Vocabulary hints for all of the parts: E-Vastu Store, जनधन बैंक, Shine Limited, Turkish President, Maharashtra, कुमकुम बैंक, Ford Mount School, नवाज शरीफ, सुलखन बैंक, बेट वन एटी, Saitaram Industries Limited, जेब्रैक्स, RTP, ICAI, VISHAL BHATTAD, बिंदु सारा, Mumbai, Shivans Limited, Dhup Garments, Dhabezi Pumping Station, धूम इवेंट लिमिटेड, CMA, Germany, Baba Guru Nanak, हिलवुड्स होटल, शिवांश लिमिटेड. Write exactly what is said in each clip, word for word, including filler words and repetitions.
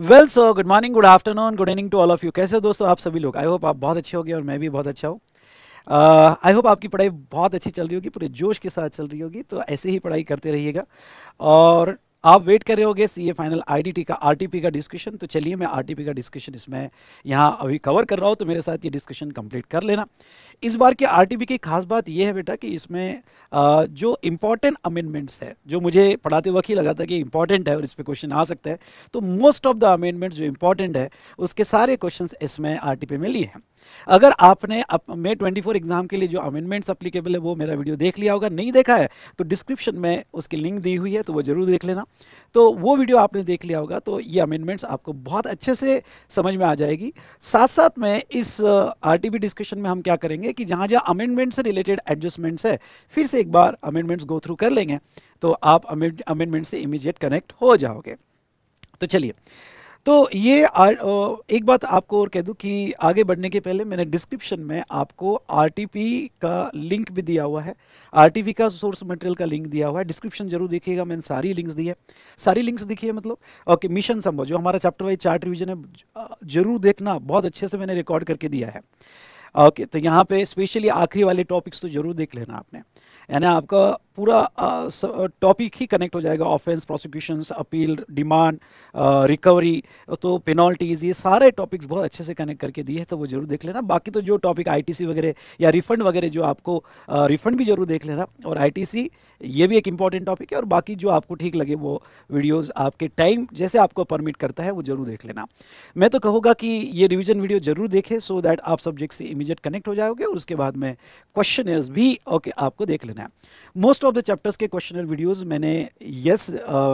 Well so good morning, good afternoon, good evening to all of you. कैसे हो दोस्तों आप सभी लोग? आई होप आप बहुत अच्छे होंगे और मैं भी बहुत अच्छा हूँ। आई होप आपकी पढ़ाई बहुत अच्छी चल रही होगी, पूरे जोश के साथ चल रही होगी, तो ऐसे ही पढ़ाई करते रहिएगा। और आप वेट कर रहे होगे सी ए फाइनल आईडीटी का आरटीपी का डिस्कशन, तो चलिए मैं आरटीपी का डिस्कशन इसमें यहाँ अभी कवर कर रहा हूँ, तो मेरे साथ ये डिस्कशन कंप्लीट कर लेना। इस बार के आरटीपी की खास बात ये है बेटा कि इसमें जो इम्पॉर्टेंट अमेंडमेंट्स है, जो मुझे पढ़ाते वक्त ही लगा था कि इंपॉर्टेंट है और इस पर क्वेश्चन आ सकता है, तो मोस्ट ऑफ द अमेंडमेंट जो इम्पॉर्टेंट है उसके सारे क्वेश्चन इसमें आरटीपी में लिए हैं। अगर आपने मे ट्वेंटी फोर एग्जाम के लिए जो अमेंडमेंट्स अप्लीकेबल है वो मेरा वीडियो देख लिया होगा, नहीं देखा है तो डिस्क्रिप्शन में उसकी लिंक दी हुई है, तो वो जरूर देख लेना। तो वो वीडियो आपने देख लिया होगा तो ये अमेंडमेंट्स आपको बहुत अच्छे से समझ में आ जाएगी। साथ साथ में इस आरटीपी डिस्कशन में हम क्या करेंगे कि जहाँ जहाँ अमेंडमेंट से रिलेटेड एडजस्टमेंट्स है फिर से एक बार अमेंडमेंट्स गो थ्रू कर लेंगे, तो आप अमेंडमेंट से इमीडिएट कनेक्ट हो जाओगे। तो चलिए, तो ये आ, एक बात आपको और कह दूं कि आगे बढ़ने के पहले मैंने डिस्क्रिप्शन में आपको आरटीपी का लिंक भी दिया हुआ है, आरटीपी का सोर्स मटेरियल का लिंक दिया हुआ है। डिस्क्रिप्शन जरूर देखिएगा, मैंने सारी लिंक्स दी है, सारी लिंक्स दिखी है मतलब। ओके, मिशन संभव जो हमारा चैप्टर वाइज चार्ट रिविजन है जरूर देखना, बहुत अच्छे से मैंने रिकॉर्ड करके दिया है। ओके, तो यहाँ पे स्पेशली आखिरी वाले टॉपिक्स तो जरूर देख लेना आपने, यानी आपका पूरा टॉपिक ही कनेक्ट हो जाएगा। Offence, prosecutions, appeal, demand, recovery, तो पेनल्टीज, ये सारे टॉपिक्स बहुत अच्छे से कनेक्ट करके दिए हैं, तो वो जरूर देख लेना। बाकी तो जो टॉपिक आईटीसी वगैरह या रिफंड वगैरह जो आपको रिफंड भी जरूर देख लेना, और आईटीसी ये भी एक इंपॉर्टेंट टॉपिक है, और बाकी जो आपको ठीक लगे वो वीडियोज़ आपके टाइम जैसे आपको परमिट करता है वो जरूर देख लेना। मैं तो कहूँगा कि ये रिविजन वीडियो जरूर देखें, सो दैट आप सब्जेक्ट से इमीडिएट कनेक्ट हो जाओगे, और उसके बाद में क्वेश्चनर्स भी ओके आपको देख लेना है। मोस्ट ऑफ द चैप्टर्स के क्वेश्चनर वीडियोस मैंने यस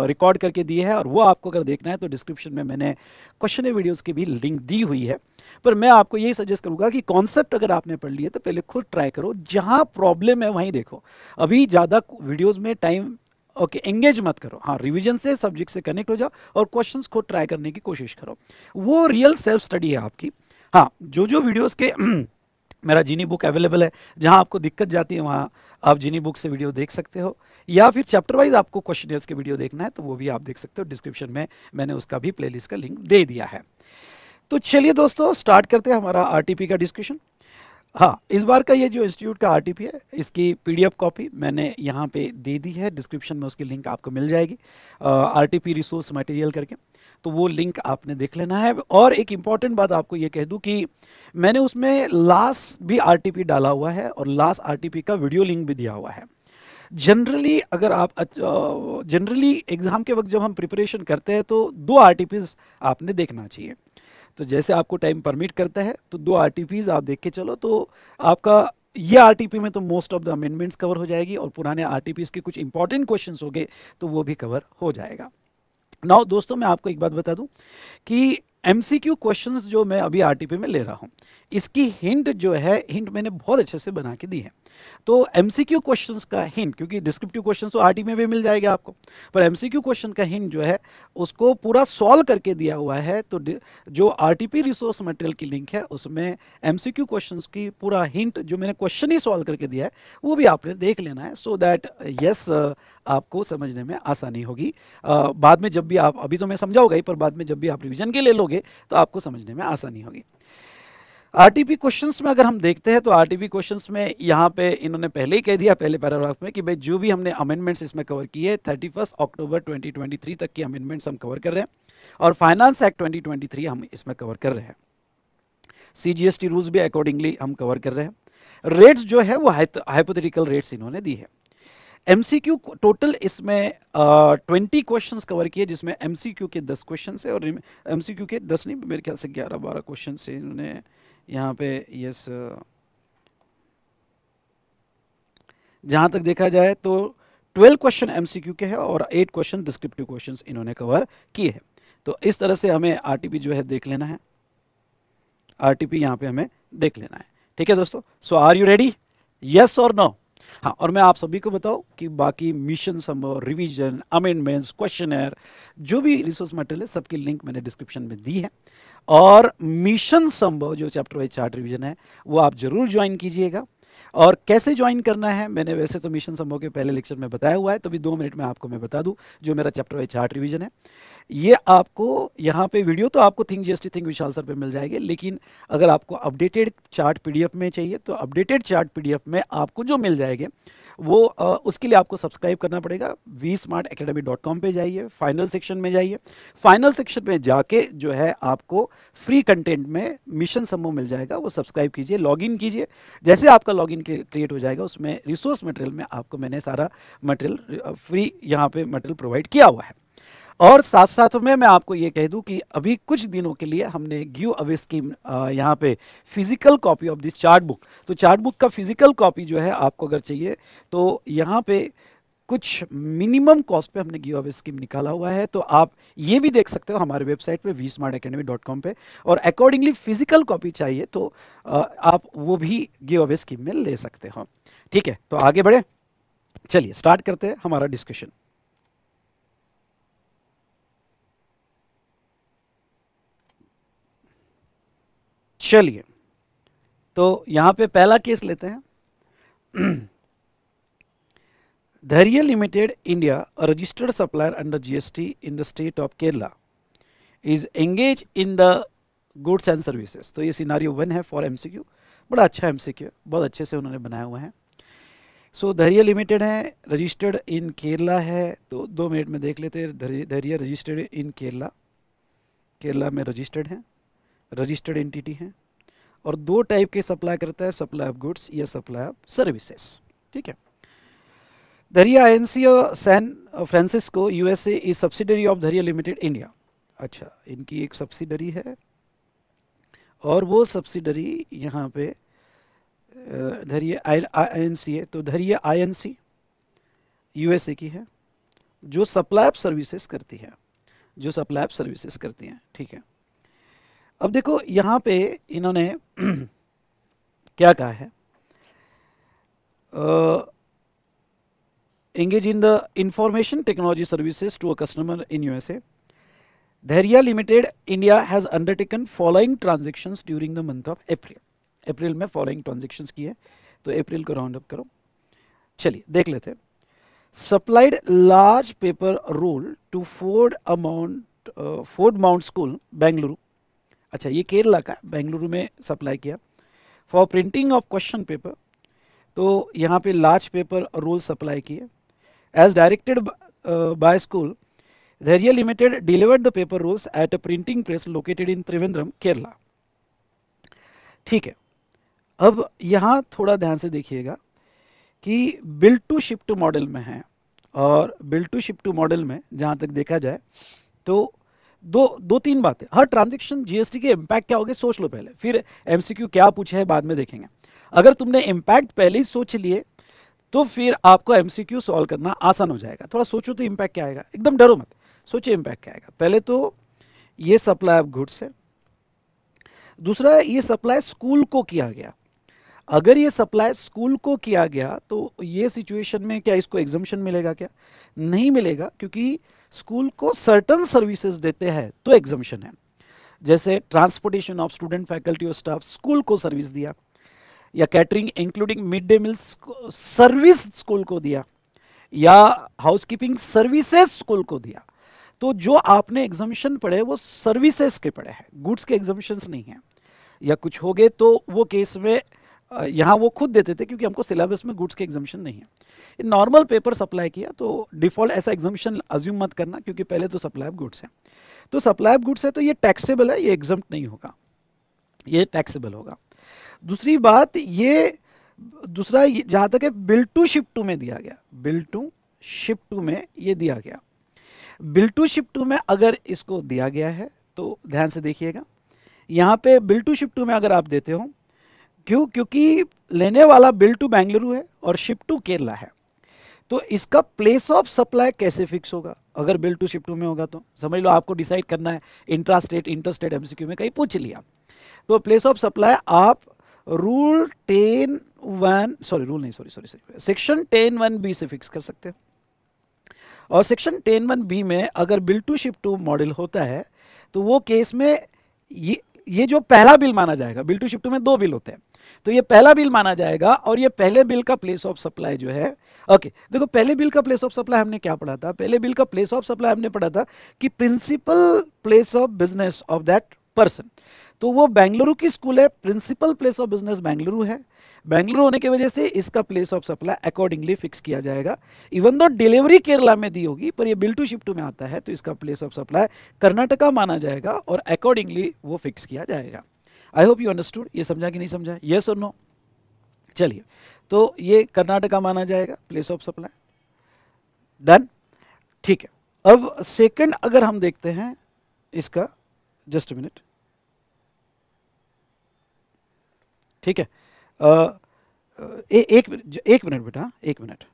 रिकॉर्ड करके दिए हैं, और वो आपको अगर देखना है तो डिस्क्रिप्शन में मैंने क्वेश्चनर वीडियोस की भी लिंक दी हुई है। पर मैं आपको यही सजेस्ट करूंगा कि कॉन्सेप्ट अगर आपने पढ़ लिए तो पहले खुद ट्राई करो, जहां प्रॉब्लम है वहीं देखो, अभी ज़्यादा वीडियोज़ में टाइम ओके okay, एंगेज मत करो। हाँ, रिवीजन से सब्जेक्ट से कनेक्ट हो जाओ और क्वेश्चंस को ट्राई करने की कोशिश करो, वो रियल सेल्फ स्टडी है आपकी। हाँ, जो जो वीडियोज़ के मेरा जीनी बुक अवेलेबल है, जहां आपको दिक्कत जाती है वहां आप जीनी बुक से वीडियो देख सकते हो, या फिर चैप्टर वाइज आपको क्वेश्चनर्स के वीडियो देखना है तो वो भी आप देख सकते हो। डिस्क्रिप्शन में मैंने उसका भी प्लेलिस्ट का लिंक दे दिया है। तो चलिए दोस्तों, स्टार्ट करते हैं हमारा आरटीपी का डिस्कशन। हाँ, इस बार का ये जो इंस्टीट्यूट का आरटीपी है इसकी पीडीएफ कॉपी मैंने यहाँ पे दे दी है, डिस्क्रिप्शन में उसकी लिंक आपको मिल जाएगी, आरटीपी रिसोर्स मटेरियल करके, तो वो लिंक आपने देख लेना है। और एक इम्पॉर्टेंट बात आपको ये कह दूँ कि मैंने उसमें लास्ट भी आरटीपी डाला हुआ है, और लास्ट आरटीपी का वीडियो लिंक भी दिया हुआ है। जनरली अगर आप जनरली एग्ज़ाम के वक्त जब हम प्रिपरेशन करते हैं तो दो आरटीपीज आपने देखना चाहिए, तो जैसे आपको टाइम परमिट करता है तो दो आरटीपीज आप देख के चलो, तो आपका ये आरटीपी में तो most of the amendments cover हो जाएगी, और पुराने आरटीपीज के कुछ इंपॉर्टेंट क्वेश्चंस हो गए तो वो भी कवर हो जाएगा। नाउ दोस्तों, मैं आपको एक बात बता दूं कि एमसीक्यू क्वेश्चंस जो मैं अभी आरटीपी में ले रहा हूं, इसकी हिंट जो है, हिंट मैंने बहुत अच्छे से बना के दी है। तो एमसीक्यू क्वेश्चंस का हिंट, क्योंकि डिस्क्रिप्टिव क्वेश्चंस तो आरटीपी में भी मिल जाएगा आपको, पर एमसीक्यू क्वेश्चन का हिंट जो है उसको पूरा सॉल्व करके दिया हुआ है। तो जो आरटीपी रिसोर्स मटेरियल की लिंक है उसमें एमसीक्यू क्वेश्चंस की पूरा हिंट जो मैंने क्वेश्चन ही सॉल्व करके दिया है वो भी आपने देख लेना है, सो दैट यस आपको समझने में आसानी होगी। आ, बाद में जब भी आप, अभी तो मैं समझाऊंगा ही, पर बाद में जब भी आप रिविजन के ले लोगे तो आपको समझने में आसानी होगी। आरटीपी क्वेश्चंस में अगर हम देखते हैं तो आरटीपी क्वेश्चंस में यहाँ पे इन्होंने पहले ही कह दिया, पहले पैराग्राफ में, कि भाई जो भी हमने अमेंडमेंट्स इसमें कवर किए इकतीस अक्टूबर दो हज़ार तेईस तक की अमेंडमेंट्स हम कवर कर रहे हैं, और फाइनेंस एक्ट दो हज़ार तेईस हम इसमें कवर कर रहे हैं, सीजीएसटी रूल्स भी अकॉर्डिंगली हम कवर कर रहे हैं, रेट्स जो है वो हाइपोथेटिकल रेट्स इन्होंने दी है। एमसीक्यू टोटल इसमें ट्वेंटी क्वेश्चंस कवर किए, जिसमें एमसीक्यू के दस क्वेश्चन है, और एमसीक्यू के दस नहीं मेरे ख्याल से ग्यारह बारह क्वेश्चन से इन्होंने यहाँ पे यस जहाँ तक देखा जाए तो ट्वेल्व क्वेश्चन एमसीक्यू के हैं और एट क्वेश्चन डिस्क्रिप्टिव क्वेश्चंस इन्होंने कवर किए हैं। तो इस तरह से हमें आरटीपी जो है देख लेना है, आरटीपी यहाँ पे हमें देख लेना है। ठीक है दोस्तों, so are you ready, yes और नो? हाँ, और मैं आप सभी को बताऊं कि बाकी मिशन संभव, रिवीजन, अमेंडमेंट्स, क्वेश्चनर, जो भी रिसोर्स मटेरियल है सबकी लिंक मैंने डिस्क्रिप्शन में दी है, और मिशन संभव जो चैप्टर वाइज चार्ट रिवीजन है वो आप जरूर ज्वाइन कीजिएगा। और कैसे ज्वाइन करना है मैंने वैसे तो मिशन संभव के पहले लेक्चर में बताया हुआ है, तभी दो मिनट में आपको मैं बता दूं जो मेरा चैप्टर वाइज चार्ट रिवीजन है। ये आपको यहाँ पे वीडियो तो आपको think GST think Vishal sir पे मिल जाएगी, लेकिन अगर आपको अपडेटेड चार्ट पीडीएफ में चाहिए तो अपडेटेड चार्ट पीडीएफ में आपको जो मिल जाएंगे वो आ, उसके लिए आपको सब्सक्राइब करना पड़ेगा। V smart academy dot com पर जाइए, फाइनल सेक्शन में जाइए, फाइनल सेक्शन में जाके जो है आपको फ्री कंटेंट में मिशन समूह मिल जाएगा, वो सब्सक्राइब कीजिए, लॉग इन कीजिए। जैसे आपका लॉग इन क्रिएट हो जाएगा उसमें रिसोर्स मटेरियल में आपको मैंने सारा मटेरियल फ्री यहाँ पे मटेरियल प्रोवाइड किया हुआ है। और साथ साथ में मैं आपको ये कह दूं कि अभी कुछ दिनों के लिए हमने गिव अवे स्कीम यहाँ पे physical copy of this chart book, तो चार्ट बुक का फिजिकल कॉपी जो है आपको अगर चाहिए तो यहाँ पे कुछ मिनिमम कॉस्ट पे हमने गिव अवे स्कीम निकाला हुआ है, तो आप ये भी देख सकते हो हमारे वेबसाइट पे V smart academy dot com पर। और अकॉर्डिंगली फिजिकल कॉपी चाहिए तो आप वो भी गिव अवे स्कीम में ले सकते हो। ठीक है, तो आगे बढ़े, चलिए स्टार्ट करते हैं हमारा डिस्कशन। चलिए, तो यहाँ पे पहला केस लेते हैं। Dhairya limited India, registered supplier under GST in the state of Kerala, is engage in the goods and services. तो ये सिनारियो वन है फॉर एमसीक्यू, बड़ा अच्छा एमसीक्यू, बहुत अच्छे से उन्होंने बनाया हुआ है। सो धैर्य लिमिटेड है, रजिस्टर्ड इन केरला है, तो दो मिनट में देख लेते हैं। धैर्य रजिस्टर्ड इन केरला, केरला में रजिस्टर्ड है, रजिस्टर्ड एंटिटी है, और दो टाइप के सप्लाई करता है, सप्लाई ऑफ गुड्स या सप्लाई ऑफ सर्विसेज। ठीक है, Dhairya Inc San Francisco USA is subsidiary of Dhairya limited India. अच्छा, इनकी एक सब्सिडरी है और वो सब्सिडरी यहाँ पे धैर्या आईएनसी है, तो धैर्या आईएनसी यूएसए की है जो सप्लाई ऑफ सर्विसेज करती है, जो सप्लाई ऑफ सर्विसेज करती हैं। ठीक है, अब देखो यहाँ पे इन्होंने क्या कहा है, engage in the information technology services to a customer in USA. Dhairya limited India has undertaken following transactions during the month of April. अप्रैल में फॉलोइंग ट्रांजेक्शन्स की है, तो अप्रैल को राउंड अप करो, चलिए देख लेते हैं। Supplied large paper roll to Ford amount Ford Mount school Bengaluru. अच्छा, ये केरला का, बेंगलुरु में सप्लाई किया for printing of question paper, तो यहाँ पे लार्ज पेपर रोल सप्लाई किए। As directed by school, Dhairya limited delivered the paper rolls at a printing press located in Trivandrum, Kerala. ठीक है, अब यहाँ थोड़ा ध्यान से देखिएगा कि build to ship to model में है, और bill to ship to model में जहाँ तक देखा जाए तो दो दो तीन बातें, हर ट्रांजैक्शन जीएसटी के इम्पैक्ट क्या होंगे सोच लो पहले, फिर एमसीक्यू क्या पूछे है बाद में देखेंगे। अगर तुमने इम्पैक्ट पहले ही सोच लिए तो फिर आपको एमसीक्यू सॉल्व करना आसान हो जाएगा। थोड़ा सोचो तो इम्पैक्ट क्या आएगा, एकदम डरो मत, सोचो इम्पैक्ट क्या आएगा। पहले तो ये सप्लाई ऑफ गुड्स है, दूसरा ये सप्लाई स्कूल को किया गया। अगर ये सप्लाई स्कूल को किया गया तो ये सिचुएशन में क्या इसको एग्जम्पशन मिलेगा, क्या नहीं मिलेगा, क्योंकि स्कूल को सर्टन सर्विसेज देते हैं तो एग्जम्पशन है। जैसे ट्रांसपोर्टेशन ऑफ स्टूडेंट, फैकल्टी और स्टाफ स्कूल को सर्विस दिया, या catering including mid day meal service school को दिया, या हाउसकीपिंग सर्विसेज स्कूल को दिया। तो जो आपने एग्जम्पशन पढ़े वो सर्विसेज के पढ़े हैं, गुड्स के एग्जम्पशंस नहीं हैं। या कुछ हो गए तो वो केस में यहाँ वो खुद देते थे क्योंकि हमको सिलेबस में गुड्स के एग्जम्पशन नहीं है। नॉर्मल पेपर सप्लाई किया तो डिफ़ॉल्ट ऐसा एग्जम्पशन अज्यूम मत करना, क्योंकि पहले तो सप्लाई ऑफ गुड्स है, तो सप्लाई ऑफ गुड्स है तो ये टैक्सेबल है, ये एग्जम्प्ट नहीं होगा, ये टैक्सेबल होगा। दूसरी बात ये, दूसरा जहाँ तक है बिल टू शिप टू में दिया गया, बिल टू शिप टू में ये दिया गया। बिल टू शिप टू में अगर इसको दिया गया है तो ध्यान से देखिएगा, यहाँ पर बिल टू शिप टू में अगर आप देते हो, क्यों, क्योंकि लेने वाला बिल टू बेंगलुरु है और शिप टू केरला है, तो इसका प्लेस ऑफ सप्लाई कैसे फिक्स होगा अगर बिल टू शिप टू में होगा। तो समझ लो आपको डिसाइड करना है, intra state inter state MCQ में कहीं पूछ लिया, तो प्लेस ऑफ सप्लाई आप rule ten one sorry rule नहीं sorry sorry section ten one B से फिक्स कर सकते हो। और सेक्शन टेन वन बी में अगर bill to ship to model होता है तो वो केस में ये ये जो पहला बिल माना जाएगा, बिल टू शिप टू में दो बिल होते हैं, तो ये पहला बिल माना जाएगा और ये पहले बिल का प्लेस ऑफ सप्लाई जो है ओके okay, देखो पहले बिल का प्लेस ऑफ सप्लाई हमने क्या पढ़ा था, पहले बिल का प्लेस ऑफ सप्लाई हमने पढ़ा था कि principal place of business of that person, तो वो बेंगलुरु की स्कूल है, principal place of business Bengaluru है, बेंगलुरु होने की वजह से इसका place of supply accordingly fix किया जाएगा। इवन दो डिलीवरी केरला में दी होगी पर ये बिल टू शिप टू में आता है तो इसका प्लेस ऑफ सप्लाई कर्नाटका माना जाएगा और अकॉर्डिंगली वो फिक्स किया जाएगा। आई होप यू अंडरस्टूड, ये समझा कि नहीं समझा, येस और नो। चलिए तो ये कर्नाटका माना जाएगा प्लेस ऑफ सप्लाई, डन, ठीक है। अब सेकेंड अगर हम देखते हैं इसका, जस्ट मिनट, ठीक है, Uh, ए, एक एक मिनट बेटा, एक मिनट,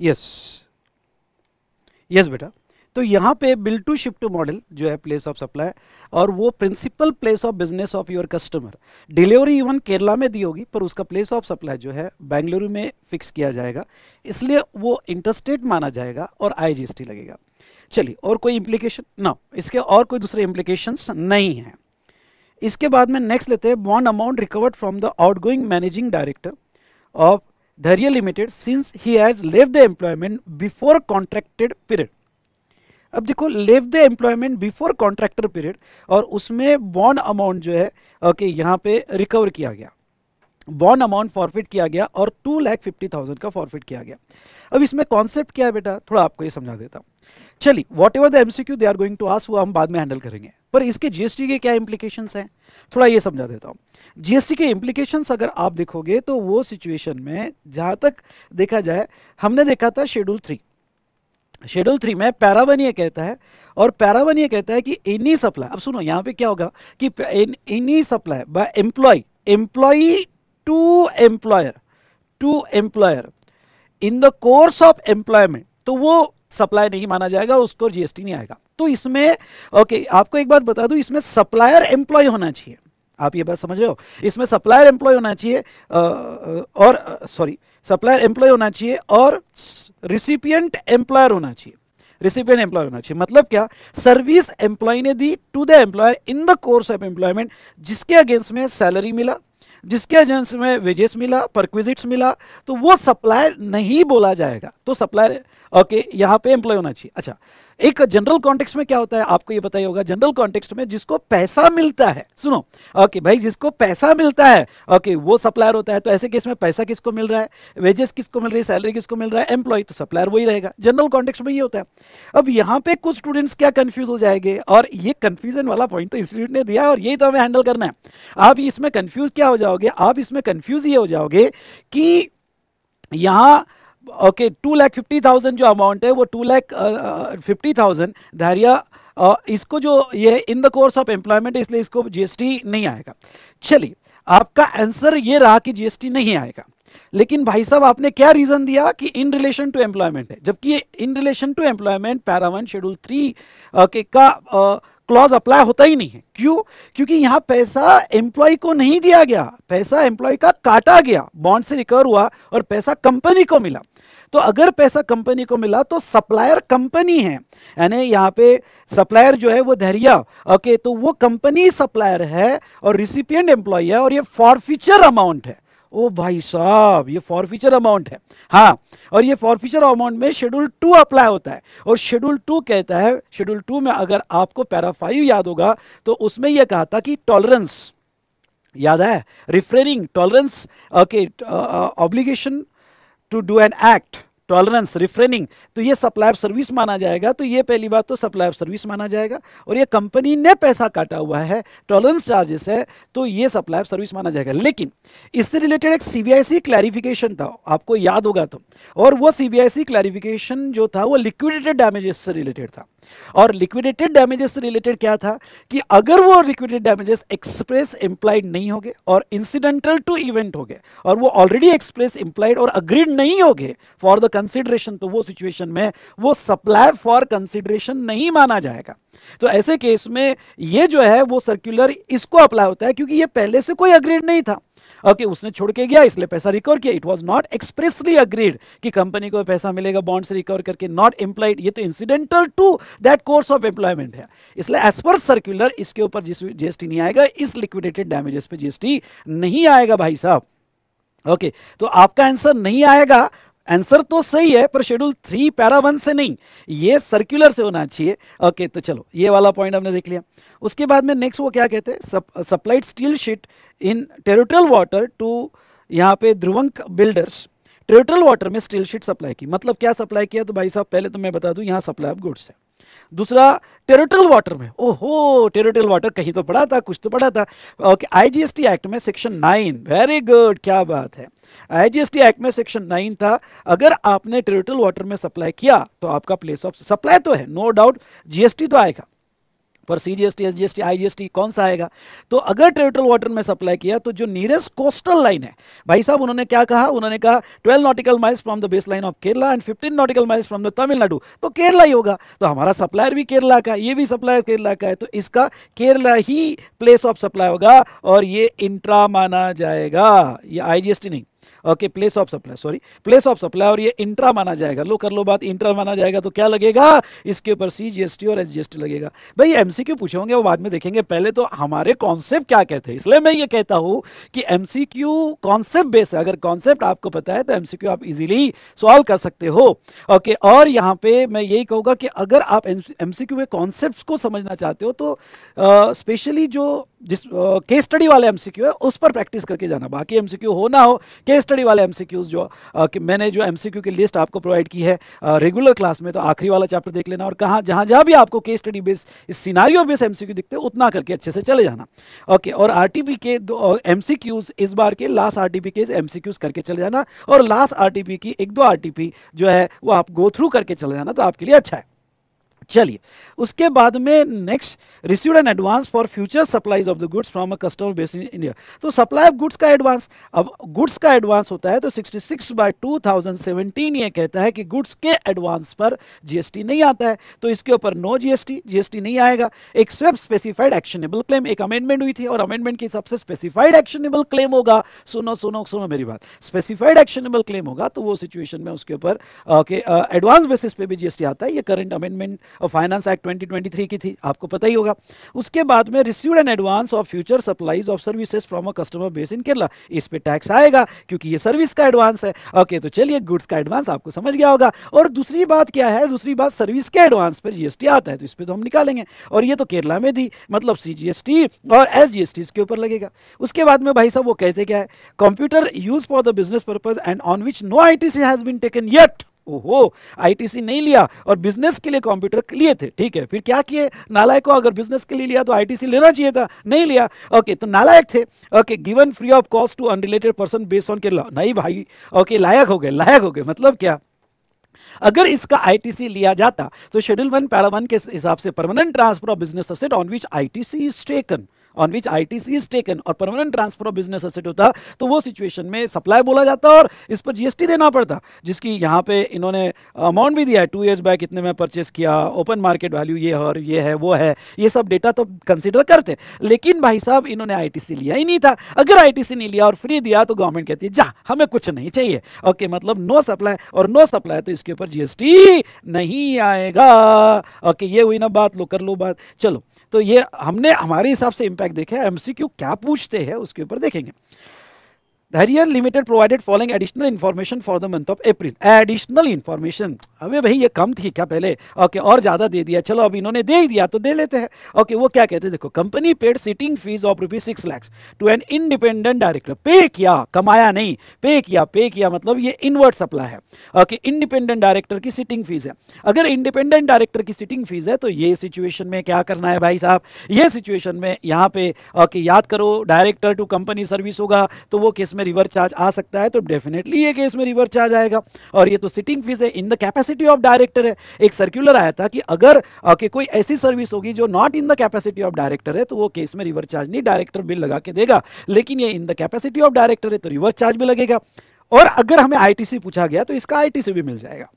यस यस बेटा। तो यहाँ पे bill to ship to model जो है प्लेस ऑफ सप्लाई और वो principal place of business of your customer, delivery even Kerala में दी होगी पर उसका प्लेस ऑफ सप्लाई जो है बेंगलुरु में फिक्स किया जाएगा, इसलिए वो इंटरस्टेट माना जाएगा और आईजीएसटी लगेगा। चलिए, और कोई इम्प्लीकेशन ना, इसके और कोई दूसरे इम्प्लीकेशंस नहीं हैं। इसके बाद में नेक्स्ट लेते हैं, bond amount recovered from the outgoing managing director of Dhairya limited since he has left the employment before contracted period. अब देखो, leave the employment before contractor period और उसमें बॉन्ड अमाउंट जो है ओके okay, यहाँ पे रिकवर किया गया, बॉन्ड अमाउंट फॉरफिट किया गया और टू लैख फिफ्टी थाउजेंड का फॉरफिट किया गया। अब इसमें कॉन्सेप्ट क्या है बेटा, थोड़ा आपको ये समझा देता हूँ। चलिए, whatever the MCQ they are going to ask वो हम बाद में हैंडल करेंगे, पर इसके जीएसटी के क्या इम्प्लीकेशंस हैं थोड़ा ये समझा देता हूँ। जीएसटी के इम्प्लीकेशंस अगर आप देखोगे तो वो सिचुएशन में जहाँ तक देखा जाए, हमने देखा था शेड्यूल थ्री, शेड्यूल थ्री में पैरा वन ये कहता है और पैरा वन ये कहता है कि एनी सप्लाई, अब सुनो यहाँ पे क्या होगा कि any supply by employee employee to employer to employer in the course of employment, तो वो सप्लाई नहीं माना जाएगा, उसको जीएसटी नहीं आएगा। तो इसमें ओके okay, आपको एक बात बता दूं, इसमें सप्लायर एम्प्लॉय होना चाहिए, आप ये बात समझ रहे हो, इसमें सप्लायर एम्प्लॉय होना चाहिए और सॉरी सप्लायर एम्प्लॉय होना चाहिए और रिसिपिएंट एम्प्लॉयर होना चाहिए, रिसिपिएंट एम्प्लॉयर होना चाहिए। मतलब क्या, सर्विस एम्प्लॉय ने दी to the employer in the course of employment, जिसके अगेंस्ट में सैलरी मिला, जिसके अगेंस्ट में वेजेस मिला, परक्विजिट्स मिला, तो वो सप्लायर नहीं बोला जाएगा। तो सप्लायर ओके यहाँ पे एम्प्लॉय होना चाहिए। अच्छा, एक जनरल कॉन्टेक्स्ट में क्या होता है आपको ये पता ही होगा, जनरल कॉन्टेक्स्ट में जिसको पैसा मिलता है, सुनो ओके okay, भाई जिसको पैसा मिलता है ओके okay, वो सप्लायर होता है। तो ऐसे केस में पैसा किसको मिल रहा है, वेजेस किसको मिल रही है, सैलरी किसको मिल रहा है, एम्प्लॉय, तो सप्लायर वही रहेगा, जनरल कॉन्टेक्स्ट में ये होता है। अब यहाँ पे कुछ स्टूडेंट्स क्या कंफ्यूज हो जाएंगे, और ये कंफ्यूजन वाला पॉइंट तो इंस्टीट्यूट ने दिया और यही तो हमें हैंडल करना है। आप इसमें कंफ्यूज क्या हो जाओगे, आप इसमें कंफ्यूज ये हो जाओगे कि यहाँ okay two lakh fifty thousand जो अमाउंट है वो टू लैख फिफ्टी थाउजेंड धारिया uh, इसको जो ये in the course of employment, इसलिए इसको जीएसटी नहीं आएगा। चलिए, आपका आंसर ये रहा कि जीएसटी नहीं आएगा, लेकिन भाई साहब आपने क्या रीजन दिया कि इन रिलेशन टू एम्प्लॉयमेंट है, जबकि ये in relation to employment para one schedule three okay का uh, क्लॉज अप्लाई होता ही नहीं है। क्यों? क्योंकि यहाँ पैसा एम्प्लॉय को नहीं दिया गया, पैसा एम्प्लॉय का काटा गया, बॉन्ड से रिकवर हुआ और पैसा कंपनी को मिला। तो अगर पैसा कंपनी को मिला तो सप्लायर कंपनी है, यानी यहाँ पे सप्लायर जो है वो धैर्या ओके, तो वो कंपनी सप्लायर है और रिसिपिएंट एम्प्लॉय है और ये फॉरफीचर अमाउंट है। ओ भाई साहब, ये फॉरफीचर अमाउंट है, हाँ, और ये फॉरफीचर अमाउंट में शेड्यूल टू अप्लाई होता है और शेड्यूल टू कहता है, शेड्यूल टू में अगर आपको पैरा फाइव याद होगा तो उसमें यह कहा था कि टॉलरेंस याद है, refraining tolerance okay, obligation to do an act, tolerance refraining, तो ये सप्लाई ऑफ सर्विस माना जाएगा। तो ये पहली बात तो सप्लाई ऑफ सर्विस माना जाएगा और ये कंपनी ने पैसा काटा हुआ है, टॉलरेंस चार्जेस है, तो ये सप्लाई ऑफ सर्विस माना जाएगा। लेकिन इससे रिलेटेड एक सीबीआईसी क्लैरिफिकेशन था, आपको याद होगा तो, और वो सीबीआईसी क्लैरिफिकेशन जो था वो लिक्विडेटेड डैमेजेस से रिलेटेड था, और लिक्विडेटेड डैमेजेस से रिलेटेड क्या था कि अगर वो लिक्विडेटेड डैमेजेस एक्सप्रेस इंप्लाइड नहीं हो गए और इंसिडेंटल टू इवेंट हो गए और वो ऑलरेडी एक्सप्रेस इंप्लाइड और अग्रीड नहीं हो गए फॉर द कंसिडरेशन, तो वो सिचुएशन में वो सप्लाई फॉर कंसिडरेशन नहीं माना जाएगा। तो ऐसे केस में ये जो है वो सर्कुलर इसको अप्लाई होता है, क्योंकि ये पहले से कोई अग्रीड नहीं था। ओके, उसने छोड़ के गया इसलिए पैसा रिकवर किया। It was not expressly agreed कि कंपनी को पैसा मिलेगा बॉन्ड से रिकवर करके, नॉट एम्प्लॉयड, ये तो incidental to that course of employment है। इसलिए एज पर सर्क्यूलर इसके ऊपर जीएसटी नहीं आएगा, इस लिक्विडेटेड डैमेजेस पे जीएसटी नहीं आएगा भाई साहब। ओके okay, तो आपका आंसर नहीं आएगा। आंसर तो सही है पर शेड्यूल थ्री पैरा वन से नहीं, ये सर्कुलर से होना चाहिए। ओके okay, तो चलो ये वाला पॉइंट हमने देख लिया। उसके बाद में नेक्स्ट वो क्या कहते हैं, supplied steel sheet in territorial water to, यहाँ पे ध्रुवंक बिल्डर्स टेरिटोरियल वाटर में स्टील शीट सप्लाई की। मतलब क्या सप्लाई किया, तो भाई साहब पहले तो मैं बता दूँ यहाँ सप्लाई ऑफ गुड्स है। दूसरा टेरिटोरियल वाटर में, ओहो टेरिटोरियल वाटर कहीं तो पड़ा था, कुछ तो पड़ा था। ओके, आईजीएसटी एक्ट में सेक्शन नाइन, वेरी गुड, क्या बात है, आईजीएसटी एक्ट में सेक्शन नाइन था। अगर आपने टेरिटोरियल वाटर में सप्लाई किया तो आपका प्लेस ऑफ सप्लाई तो है, नो डाउट, जीएसटी तो आएगा, पर सीजीएसटी, एसजीएसटी, आईजीएसटी कौन सा आएगा। तो अगर टेरिटोरियल वाटर में सप्लाई किया तो जो नियरेस्ट कोस्टल लाइन है, भाई साहब उन्होंने क्या कहा, उन्होंने कहा twelve nautical miles from the base line of Kerala and fifteen nautical miles from the Tamil Nadu, तो केरला ही होगा। तो हमारा सप्लायर भी केरला का, ये भी सप्लायर केरला का है, तो इसका केरला ही प्लेस ऑफ सप्लाई होगा और ये इंट्रा माना जाएगा, ये आईजीएसटी नहीं। Okay, place of supply, sorry place of supply, और ये इंट्रा माना जाएगा। लो कर लो बात, इंट्रा माना जाएगा तो क्या लगेगा इसके ऊपर, सीजीएसटी और एसजीएसटी लगेगा। भाई एमसीक्यू पूछे होंगे वो बाद में देखेंगे, पहले तो हमारे कॉन्सेप्ट क्या कहते हैं। इसलिए मैं ये कहता हूँ कि एमसीक्यू कॉन्सेप्ट बेस है, अगर कॉन्सेप्ट आपको पता है तो एमसीक्यू आप इजीली सॉल्व कर सकते हो। ओके, और यहाँ पे मैं यही कहूँगा कि अगर आप एमसीक्यू के कॉन्सेप्ट को समझना चाहते हो तो स्पेशली जो जिस केस स्टडी वाले एमसीक्यू है उस पर प्रैक्टिस करके जाना। बाकी एमसीक्यू हो ना हो, केस स्टडी वाले एमसीक्यूज जो आ, कि मैंने जो एमसीक्यू की लिस्ट आपको प्रोवाइड की है रेगुलर क्लास में, तो आखिरी वाला चैप्टर देख लेना और कहाँ जहाँ जहाँ भी आपको case study base, scenario base MCQ दिखते हैं उतना करके अच्छे से चले जाना। ओके, और आरटीपी के दो एमसीक्यूज, इस बार के लास्ट आरटीपी के एमसीक्यूज करके चले जाना, और लास्ट आरटीपी की एक दो आरटीपी जो है वो आप गो थ्रू करके चले जाना, तो आपके लिए अच्छा है। चलिए, उसके बाद में next, received an advance for future supplies of the goods from a customer base in India. तो सप्लाई ऑफ गुड्स का एडवांस, अब गुड्स का एडवांस होता है तो sixty six by two thousand seventeen ये कहता है कि गुड्स के एडवांस पर जीएसटी नहीं आता है, तो इसके ऊपर नो जीएसटी, जीएसटी नहीं आएगा। एक स्वेप स्पेसिफाइड एक्शनेबल क्लेम, एक अमेंडमेंट हुई थी और अमेंडमेंट के हिसाब से स्पेसिफाइड एक्शनेबल क्लेम होगा। सुनो सुनो सुनो मेरी बात, स्पेसिफाइड एक्शनेबल क्लेम होगा तो वो सिचुएशन में उसके ऊपर एडवांस बेसिस पे भी जीएसटी आता है। ये करंट अमेंडमेंट और finance act twenty twenty three की थी, आपको पता ही होगा। उसके बाद में received an advance of future supplies of services from a customer base in Kerala, इस पे टैक्स आएगा क्योंकि ये सर्विस का एडवांस है। ओके, तो चलिए गुड्स का एडवांस आपको समझ गया होगा। और दूसरी बात क्या है, दूसरी बात सर्विस के एडवांस पर जीएसटी आता है तो इस पर तो हम निकालेंगे, और ये तो केरला में थी, मतलब सीजीएसटी और एसजीएसटी के ऊपर लगेगा। उसके बाद में भाई साहब वो कहते क्या है, computer use for the business purpose and on which no ITC has been taken yet. ओहो, आईटीसी नहीं लिया और बिजनेस के लिए कंप्यूटर लिए थे, ठीक है, फिर क्या किए नालायक को, अगर बिजनेस के लिए लिया तो आईटीसी लेना चाहिए था, नहीं लिया। ओके, तो नालायक थे। Okay, given free of cost to unrelated person based on Kerala, नहीं भाई। ओके, लायक हो गए, लायक हो गए मतलब क्या, अगर इसका आईटीसी लिया जाता तो शेड्यूल वन पैरा वन के हिसाब से permanent transfer of business asset on which ITC is taken, on which ITC is taken, और permanent transfer of business asset होता तो वो सिचुएशन में सप्लाई बोला जाता और इस पर जीएसटी देना पड़ता, जिसकी यहाँ पे इन्होंने अमाउंट भी दिया है, टू ईयर्स बैक इतने में परचेस किया, ओपन मार्केट वैल्यू ये है और ये है वो है, ये सब डेटा तो कंसिडर करते। लेकिन भाई साहब इन्होंने आईटीसी लिया ही नहीं था, अगर आईटीसी नहीं लिया और फ्री दिया तो गवर्नमेंट कहती है जा हमें कुछ नहीं चाहिए। ओके, मतलब नो सप्लाई, और नो सप्लाई तो इसके ऊपर जीएसटी नहीं आएगा। ओके, ये हुई ना बात, लो कर लो बात। चलो, तो ये हमने हमारे हिसाब से इम्पैक्ट देखा है, एमसीक्यू क्या पूछते हैं उसके ऊपर देखेंगे। Dhairya limited provided following additional information for the month of April, additional information, अबे भाई ये कम थी क्या पहले, ओके और ज़्यादा दे दिया, चलो अब इन्होंने दे ही दिया तो दे लेते हैं। ओके, वो क्या कहते हैं देखो, company paid sitting fees of rupees six lakhs to an independent director, pay किया, कमाया नहीं, पे किया, पे किया मतलब ये इनवर्ट सप्लाई है। ओके, इंडिपेंडेंट डायरेक्टर की सिटिंग फीस है, अगर इंडिपेंडेंट डायरेक्टर की सिटिंग फीस है तो ये सिचुएशन में क्या करना है भाई साहब, ये सिचुएशन में यहाँ पे ओके याद करो, डायरेक्टर टू कंपनी सर्विस होगा तो वो किस रिवर चार्ज आ सकता है, तो डेफिनेटली ये केस में रिवर चार्ज आएगा, और ये तो सिटिंग फीस है, in the capacity of director है। एक सर्कुलर आया था कि अगर ओके कोई ऐसी सर्विस होगी जो not in the capacity of director है तो वो केस में रिवर चार्ज नहीं, डायरेक्टर बिल लगा के देगा, लेकिन ये in the capacity of director है तो रिवर चार्ज भी लगेगा। और अगर हमें आईटीसी पूछा गया तो इसका आईटीसी भी मिल जाएगा।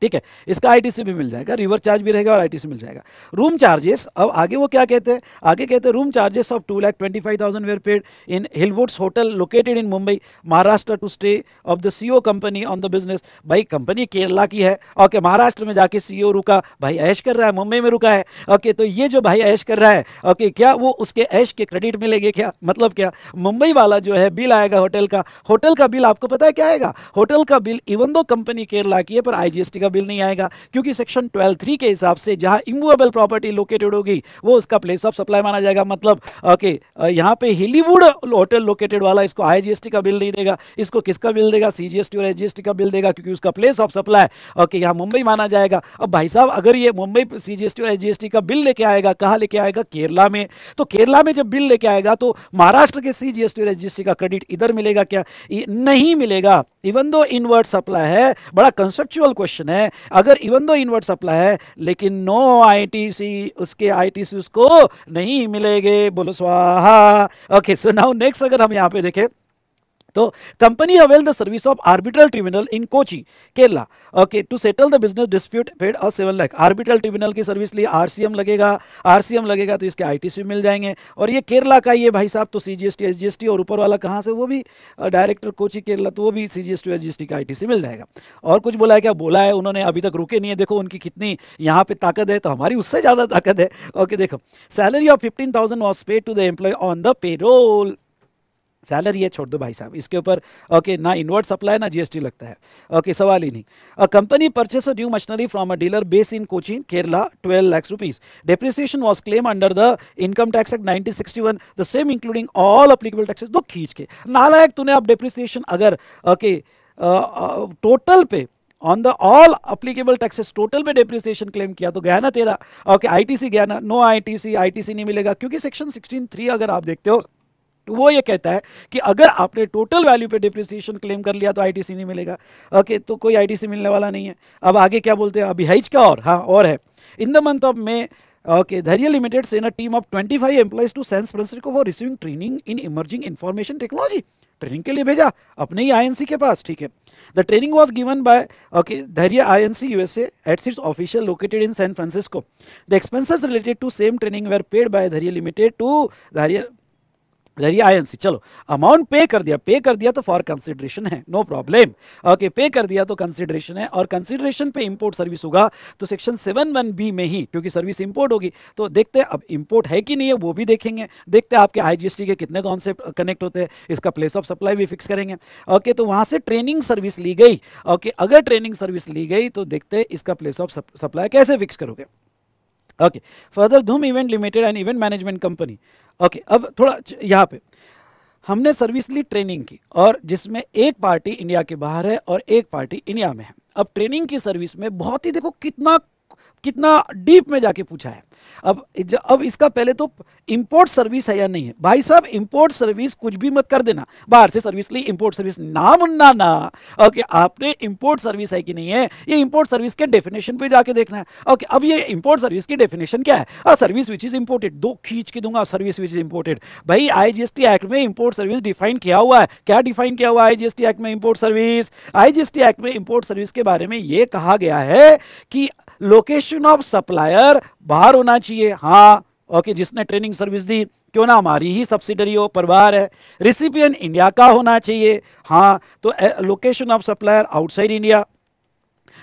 ठीक है, इसका आईटीसी भी मिल जाएगा, रिवर चार्ज भी रहेगा और आईटीसी मिल जाएगा। रूम चार्जेस, अब आगे वो क्या कहते हैं, आगे कहते हैं room charges of two lakh twenty five thousand were paid in हिलवुड्स होटल located in Mumbai Maharashtra to stay of the CEO company on the business. भाई कंपनी केरला की है, ओके, महाराष्ट्र में जाके सीईओ रुका, भाई ऐश कर रहा है, मुंबई में रुका है, ओके, तो ये जो भाई ऐश कर रहा है, ओके, क्या वो उसके ऐश के क्रेडिट मिलेंगे क्या? मतलब क्या, मुंबई वाला जो है बिल आएगा होटल का, होटल का बिल आपको पता है क्या आएगा? होटल का bill even though company Kerala की है पर आईजीएसटी का बिल नहीं आएगा, क्योंकि सेक्शन ट्वेल्व थ्री के हिसाब से जहां इमूवेबल प्रॉपर्टी लोकेटेड होगी वो उसका प्लेस ऑफ सप्लाई माना जाएगा। मतलब ओके, यहाँ पे हिलीवुड होटल लोकेटेड वाला इसको आईजीएसटी का बिल नहीं देगा, इसको किसका बिल देगा? सीजीएसटी और एसजीएसटी का बिल देगा, क्योंकि उसका प्लेस ऑफ सप्लाई ओके यहाँ मुंबई माना जाएगा। अब भाई साहब अगर ये मुंबई सीजीएसटी और एसजीएसटी का बिल लेके आएगा, कहाँ लेके आएगा? केरला में। तो केरला में जब बिल लेके आएगा तो महाराष्ट्र के सीजीएसटी और एसजीएसटी का क्रेडिट इधर मिलेगा क्या? नहीं मिलेगा। इवन दो इनवर्ट सप्लाई है, बड़ा कंसेप्चुअल क्वेश्चन है, अगर इवन दो इनवर्ट सप्लाई है लेकिन नो आईटीसी, उसके आईटीसी उसको नहीं मिलेंगे। बोलो स्वाहा। ओके, सो नाउ नेक्स्ट अगर हम यहाँ पे देखें तो company avail the service of arbitral tribunal in Kochi Kerala okay to settle the business dispute paid और सेवन लाख। आर्बिट्रल ट्रिब्यूनल की सर्विस लिए आरसीएम लगेगा, आरसीएम लगेगा तो इसके आईटीसी मिल जाएंगे, और ये केरला का ये भाई साहब तो सीजीएसटी एसजीएसटी, और ऊपर वाला कहाँ से वो भी डायरेक्टर कोची केरला, तो वो भी सीजीएसटी एसजीएसटी का आईटीसी मिल जाएगा। और कुछ बोला है क्या? बोला है उन्होंने, अभी तक रुके नहीं है। देखो उनकी कितनी यहाँ पे ताकत है, तो हमारी उससे ज़्यादा ताकत है। ओके देखो, salary of fifteen thousand was paid to the employee on the payroll. Salary है, छोड़ दो भाई साहब, इसके ऊपर ओके ना इनवर्ट सप्लाई ना जीएसटी लगता है, ओके सवाल ही नहीं। A company purchase new machinery from a dealer base in Cochin Kerala twelve lakh rupees. Depreciation was claim under the income tax act nineteen sixty one, the same including all applicable taxes. दो खींच के नालायक, तूने आप डेप्रिसिएशन अगर ओके टोटल पे on the all applicable taxes total पे depreciation claim किया तो गया ना तेरा। ओके आईटीसी गया ना, नो आईटीसी, आईटीसी नहीं मिलेगा, क्योंकि सेक्शन सिक्सटीन थ्री अगर आप देखते हो वो ये कहता है कि अगर आपने टोटल वैल्यू पे डिप्रिसिएशन क्लेम कर लिया तो आईटीसी नहीं मिलेगा। ओके तो कोई आईटीसी मिलने वाला नहीं है। अब आगे क्या बोलते हैं, अभी है इसका और हाँ और है। In the month of May okay Dhairya limited sent a team of twenty five employees to San Francisco for receiving training in emerging information technology. Training के लिए भेजा अपने ही आईएनसी के पास, ठीक है। The training was given by okay Dhairya INC USA at its official located in San Francisco. The expenses related to same training were paid by Dhairya limited to Dhairya Dhairya INC. चलो amount pay कर दिया, पे कर दिया तो फॉर कंसिडरेशन है, no problem. Okay pay कर दिया तो कंसिडरेशन है, और कंसिडरेशन पे इंपोर्ट सर्विस होगा तो सेक्शन सेवन वन बी में ही, क्योंकि सर्विस इंपोर्ट होगी तो देखते हैं अब इंपोर्ट है कि नहीं है वो भी देखेंगे। देखते हैं आपके आईजीएसटी के कितने कॉन्सेप्ट कनेक्ट होते हैं, इसका प्लेस ऑफ सप्लाई भी फिक्स करेंगे। ओके तो वहाँ से ट्रेनिंग सर्विस ली गई, ओके अगर ट्रेनिंग सर्विस ली गई तो देखते हैं इसका प्लेस ऑफ सप्लाई कैसे फिक्स करोगे। Okay further धूम इवेंट लिमिटेड and event management company. Okay अब थोड़ा यहाँ पे हमने सर्विस ली ट्रेनिंग की, और जिसमें एक पार्टी इंडिया के बाहर है और एक पार्टी इंडिया में है। अब ट्रेनिंग की सर्विस में बहुत ही देखो कितना कितना डीप में जाके पूछा है। अब अब इसका पहले तो इंपोर्ट सर्विस है या नहीं है। भाई साहब इंपोर्ट सर्विस कुछ भी मत कर देना, बाहर से सर्विस ली इंपोर्ट सर्विस ना मुन्ना ना। ओके आपने इंपोर्ट सर्विस है कि नहीं है ये इंपोर्ट सर्विस के डेफिनेशन पे जाके देखना है। ओके अब ये इंपोर्ट सर्विस की डेफिनेशन क्या है? Service which is imported. दो खींच के दूंगा, सर्विस विच इज इंपोर्टेड। भाई आईजीएसटी एक्ट में इंपोर्ट सर्विस डिफाइन किया हुआ है। क्या डिफाइन किया हुआ है आईजीएसटी एक्ट में? Import service. आईजीएसटी एक्ट में इंपोर्ट सर्विस के बारे में यह कहा गया है कि लोकेशन ऑफ सप्लायर बाहर होना चाहिए। हाँ ओके जिसने ट्रेनिंग सर्विस दी क्यों ना हमारी ही सब्सिडरी हो पर बाहर है। रिसिपिएंट इंडिया का होना चाहिए। हाँ तो location of supplier outside India,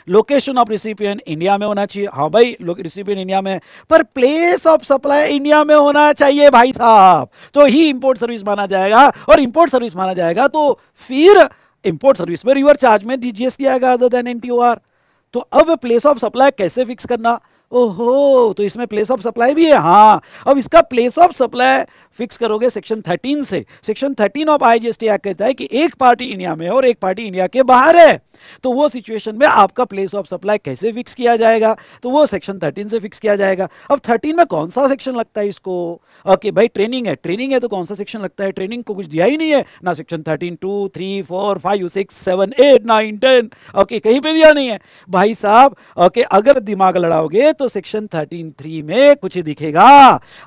location of recipient India में होना चाहिए। हाँ भाई रिसिपिएंट इंडिया में, पर प्लेस ऑफ सप्लाई इंडिया में होना चाहिए भाई साहब, तो ही इंपोर्ट सर्विस माना जाएगा। और इंपोर्ट सर्विस माना जाएगा तो फिर इंपोर्ट सर्विस में रिवर चार्ज में जीएसटी आएगा अदर देन एनटीओआर। तो अब प्लेस ऑफ सप्लाई कैसे फिक्स करना? ओहो तो इसमें प्लेस ऑफ सप्लाई भी है। हाँ अब इसका प्लेस ऑफ सप्लाई फिक्स करोगे सेक्शन थर्टीन से। Section thirteen of IGST act कहता है कि एक पार्टी इंडिया में और एक पार्टी इंडिया के बाहर है, तो वो सिचुएशन में आपका प्लेस ऑफ सप्लाई कैसे फिक्स किया जाएगा? तो वो सेक्शन थर्टीन से फिक्स किया जाएगा। अब थर्टीन में कौन सा सेक्शन लगता है इसको? ओके भाई ट्रेनिंग है, ट्रेनिंग है तो कौन सा सेक्शन लगता है? ट्रेनिंग को कुछ दिया ही नहीं है ना। Section thirteen two three four five six seven eight nine ten okay कहीं पर दिया नहीं है भाई साहब। ओके अगर दिमाग लड़ाओगे तो सेक्शन थर्टीन थ्री में कुछ दिखेगा,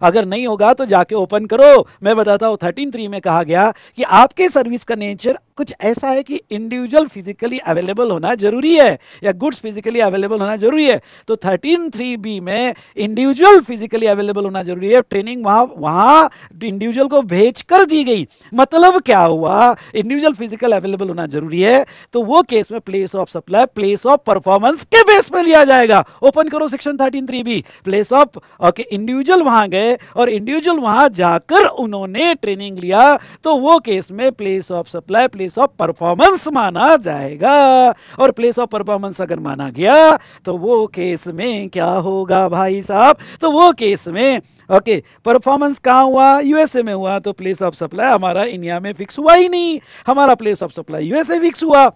अगर नहीं होगा तो जाके ओपन करो। मैं बताता हूँ थर्टीन थ्री में कहा गया कि आपके सर्विस का नेचर कुछ ऐसा है कि इंडिविजुअल फिजिकली अवेलेबल होना जरूरी है या गुड्स फिजिकली अवेलेबल होना जरूरी है। तो थर्टीन थ्री बी में इंडिविजुअल फिजिकली अवेलेबल होना जरूरी है। ट्रेनिंग वहाँ वहाँ इंडिविजुअल को भेज कर दी गई, मतलब क्या हुआ, इंडिविजुअल फिजिकल अवेलेबल होना जरूरी है। तो वो केस में place of supply place of performance के बेस पे लिया जाएगा। ओपन करो section thirteen three B, place of okay, individual वहां गए और इंडिविजुअल वहां जाकर उन्होंने ट्रेनिंग लिया, तो वो केस में place of supply place of performance माना जाएगा। और प्लेस ऑफ परफॉर्मेंस अगर माना गया तो वो केस में क्या होगा भाई साहब, तो वो केस में ओके परफॉर्मेंस कहाँ हुआ, यूएसए में हुआ, तो प्लेस ऑफ सप्लाई हमारा इंडिया में फिक्स हुआ ही नहीं, हमारा place of supply USA fix हुआ।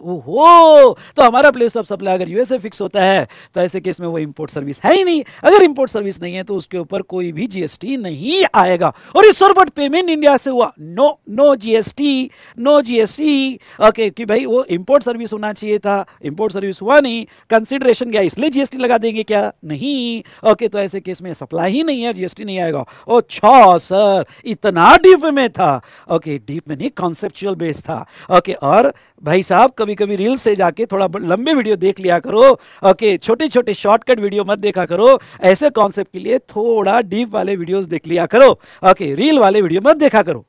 ओहो, तो हमारा प्लेस ऑफ सप्लाई अगर यूएसए फिक्स होता है तो ऐसे केस में वो इंपोर्ट सर्विस है ही नहीं। अगर इंपोर्ट सर्विस नहीं है तो उसके ऊपर कोई भी जीएसटी नहीं आएगा। और इस बट पेमेंट इंडिया से हुआ, no no GST, no GST okay, कि भाई वो इंपोर्ट सर्विस होना चाहिए था, इंपोर्ट सर्विस हुआ नहीं, कंसिडरेशन क्या इसलिए जीएसटी लगा देंगे क्या, नहीं ओके, तो ऐसे केस में सप्लाई ही नहीं है, जीएसटी नहीं आएगा। ओ छो सर, इतना डीप में था ओके, डीप में नहीं, कॉन्सेप्चुअल बेस था ओके। और भाई साहब कभी कभी रील से जाके थोड़ा लंबे वीडियो देख लिया करो ओके, छोटे छोटे शॉर्टकट वीडियो मत देखा करो, ऐसे कॉन्सेप्ट के लिए थोड़ा डीप वाले वीडियोस देख लिया करो ओके, रील वाले वीडियो मत देखा करो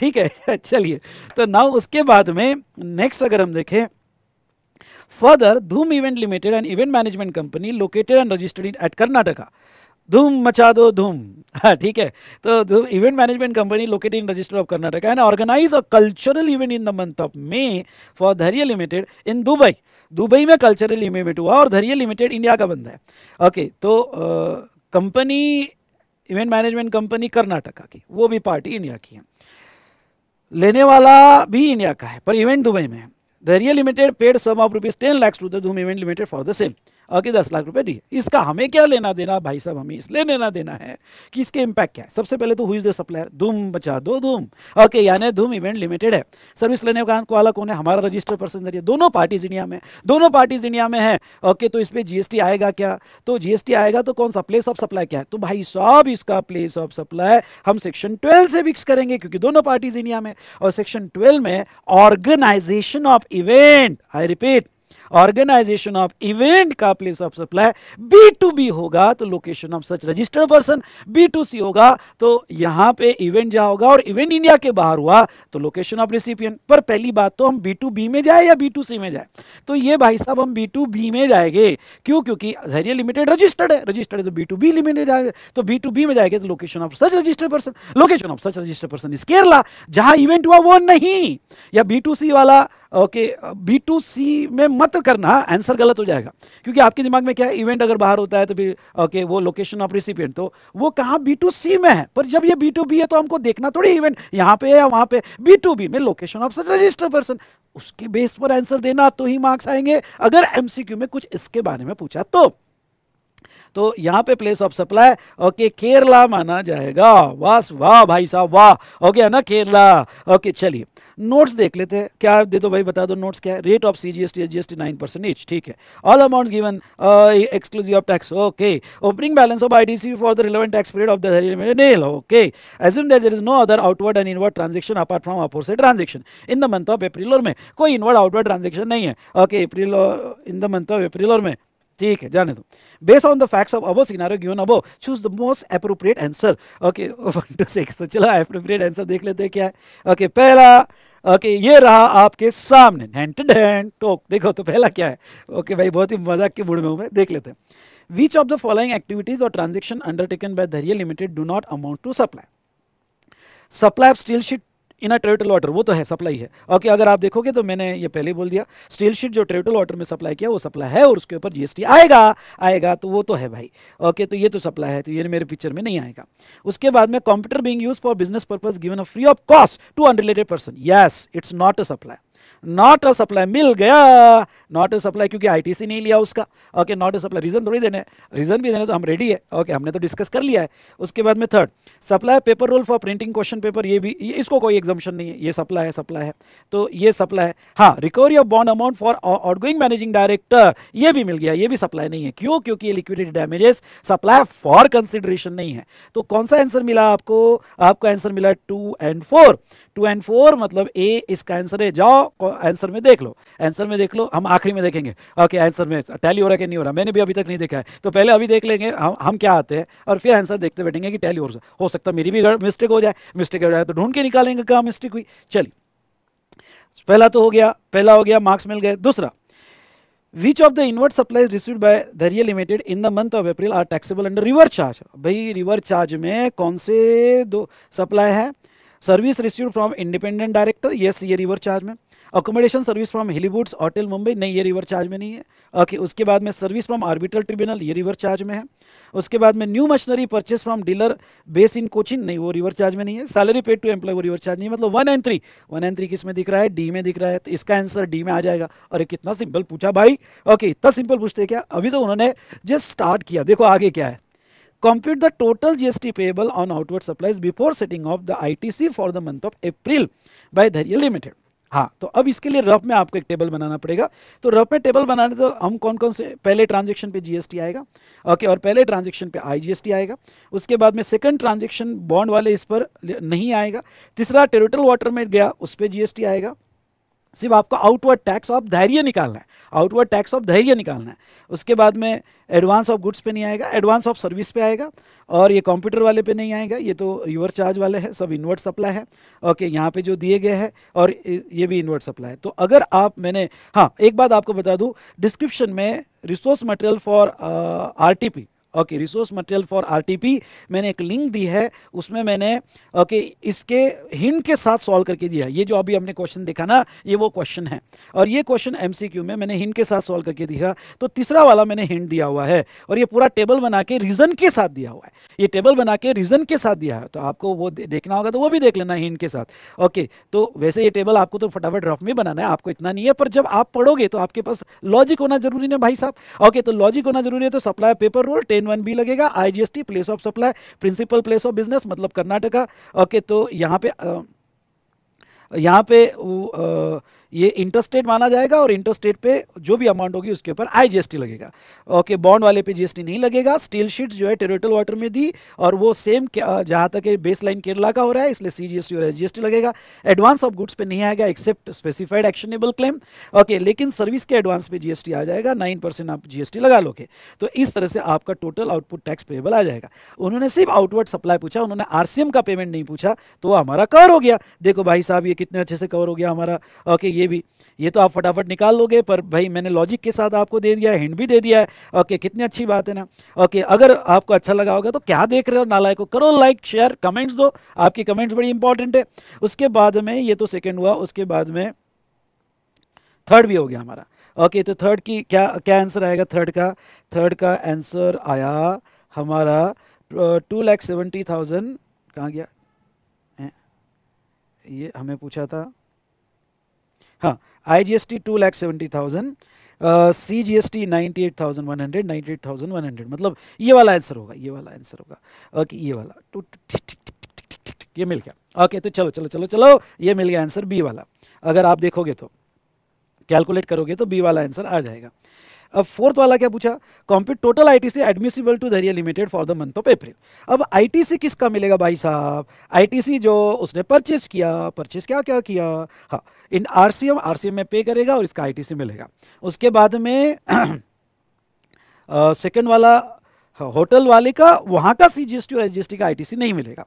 ठीक है। चलिए, तो नाउ उसके बाद में नेक्स्ट अगर हम देखें further, धूम इवेंट लिमिटेड and event management company located and registered at Karnataka. धूम मचा दो धूम, हाँ ठीक है। तो Dhoom event management company located in register of Karnataka and organise a cultural event in the month of May for Dhairya limited in Dubai. Dubai में cultural event हुआ और धैर्य लिमिटेड इंडिया का बंदा है ओके। तो company event management company Karnataka की, वो भी पार्टी इंडिया की है, लेने वाला भी इंडिया का है, पर इवेंट दुबई में है। Dhairya limited paid sum of rupees ten lakh to the धूम इवेंट लिमिटेड for the same okay, दस लाख रुपए दिए। इसका हमें क्या लेना देना भाई साहब, हमें इसलिए लेना देना है कि इसके इम्पैक्ट क्या है। सबसे पहले तो हु इज द सप्लायर, धूम बचा दो धूम ओके, यानी धूम इवेंट लिमिटेड है। सर्विस लेने वाला कौन है, हमारा रजिस्टर पर्सन धैर्य। दोनों पार्टीज इंडिया में, दोनों पार्टीज इंडिया में है ओके। तो इस पर जीएसटी आएगा क्या, तो जीएसटी आएगा तो कौन सा प्लेस ऑफ सप्लाई क्या है, तो भाई साहब इसका प्लेस ऑफ सप्लाई हम सेक्शन ट्वेल्व से फिक्स करेंगे क्योंकि दोनों पार्टीज इंडिया में। और सेक्शन ट्वेल्व में organisation of event, I repeat organisation of event का place of supply B to B होगा तो location of such registered person, B to C होगा तो यहां पे इवेंट जहां होगा और इवेंट इंडिया के बाहर हुआ तो लोकेशन ऑफ रिसिपिएंट। पर पहली बात तो हम बी टू बी में जाए या बी टू सी में जाए, तो ये भाई साहब हम बी टू बी में जाएंगे, क्यों, क्योंकि धैर्य लिमिटेड रजिस्टर्ड है, रजिस्टर्ड है तो बी टू बी लिमिटेड जाएंगे, तो बी टू बी में जाएंगे तो location of such registered person, location of such registered person is Kerala जहां इवेंट हुआ वो नहीं, या बी टू सी वाला ओके बी टू सी में मत करना, आंसर गलत हो जाएगा क्योंकि आपके दिमाग में क्या है, इवेंट अगर बाहर होता है तो फिर ओके okay, वो लोकेशन ऑफ रिसिपिएंट तो वो कहाँ बी टू सी में है, पर जब ये बी टू बी है तो हमको देखना थोड़ी इवेंट यहाँ पे है या वहाँ पे, बी टू बी में location of such registered person, उसके बेस पर आंसर देना तो ही मार्क्स आएंगे अगर एमसीक्यू में कुछ इसके बारे में पूछा तो। तो यहाँ पे place of supply okay Kerala माना जाएगा। वाह वाह भाई साहब वाह ओके, है ना केरला ओके। चलिए नोट्स देख लेते हैं, क्या दे दो भाई, बता दो नोट्स क्या है। Rate of C G S T G S T nine percent each, ठीक है। All amounts given exclusive of tax okay. Opening balance of I D C for the relevant tax period of the Dhairya limited nil okay. Assume that there is no other outward and inward transaction apart from opposite transaction in the month of April और में, कोई inward outward transaction नहीं है okay April in the month of April और में, ठीक है जाने दो। Based on the facts of above scenario given above choose the most appropriate answer okay one two six. तो चलो एप्रोप्रिएट आंसर देख लेते हैं क्या है ओके okay, पहला ओके okay, ये रहा आपके सामने हैंड टू हैंड टॉक, देखो तो पहला क्या है ओके okay, भाई बहुत ही मजाक के मूड में हूँ मैं, देख लेते हैं। Which of the following activities और transaction undertaken by Dhairya limited do not amount to supply, supply of steel sheet in a territorial water, वो तो है सप्लाई है ओके okay, अगर आप देखोगे तो मैंने ये पहले बोल दिया, स्टील शीट जो टेरिटोरियल वाटर में सप्लाई किया वो सप्लाई है और उसके ऊपर जीएसटी आएगा आएगा तो वो तो है भाई ओके okay, तो ये तो सप्लाई है तो ये मेरे पिक्चर में नहीं आएगा। उसके बाद में computer being used for business purpose given a free of cost to unrelated person, yes it's not a supply, not a supply मिल गया, नॉट अ सप्लाई क्योंकि आईटीसी नहीं लिया उसका okay, not a supply. Reason थोड़ी देने, reason भी देने तो हम रेडी है ओके okay, हमने तो डिस्कस कर लिया है। उसके बाद में third supply paper roll for printing question paper, ये भी ये, इसको कोई एग्जाम्शन नहीं है, ये सप्लाई है सप्लाई है तो ये सप्लाई है। हाँ recovery of bond amount for outgoing managing director, ये भी मिल गया, ये भी सप्लाई नहीं है, क्यों, क्योंकि ये liquidity damages supply for consideration नहीं है। तो कौन सा आंसर मिला आपको, आपको आंसर मिला two and four. Two and four मतलब ए इसका आंसर है। जाओ आंसर में देख लो, आंसर में देख लो, हम आखिरी में देखेंगे। ओके आंसर में टैली हो रहा है कि नहीं हो रहा, मैंने भी अभी तक नहीं देखा है, तो पहले अभी देख लेंगे हम, हम क्या आते हैं और फिर आंसर देखते बैठेंगे कि टैली हो रहा है। हो सकता है मेरी भी मिस्टेक हो जाए, मिस्टेक हो जाए तो ढूंढ के निकालेंगे कहाँ मिस्टेक हुई। चलिए पहला तो हो गया, पहला हो गया मार्क्स मिल गए। दूसरा, Which of the inward supplies received by Dharia Limited in the month of April are taxable under reverse charge? भाई रिवर चार्ज में कौन से दो सप्लाई है? Service receive from independent director, yes ये रिवर चार्ज में। Accommodation service from Hillywoods hotel Mumbai, नहीं ये रिवर चार्ज में नहीं है। ओके उसके बाद में सर्विस फ्रॉम आर्बिट्रल ट्रिब्यूनल, ये रिवर चार्ज में है। उसके बाद में new machinery purchase from dealer base in Cochin, नहीं वो रिवर चार्ज में नहीं है। सैलरी पेड टू एम्प्लॉय, वो रिवर चार्ज नहीं है। मतलब one and three one and three किस में दिख रहा है? डी में दिख रहा है, तो इसका आंसर डी में आ जाएगा। और कितना सिंपल पूछा भाई, ओके इतना सिंपल पूछते क्या? अभी तो उन्होंने जस्ट स्टार्ट किया, देखो आगे क्या है। Compute the total GST payable on outward supplies before setting off the ITC for the month of April by Dhairya limited. हाँ तो अब इसके लिए रफ में आपको एक टेबल बनाना पड़ेगा। तो रफ में टेबल बनाने तो हम कौन कौन से, पहले ट्रांजेक्शन पे जीएसटी आएगा, ओके और पहले ट्रांजेक्शन पे आईजीएसटी आएगा। उसके बाद में सेकंड ट्रांजेक्शन बॉन्ड वाले इस पर नहीं आएगा। तीसरा टेरिटोरियल वाटर में गया उस पर जीएसटी आएगा। सिर्फ आपको आउटवर्ड टैक्स ऑफ धैर्य निकालना है, आउटवर्ड टैक्स ऑफ धैर्य निकालना है। उसके बाद में एडवांस ऑफ गुड्स पे नहीं आएगा, एडवांस ऑफ सर्विस पे आएगा। और ये कंप्यूटर वाले पे नहीं आएगा, ये तो रिवर चार्ज वाले हैं, सब इनवर्ड सप्लाई है। ओके यहाँ पे जो दिए गए हैं और ये भी इनवर्ड सप्लाई है। तो अगर आप मैंने हाँ एक बात आपको बता दूँ, डिस्क्रिप्शन में resource material for R T P, okay resource material for RTP मैंने एक लिंक दी है, उसमें मैंने ओके okay, इसके हिंट के साथ सॉल्व करके दिया है। ये जो अभी हमने क्वेश्चन देखा ना, ये वो क्वेश्चन है और ये क्वेश्चन एमसीक्यू में मैंने हिंट के साथ सॉल्व करके दिया। तो तीसरा वाला मैंने हिंट दिया हुआ है और ये पूरा टेबल बना के रीजन के साथ दिया हुआ है, ये टेबल बना के रीजन के साथ दिया है। तो आपको वो दे, देखना होगा, तो वो भी देख लेना हिंट के साथ। ओके okay, तो वैसे ये टेबल आपको तो फटाफट रफ में बनाना है, आपको इतना नहीं है, पर जब आप पढ़ोगे तो आपके पास लॉजिक होना जरूरी है भाई साहब। ओके okay, तो लॉजिक होना जरूरी है। तो सप्लाई पेपर रोल वन भी लगेगा, IGST place of supply, principal place of business मतलब कर्नाटका। ओके तो यहाँ पे आ, यहाँ पे आ, ये इंटरस्टेट माना जाएगा और इंटरस्टेट पे जो भी अमाउंट होगी उसके ऊपर आईजीएसटी लगेगा। ओके बॉन्ड वाले पे जीएसटी नहीं लगेगा। स्टील शीट्स जो है टेरिटोरियल वाटर में दी और वो सेम जहाँ तक बेस लाइन केरला का हो रहा है, इसलिए सीजीएसटी और एसजीएसटी लगेगा। एडवांस ऑफ गुड्स पे नहीं आएगा except specified actionable claim. Okay लेकिन सर्विस के एडवांस पे जीएसटी आ जाएगा, नाइन परसेंट आप जीएसटी लगा लोगे। तो इस तरह से आपका टोटल आउटपुट टैक्स पेएबल आ जाएगा। उन्होंने सिर्फ आउटवर्ड सप्लाई पूछा, उन्होंने आरसीएम का पेमेंट नहीं पूछा, तो हमारा कवर हो गया। देखो भाई साहब ये कितने अच्छे से कवर हो गया हमारा। ओके ये भी, ये तो आप फटाफट निकाल लोगे, पर भाई मैंने लॉजिक के साथ आपको दे दिया है, हिंट भी दे दिया है। ओके कितनी अच्छी बात है ना। ओके अगर आपको अच्छा लगा होगा तो क्या देख रहे हो नालायक को, करो लाइक शेयर कमेंट्स दो, आपकी कमेंट्स बड़ी इंपॉर्टेंट है। उसके बाद में ये तो सेकंड हुआ, उसके बाद में थर्ड भी हो गया हमारा। ओके तो थर्ड की क्या क्या आंसर आएगा? थर्ड का थर्ड का आंसर आया हमारा टू लैख सेवेंटी थाउजेंड। कहाँ गया ये हमें पूछा था? हाँ I G S T two lakh seventy thousand, C G S T ninety eight thousand one hundred ninety eight thousand one hundred मतलब ये वाला आंसर होगा, ये वाला आंसर होगा। ओके ये वाला टू ठीक ठीक ठीक ठीक ये मिल गया। ओके तो चलो चलो चलो चलो ये मिल गया आंसर बी वाला। अगर आप देखोगे तो कैलकुलेट करोगे तो बी वाला आंसर आ जाएगा। अब फोर्थ वाला क्या पूछा? Compute total ITC admissible to Dhairya limited for the month of April. अब आईटीसी किसका मिलेगा भाई साहब? आईटीसी जो उसने परचेस किया, परचेस क्या क्या किया? हाँ इन आरसीएम, आरसीएम में पे करेगा और इसका आईटीसी मिलेगा। उसके बाद में सेकंड वाला होटल वाले का, वहाँ का सीजीएसटी और एसजीएसटी का आईटीसी नहीं मिलेगा।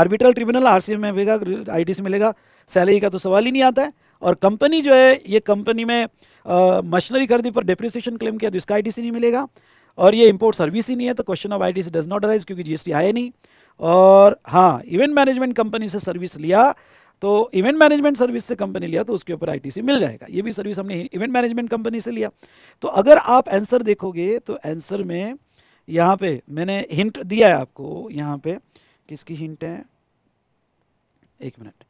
आर्बिट्रल ट्रिब्यूनल आरसीएम में मिलेगा, आईटीसी मिलेगा। सैलरी का तो सवाल ही नहीं आता है। और कंपनी जो है, ये कंपनी में मशीनरी कर दी पर डेप्रिसिएशन क्लेम किया तो इसका आईटीसी नहीं मिलेगा। और ये इंपोर्ट सर्विस ही नहीं है तो question of ITC does not arise, क्योंकि जीएसटी आया नहीं। और हाँ इवेंट मैनेजमेंट कंपनी से सर्विस लिया तो इवेंट मैनेजमेंट सर्विस से कंपनी लिया तो उसके ऊपर आईटीसी मिल जाएगा। ये भी सर्विस हमने इवेंट मैनेजमेंट कंपनी से लिया। तो अगर आप आंसर देखोगे तो आंसर में यहाँ पे मैंने हिंट दिया है आपको। यहाँ पे किसकी हिंट है? एक मिनट।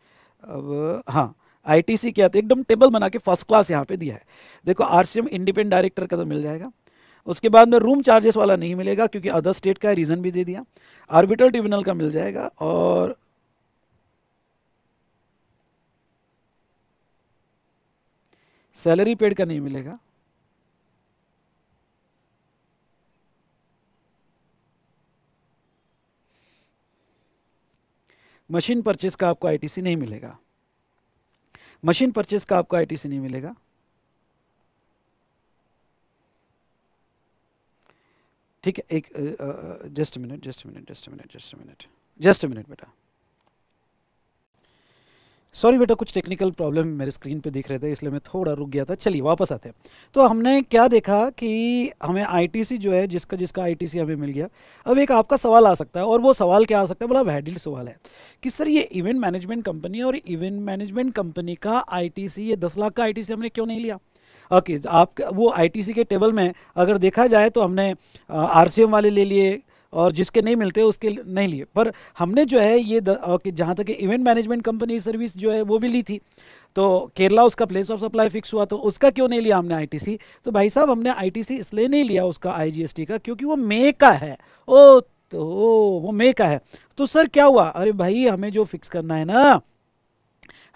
अब हाँ आईटीसी क्या था, एकदम टेबल बना के फर्स्ट क्लास यहाँ पे दिया है। देखो आरसीएम इंडिपेंडेंट डायरेक्टर का तो मिल जाएगा। उसके बाद में रूम चार्जेस वाला नहीं मिलेगा क्योंकि अदर स्टेट का रीज़न भी दे दिया। आर्बिट्रल ट्रिब्यूनल का मिल जाएगा। और सैलरी पेड का नहीं मिलेगा। मशीन परचेज का आपको आईटीसी नहीं मिलेगा, मशीन परचेज का आपको आईटीसी नहीं मिलेगा। ठीक है, एक just minute just minute just minute just minute just minute बेटा, सॉरी बेटा कुछ टेक्निकल प्रॉब्लम मेरे स्क्रीन पे दिख रहे थे इसलिए मैं थोड़ा रुक गया था। चलिए वापस आते हैं। तो हमने क्या देखा कि हमें आईटीसी जो है जिसका जिसका आईटीसी हमें मिल गया। अब एक आपका सवाल आ सकता है, और वो सवाल क्या आ सकता है, बड़ा वैलिड सवाल है कि सर ये इवेंट मैनेजमेंट कंपनी है और इवेंट मैनेजमेंट कंपनी का आईटीसी, ये दस लाख का आईटीसी हमने क्यों नहीं लिया। ओके, आप वो आईटीसी के टेबल में अगर देखा जाए तो हमने आरसीएम वाले ले लिए और जिसके नहीं मिलते उसके नहीं लिए, पर हमने जो है ये जहाँ तक इवेंट मैनेजमेंट कंपनी सर्विस जो है वो भी ली थी, तो केरला उसका प्लेस ऑफ सप्लाई फिक्स हुआ, तो उसका क्यों नहीं लिया हमने आईटीसी। तो भाई साहब हमने आईटीसी इसलिए नहीं लिया उसका आईजीएसटी का क्योंकि वो मे का है। ओ तो वो मे का है तो सर क्या हुआ, अरे भाई हमें जो फिक्स करना है ना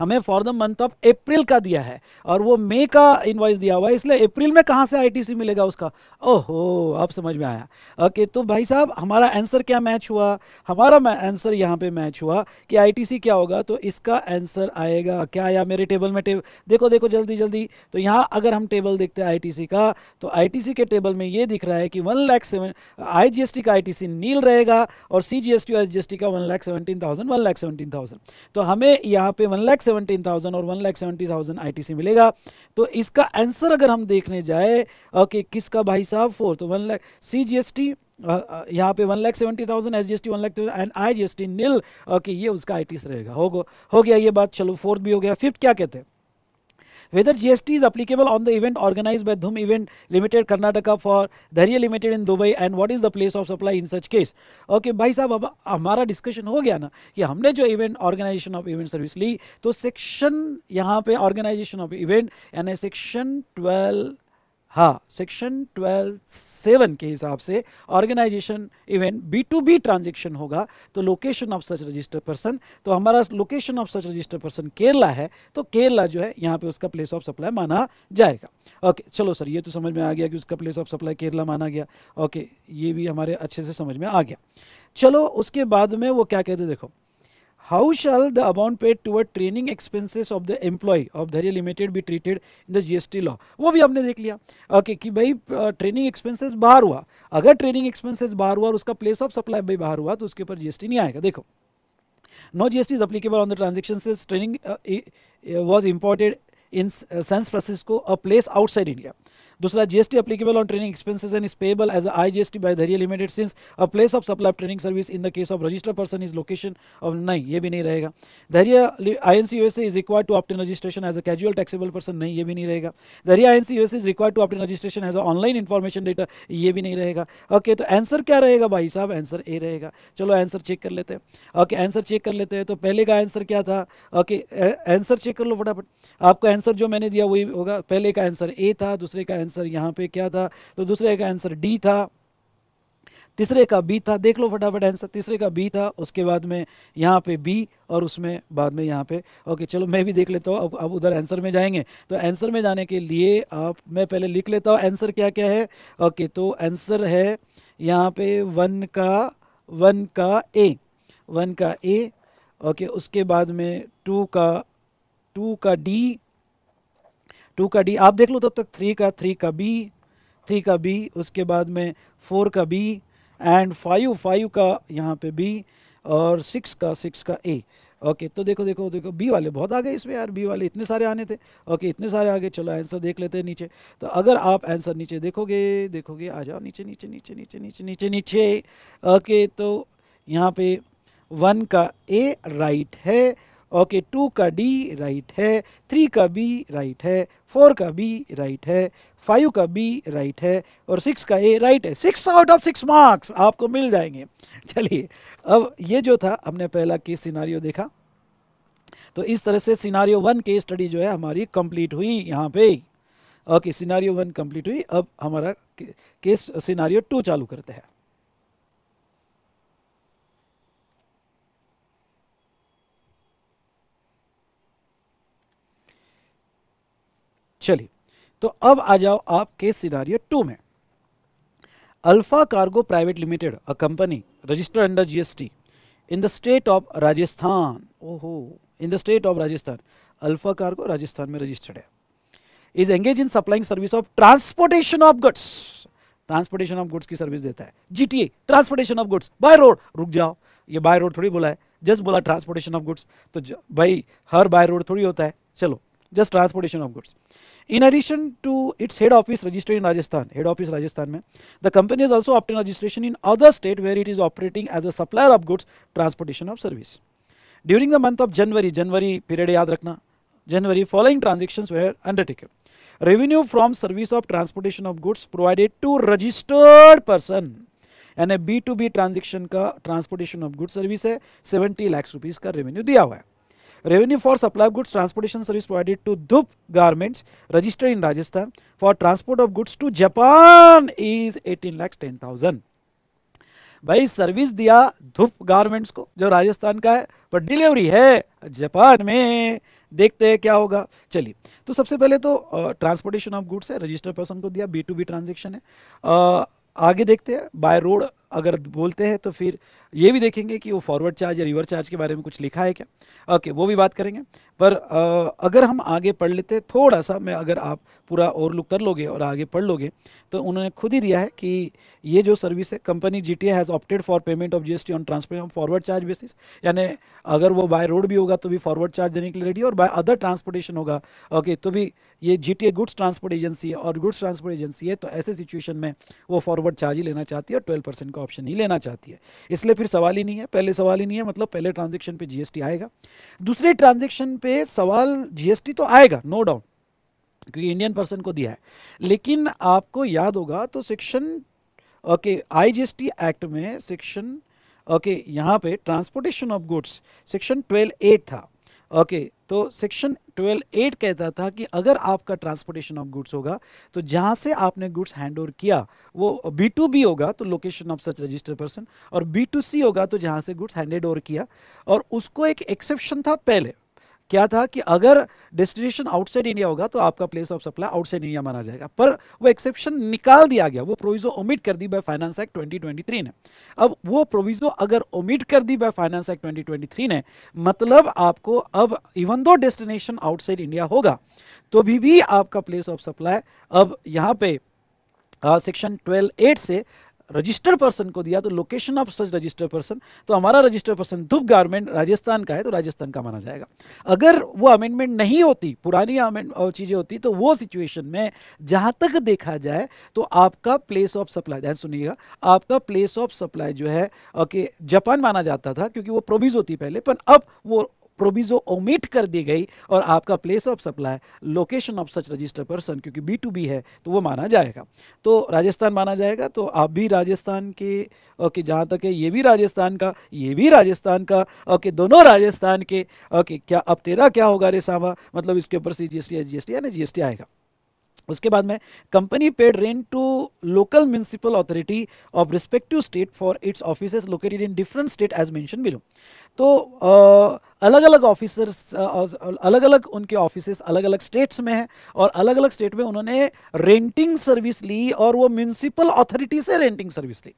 हमें for the month of April का दिया है और वो मई का इनवॉइस दिया हुआ है, इसलिए अप्रैल में कहाँ से आईटीसी मिलेगा उसका। ओहो आप समझ में आया। ओके तो भाई साहब हमारा आंसर क्या मैच हुआ, हमारा आंसर यहाँ पे मैच हुआ कि आईटीसी क्या होगा, तो इसका आंसर आएगा क्या आया मेरे टेबल में, टेबल देखो देखो जल्दी जल्दी। तो यहाँ अगर हम टेबल देखते हैं आईटीसी का, तो आईटीसी के टेबल में ये दिख रहा है कि one lakh seven I G S T का आईटीसी नील रहेगा और सी जी एस टी और एस जी एस टी का one lakh seventeen thousand one lakh seventeen thousand. तो हमें यहाँ पे वन लाख सेवनटीन थाउजेंड और one lakh seventy thousand ITC मिलेगा। तो इसका आंसर अगर हम देखने जाए ओके किसका भाई साहब फोर, तो वन लाख सीजीएसटी यहाँ पे one lakh seventy thousand, SGST one lakh and IGST nil. Okay ये उसका आईटीसी रहेगा। हो, हो गया ये बात, चलो फोर्थ भी हो गया। फिफ्थ क्या कहते हैं, whether G S T is applicable on the event organized by Dhum Event Limited Karnataka for Dharia Limited in Dubai and what is the place of supply in such case। Okay भाई साहब अब हमारा discussion हो गया ना कि हमने जो event organisation of event service ली, तो सेक्शन यहाँ पे ऑर्गेनाइजेशन ऑफ इवेंट यानी सेक्शन ट्वेल्व, हाँ सेक्शन ट्वेल्व सेवन के हिसाब से organisation event B to B transaction होगा। तो location of such register person, तो हमारा location of such register person Kerala है, तो केरला जो है यहाँ पे उसका प्लेस ऑफ सप्लाई माना जाएगा। ओके चलो सर ये तो समझ में आ गया कि उसका प्लेस ऑफ सप्लाई केरला माना गया। ओके ये भी हमारे अच्छे से समझ में आ गया। चलो उसके बाद में वो क्या कहते देखो, How shall the amount paid toward training expenses of the employee of Dharia Limited be treated in the G S T law? वो भी हमने देख लिया। ओके okay, कि भाई ट्रेनिंग एक्सपेंसेस बाहर हुआ, अगर ट्रेनिंग एक्सपेंसेस बाहर हुआ और उसका प्लेस ऑफ सप्लाई भी बाहर हुआ तो उसके ऊपर जीएसटी नहीं आएगा। देखो no GST is applicable on the transactions training was imported in San Francisco a place outside India. दूसरा GST applicable on training expenses and is payable as I GST by Dhairya limited since a place of supply of training service in the case of register person is location of, नहीं ये भी नहीं रहेगा। Dhairya INC USA is required to obtain registration as a casual taxable person, नहीं ये भी नहीं रहेगा। Dhairya INC USA is required to obtain registration as a online information data, ये भी नहीं रहेगा। ओके तो आंसर क्या रहेगा भाई साहब, आंसर ए रहेगा। चलो आंसर चेक कर लेते हैं। ओके आंसर चेक कर लेते हैं, तो पहले का आंसर क्या था, ओके आंसर चेक कर लो फटाफट। आपका आंसर जो मैंने दिया वही होगा, पहले का आंसर ए था, दूसरे का आंसर यहाँ पे क्या था, तो दूसरे का आंसर डी था, तीसरे का बी था। देख लो फटाफट आंसर, तीसरे का बी था, उसके बाद में यहाँ पे बी और उसमें बाद में यहाँ पे। ओके चलो मैं भी देख लेता हूँ। अब अब उधर आंसर में जाएंगे, तो आंसर में जाने के लिए आप मैं पहले लिख लेता हूँ आंसर क्या क्या है। ओके तो आंसर है यहाँ पे वन का वन का ए वन का ए ओके उसके बाद में टू का टू का डी टू का डी आप देख लो तब तक, थ्री का थ्री का बी थ्री का बी उसके बाद में फोर का बी एंड फाइव फाइव का यहाँ पे बी और सिक्स का सिक्स का ए। ओके तो देखो देखो देखो बी वाले बहुत आ गए इसमें यार, बी वाले इतने सारे आने थे। ओके इतने सारे आ गए। चलो आंसर देख लेते हैं नीचे। तो अगर आप आंसर नीचे देखोगे देखोगे आ जाओ नीचे नीचे नीचे नीचे नीचे नीचे नीचे ओके तो यहाँ पे वन का ए राइट है, ओके टू का डी राइट है, थ्री का बी राइट है, फोर का बी राइट है, फाइव का बी राइट है और सिक्स का ए राइट है। Six out of six marks आपको मिल जाएंगे। चलिए अब ये जो था हमने पहला केस सिनारियो देखा, तो इस तरह से सिनारियो वन केस स्टडी जो है हमारी कंप्लीट हुई यहाँ पे। ओके सिनारियो वन कंप्लीट हुई। अब हमारा केस सिनारियो टू चालू करते हैं। चलिए तो अब आ जाओ आपके सिनारियो टू में। Alpha cargo private limited a company registered under GST in the state of Rajasthan. Oh, in the state of Rajasthan, Alpha Cargo Rajasthan में registered है. Is engaged in supplying service of transportation of goods. Transportation of goods की service देता है. G T A, transportation of goods by road. रुक जाओ, ये by road थोड़ी बोला है, just बोला transportation of goods. तो भाई हर by road थोड़ी होता है. चलो, just transportation of goods. In addition to its head office registered in Rajasthan, head office Rajasthan में, the company has also obtained registration in other state where it is operating as a supplier of goods, transportation of service. During the month of January, January period याद रखना, January following transactions were undertaken. Revenue from service of transportation of goods provided to registered person, and a B to B transaction का transportation of goods service है, seventy lakhs rupees का revenue दिया हुआ है. Revenue for supply of goods transportation service provided to Dhup Garments registered in Rajasthan for transport of goods to Japan is eighteen lakhs ten thousand. भाई service दिया Dhoop garments को जो राजस्थान का है, पर डिलीवरी है जापान में. देखते हैं क्या होगा. चलिए, तो सबसे पहले तो ट्रांसपोर्टेशन ऑफ गुड्स है, रजिस्टर्ड पर्सन को दिया, बी टू बी ट्रांजेक्शन है. uh, आगे देखते हैं बाय रोड अगर बोलते हैं तो फिर ये भी देखेंगे कि वो फॉरवर्ड चार्ज या रिवर चार्ज के बारे में कुछ लिखा है क्या. ओके okay, वो भी बात करेंगे. पर आ, अगर हम आगे पढ़ लेते थोड़ा सा, मैं अगर आप पूरा ओवरलुक कर लोगे और आगे पढ़ लोगे तो उन्होंने खुद ही दिया है कि ये जो सर्विस है, company G T A has opted for payment of G S T on transport on forward charge basis. यानी अगर वो बाय रोड भी होगा तो भी फॉरवर्ड चार्ज देने के लिए रेडी, और बाय अदर ट्रांसपोर्टेशन होगा ओके okay, तो भी ये G T A goods transport agency है और गुड्स ट्रांसपोर्ट एजेंसी है, तो ऐसे सिचुएशन में वो फॉरवर्ड चार्ज ही लेना चाहती है और ट्वेल्व परसेंट का ऑप्शन ही लेना चाहती है. इसलिए फिर सवाल ही नहीं है, पहले सवाल ही नहीं है, मतलब पहले ट्रांजेक्शन पे जीएसटी आएगा, दूसरे ट्रांजेक्शन पे सवाल जीएसटी तो आएगा नो डाउट, क्योंकि इंडियन पर्सन को दिया है. लेकिन आपको याद होगा तो सेक्शन ओके आईजीएसटी एक्ट में सेक्शन ओके यहाँ पे transportation of goods section twelve eight था ओके okay, तो सेक्शन ट्वेल्व एट कहता था कि अगर आपका ट्रांसपोर्टेशन ऑफ गुड्स होगा तो जहाँ से आपने गुड्स हैंड ओवर किया वो बी टू बी होगा तो location of such registered person, और बी टू सी होगा तो जहाँ से गुड्स हैंडेड ओवर किया. और उसको एक एक्सेप्शन था पहले, क्या था कि अगर डेस्टिनेशन आउटसाइड इंडिया होगा तो आपका place of supply outside India माना जाएगा, पर वो एक्सेप्शन निकाल दिया गया, वो प्रोविजो ओमिट कर दी by finance act twenty twenty three ने. अब वो प्रोविजो अगर ओमिट कर दी by finance act twenty twenty three ने, मतलब आपको अब even though destination outside India होगा तो भी, भी आपका प्लेस ऑफ सप्लाई अब यहाँ पे सेक्शन ट्वेल्व एट से रजिस्टर्ड पर्सन को दिया तो location of such registered person, तो हमारा रजिस्टर्ड पर्सन धुप गारमेंट राजस्थान का है तो राजस्थान का माना जाएगा. अगर वो अमेंडमेंट नहीं होती, पुरानी चीज़ें होती, तो वो सिचुएशन में जहाँ तक देखा जाए तो आपका प्लेस ऑफ सप्लाई, ध्यान सुनिएगा, आपका प्लेस ऑफ सप्लाई जो है ओके जापान माना जाता था क्योंकि वो प्रोविज़ होती पहले, पर अब वो प्रोविजो ओमिट कर दी गई और आपका place of supply location of such registered person क्योंकि बी टू बी है तो वो माना जाएगा, तो राजस्थान माना जाएगा. तो आप भी राजस्थान के ओके, जहाँ तक है ये भी राजस्थान का, ये भी राजस्थान का ओके, दोनों राजस्थान के ओके. क्या अब तेरा क्या होगा रे सावा, मतलब इसके ऊपर C G S T S G S T यानी जी एस टी आएगा. उसके बाद में company paid rent to local municipal authority of respective state for its offices located in different state as mention below. तो आ, अलग अलग officers, अलग अलग उनके ऑफिसेस अलग अलग स्टेट्स में हैं और अलग अलग स्टेट में उन्होंने रेंटिंग सर्विस ली और वो म्यूनसिपल अथॉरिटी से रेंटिंग सर्विस ली,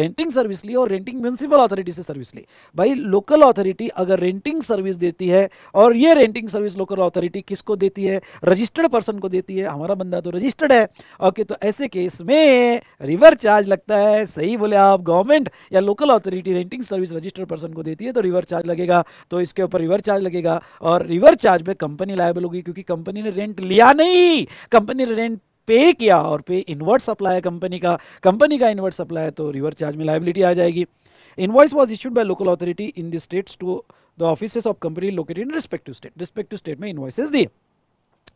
रेंटिंग सर्विस ली और रेंटिंग म्यूनसिपल अथॉरिटी से सर्विस ली. भाई लोकल अथॉरिटी अगर रेंटिंग सर्विस देती है और ये रेंटिंग सर्विस लोकल अथॉरिटी किसको देती है, रजिस्टर्ड पर्सन को देती है, हमारा बंदा तो रजिस्टर्ड है ओके, तो ऐसे केस में रिवर चार्ज लगता है. सही बोले आप, गवर्नमेंट या local authority renting service registered person को देती है तो रिवर चार्ज लगेगा, तो इसके ऊपर रिवर चार्ज लगेगा और रिवर चार्ज में कंपनी लायबल होगी क्योंकि कंपनी ने रेंट लिया नहीं, कंपनी ने रेंट पे किया और पे इनवर्ट सप्लाई है कंपनी का, कंपनी का इनवर्ट सप्लाई है तो रिवर चार्ज में लायबिलिटी आ जाएगी. Invoice was issued by local authority in the states to the offices of company located in respective state, respective state में इनवॉइसेस दिए.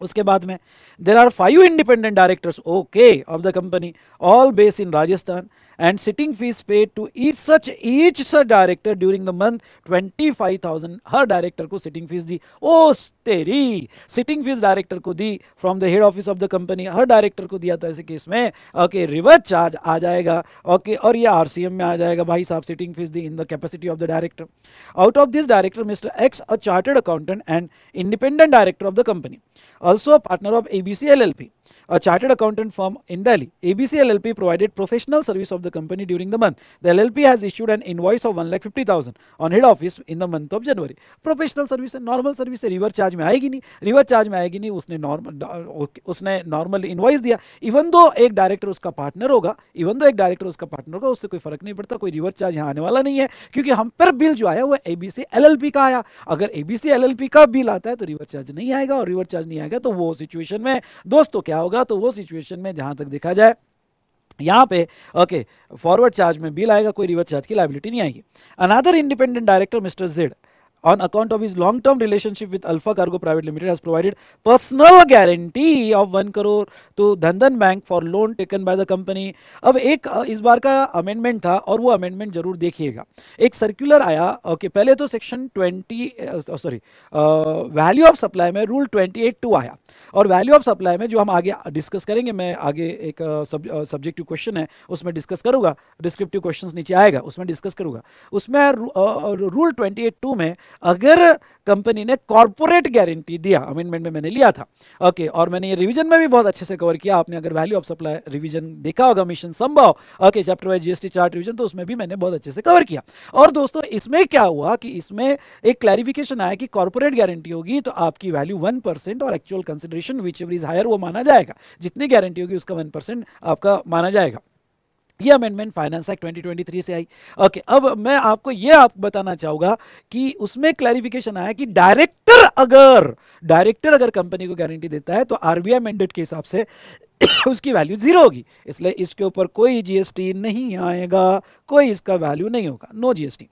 उसके बाद में there are five independent directors okay of the company all base in Rajasthan and sitting fees paid to each such each such director during the month twenty-five thousand हर director को sitting fees दी. ओ तेरी sitting fees director को दी from the head office of the company, हर director को दिया. तो ऐसे केस में ओके रिवर चार्ज आ जाएगा ओके okay, और ये आरसीएम में आ जाएगा. भाई साहब सिटिंग फीस दी in the capacity of the director. Out of this director mister X a chartered accountant and independent director of the company also partner of ABC LLP a chartered accountant firm in Delhi. A B C L L P provided professional service of the company during the month. The L L P has issued an invoice of one lakh fifty thousand on head office in the month of January. Professional service है, normal service है, reverse charge में आएगी नहीं, river charge में आएगी नहीं, उसने normal उसने नॉर्मल इन्वॉइस दिया. इवन दो एक डायरेक्टर उसका पार्टनर होगा, इवन दो एक डायरेक्टर उसका पार्टनर होगा, उससे कोई फर्क नहीं पड़ता, कोई रिवर चार्ज यहाँ आने वाला नहीं है, क्योंकि हम पर बिल जो आया वो A B C L L P का आया. अगर A B C L L P का बिल आता है तो रिवर चार्ज नहीं आएगा, और रिवर चार्ज नहीं आएगा तो वो सिचुएशन में दोस्तों क्या होगा, तो वो सिचुएशन में जहां तक देखा जाए यहाँ पे ओके फॉरवर्ड चार्ज में बिल आएगा, कोई रिवर चार्ज की लाइबिलिटी नहीं आएगी. Another independent director mister Z on account of his long term relationship with Alpha Cargo Private Limited has provided personal guarantee of one crore to Jandhan Bank for loan taken by the company. अब एक इस बार का amendment था और वो amendment जरूर देखिएगा. एक circular आया ओके okay, पहले तो section twenty sorry value of supply में rule ट्वेंटी एट टू आया, और value of supply में जो हम आगे discuss करेंगे, मैं आगे एक subjective question है उसमें discuss करूँगा, descriptive questions नीचे आएगा उसमें discuss करूँगा. उसमें rule ट्वेंटी एट टू में अगर कंपनी ने कॉर्पोरेट गारंटी दिया, अमेंडमेंट में मैंने लिया था ओके, और मैंने ये रिवीजन में भी बहुत अच्छे से कवर किया. आपने अगर वैल्यू ऑफ सप्लाई रिवीजन देखा होगा mission Sambhav okay chapter wise GST chart revision, तो उसमें भी मैंने बहुत अच्छे से कवर किया. और दोस्तों इसमें क्या हुआ कि इसमें एक क्लैरिफिकेशन आया कि कॉर्पोरेट गारंटी होगी तो आपकी वैल्यू वन परसेंट और actual consideration whichever is higher वो माना जाएगा, जितनी गारंटी होगी उसका वन परसेंट आपका माना जाएगा. ये amendment finance act twenty twenty three से आई ओके. अब मैं आपको ये आप बताना चाहूँगा कि उसमें क्लैरिफिकेशन आया कि डायरेक्टर अगर डायरेक्टर अगर कंपनी को गारंटी देता है तो आरबीआई मैंडेट के हिसाब से उसकी वैल्यू जीरो होगी, इसलिए इसके ऊपर कोई जीएसटी नहीं आएगा, कोई इसका वैल्यू नहीं होगा, नो जीएसटी.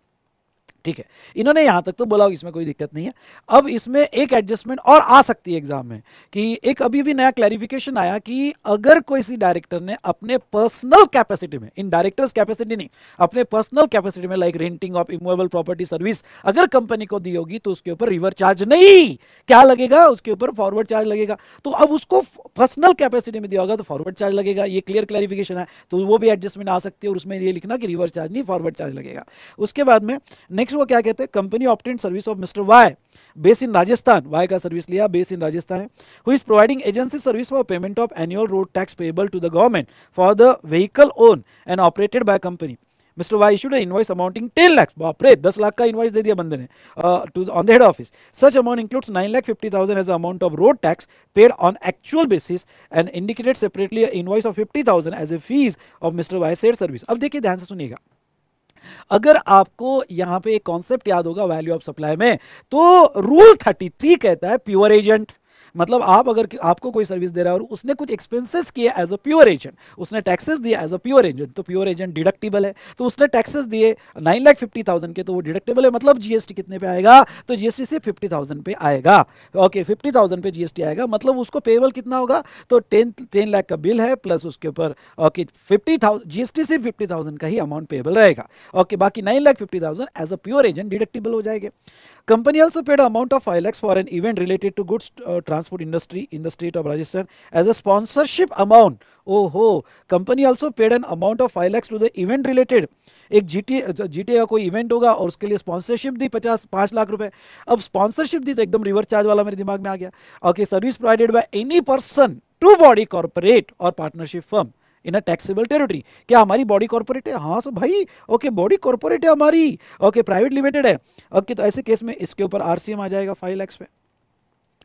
ठीक है, इन्होंने यहाँ तक तो बोला इसमें कोई दिक्कत नहीं है. अब इसमें एक एडजस्टमेंट और आ सकती है एग्जाम में कि एक अभी भी नया क्लैरिफिकेशन आया कि अगर कोई डायरेक्टर ने अपने पर्सनल कैपेसिटी में, इन डायरेक्टर्स कैपेसिटी नहीं, अपने पर्सनल कैपेसिटी में like renting of immovable property service अगर कंपनी को दी होगी तो उसके ऊपर रिवर चार्ज नहीं, क्या लगेगा उसके ऊपर फॉरवर्ड चार्ज लगेगा. तो अब उसको पर्सनल कैपेसिटी में दिया होगा तो फॉरवर्ड चार्ज लगेगा, ये क्लियर क्लैरिफिकेशन है, तो वो भी एडजस्टमेंट आ सकती है. और उसमें ये लिखना कि रिवर चार्ज नहीं फॉरवर्ड चार्ज लगेगा. उसके बाद में नेक्स्ट वो क्या कहते हैं, company obtained service of mister Y base in Rajasthan, Y का सर्विस लिया बेस इन राजस्थान है, who is providing agency service for payment of annual road tax payable to the government for the vehicle own and operated by company. Mister Y issued a invoice amounting ten lakh, बाप रे दस लाख का invoice दे दिया बंदे ने to on the head office. Such amount includes nine lakh fifty thousand as amount of road tax paid on actual basis and indicated separately invoice of fifty thousand as a fees of mister Y said service. अब देखिए ध्यान से सुनिएगा, अगर आपको यहां पे एक कॉन्सेप्ट याद होगा वैल्यू ऑफ सप्लाई में, तो रूल थर्टी थ्री कहता है प्योर एजेंट, मतलब आप अगर आपको कोई सर्विस दे रहा है और उसने कुछ एक्सपेंसेस किए एज अ प्योर एजेंट, उसने टैक्सेस दिए एज अ प्योर एजेंट, तो प्योर एजेंट डिडक्टिबल है, तो उसने टैक्सेस दिए नाइन लाख फिफ्टी थाउजेंड के तो वो डिडक्टिबल है, मतलब जीएसटी कितने पे आएगा, तो जीएसटी से फिफ्टी थाउजेंड पे आएगा ओके, फिफ्टी थाउजेंड पे जीएसटी आएगा, मतलब उसको पेबल कितना होगा, तो टेन टेन लाख का बिल है प्लस उसके ऊपर ओके फिफ्टी थाउजेंड जीएसटी से फिफ्टी थाउजेंड का ही अमाउंट पेबल रहेगा ओके, बाकी nine lakh fifty thousand as a pure agent deductible हो जाएगा. Company also paid amount of five lakhs for an event related to goods uh, transport industry in the state of Rajasthan as a sponsorship amount. Oh ho! Company also paid an amount of five lakhs to the event related. एक जी T ए का कोई event होगा और उसके लिए sponsorship दी पचास पाँच लाख रुपए. अब स्पॉन्सरशिप दी तो एकदम रिवर चार्ज वाला मेरे दिमाग में आ गया. Okay, service provided by any person to body corporate or partnership firm. In a taxable territory. क्या हमारी बॉडी कॉर्पोरेट है? हाँ सो भाई ओके, बॉडी कॉर्पोरेट है हमारी ओके, प्राइवेट लिमिटेड है ओके, तो ऐसे केस में इसके ऊपर आरसीएम आ जाएगा फाइव लैक्स पे,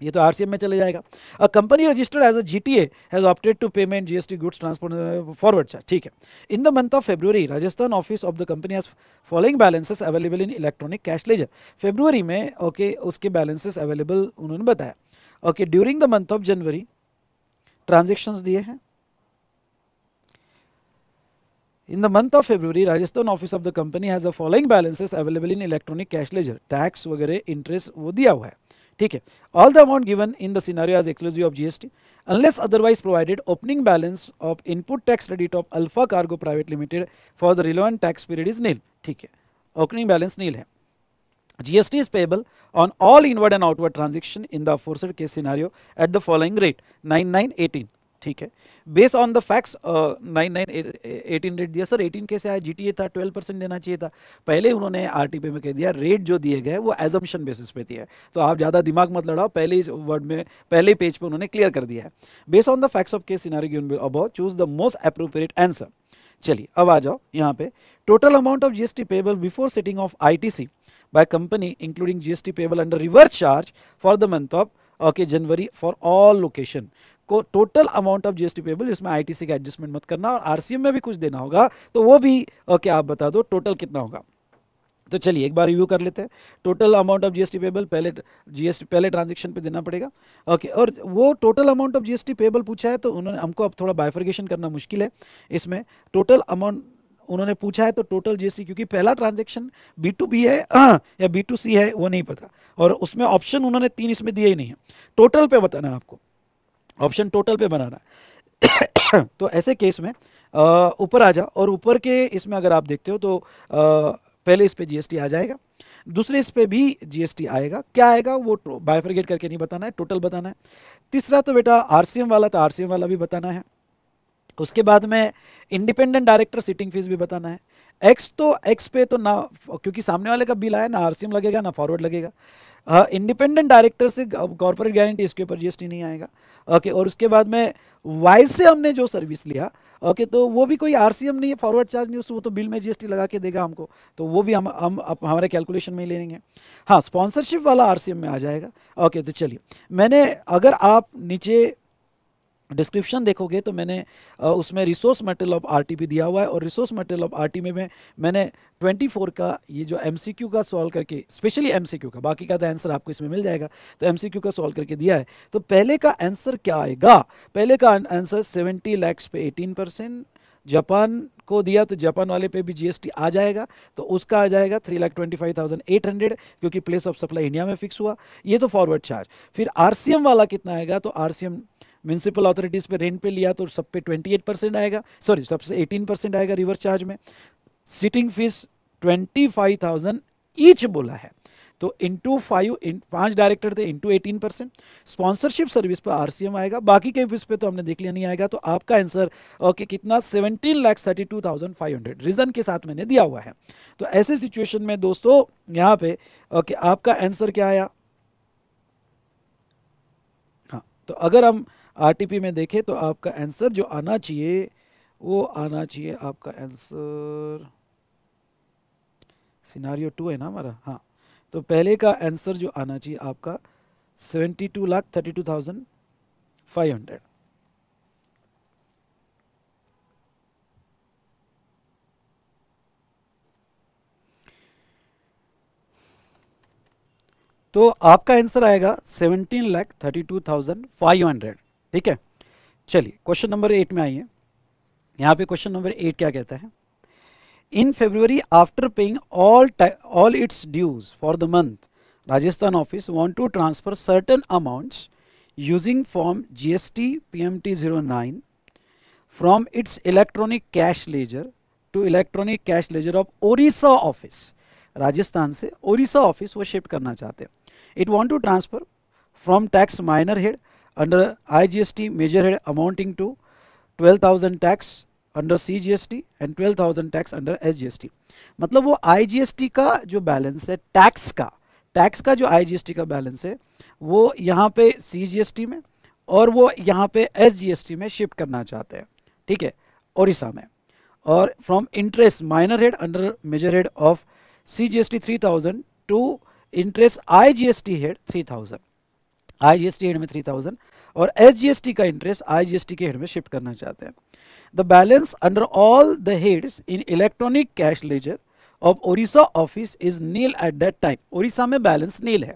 ये तो आरसीएम में चले जाएगा. A company registered as a GTA has opted to payment GST goods transport forward charge. ठीक है, in the month of February Rajasthan office of the company has following balances available in electronic cash ledger. फरवरी में okay okay, उसके balances available उन्होंने बताया okay. During the month of January transactions दिए हैं. In the month of February, Rajasthan office of the company has the following balances available in electronic cash ledger. Tax वगैरह interest वो दिया हुआ है. ठीक है, all the amount given in the scenario as exclusive of G S T, unless otherwise provided, opening balance of input tax credit of Alpha Cargo Private Limited for the relevant tax period is nil. ठीक है, opening balance nil है. G S T is payable on all inward and outward transaction in the aforesaid case scenario at the following rate nine nine eighteen. ठीक है, base on the facts nine nine eighteen rate दिया। Sir eighteen कैसे आया, GTA था, twelve percent देना चाहिए था। पहले उन्होंने आरटीपी में कह दिया रेट जो दिए गए वो एजम्पशन बेसिस पे दिया है, तो आप ज़्यादा दिमाग मत लड़ाओ, पहले इस वर्ड में पहले पेज पे उन्होंने क्लियर कर दिया है। Base on the facts of case scenario given above choose the most appropriate answer. चलिए अब आ जाओ यहाँ पे, total amount of GST payable before setting off ITC by company including GST payable under reverse charge for the month of okay January for all location को total amount of GST payable, इसमें ITC का adjustment मत करना और RCM में भी कुछ देना होगा तो वो भी ओके आप बता दो टोटल कितना होगा। तो चलिए एक बार रिव्यू कर लेते हैं। Total amount of GST payable पहले जीएसटी पहले ट्रांजैक्शन पे देना पड़ेगा ओके, और वो total amount of GST payable पूछा है तो उन्होंने हमको अब थोड़ा बाइफर्केशन करना मुश्किल है इसमें। टोटल अमाउंट उन्होंने पूछा है तो टोटल जीएसटी, क्योंकि पहला ट्रांजैक्शन बी टू बी है या बी टू सी है वो नहीं पता, और उसमें ऑप्शन उन्होंने तीन इसमें दिए ही नहीं है, टोटल पे बताना है आपको, ऑप्शन टोटल पे बनाना है। तो ऐसे केस में ऊपर आ जाओ और ऊपर के इसमें अगर आप देखते हो तो आ, पहले इस पे जीएसटी आ जाएगा, दूसरे इस पे भी जीएसटी आएगा, क्या आएगा वो बाइफरगेट करके नहीं बताना है, टोटल बताना है। तीसरा तो बेटा आरसीएम वाला था, आरसीएम वाला भी बताना है। उसके बाद में इंडिपेंडेंट डायरेक्टर सीटिंग फीस भी बताना है। एक्स तो एक्स पे तो ना, क्योंकि सामने वाले का बिल आया ना आरसीएम लगेगा ना फॉरवर्ड लगेगा। इंडिपेंडेंट डायरेक्टर से कॉर्पोरेट गारंटी, इसके ऊपर जीएसटी नहीं आएगा ओके। और उसके बाद में वाई से हमने जो सर्विस लिया ओके तो वो भी कोई आरसीएम नहीं है, फॉरवर्ड चार्ज नहीं, वो तो बिल में जीएसटी लगा के देगा हमको, तो वो भी हम हम हमारे कैलकुलेशन में ही ले लेंगे। हाँ स्पॉन्सरशिप वाला आरसीएम में आ जाएगा ओके। तो चलिए मैंने, अगर आप नीचे डिस्क्रिप्शन देखोगे तो मैंने उसमें रिसोर्स मटेरियल ऑफ आरटीपी दिया हुआ है, और रिसोर्स मटेरियल ऑफ आरटीपी में मैंने चौबीस का ये जो एमसीक्यू का सॉल्व करके, स्पेशली एमसीक्यू का, बाकी का तो आंसर आपको इसमें मिल जाएगा, तो एमसीक्यू का सॉल्व करके दिया है। तो पहले का आंसर क्या आएगा, पहले का आंसर सत्तर लाख पे अठारह परसेंट, जापान को दिया तो जापान वाले पे भी जीएसटी आ जाएगा, तो उसका आ जाएगा three lakh twenty five thousand eight hundred क्योंकि प्लेस ऑफ सप्लाई इंडिया में फिक्स हुआ, ये तो फॉरवर्ड चार्ज। फिर आरसीएम वाला कितना आएगा, तो आरसीएम म्यूनसिपल अथॉरिटीज़ पे रेंट पे लिया तो सब पे अट्ठाईस परसेंट आएगा, सॉरी सबसे अठारह परसेंट आएगा रिवर्स चार्ज में। सीटिंग फीस पच्चीस हज़ार ईच बोला है, तो इंटू फाइव इन पाँच डायरेक्टर थे इंटू अठारह परसेंट। स्पॉन्सरशिप सर्विस पर आरसीएम आएगा, बाकी के फीस पे तो हमने देख लिया नहीं आएगा। तो आपका आंसर ओके कितना, seventeen lakhs thirty two thousand five hundred reason के साथ मैंने दिया हुआ है। तो ऐसे सिचुएशन में दोस्तों यहाँ पे ओके आपका आंसर क्या आया। हाँ तो अगर हम आरटीपी में देखें तो आपका आंसर जो आना चाहिए वो आना चाहिए, आपका आंसर सिनारियो टू है ना हमारा, हाँ तो पहले का आंसर जो आना चाहिए आपका seventy two lakh thirty two thousand five hundred. तो आपका आंसर आएगा seventeen lakh thirty two thousand five hundred ठीक है। चलिए क्वेश्चन नंबर एट में आइए। यहाँ पे क्वेश्चन नंबर एट क्या कहता है, in February after paying all all its dues for the month Rajasthan office want to transfer certain amounts using form GST PMT zero nine from its electronic cash ledger to electronic cash ledger of Odisha office, Rajasthan से Odisha office वो shift करना चाहते हैं। It want to transfer from tax minor head under I G S T major head amounting to twelve thousand tax under C G S T and twelve thousand tax under S G S T। मतलब वो I G S T का जो balance है, tax का tax का जो I G S T का balance है वो यहाँ पे C G S T में और वो यहाँ पे S G S T में शिफ्ट करना चाहते हैं ठीक है, ओडिशा में। और from interest minor head under major head of C G S T three thousand to interest I G S T head three thousand, I G S T head में three thousand और S G S T का interest I G S T के head में shift करना चाहते हैं। The balance under all the heads in electronic cash ledger of Odisha office is nil at that time, Odisha में balance nil है।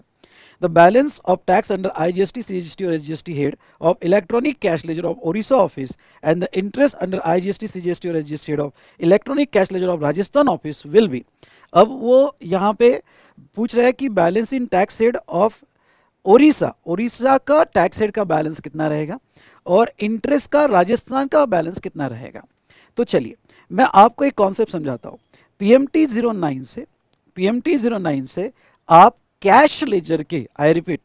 The balance of tax under I G S T, C G S T और S G S T head of electronic cash ledger of Odisha office and the interest under I G S T, C G S T और S G S T head of electronic cash ledger of Rajasthan office will be. अब वो यहाँ पे पूछ रहा है कि balance in tax head of Odisha, Odisha का टैक्स हेड का बैलेंस कितना रहेगा और इंटरेस्ट का राजस्थान का बैलेंस कितना रहेगा। तो चलिए मैं आपको एक कॉन्सेप्ट समझाता हूँ। पीएमटी जीरो नाइन से पीएमटी जीरो नाइन से आप कैश लेजर के, आई रिपीट,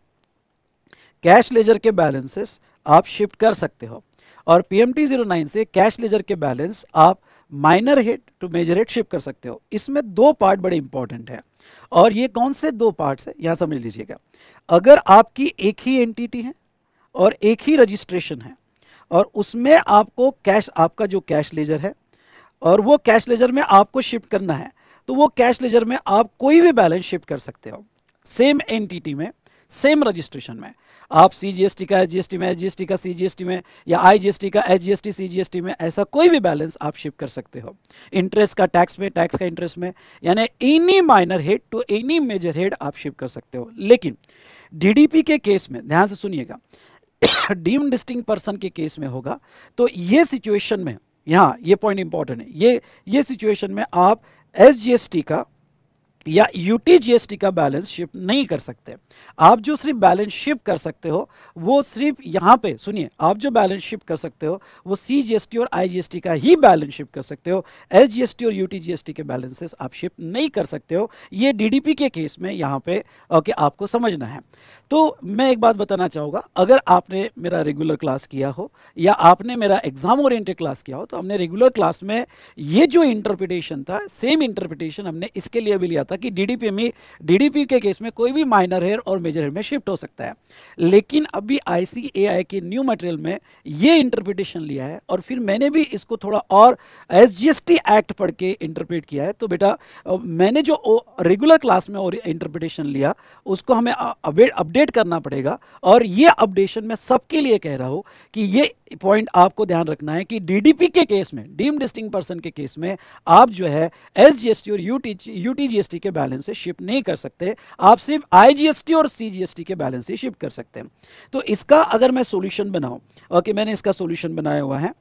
कैश लेजर के बैलेंसेस आप शिफ्ट कर सकते हो और पीएमटी जीरो नाइन से कैश लेजर के बैलेंस आप minor head to major head shift कर सकते हो। इसमें दो पार्ट बड़े इंपॉर्टेंट हैं और ये कौन से दो पार्ट्स है यहाँ समझ लीजिएगा। अगर आपकी एक ही एंटिटी है और एक ही रजिस्ट्रेशन है और उसमें आपको कैश, आपका जो कैश लेजर है और वो कैश लेजर में आपको शिफ्ट करना है, तो वो कैश लेजर में आप कोई भी बैलेंस शिफ्ट कर सकते हो। सेम एंटिटी में, सेम रजिस्ट्रेशन में आप सी जी एस टी का एच जी एस टी में, एच जी एस टी का सी जी एस टी में, या आई जी एस टी का H G S T C G S T में, ऐसा कोई भी बैलेंस आप शिफ्ट कर सकते हो। इंटरेस्ट का टैक्स में, टैक्स का इंटरेस्ट में, यानी any minor head to any major head आप शिफ्ट कर सकते हो। लेकिन डी डी पी के केस में, ध्यान से सुनिएगा, डीम्ड डिस्टिंक्ट पर्सन के केस में होगा तो ये सिचुएशन में, यहाँ ये पॉइंट इंपॉर्टेंट है, ये ये सिचुएशन में आप एस जी एस टी का या यूटी जीएसटी का बैलेंस शिफ्ट नहीं कर सकते। आप जो सिर्फ बैलेंस शिफ्ट कर सकते हो वो सिर्फ यहाँ पे सुनिए, आप जो बैलेंस शिफ्ट कर सकते हो वो सी जीएसटी और आई जीएसटी का ही बैलेंस शिफ्ट कर सकते हो। एस जीएसटी और यूटी जीएसटी के बैलेंसेस आप शिफ्ट नहीं कर सकते हो। ये डीडीपी के केस में यहाँ पे ओके आपको समझना है। तो मैं एक बात बताना चाहूँगा, अगर आपने मेरा रेगुलर क्लास किया हो या आपने मेरा एग्जाम ओरिएंटेड क्लास किया हो तो हमने रेगुलर क्लास में ये जो इंटरप्रिटेशन था, सेम इंटरप्रिटेशन हमने इसके लिए भी लिया था कि डीडीपी में, डीडीपी के केस में कोई भी माइनर हेड और मेजर हेड में शिफ्ट हो सकता है। लेकिन अभी आईसीएआई के न्यू मटेरियल में ये इंटरप्रिटेशन लिया है और फिर मैंने भी इसको थोड़ा और एसजीएसटी एक्ट पढ़ के इंटरप्रेट किया है। तो बेटा मैंने जो रेगुलर क्लास में और इंटरप्रिटेशन लिया उसको हमें अपडेट करना पड़ेगा और ये अपडेशन मैं सबके लिए कह रहा हूँ कि ये पॉइंट आपको ध्यान रखना है कि डीडीपी के केस में, डीम्ड डिस्टिंक्ट पर्सन के केस में आप जो है एसजीएसटी और यूटी यूटीजीएसटी के बैलेंस से शिफ्ट नहीं कर सकते। आप सिर्फ आईजीएसटी और सीजीएसटी के बैलेंस से शिफ्ट कर सकते हैं। तो इसका अगर मैं सॉल्यूशन बनाऊं, ओके मैंने इसका सॉल्यूशन बनाया हुआ है,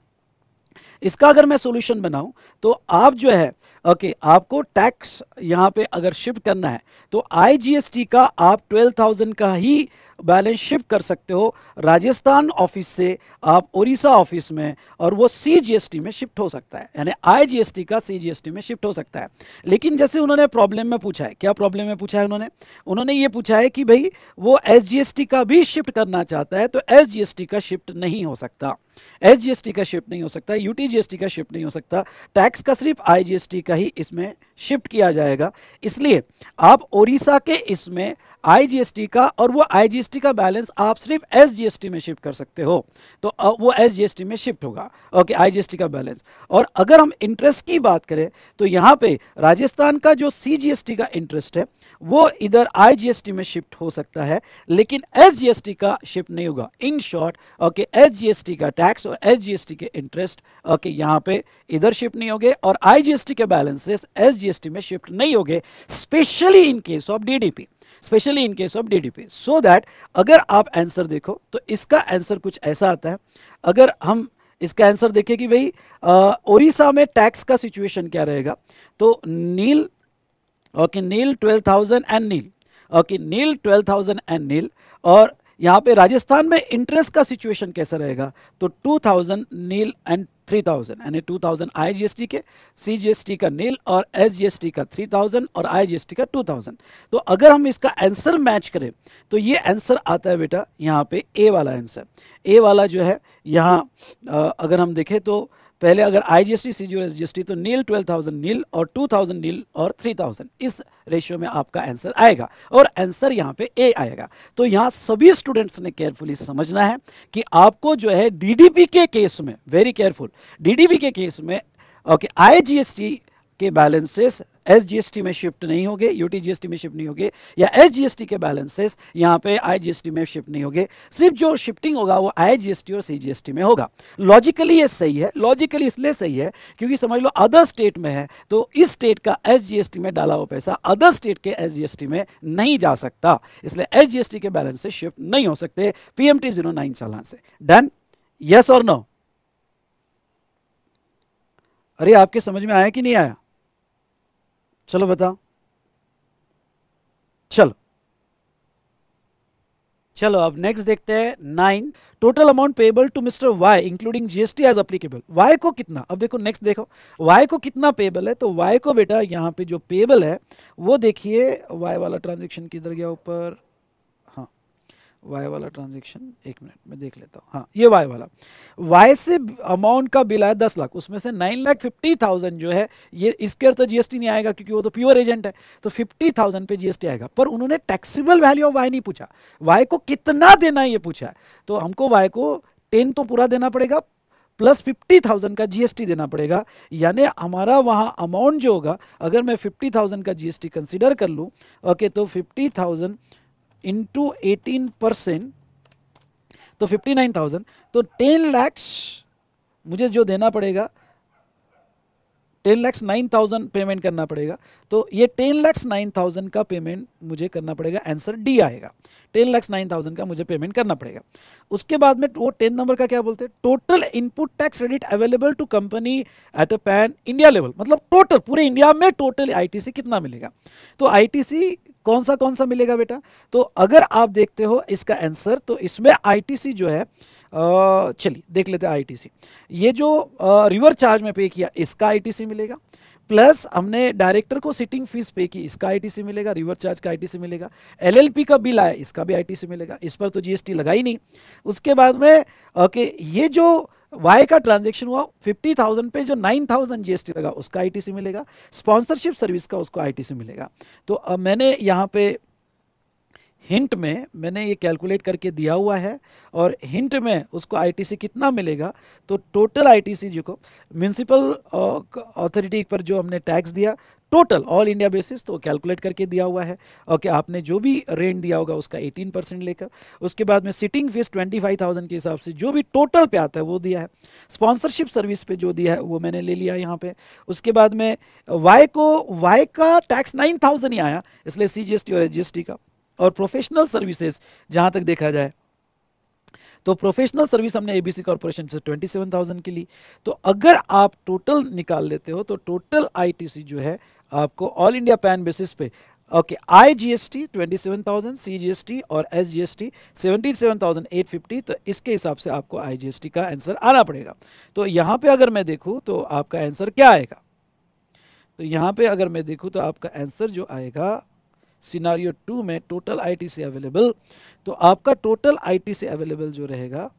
इसका अगर मैं सॉल्यूशन बनाऊं तो आप जो है ओके okay, आपको टैक्स यहाँ पे अगर शिफ्ट करना है तो आईजीएसटी का आप बारह हज़ार का ही बैलेंस शिफ्ट कर सकते हो राजस्थान ऑफिस से आप उड़ीसा ऑफिस में, और वो सीजीएसटी में शिफ्ट हो सकता है, यानी आईजीएसटी का सीजीएसटी में शिफ्ट हो सकता है। लेकिन जैसे उन्होंने प्रॉब्लम में पूछा है, क्या प्रॉब्लम में पूछा है उन्होंने, उन्होंने ये पूछा है कि भाई वो एसजीएसटी का भी शिफ्ट करना चाहता है तो एसजीएसटी का शिफ्ट नहीं हो सकता, एसजीएसटी का शिफ्ट नहीं हो सकता, यूटीजीएसटी का शिफ्ट नहीं हो सकता, टैक्स का सिर्फ आईजीएसटी का ही इसमें शिफ्ट किया जाएगा। इसलिए आप ओडिशा के इसमें आईजीएसटी का और वो आईजीएसटी का बैलेंस आप सिर्फ एसजीएसटी में शिफ्ट कर सकते हो, तो वो एसजीएसटी में शिफ्ट होगा ओके आईजीएसटी का बैलेंस। और अगर हम इंटरेस्ट की बात करें तो यहाँ पे राजस्थान का जो सीजीएसटी का इंटरेस्ट है वो इधर आईजीएसटी में शिफ्ट हो सकता है लेकिन एसजीएसटी का शिफ्ट नहीं होगा। इन शॉर्ट ओके एसजीएसटी का टैक्स और एसजीएसटी के इंटरेस्ट ओके यहाँ पे इधर शिफ्ट नहीं होंगे और आईजीएसटी के बैलेंसेस एसजीएसटी में शिफ्ट नहीं होंगे, specially in case of DDP, specially in case of DDP. So that अगर आप आंसर देखो तो इसका आंसर कुछ ऐसा आता है, अगर हम इसका आंसर देखें कि भाई ओडिशा में टैक्स का सिचुएशन क्या रहेगा तो nil okay nil twelve thousand and nil okay nil twelve thousand and nil, और यहाँ पे राजस्थान में इंटरेस्ट का सिचुएशन कैसा रहेगा तो two thousand nil and three thousand, यानी टू थाउजेंड आईजीएसटी के, सीजीएसटी का नील और एसजीएसटी का थ्री थाउजेंड और आईजीएसटी का टू थाउजेंड। तो अगर हम इसका आंसर मैच करें तो ये आंसर आता है बेटा यहाँ पे ए वाला आंसर, ए वाला जो है यहाँ अगर हम देखें तो पहले अगर आईजीएसटी सीजी और एसजीएसटी तो नील ट्वेल्व थाउजेंड नील और टू थाउजेंड नील और थ्री थाउजेंड, इस रेशियो में आपका आंसर आएगा और आंसर यहाँ पे ए आएगा। तो यहाँ सभी स्टूडेंट्स ने केयरफुली समझना है कि आपको जो है डीडीपी के केस में, वेरी केयरफुल, डीडीपी के केस में ओके आईजीएसटी के बैलेंसेस एसजीएसटी में शिफ्ट नहीं होंगे, यूटीजीएसटी में शिफ्ट नहीं होंगे, या एसजीएसटी के बैलेंसेस यहाँ पे आईजीएसटी में शिफ्ट नहीं होंगे। सिर्फ जो शिफ्टिंग होगा वो आईजीएसटी और सीजीएसटी में होगा। लॉजिकली ये सही है, लॉजिकली इसलिए सही है क्योंकि समझ लो अदर स्टेट में है तो इस स्टेट का एसजीएसटी में डाला हुआ पैसा अदर स्टेट के एसजीएसटी में नहीं जा सकता, इसलिए एसजीएसटी के बैलेंसेस शिफ्ट नहीं हो सकते पीएमटी जीरो नाइन चालान से। डन, यस और नो? अरे आपके समझ में आया कि नहीं आया? चलो बताओ, चलो चलो अब नेक्स्ट देखते हैं। Nine, total amount payable to mister Y including GST as applicable. Y को कितना, अब देखो नेक्स्ट देखो वाई को कितना पेबल है, तो वाई को बेटा यहाँ पे जो पेबल है वो देखिए, वाई वाला ट्रांजेक्शन किधर गया ऊपर, हाँ वाई वाला ट्रांजेक्शन एक मिनट में देख लेता हूँ। हाँ ये वाई वाला, वाई से अमाउंट का बिल आया दस लाख, उसमें से नाइन लाख फिफ्टी थाउजेंड जो है ये इसके अंदर तो जीएसटी नहीं आएगा क्योंकि वो तो प्योर एजेंट है, तो फिफ्टी थाउजेंड पे जीएसटी आएगा। पर उन्होंने टैक्सीबल वैल्यू ऑफ वाई नहीं पूछा, वाई को कितना देना है ये पूछा है। तो हमको वाई को टेन तो पूरा देना पड़ेगा प्लस फिफ्टी थाउजेंड का जीएसटी देना पड़ेगा, यानी हमारा वहाँ अमाउंट जो होगा, अगर मैं फिफ्टी थाउजेंड का जीएसटी कंसिडर कर लूँ ओके, तो fifty thousand into eighteen percent तो फिफ्टी नाइन थाउजेंड, तो टेन लैक्स मुझे जो देना पड़ेगा ten lakhs nine thousand payment करना पड़ेगा। तो ये टेन लैक्स नाइन थाउजेंड का पेमेंट मुझे करना पड़ेगा, आंसर डी आएगा, टेन लैक्स नाइन थाउजेंड का मुझे पेमेंट करना पड़ेगा। उसके बाद में वो टेन नंबर का क्या बोलते हैं, total input tax credit available to company at a pan India level, मतलब टोटल पूरे इंडिया में टोटल आईटीसी कितना मिलेगा। तो आईटीसी कौन सा कौन सा मिलेगा बेटा, तो अगर आप देखते हो इसका आंसर, तो इसमें आईटीसी जो है, चलिए देख लेते हैं आईटीसी, ये जो रिवर चार्ज में पे किया इसका आईटीसी मिलेगा, प्लस हमने डायरेक्टर को सिटिंग फीस पे की इसका आईटीसी मिलेगा, रिवर चार्ज का आईटीसी मिलेगा, एलएलपी का बिल आया इसका भी आईटीसी मिलेगा, इस पर तो जीएसटी लगा ही नहीं। उसके बाद में ओके ये जो वाई का ट्रांजेक्शन हुआ फिफ्टी थाउजेंड पे जो नाइन थाउजेंड जीएसटी लगा उसका आईटीसी मिलेगा, स्पॉन्सरशिप सर्विस का उसको आईटीसी मिलेगा। तो अब मैंने यहाँ पे हिंट में मैंने ये कैलकुलेट करके दिया हुआ है, और हिंट में उसको आईटीसी कितना मिलेगा, तो टोटल आईटीसी जो को म्यूनसिपल अथॉरिटी पर जो हमने टैक्स दिया टोटल ऑल इंडिया बेसिस, तो कैलकुलेट करके दिया हुआ है ओके, आपने जो भी रेंट दिया होगा उसका एटीन परसेंट लेकर, उसके बाद में sitting fees twenty five thousand के हिसाब से जो भी टोटल पे आता है वो दिया है, स्पॉन्सरशिप सर्विस पे जो दिया है वो मैंने ले लिया यहाँ पे। उसके बाद में वाई को वाई का टैक्स नाइन थाउजेंड ही आया, इसलिए सी जी एस टी और एस जी एस टी का, और प्रोफेशनल सर्विसेज जहाँ तक देखा जाए तो प्रोफेशनल सर्विस हमने एबीसी कॉर्पोरेशन से ट्वेंटी सेवन थाउजेंड की ली। तो अगर आप टोटल निकाल लेते हो तो टोटल आईटीसी जो है आपको ऑल इंडिया पैन बेसिस पे okay, I G S T twenty seven thousand C G S T और S G S T seventy seven thousand eight fifty, तो इसके हिसाब से आपको आई जी एस टी का आंसर आना पड़ेगा। तो यहाँ पे अगर मैं देखूँ तो आपका आंसर क्या आएगा, तो यहाँ पे अगर मैं देखूँ तो आपका आंसर जो आएगा सिनारियो टू में टोटल आईटीसी अवेलेबल, तो आपका टोटल आईटीसी अवेलेबल जो रहेगा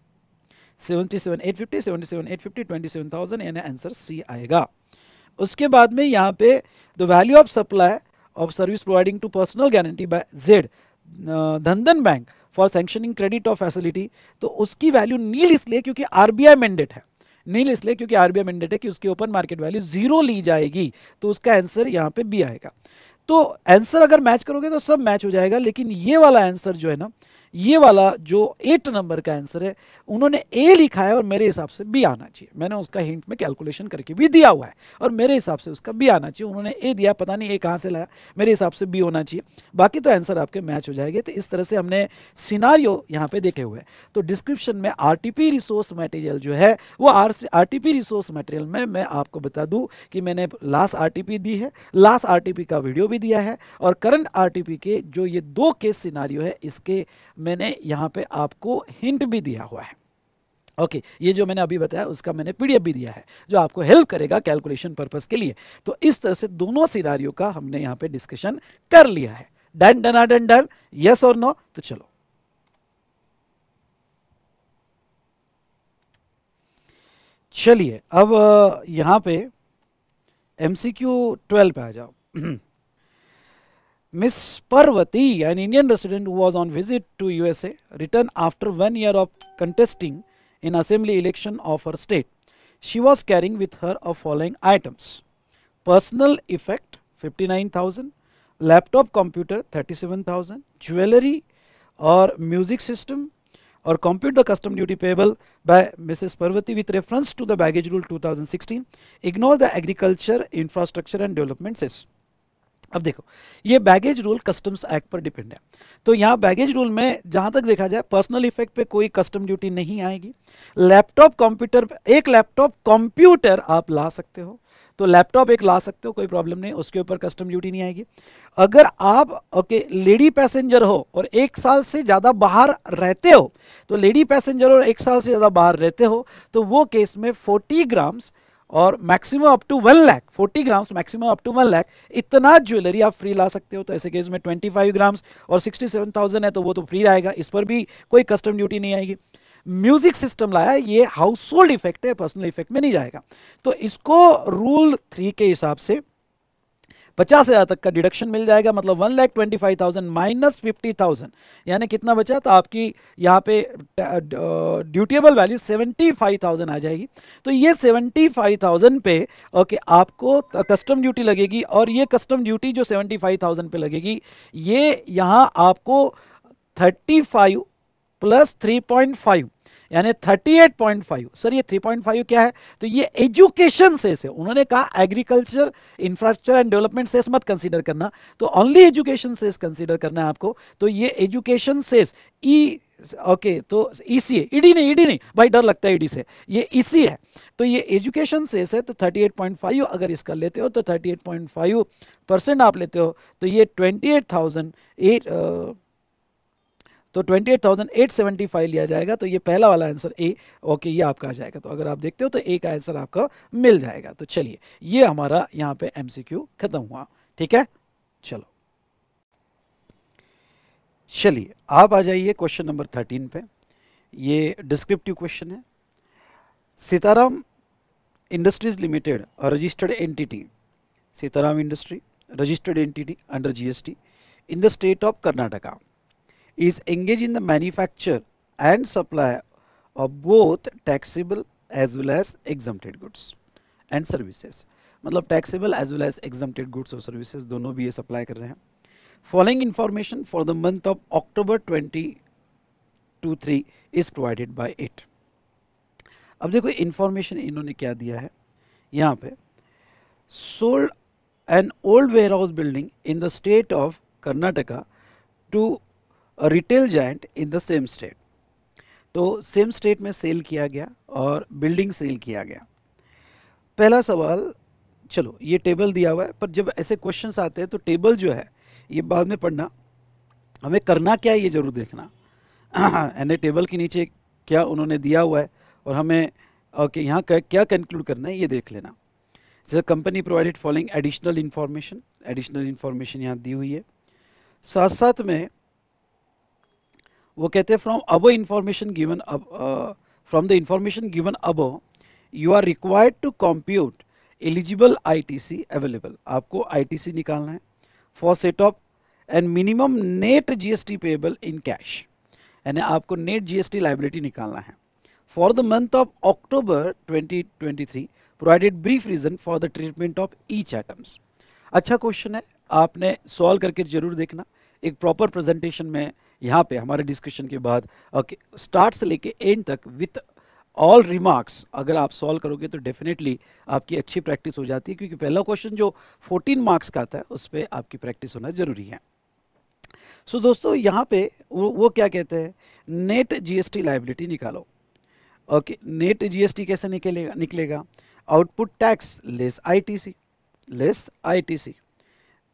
seventy seven eight fifty, seventy seven eight fifty, twenty seven thousand, यानी आंसर सी आएगा। उसके बाद में यहाँ पे the value of supply of service providing to personal guarantee by Z Dhandhan bank for sanctioning credit of facility, तो उसकी value नील इसलिए क्योंकि आरबीआई मैंडेट है, नील इसलिए क्योंकि आरबीआई मैंडेट है कि उसकी ओपन मार्केट वैल्यू जीरो ली जाएगी, तो उसका आंसर यहाँ पे बी आएगा। तो आंसर अगर मैच करोगे तो सब मैच हो जाएगा, लेकिन ये वाला आंसर जो है ना, ये वाला जो एट नंबर का आंसर है उन्होंने ए लिखा है और मेरे हिसाब से बी आना चाहिए, मैंने उसका हिंट में कैलकुलेशन करके भी दिया हुआ है और मेरे हिसाब से उसका बी आना चाहिए, उन्होंने ए दिया पता नहीं ए कहाँ से लाया, मेरे हिसाब से बी होना चाहिए, बाकी तो आंसर आपके मैच हो जाएंगे। तो इस तरह से हमने सिनारियो यहाँ पे देखे हुए हैं। तो डिस्क्रिप्शन में R T P resource material जो है वो R R T P resource material में मैं आपको बता दूँ कि मैंने लास्ट आर टी पी दी है, लास्ट आर टी पी का वीडियो भी दिया है, और करंट आर टी पी के जो ये दो केस सिनारियो है इसके मैंने यहाँ पे आपको हिंट भी दिया हुआ है ओके okay, ये जो मैंने अभी बताया उसका मैंने पीडीएफ भी दिया है जो आपको हेल्प करेगा कैलकुलेशन पर्पस के लिए। तो इस तरह से दोनों सिनारियों का हमने यहाँ पे डिस्कशन कर लिया है। Done done done done, yes और नो। तो चलो चलिए अब यहाँ पे एमसीक्यू ट्वेल्व पे आ जाओ। Miss Parvati, an Indian resident who was on visit to U S A, returned after one year of contesting in assembly election of her state. She was carrying with her the following items: personal effect fifty-nine thousand, laptop computer thirty-seven thousand, jewelry or music system, or compute the custom duty payable by Missus Parvati with reference to the baggage rule twenty sixteen. Ignore the agriculture, infrastructure and development cess. अब देखो ये baggage rule customs act पर depend है, तो यहाँ baggage rule में जहाँ तक देखा जाए पर्सनल इफेक्ट पे कोई कस्टम ड्यूटी नहीं आएगी। लैपटॉप कंप्यूटर, एक लैपटॉप कंप्यूटर आप ला सकते हो, तो लैपटॉप एक ला सकते हो कोई प्रॉब्लम नहीं, उसके ऊपर कस्टम ड्यूटी नहीं आएगी। अगर आप ओके लेडी पैसेंजर हो और एक साल से ज़्यादा बाहर रहते हो, तो लेडी पैसेंजर और एक साल से ज़्यादा बाहर रहते हो तो वो केस में फोर्टी ग्राम्स और maximum up to one lakh forty grams maximum up to one lakh इतना ज्वेलरी आप फ्री ला सकते हो। तो ऐसे केस में ट्वेंटी फाइव ग्राम्स और सिक्सटी सेवन थाउजेंड है तो वो तो फ्री आएगा, इस पर भी कोई कस्टम ड्यूटी नहीं आएगी। म्यूजिक सिस्टम लाया ये हाउस होल्ड इफेक्ट है, पर्सनल इफेक्ट में नहीं जाएगा। तो इसको रूल थ्री के हिसाब से पचास हज़ार तक का डिडक्शन मिल जाएगा, मतलब one lakh twenty five thousand minus fifty thousand यानी कितना बचा, तो आपकी यहाँ पे dutiable value seventy five thousand आ जाएगी। तो ये सेवेंटी फाइव थाउजेंड पे ओके okay, आपको कस्टम ड्यूटी लगेगी और ये कस्टम ड्यूटी जो सेवेंटी फाइव थाउजेंड पे लगेगी ये यहाँ आपको thirty five plus three point five यानी thirty eight point five. Sir ये थ्री पॉइंट फाइव क्या है, तो ये एजुकेशन सेस है। उन्होंने कहा agriculture infrastructure and development cess मत कंसीडर करना, तो ओनली एजुकेशन सेस कंसीडर करना है आपको। तो ये एजुकेशन सेस ई ओके तो ईसी ईडी नहीं ईडी नहीं भाई डर लगता है ईडी से, ये ईसी है। तो ये एजुकेशन सेस है तो थर्टी एट पॉइंट फाइव अगर इसका लेते हो तो thirty eight point five percent आप लेते हो तो ये ट्वेंटी एट थाउजेंड एट तो twenty eight thousand eight seventy five लिया जाएगा। तो ये पहला वाला आंसर ए ओके ये आपका आ जाएगा। तो अगर आप देखते हो तो ए का आंसर आपका मिल जाएगा। तो चलिए ये हमारा यहाँ पे एमसीक्यू खत्म हुआ, ठीक है। चलो चलिए आप आ जाइए क्वेश्चन नंबर थर्टीन पे। ये डिस्क्रिप्टिव क्वेश्चन है। Sitaram industries limited registered entity, Sitaram industry registered entity under GST in the state of Karnataka is engaged in the manufacture and supply of both taxable as well as exempted goods and services, मतलब taxable as well as exempted goods और services दोनों भी ये supply कर रहे हैं। Following information for the month of October twenty twenty-three is provided by it। अब देखो information इन्होंने क्या दिया है यहाँ पे। Sold an old warehouse building in the state of Karnataka to A retail giant in the same state, तो same state में सेल किया गया और बिल्डिंग सेल किया गया। पहला सवाल, चलो ये टेबल दिया हुआ है पर जब ऐसे क्वेश्चंस आते हैं तो टेबल जो है ये बाद में पढ़ना, हमें करना क्या है ये ज़रूर देखना। यानी टेबल के नीचे क्या उन्होंने दिया हुआ है और हमें ओके यहाँ क्या कंक्लूड करना है ये देख लेना। जैसे company provided following additional information, additional information यहाँ दी हुई है। साथ साथ में वो कहते हैं फ्रॉम अबो इन्फॉर्मेशन गिवन अब from the information given above you are required to compute eligible ITC available, आपको आईटीसी निकालना है for set off and minimum net GST payable in cash, यानी आपको नेट जीएसटी लायबिलिटी निकालना है for the month of October twenty twenty three. Provided brief reason for the treatment of each items. अच्छा question है, आपने solve करके जरूर देखना। एक प्रॉपर प्रेजेंटेशन में यहाँ पे हमारे डिस्कशन के बाद ओके स्टार्ट से लेके एंड तक विथ ऑल रिमार्क्स अगर आप सॉल्व करोगे तो डेफिनेटली आपकी अच्छी प्रैक्टिस हो जाती है, क्योंकि पहला क्वेश्चन जो फोर्टीन मार्क्स का आता है उस पर आपकी प्रैक्टिस होना ज़रूरी है। सो so, दोस्तों यहाँ पे वो, वो क्या कहते हैं, नेट जीएसटी लायबिलिटी निकालो। ओके नेट जीएसटी कैसे निकलेगा निकलेगा output tax less ITC, less ITC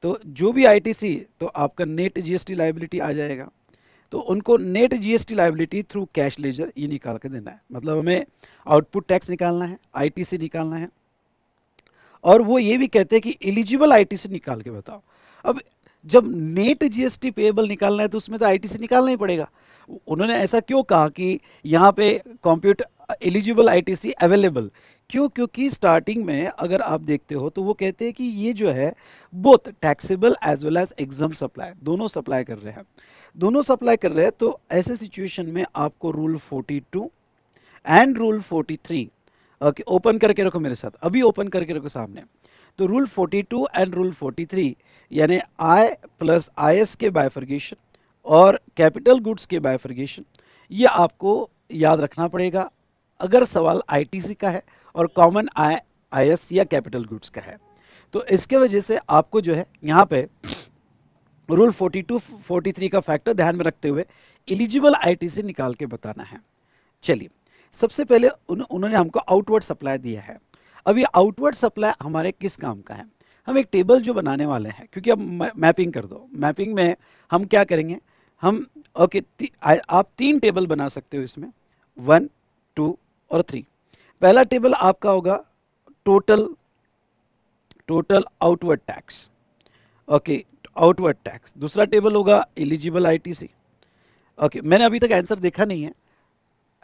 तो जो भी आईटीसी तो आपका नेट जीएसटी लायबिलिटी आ जाएगा। तो उनको net GST liability through cash ledger ये निकाल के देना है, मतलब हमें आउटपुट टैक्स निकालना है, आईटीसी निकालना है और वो ये भी कहते हैं कि एलिजिबल आईटीसी निकाल के बताओ। अब जब नेट जीएसटी पेएबल निकालना है तो उसमें तो आईटीसी निकालना ही पड़ेगा। उन्होंने ऐसा क्यों कहा कि यहाँ पे कंप्यूट एलिजिबल आईटीसी अवेलेबल, क्यों, क्योंकि स्टार्टिंग में अगर आप देखते हो तो वो कहते हैं कि ये जो है both taxable as well as exempt supply दोनों सप्लाई कर रहे हैं, दोनों सप्लाई कर रहे हैं। तो ऐसे सिचुएशन में आपको rule forty two and rule forty three okay open करके रखो मेरे साथ, अभी ओपन करके रखो सामने। तो rule forty two and rule forty three यानी आई प्लस आईएस के बाइफर्गेशन और कैपिटल गुड्स के बाइफर्गेशन ये आपको याद रखना पड़ेगा अगर सवाल आईटीसी का है और कॉमन आई आईएस या कैपिटल गुड्स का है। तो इसके वजह से आपको जो है यहाँ पे rule forty two forty three का फैक्टर ध्यान में रखते हुए एलिजिबल आईटीसी निकाल के बताना है। चलिए सबसे पहले उन, उन्होंने हमको आउटवर्ड सप्लाई दिया है। अब ये आउटवर्ड सप्लाई हमारे किस काम का है, हम एक टेबल जो बनाने वाले हैं, क्योंकि अब मैपिंग कर दो। मैपिंग में हम क्या करेंगे, हम ओके ती, आ, आप तीन टेबल बना सकते हो इसमें, वन टू और थ्री। पहला टेबल आपका होगा total total outward tax. Okay outward tax. दूसरा टेबल होगा एलिजिबल आईटीसी. ओके मैंने अभी तक आंसर देखा नहीं है.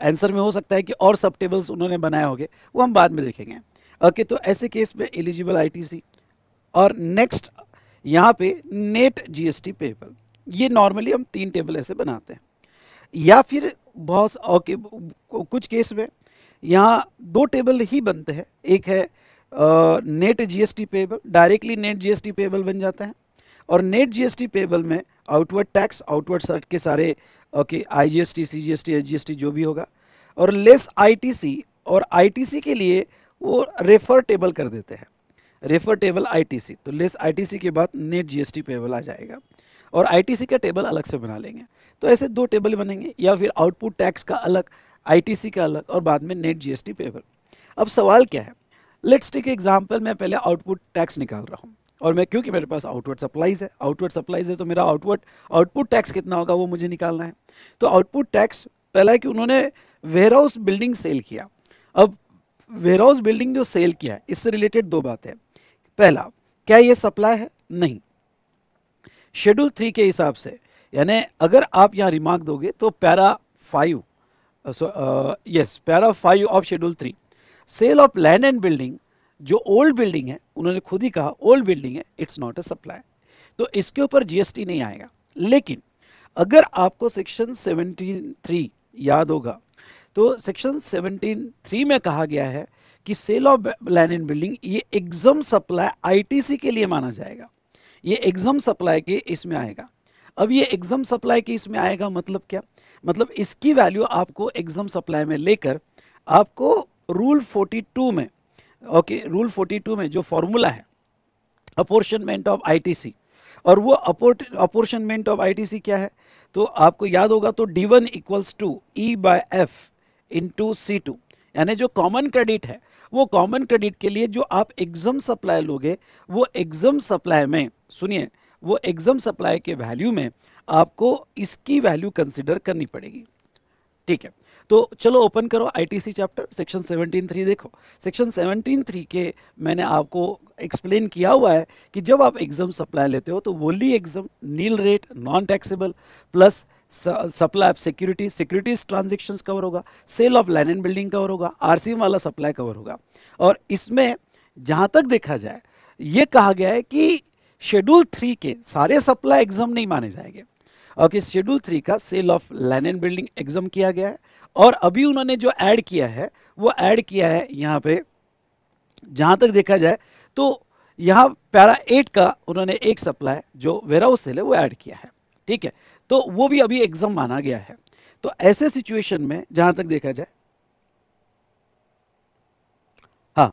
आंसर में हो सकता है कि और सब टेबल्स उन्होंने बनाए होंगे, वो हम बाद में देखेंगे. ओके okay, तो ऐसे केस में एलिजिबल आईटीसी और नेक्स्ट यहाँ पे नेट जीएसटी पेबल. ये नॉर्मली हम तीन टेबल ऐसे बनाते हैं या फिर बहुत ओके okay, कुछ केस में यहाँ दो टेबल ही बनते हैं. एक है net GST payable, directly net GST payable बन जाता है और नेट जीएसटी पेबल में आउटवर्ड टैक्स, आउटवर्ड सर्ट के सारे ओके आईजीएसटी, सीजीएसटी, एसजीएसटी जो भी होगा और लेस आईटीसी. और आईटीसी के लिए वो रेफर टेबल कर देते हैं, रेफर टेबल आईटीसी. तो लेस आईटीसी के बाद नेट जीएसटी पेबल आ जाएगा और आईटीसी का टेबल अलग से बना लेंगे. तो ऐसे दो टेबल बनेंगे या फिर आउटपुट टैक्स का अलग, आईटीसी का अलग और बाद में नेट जीएसटी पेबल. अब सवाल क्या है, लेट्स टेक एग्जांपल. मैं पहले आउटपुट टैक्स निकाल रहा हूँ और मैं क्योंकि मेरे पास आउटवर्ड सप्लाईज है, आउटवर्ड सप्लाईज है तो मेरा आउटवर्ड आउटपुट टैक्स कितना होगा वो मुझे निकालना है. तो आउटपुट टैक्स पहला है कि उन्होंने वेयरहाउस बिल्डिंग सेल किया. अब वेयरहाउस बिल्डिंग जो सेल किया है इससे रिलेटेड दो बातें. पहला, क्या ये सप्लाई है? नहीं. शेड्यूल थ्री के हिसाब से, यानी अगर आप यहाँ रिमार्क दोगे तो para five, yes para five of schedule three, sale of land and building, जो ओल्ड बिल्डिंग है, उन्होंने खुद ही कहा ओल्ड बिल्डिंग है, इट्स नॉट अ सप्लाई, तो इसके ऊपर जीएसटी नहीं आएगा. लेकिन अगर आपको सेक्शन सेवनटीन थ्री याद होगा तो सेक्शन सेवनटीन थ्री में कहा गया है कि sale of land and building ये एग्जाम सप्लाई आईटीसी के लिए माना जाएगा, ये एग्जाम सप्लाई के इसमें आएगा. अब ये एग्जाम सप्लाई के इसमें आएगा मतलब क्या, मतलब इसकी वैल्यू आपको एग्जाम सप्लाई में लेकर आपको रूल फोर्टी टू में okay okay, rule forty two में जो फॉर्मूला है अपोर्शनमेंट ऑफ आईटीसी, और वो अपोर्शनमेंट ऑफ आईटीसी क्या है तो आपको याद होगा तो D one equals to E by F into C two, यानी जो कॉमन क्रेडिट है वो कॉमन क्रेडिट के लिए जो आप एग्जाम सप्लाई लोगे वो एग्जाम सप्लाई में, सुनिए, वो एग्जाम सप्लाई के वैल्यू में आपको इसकी वैल्यू कंसिडर करनी पड़ेगी. ठीक है, तो चलो ओपन करो ITC chapter section seventeen three. देखो सेक्शन सेवनटीन थ्री के मैंने आपको एक्सप्लेन किया हुआ है कि जब आप एग्जाम सप्लाई लेते हो तो wholly exempt, nil rate, non taxable plus supply of security, securities transactions cover होगा, sale of land and building cover होगा, आरसी वाला सप्लाई कवर होगा. और इसमें जहाँ तक देखा जाए ये कहा गया है कि शेड्यूल थ्री के सारे सप्लाई एग्जाम नहीं माने जाएंगे. ओके शेड्यूल थ्री का sale of land and building exempt किया गया है और अभी उन्होंने जो ऐड किया है वो ऐड किया है यहाँ पे. जहाँ तक देखा जाए तो यहाँ पैरा एट का उन्होंने एक सप्लाई जो वेयरहाउस सेल है वो ऐड किया है. ठीक है, तो वो भी अभी एग्जाम माना गया है. तो ऐसे सिचुएशन में जहाँ तक देखा जाए, हाँ,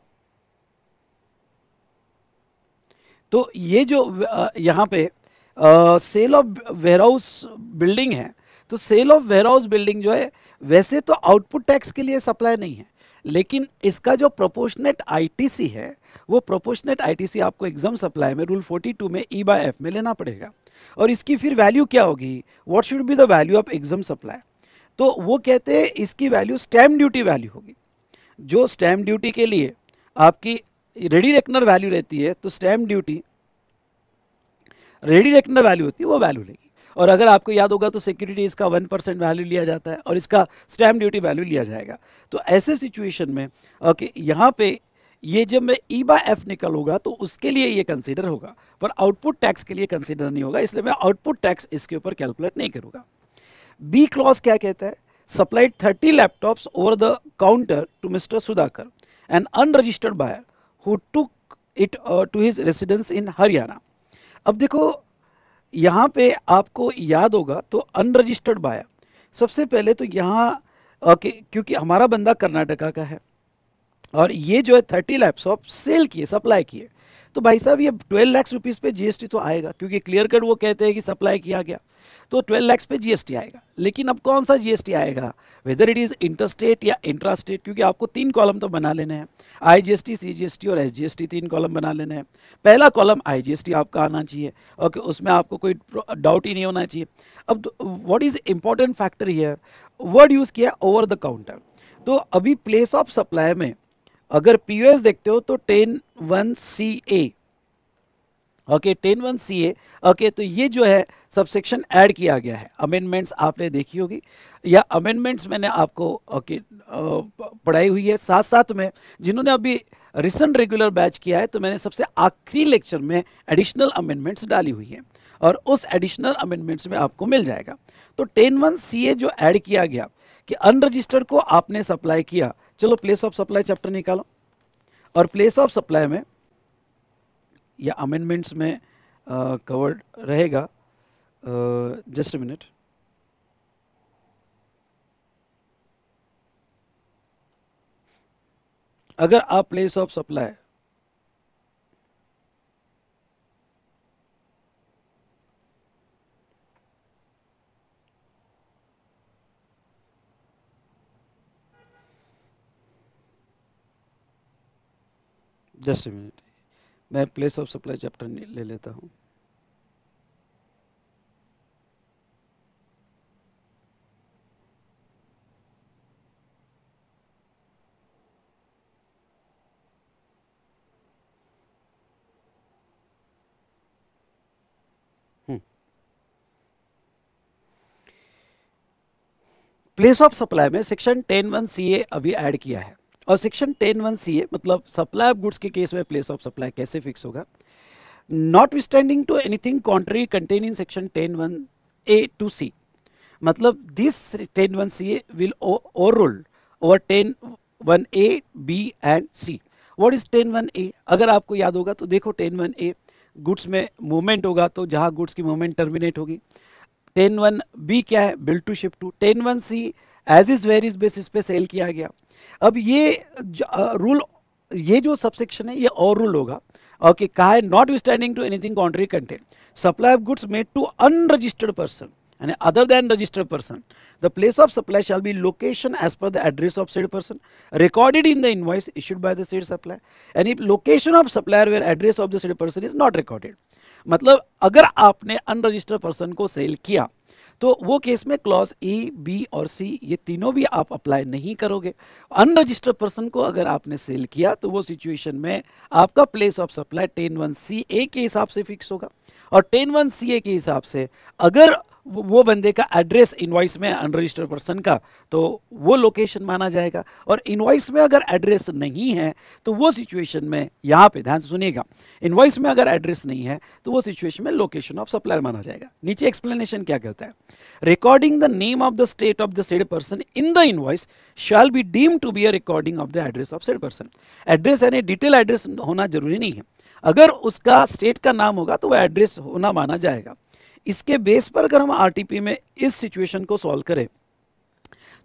तो ये जो यहाँ पे सेल ऑफ वेयरहाउस बिल्डिंग है तो सेल ऑफ वेयरहाउस बिल्डिंग जो है वैसे तो आउटपुट टैक्स के लिए सप्लाई नहीं है, लेकिन इसका जो प्रोपोर्शनेट आईटीसी है वो प्रोपोर्शनेट आईटीसी आपको एग्जाम सप्लाई में रूल फोर्टी टू में ई बाय एफ में लेना पड़ेगा. और इसकी फिर वैल्यू क्या होगी, what should be the value of exempt supply, तो वो कहते हैं इसकी वैल्यू स्टैम्प ड्यूटी वैल्यू होगी. जो स्टैम्प ड्यूटी के लिए आपकी रेडी रेकनर वैल्यू रहती है तो stamp duty ready reckoner value होती है वो वैल्यू लेगी. और अगर आपको याद होगा तो सिक्योरिटी इसका वन परसेंट वैल्यू लिया जाता है और इसका स्टैम्प ड्यूटी वैल्यू लिया जाएगा. तो ऐसे सिचुएशन में ओके यहाँ पे ये जब मैं ई बाय एफ निकलूँगा तो उसके लिए ये कंसीडर होगा पर आउटपुट टैक्स के लिए कंसीडर नहीं होगा, इसलिए मैं आउटपुट टैक्स इसके ऊपर कैलकुलेट नहीं करूँगा. बी क्लॉज क्या कहता है, supplied thirty laptops over the counter to mister Sudhakar an unregistered buyer who took it to his residence in Haryana. अब देखो यहाँ पे आपको याद होगा तो अनरजिस्टर्ड बायर, सबसे पहले तो यहाँ ओके क्योंकि हमारा बंदा कर्नाटका का है और ये जो है थर्टी लैपटॉप सेल किए, सप्लाई किए, तो भाई साहब ये ट्वेल्व लाख रुपीस पे जीएसटी तो आएगा क्योंकि क्लियर कट वो कहते हैं कि सप्लाई किया गया तो ट्वेल्व लाख पे जीएसटी आएगा. लेकिन अब कौन सा जीएसटी आएगा, वेदर इट इज़ इंटरस्टेट या इंट्रास्टेट, क्योंकि आपको तीन कॉलम तो बना लेने हैं, आईजीएसटी, सीजीएसटी और एसजीएसटी, तीन कॉलम बना लेने हैं. पहला कॉलम आईजीएसटी आपका आना चाहिए, ओके उसमें आपको कोई डाउट ही नहीं होना चाहिए. अब what is important factor here, word use किया ओवर द काउंटर, तो अभी प्लेस ऑफ सप्लाई में अगर पीओएस देखते हो तो ten one C A okay ten one C A okay तो ये जो है सबसेक्शन ऐड किया गया है। अमेंडमेंट्स आपने देखी होगी या अमेंडमेंट्स मैंने आपको ओके पढ़ाई हुई है। साथ साथ में जिन्होंने अभी रिसेंट रेगुलर बैच किया है तो मैंने सबसे आखिरी लेक्चर में एडिशनल अमेंडमेंट्स डाली हुई है और उस एडिशनल अमेंडमेंट्स में आपको मिल जाएगा। तो टेन वन सी ए जो ऐड किया गया कि अनरजिस्टर्ड को आपने सप्लाई किया। चलो प्लेस ऑफ सप्लाई चैप्टर निकालो और प्लेस ऑफ सप्लाई में या अमेंडमेंट्स में कवर्ड रहेगा। जस्ट अ मिनट अगर आप place of supply just minute मैं प्लेस ऑफ सप्लाई चैप्टर ले लेता हूँ। प्लेस ऑफ सप्लाई में section ten one C A अभी ऐड किया है और section ten one C A मतलब सप्लाई ऑफ गुड्स के केस में प्लेस ऑफ सप्लाई कैसे फिक्स होगा। Notwithstanding to anything contrary contain in section ten one A to C मतलब this ten one C A will over ruled over ten one A B and C. What is ten one A? अगर आपको याद होगा तो देखो ten one A goods में movement होगा तो जहाँ गुड्स की मूवमेंट टर्मिनेट होगी। टेन वन बी क्या है? Billed to ship to. Ten one C as is various basis पे सेल किया गया। अब ये रूल ये जो सबसेक्शन है ये और रूल होगा। ओके कहा है notwithstanding to anything contrary content supply of goods made to unregistered person यानी other than registered person the place of supply shall be location as per the address of said person recorded in the invoice issued by the said supply यानी location of supplier where address of the said person is not recorded. मतलब अगर आपने unregistered person को cell किया तो वो case में clause A B और सी ये तीनों भी आप अप्लाई नहीं करोगे। अनरजिस्टर्ड पर्सन को अगर आपने सेल किया तो वो सिचुएशन में आपका place of supply ten one C A के हिसाब से फिक्स होगा और टेन वन सी ए के हिसाब से अगर वो बंदे का एड्रेस इनवॉइस में अनरजिस्टर्ड पर्सन का तो वो लोकेशन माना जाएगा और इनवॉइस में अगर एड्रेस नहीं है तो वो सिचुएशन में यहाँ पे ध्यान से सुनिएगा इनवॉइस में अगर एड्रेस नहीं है तो वो सिचुएशन में लोकेशन ऑफ सप्लायर माना जाएगा। नीचे एक्सप्लेनेशन क्या कहता है? Recording the name of the state of the said person in the invoice shall be deemed to be a recording of the address of said person. Address यानी detail address होना जरूरी नहीं है, अगर उसका स्टेट का नाम होगा तो वह एड्रेस होना माना जाएगा। इसके बेस पर अगर हम आरटीपी में इस सिचुएशन को सॉल्व करें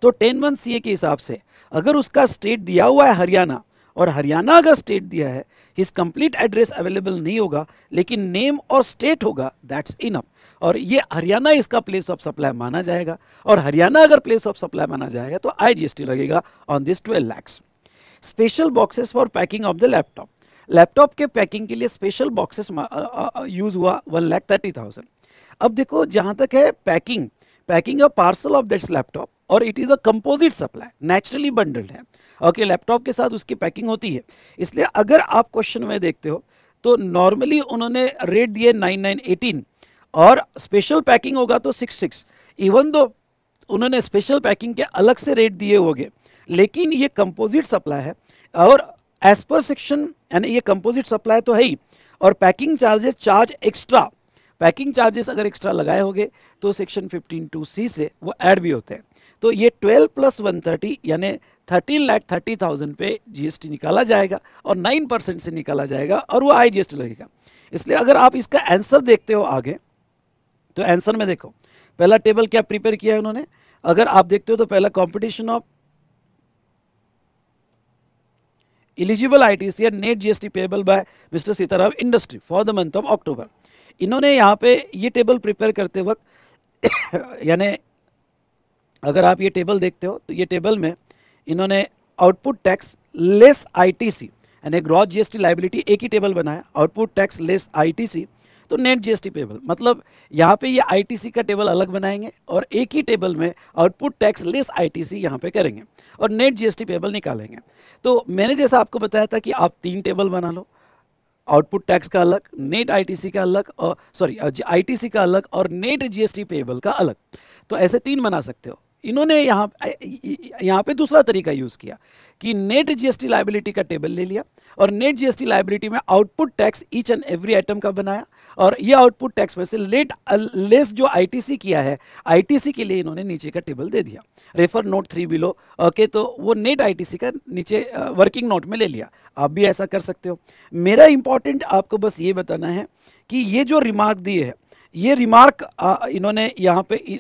तो टेन वन सी ए के हिसाब से अगर उसका स्टेट दिया हुआ है हरियाणा और हरियाणा अगर स्टेट दिया है हिज कंप्लीट एड्रेस अवेलेबल नहीं होगा लेकिन नेम और स्टेट होगा दैट्स इनफ और ये हरियाणा इसका प्लेस ऑफ सप्लाई माना जाएगा और हरियाणा अगर प्लेस ऑफ सप्लाई माना जाएगा तो आईजीएसटी लगेगा on this twelve lakhs. Special boxes for packing of the laptop laptop के पैकिंग के लिए स्पेशल बॉक्सेस यूज हुआ वन लैख थर्टी थाउजेंड। अब देखो जहाँ तक है packing packing a parcel of that's laptop और it is a composite supply naturally bundled है। ओके लैपटॉप के साथ उसकी पैकिंग होती है इसलिए अगर आप क्वेश्चन में देखते हो तो नॉर्मली उन्होंने रेट दिए नाइन नाइन एटीन और स्पेशल पैकिंग होगा तो सिक्स सिक्स। इवन दो उन्होंने स्पेशल पैकिंग के अलग से रेट दिए होंगे लेकिन ये कंपोजिट सप्लाई है और एज पर सेक्शन यानी ये कंपोजिट सप्लाई तो है ही और packing charges charge extra packing charges अगर एक्स्ट्रा लगाए होंगे तो सेक्शन फिफ्टीन टू सी से वो ऐड भी होते हैं। तो ये ट्वेल्व प्लस वन थर्टी यानी थर्टीन लैख थर्टी थाउजेंड पे जीएसटी निकाला जाएगा और नाइन परसेंट से निकाला जाएगा और वो आई जीएसटी लगेगा। इसलिए अगर आप इसका आंसर देखते हो आगे तो आंसर में देखो पहला टेबल क्या प्रिपेयर किया है उन्होंने। अगर आप देखते हो तो पहला competition of eligible I T C या net GST payable by mister Sitaram industry for the month of October. इन्होंने यहाँ पे ये टेबल प्रिपेयर करते वक्त यानी अगर आप ये टेबल देखते हो तो ये टेबल में इन्होंने आउटपुट टैक्स लेस आईटीसी यानी ग्रॉस जीएसटी लायबिलिटी एक ही टेबल बनाया आउटपुट टैक्स लेस आईटीसी तो नेट जीएसटी पेबल, मतलब यहाँ पे ये आईटीसी का टेबल अलग बनाएंगे और एक ही टेबल में आउटपुट टैक्स लेस आईटीसी यहाँ पे करेंगे और नेट जीएसटी पेबल निकालेंगे। तो मैंने जैसा आपको बताया था कि आप तीन टेबल बना लो, आउटपुट टैक्स का अलग, नेट आईटीसी का अलग और सॉरी आईटीसी का अलग और नेट जीएसटी पेबल का अलग, तो ऐसे तीन बना सकते हो। इन्होंने यहाँ यहाँ पे दूसरा तरीका यूज़ किया कि नेट जीएसटी लायबिलिटी का टेबल ले लिया और नेट जीएसटी लायबिलिटी में output tax each and every item का बनाया और ये आउटपुट टैक्स में से लेट लेस जो आईटीसी किया है, आईटीसी के लिए इन्होंने नीचे का टेबल दे दिया, refer note three below. Okay, तो वो नेट आईटीसी का नीचे वर्किंग नोट में ले लिया। आप भी ऐसा कर सकते हो। मेरा इंपॉर्टेंट आपको बस ये बताना है कि ये जो रिमार्क दिए है, ये रिमार्क इन्होंने यहाँ पे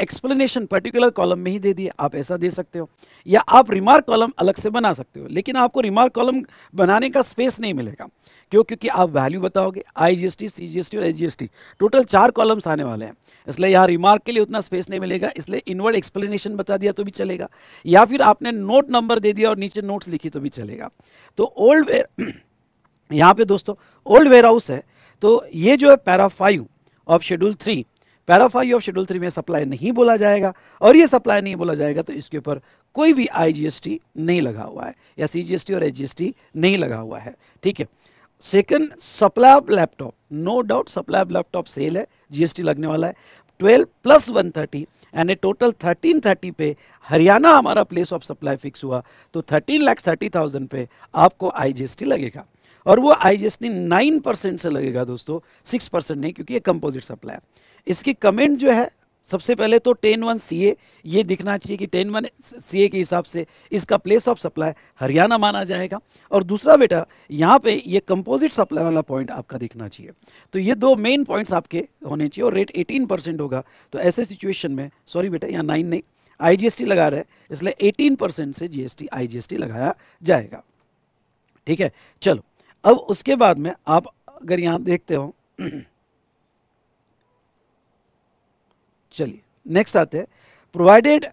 एक्सप्लेनेशन पर्टिकुलर कॉलम में ही दे दिए, आप ऐसा दे सकते हो, या आप रिमार्क कॉलम अलग से बना सकते हो, लेकिन आपको रिमार्क कॉलम बनाने का स्पेस नहीं मिलेगा। क्यों? क्योंकि आप वैल्यू बताओगे, आईजीएसटी, सीजीएसटी और एसजीएसटी, टोटल चार कॉलम्स आने वाले हैं, इसलिए यहाँ रिमार्क के लिए उतना स्पेस नहीं मिलेगा। इसलिए इनवर्ड एक्सप्लेनेशन बता दिया तो भी चलेगा, या फिर आपने नोट नंबर दे दिया और नीचे नोट्स लिखी तो भी चलेगा। तो ओल्ड यहाँ पे दोस्तों ओल्ड वेयर हाउस है, तो ये जो है para five of schedule three, para five of schedule three में सप्लाई नहीं बोला जाएगा और ये सप्लाई नहीं बोला जाएगा तो इसके ऊपर कोई भी आईजीएसटी नहीं लगा हुआ है या सीजीएसटी और एसजीएसटी नहीं लगा हुआ है। ठीक है। Second, supply of laptop, no doubt supply of laptop sale है, जीएसटी लगने वाला है twelve plus one thirty and a total thirteen thirty पे हरियाणा हमारा प्लेस ऑफ सप्लाई फिक्स हुआ, तो थर्टीन लाख थर्टी थाउजेंड पे आपको आईजीएसटी लगेगा और वो आईजीएसटी नाइन परसेंट से लगेगा दोस्तों, सिक्स परसेंट नहीं, क्योंकि ये कंपोजिट सप्लाई। इसकी कमेंट जो है, सबसे पहले तो टेन वन सी ए ये दिखना चाहिए कि टेन वन सी ए के हिसाब से इसका प्लेस ऑफ सप्लाई हरियाणा माना जाएगा, और दूसरा बेटा यहाँ पे ये कंपोजिट सप्लाई वाला पॉइंट आपका दिखना चाहिए। तो ये दो मेन पॉइंट्स आपके होने चाहिए और रेट एटीन परसेंट होगा। तो ऐसे सिचुएशन में सॉरी बेटा, यहाँ नाइन नहीं आई जी एस टी लगा रहे, इसलिए एटीन परसेंट से G S T I G S T लगाया जाएगा। ठीक है, चलो अब उसके बाद में आप अगर यहाँ देखते हो, चलिए नेक्स्ट आते हैं, provided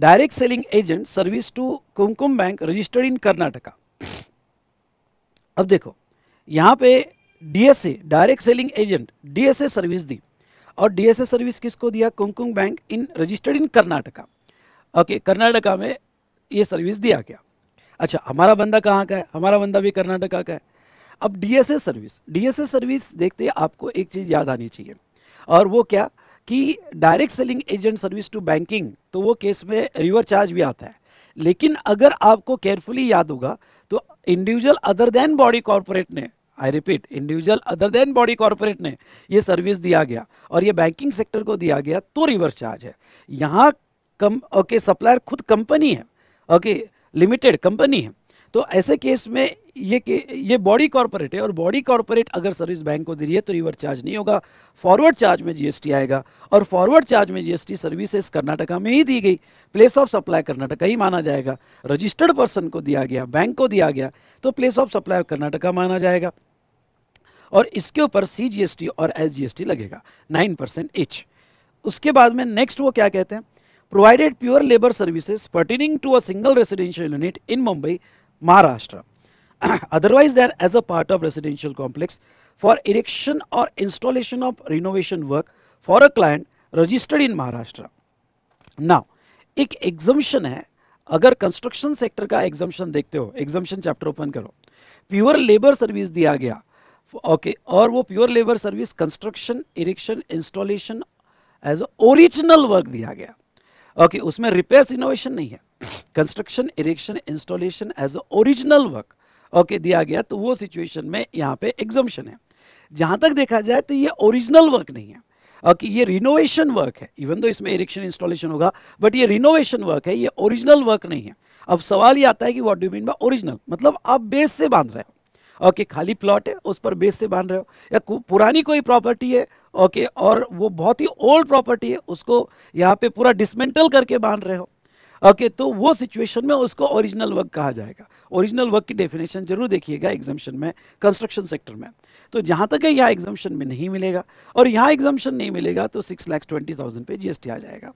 direct selling agent service to कुमकुम बैंक registered in Karnataka. अब देखो यहाँ पे DSA direct selling agent DSA service दी और डीएसए सर्विस किसको दिया? कुमकुम बैंक in registered in Karnataka. Okay, Karnataka में ये सर्विस दिया गया। अच्छा, हमारा बंदा कहाँ का है? हमारा बंदा भी कर्नाटका का है। अब डीएसए सर्विस, डीएसए सर्विस देखते आपको एक चीज़ याद आनी चाहिए और वो क्या कि direct selling agent service to banking, तो वो केस में रिवर चार्ज भी आता है, लेकिन अगर आपको केयरफुली याद होगा तो individual other than body corporate ने, I repeat, individual other than body corporate ने ये सर्विस दिया गया और ये बैंकिंग सेक्टर को दिया गया, तो रिवर चार्ज है यहाँ कम। ओके, सप्लायर खुद कंपनी है, ओके लिमिटेड कंपनी है, तो ऐसे केस में ये के, ये बॉडी कॉर्पोरेट है और बॉडी कॉर्पोरेट अगर सर्विस बैंक को दे रही है तो रिवर चार्ज नहीं होगा, फॉरवर्ड चार्ज में जीएसटी आएगा और फॉरवर्ड चार्ज में जीएसटी सर्विसेज कर्नाटका में ही दी गई, प्लेस ऑफ सप्लाई कर्नाटका ही माना जाएगा, रजिस्टर्ड पर्सन को दिया गया, बैंक को दिया गया, तो प्लेस ऑफ सप्लाई कर्नाटका माना जाएगा और इसके ऊपर सी जी एस टी और एस जी एस टी लगेगा नाइन परसेंट एच। उसके बाद में नेक्स्ट वो क्या कहते हैं, provided pure labour services pertaining to a single residential unit in Mumbai Maharashtra, otherwise they are as a part of residential complex for erection or installation of renovation work for a client registered in Maharashtra. Now, एक exemption है, अगर construction sector का exemption देखते हो, exemption chapter open करो, pure labor service दिया गया, okay, और वो pure labor service construction, erection, installation as original work दिया गया, okay, उसमें repairs, innovation नहीं है, construction erection installation as original work okay दिया गया, तो वो सिचुएशन में यहाँ पे एग्जम्पशन है। जहाँ तक देखा जाए तो ये ओरिजिनल वर्क नहीं है, ओके, ये रिनोवेशन वर्क है, इवन दो इसमें इरेक्शन इंस्टॉलेशन होगा बट ये रिनोवेशन वर्क है, ये ओरिजिनल वर्क नहीं है। अब सवाल ये आता है कि what do you mean by original, मतलब आप बेस से बांध रहे हो, ओके okay, खाली प्लॉट है उस पर बेस से बांध रहे हो, या पुरानी कोई प्रॉपर्टी है ओके okay, और वो बहुत ही ओल्ड प्रॉपर्टी है, उसको यहाँ पे पूरा डिसमेंटल करके बांध रहे हो ओके okay, तो वो सिचुएशन में उसको ओरिजिनल वर्क कहा जाएगा। ओरिजिनल वर्क की डेफिनेशन जरूर देखिएगा एग्जम्पशन में, कंस्ट्रक्शन सेक्टर में, तो जहाँ तक है यहाँ एग्जम्पशन में नहीं मिलेगा और यहाँ एग्जम्पशन नहीं मिलेगा तो सिक्स लाख ट्वेंटी थाउजेंड पे जीएसटी आ जाएगा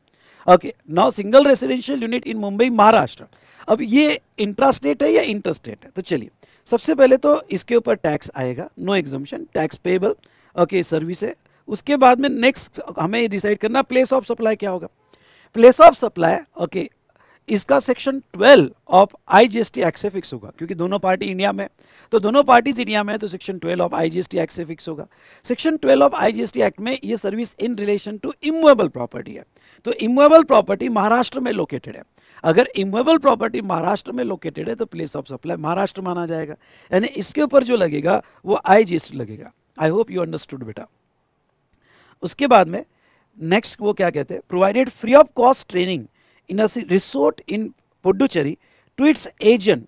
okay. Now single residential unit in Mumbai Maharashtra, अब ये इंट्रास्टेट है या इंटरस्टेट है, तो चलिए सबसे पहले तो इसके ऊपर टैक्स आएगा, no exemption, tax payable okay service है। उसके बाद में नेक्स्ट हमें डिसाइड करना प्लेस ऑफ सप्लाई क्या होगा। प्लेस ऑफ सप्लाई ओके इसका section twelve of I G S T act से फिक्स होगा, क्योंकि दोनों पार्टी इंडिया में, तो दोनों पार्टीज इंडिया में है, तो section twelve of I G S T act से फिक्स होगा। Section twelve of I G S T act में ये service in relation to immovable property है, तो इमूवेबल प्रॉपर्टी महाराष्ट्र में लोकेटेड है। अगर इमूवेबल प्रॉपर्टी महाराष्ट्र में लोकेटेड है तो प्लेस ऑफ सप्लाई महाराष्ट्र माना जाएगा, यानी इसके ऊपर जो लगेगा वो आई जी एस टी लगेगा। आई होप यू अंडरस्टूड बेटा। उसके बाद में नेक्स्ट वो क्या कहते हैं, provided free of cost training in a resort in Puducherry to its agent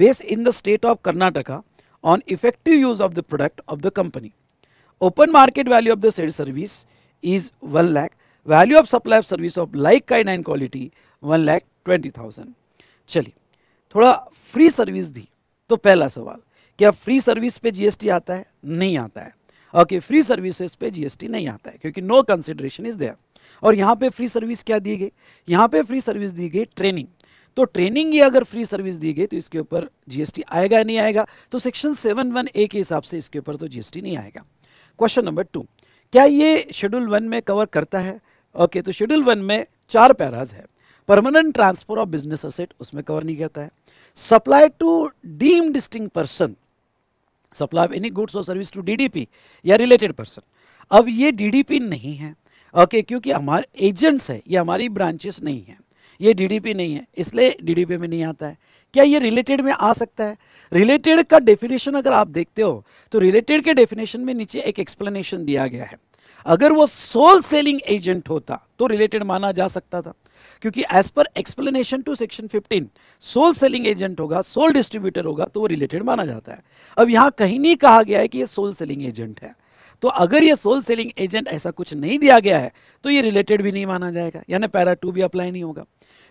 based in the state of Karnataka on effective use of the product of the company. Open market value of the said service is one lakh. Value of supply of service of like kind and quality one lakh twenty thousand. चलिए थोड़ा free service दी, तो पहला सवाल क्या free service पे G S T आता है? नहीं आता है। ओके okay, free services पे G S T नहीं आता है क्योंकि no consideration is there। और यहाँ पे फ्री सर्विस क्या दी गई, यहाँ पे फ्री सर्विस दी गई ट्रेनिंग, तो ट्रेनिंग ही अगर फ्री सर्विस दी गई तो इसके ऊपर जीएसटी आएगा या नहीं आएगा, तो सेक्शन सेवन वन ए के हिसाब से इसके ऊपर तो जीएसटी नहीं आएगा। क्वेश्चन नंबर टू, क्या ये शेड्यूल वन में कवर करता है? ओके तो शेड्यूल वन में चार पैराज है। Permanent transfer of business asset उसमें कवर नहीं करता है। Supply to deem distinct person, supply of any goods और service to D D P या रिलेटेड पर्सन। अब ये डी डी पी नहीं है ओके okay, क्योंकि हमारे एजेंट्स है, ये हमारी ब्रांचेस नहीं है, ये डीडीपी नहीं है, इसलिए डीडीपी में नहीं आता है। क्या ये रिलेटेड में आ सकता है? रिलेटेड का डेफिनेशन अगर आप देखते हो तो रिलेटेड के डेफिनेशन में नीचे एक एक्सप्लेनेशन दिया गया है। अगर वो सोल सेलिंग एजेंट होता तो रिलेटेड माना जा सकता था, क्योंकि as per explanation to section fifteen sole selling agent होगा, सोल डिस्ट्रीब्यूटर होगा तो वो रिलेटेड माना जाता है। अब यहाँ कहीं नहीं कहा गया है कि ये सोल सेलिंग एजेंट है, तो अगर ये सोल सेलिंग एजेंट ऐसा कुछ नहीं दिया गया है तो ये रिलेटेड भी नहीं माना जाएगा, यानी पैरा टू भी अप्लाई नहीं होगा।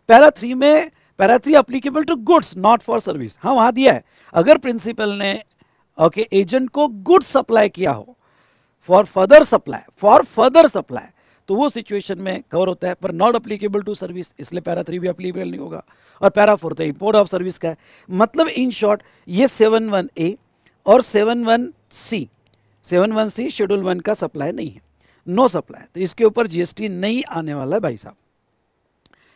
पैरा थ्री में, para three applicable to goods not for service, हाँ वहाँ दिया है अगर प्रिंसिपल ने ओके okay, एजेंट को गुड्स सप्लाई किया हो for further supply, for further supply तो वो सिचुएशन में कवर होता है, पर नॉट अप्लीकेबल टू सर्विस, इसलिए पैरा थ्री भी अप्लीकेबल नहीं होगा। और पैरा फोर तो इम्पोर्ट ऑफ सर्विस का है। मतलब इन शॉर्ट ये सेवन वन ए और seven one C seven one C schedule one का सप्लाई नहीं है, नो सप्लाई, तो इसके ऊपर जीएसटी नहीं आने वाला है भाई साहब,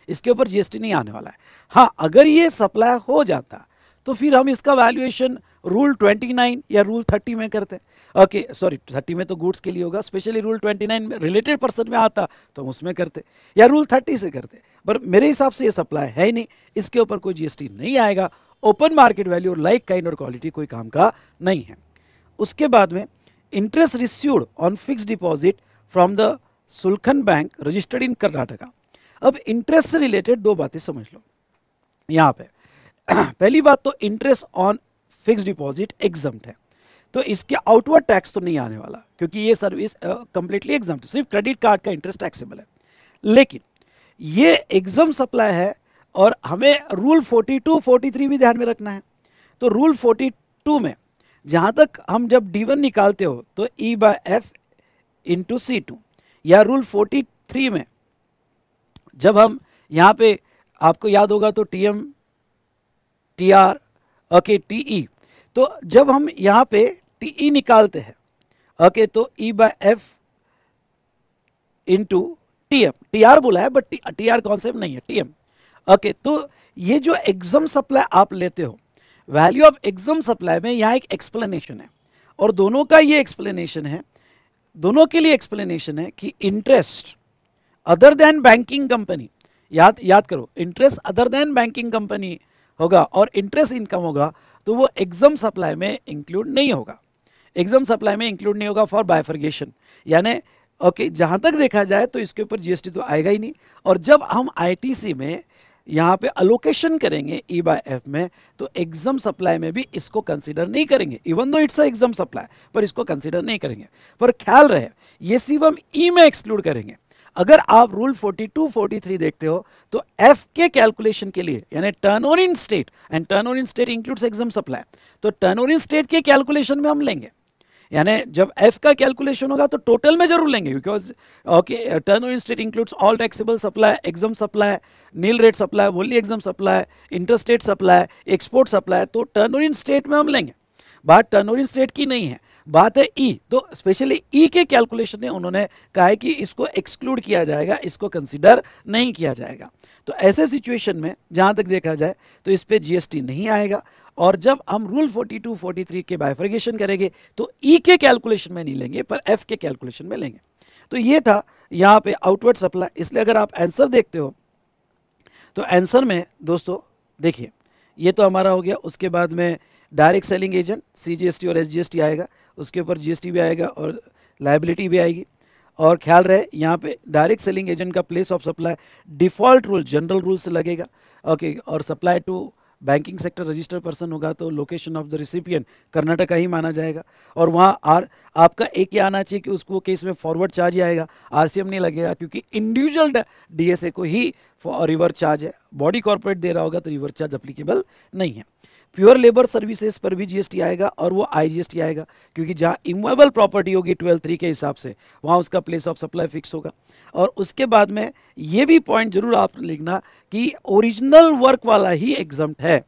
इसके ऊपर जीएसटी नहीं आने वाला है। हाँ अगर ये सप्लाई हो जाता तो फिर हम इसका वैल्यूएशन रूल ट्वेंटी नाइन या रूल थर्टी में करते हैं। ओके सॉरी थर्टी में तो गुड्स के लिए होगा, स्पेशली रूल ट्वेंटी नाइन में रिलेटेड पर्सन में आता तो हम उसमें करते या रूल थर्टी से करते, पर मेरे हिसाब से ये सप्लाई है ही नहीं, इसके ऊपर कोई जीएसटी नहीं आएगा। ओपन मार्केट वैल्यू और लाइक काइंड और क्वालिटी कोई काम का नहीं है। उसके बाद में interest received on fix deposit from the सुलखन बैंक registered in Karnataka. अब इंटरेस्ट से रिलेटेड दो बातें समझ लो यहाँ पे। पहली बात तो interest on fix deposit exempt है, तो इसके आउटवर्ड टैक्स तो नहीं आने वाला क्योंकि ये सर्विस कंप्लीटली एग्जम्प्ट है, सिर्फ क्रेडिट कार्ड का इंटरेस्ट टैक्सेबल है। लेकिन ये एग्जम्प्ट सप्लाई है और हमें rule forty two forty three भी ध्यान में रखना है। तो रूल फोर्टी टू में जहाँ तक हम जब डी वन निकालते हो तो E by F into C two, या रूल फोर्टी थ्री में जब हम यहाँ पे आपको याद होगा तो T M T R okay T E, तो जब हम यहाँ पे टी ई निकालते हैं ओके तो E by F into T M, T R बोला है बट टी आर कॉन्सेप्ट नहीं है, टी एम ओके। तो ये जो एग्जाम सप्लाई आप लेते हो वैल्यू ऑफ एग्जाम सप्लाई में यहाँ एक एक्सप्लेनेशन है और दोनों का ये एक्सप्लेनेशन है, दोनों के लिए एक्सप्लेनेशन है कि interest other than banking company, याद याद करो interest other than banking company होगा और इंटरेस्ट इनकम होगा तो वो एग्जाम सप्लाई में इंक्लूड नहीं होगा, एग्जाम सप्लाई में इंक्लूड नहीं होगा फॉर बाइफर्गेशन, यानी ओके जहाँ तक देखा जाए तो इसके ऊपर जीएसटी तो आएगा ही नहीं। और जब हम आई टी सी में यहाँ पे अलोकेशन करेंगे ई बाय एफ में तो एग्जाम सप्लाई में भी इसको कंसीडर नहीं करेंगे, even though it's exempt supply पर इसको कंसीडर नहीं करेंगे। पर ख्याल रहे ये सिर्फ हम ई में एक्सक्लूड करेंगे। अगर आप rule forty two forty three देखते हो तो एफ के कैलकुलेशन के लिए यानी turnover in state, and turnover in state includes exempt supply, तो टर्न ओवर इन स्टेट के कैलकुलेशन में हम लेंगे, यानी जब एफ का कैलकुलेशन होगा तो टोटल में जरूर लेंगे because okay turnover in state includes all taxable supply, exempt supply, nil rate supply, wholly exempt supply, interstate supply, export supply, तो टर्न ओवर इन स्टेट में हम लेंगे। बात टर्न ओवर इन स्टेट की नहीं है, बात है ई, तो स्पेशली ई के कैलकुलेशन में उन्होंने कहा है कि इसको एक्सक्लूड किया जाएगा, इसको कंसिडर नहीं किया जाएगा। तो ऐसे सिचुएशन में जहाँ तक देखा जाए तो इस पर जीएसटी नहीं आएगा, और जब हम रूल बयालीस, तैंतालीस के बाइफर्गेशन करेंगे तो ई के कैलकुलेशन में नहीं लेंगे पर एफ के कैलकुलेशन में लेंगे। तो ये था यहाँ पे आउटवर्ड सप्लाई। इसलिए अगर आप आंसर देखते हो तो आंसर में दोस्तों देखिए ये तो हमारा हो गया, उसके बाद में डायरेक्ट सेलिंग एजेंट सीजीएसटी और एसजीएसटी आएगा, उसके ऊपर जीएसटी भी आएगा और लायबिलिटी भी आएगी। और ख्याल रहे यहाँ पे डायरेक्ट सेलिंग एजेंट का place of supply default rule general rule से लगेगा, ओके। और supply to banking sector registered person होगा तो location of the recipient Karnataka ही माना जाएगा, और वहाँ आर आपका एक ही आना चाहिए कि उसको केस में फॉरवर्ड चार्ज ही आएगा, आरसीएम नहीं लगेगा क्योंकि इंडिविजुअल डीएसए को ही रिवर चार्ज है। बॉडी कॉर्पोरेट दे रहा होगा तो रिवर चार्ज अप्लीकेबल नहीं है। प्योर लेबर सर्विसेज पर भी जीएसटी आएगा और वो आईजीएसटी आएगा क्योंकि जहाँ इमूवेबल प्रॉपर्टी होगी ट्वेल्व थ्री के हिसाब से वहाँ उसका प्लेस ऑफ सप्लाई फिक्स होगा। और उसके बाद में ये भी पॉइंट जरूर आप लिखना कि ओरिजिनल वर्क वाला ही एग्जम्प्ट है,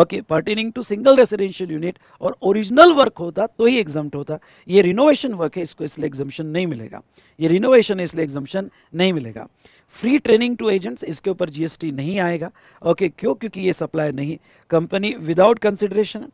okay, pertaining to single residential unit, और ओरिजिनल वर्क होता तो ही एग्जम्प्ट होता। ये रिनोवेशन वर्क है, इसको इसलिए एग्जम्पशन नहीं मिलेगा, ये रिनोवेशन है इसलिए एग्जम्पशन नहीं मिलेगा। फ्री ट्रेनिंग टू एजेंट्स, इसके ऊपर जीएसटी नहीं आएगा, ओके, क्यों? क्योंकि ये सप्लाई नहीं, company without consideration.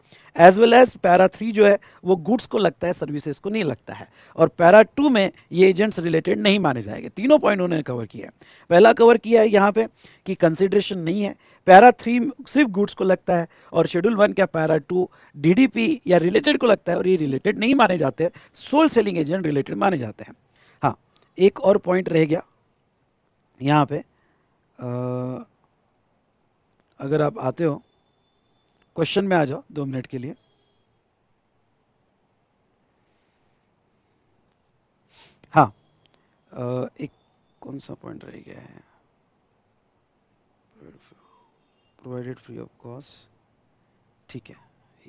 As well as para three जो है वो गुड्स को लगता है, सर्विसेज को नहीं लगता है, और पैरा टू में ये एजेंट्स रिलेटेड नहीं माने जाएंगे। तीनों पॉइंट उन्होंने कवर किया है। पहला कवर किया है यहाँ पे कि कंसिडरेशन नहीं है, पैरा थ्री सिर्फ गुड्स को लगता है, और शेड्यूल वन का पैरा टू डीडीपी या रिलेटेड को लगता है, और ये रिलेटेड नहीं माने जाते हैं, सोल सेलिंग एजेंट रिलेटेड माने जाते हैं। हाँ, एक और पॉइंट रह गया यहाँ पे, आ, अगर आप आते हो क्वेश्चन में आ जाओ दो मिनट के लिए। हाँ, आ, एक कौन सा पॉइंट रह गया है, प्रोवाइडेड फ्री ऑफ कॉस्ट, ठीक है,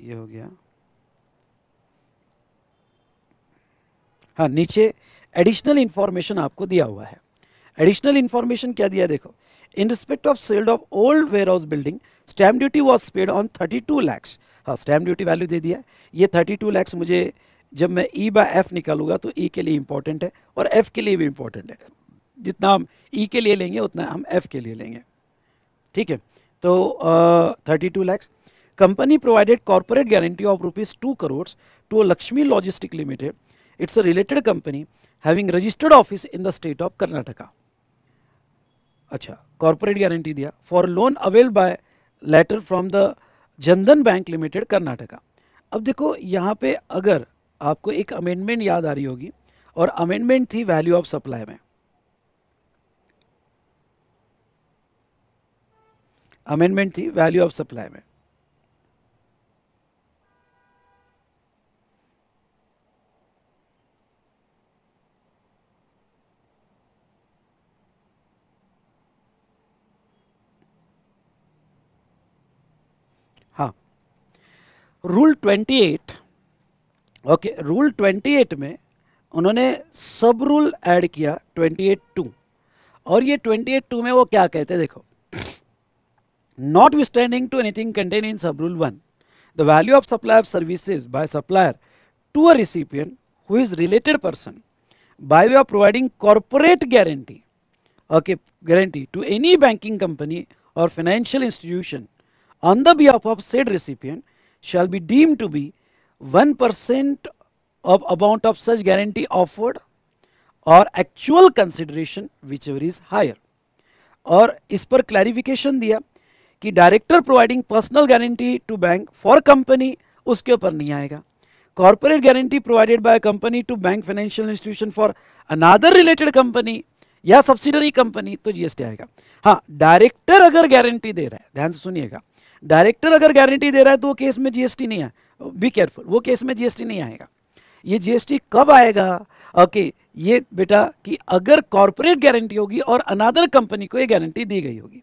ये हो गया। हाँ, नीचे एडिशनल इंफॉर्मेशन आपको दिया हुआ है। एडिशनल इन्फॉर्मेशन क्या दिया देखो, in respect of sale of old warehouse building stamp duty was paid on thirty two lakhs. हाँ, स्टैम्प ड्यूटी वैल्यू दे दिया है, ये थर्टी टू लैक्स मुझे जब मैं ई बाय एफ निकालूंगा तो ई के लिए इंपॉर्टेंट है और एफ के लिए भी इंपॉर्टेंट है। जितना हम ई के लिए लेंगे उतना हम एफ के लिए लेंगे, ठीक है। तो thirty two lakhs. Company provided corporate guarantee of rupees two crore to Lakshmi logistic limited, it's a related company having registered office in the state of Karnataka. अच्छा, कॉर्पोरेट गारंटी दिया for loan availed by letter from the जनधन बैंक limited Karnataka. अब देखो यहाँ पे अगर आपको एक amendment याद आ रही होगी, और अमेंडमेंट थी वैल्यू ऑफ सप्लाई में, अमेंडमेंट थी वैल्यू ऑफ सप्लाई में। रूल अट्ठाईस, ओके, रूल अट्ठाईस में उन्होंने सब रूल ऐड किया अट्ठाईस टू, और ये अट्ठाईस टू में वो क्या कहते हैं देखो, notwithstanding to anything contain in sub rule one, the value of supply of services by supplier to a recipient who is related person by way of providing corporate guarantee, okay, guarantee to any banking company और financial institution on the behalf of said recipient shall be deemed to be one percent of amount of such guarantee offered or actual consideration whichever is higher। और इस पर clarification दिया कि director providing personal guarantee to bank for company उसके ऊपर नहीं आएगा, corporate guarantee provided by a company to bank financial institution for another related company या subsidiary company तो जीएसटी आएगा। हाँ, director अगर guarantee दे रहा है, ध्यान से सुनिएगा, डायरेक्टर अगर गारंटी दे रहा है तो वो केस में जीएसटी नहीं है, बी केयरफुल, वो केस में जीएसटी नहीं आएगा। ये जीएसटी कब आएगा, ओके okay, ये बेटा कि अगर कॉर्पोरेट गारंटी होगी और अनादर कंपनी को ये गारंटी दी गई होगी।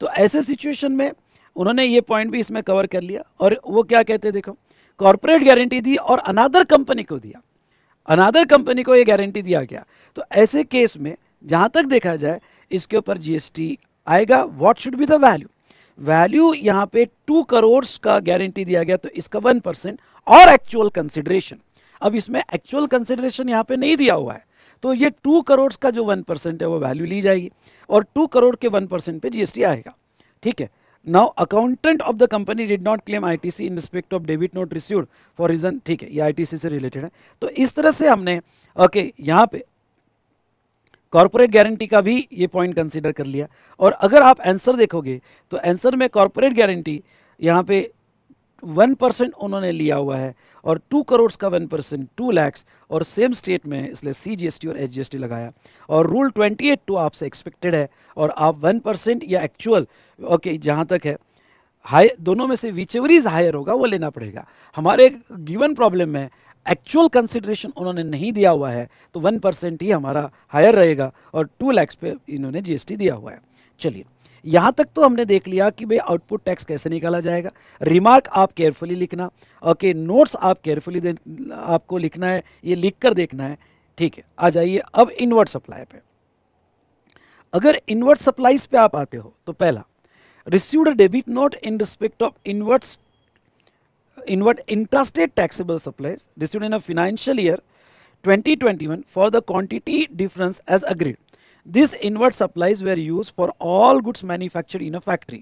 तो ऐसे सिचुएशन में उन्होंने ये पॉइंट भी इसमें कवर कर लिया, और वो क्या कहते हैं देखो, कॉर्पोरेट गारंटी दी और अनादर कंपनी को दिया, अनादर कंपनी को ये गारंटी दिया गया, तो ऐसे केस में जहाँ तक देखा जाए इसके ऊपर जीएसटी आएगा। What should be the value, value यहाँ पे टू करोड़ का गारंटी दिया गया तो इसका वन परसेंट और एक्चुअल कंसिडरेशन। अब इसमें एक्चुअल कंसिडरेशन यहाँ पे नहीं दिया हुआ है, तो ये टू करोड़ का जो वन परसेंट है वो वैल्यू ली जाएगी और टू करोड़ के वन परसेंट पे जीएसटी आएगा। ठीक है, now accountant of the company did not claim ITC in respect of debit note received for reason, ठीक है ये आईटीसी से रिलेटेड है। तो इस तरह से हमने ओके okay, यहाँ पे कॉर्पोरेट गारंटी का भी ये पॉइंट कंसीडर कर लिया। और अगर आप आंसर देखोगे तो आंसर में कॉर्पोरेट गारंटी यहाँ पे वन परसेंट उन्होंने लिया हुआ है और टू करोड़ का वन परसेंट टू लैक्स और सेम स्टेट में, इसलिए सी जी एस टी और एच जी एस टी लगाया। और रूल ट्वेंटी एट टू आपसे एक्सपेक्टेड है और आप वन परसेंट या एक्चुअल ओके जहाँ तक है हाई, दोनों में से विचेवरीज हायर होगा वो लेना पड़ेगा। हमारे गिवन प्रॉब्लम में एक्चुअल कंसिडरेशन उन्होंने नहीं दिया हुआ है तो वन परसेंट ही हमारा हायर रहेगा और टू लैक्स पे इन्होंने जी एस टी दिया हुआ है। चलिए यहाँ तक तो हमने देख लिया कि भाई आउटपुट टैक्स कैसे निकाला जाएगा। रिमार्क आप केयरफुली लिखना, ओके नोट्स आप केयरफुली आपको लिखना है, ये लिख कर देखना है। ठीक है, आ जाइए अब इनवर्ट सप्लाई पे। अगर इनवर्ट सप्लाईज पे आप आते हो तो पहला received debit note in respect of inward inward intrastate taxable supplies received in a financial year twenty twenty one for the quantity difference as agreed. This inward supplies were used for all goods manufactured in a factory.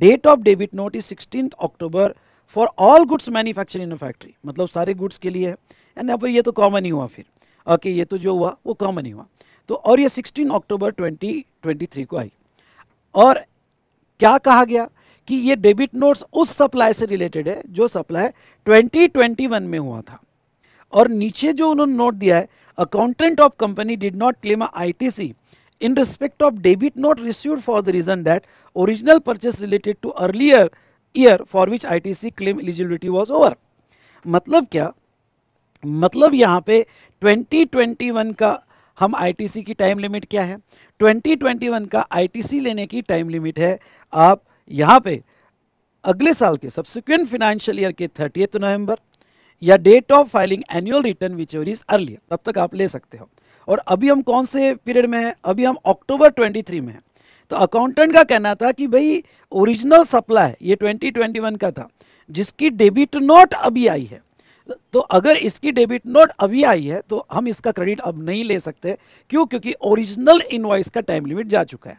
Date of debit note is sixteenth October for all goods manufactured in a factory. मतलब सारे goods के लिए है, and यहाँ पर ये तो common ही हुआ फिर ओके okay, ये तो जो हुआ वो common ही हुआ। तो और ये सोलह अक्टूबर दो हज़ार तेईस को आई। और क्या कहा गया कि ये debit notes उस supply से related है जो supply ट्वेंटी ट्वेंटी वन में हुआ था। और नीचे जो उन्होंने नोट दिया है, accountant of company did not claim a I T C in respect of debit note received for the reason that original purchase related to earlier year for which I T C claim eligibility was over. मतलब क्या, मतलब यहाँ पे twenty twenty one का हम I T C की time limit क्या है, ट्वेंटी ट्वेंटी वन का I T C लेने की टाइम लिमिट है आप यहाँ पे अगले साल के सब्सिक्वेंट फाइनेंशियल ईयर के थर्टिएथ नवंबर या date of filing annual return whichever is earlier, तब तक आप ले सकते हो। और अभी हम कौन से पीरियड में हैं, अभी हम अक्टूबर तेईस में हैं। तो अकाउंटेंट का कहना था कि भाई ओरिजिनल सप्लाई ये ट्वेंटी ट्वेंटी वन का था जिसकी डेबिट नोट अभी आई है, तो अगर इसकी डेबिट नोट अभी आई है तो हम इसका क्रेडिट अब नहीं ले सकते। क्यों? क्योंकि ओरिजिनल इनवॉइस का टाइम लिमिट जा चुका है।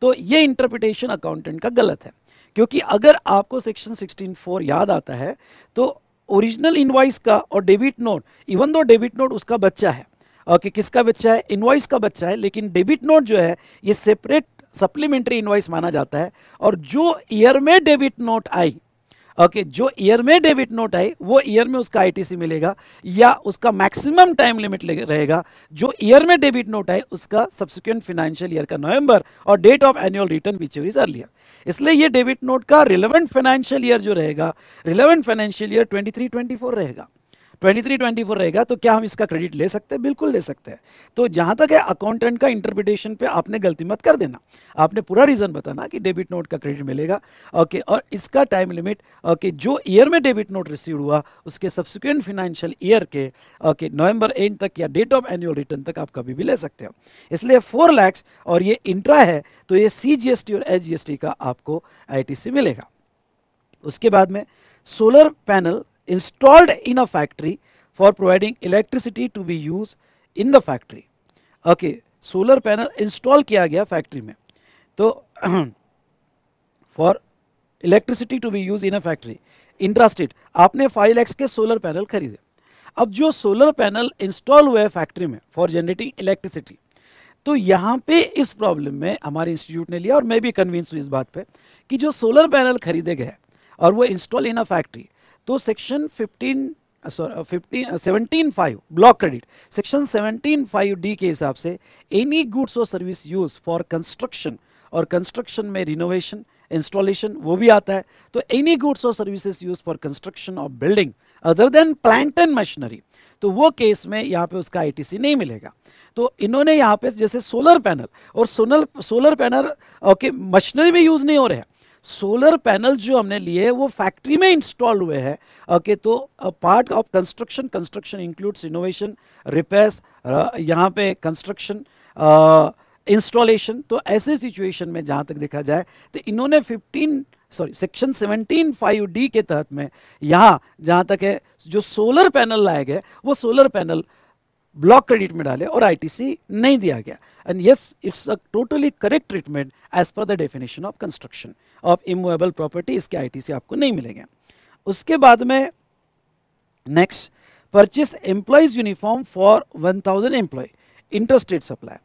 तो ये इंटरप्रिटेशन अकाउंटेंट का गलत है, क्योंकि अगर आपको सेक्शन सिक्सटीन फोर याद आता है तो ओरिजिनल इनवॉइस का और debit note, even though debit note उसका बच्चा है ओके, किसका बच्चा है, इनवॉइस का बच्चा है, लेकिन डेबिट नोट जो है ये सेपरेट सप्लीमेंट्री इनवॉइस माना जाता है। और जो ईयर में डेबिट नोट आई ओके, जो ईयर में डेबिट नोट आई वो ईयर में उसका आईटीसी मिलेगा या उसका मैक्सिमम टाइम लिमिट रहेगा। जो ईयर में डेबिट नोट आई उसका सब्सिक्वेंट फाइनेंशियल ईयर का नवंबर और date of annual return whichever is earlier. इसलिए ये डेबिट नोट का रिलेवेंट फाइनेंशियल ईयर जो रहेगा, relevant financial year twenty three twenty four रहेगा, ट्वेंटी थ्री ट्वेंटी फोर रहेगा। तो क्या हम इसका क्रेडिट ले सकते हैं? बिल्कुल ले सकते हैं। तो जहाँ तक है अकाउंटेंट का इंटरप्रिटेशन पे आपने गलती मत कर देना, आपने पूरा रीज़न बताना कि डेबिट नोट का क्रेडिट मिलेगा ओके, और इसका टाइम लिमिट ओके जो ईयर में डेबिट नोट रिसीव हुआ उसके सब्सिक्वेंट फाइनेंशियल ईयर के ओके नवंबर एंड तक या डेट ऑफ एनुअल रिटर्न तक आप कभी भी ले सकते हो। इसलिए फोर लैक्स और ये इंट्रा है तो ये सी जी एस टी और एच जी एस टी का आपको आई टी सी मिलेगा। उसके बाद में solar panel installed in a factory for providing electricity to be used in the factory okay, solar panel install किया गया factory में तो for electricity to be used in a factory intrastate आपने five lakhs के solar panel खरीदे। अब जो solar panel install हुए factory में for generating electricity, तो यहाँ पे इस problem में हमारे institute ने लिया और मैं भी convinced हूँ इस बात पे कि जो solar panel खरीदे गए और वो install in a factory तो section fifteen sorry fifteen seventeen five block credit section seventeen five D के हिसाब से एनी गुड्स और सर्विस यूज फॉर कंस्ट्रक्शन, और कंस्ट्रक्शन में रिनोवेशन इंस्टॉलेशन वो भी आता है, तो एनी गुड्स और services use for construction of building other than plant and machinery, तो वो केस में यहाँ पे उसका आईटीसी नहीं मिलेगा। तो इन्होंने यहाँ पे जैसे सोलर पैनल और सोनल सोलर पैनल ओके मशीनरी में यूज़ नहीं हो रहे हैं, सोलर पैनल जो हमने लिए वो फैक्ट्री में इंस्टॉल हुए हैं ओके, तो part of construction, construction includes innovation repairs, यहाँ पे कंस्ट्रक्शन इंस्टॉलेशन। तो ऐसे सिचुएशन में जहाँ तक देखा जाए तो इन्होंने fifteen sorry section seventeen five D के तहत में यहाँ जहाँ तक है जो सोलर पैनल लाए गए वो सोलर पैनल ब्लॉक क्रेडिट में डाले और आईटीसी नहीं दिया गया। And yes it's a totally correct treatment as per the definition of construction of immovable property, इसके आईटीसी आपको नहीं मिलेंगे। उसके बाद में next purchase employees uniform for one thousand employee interstate supply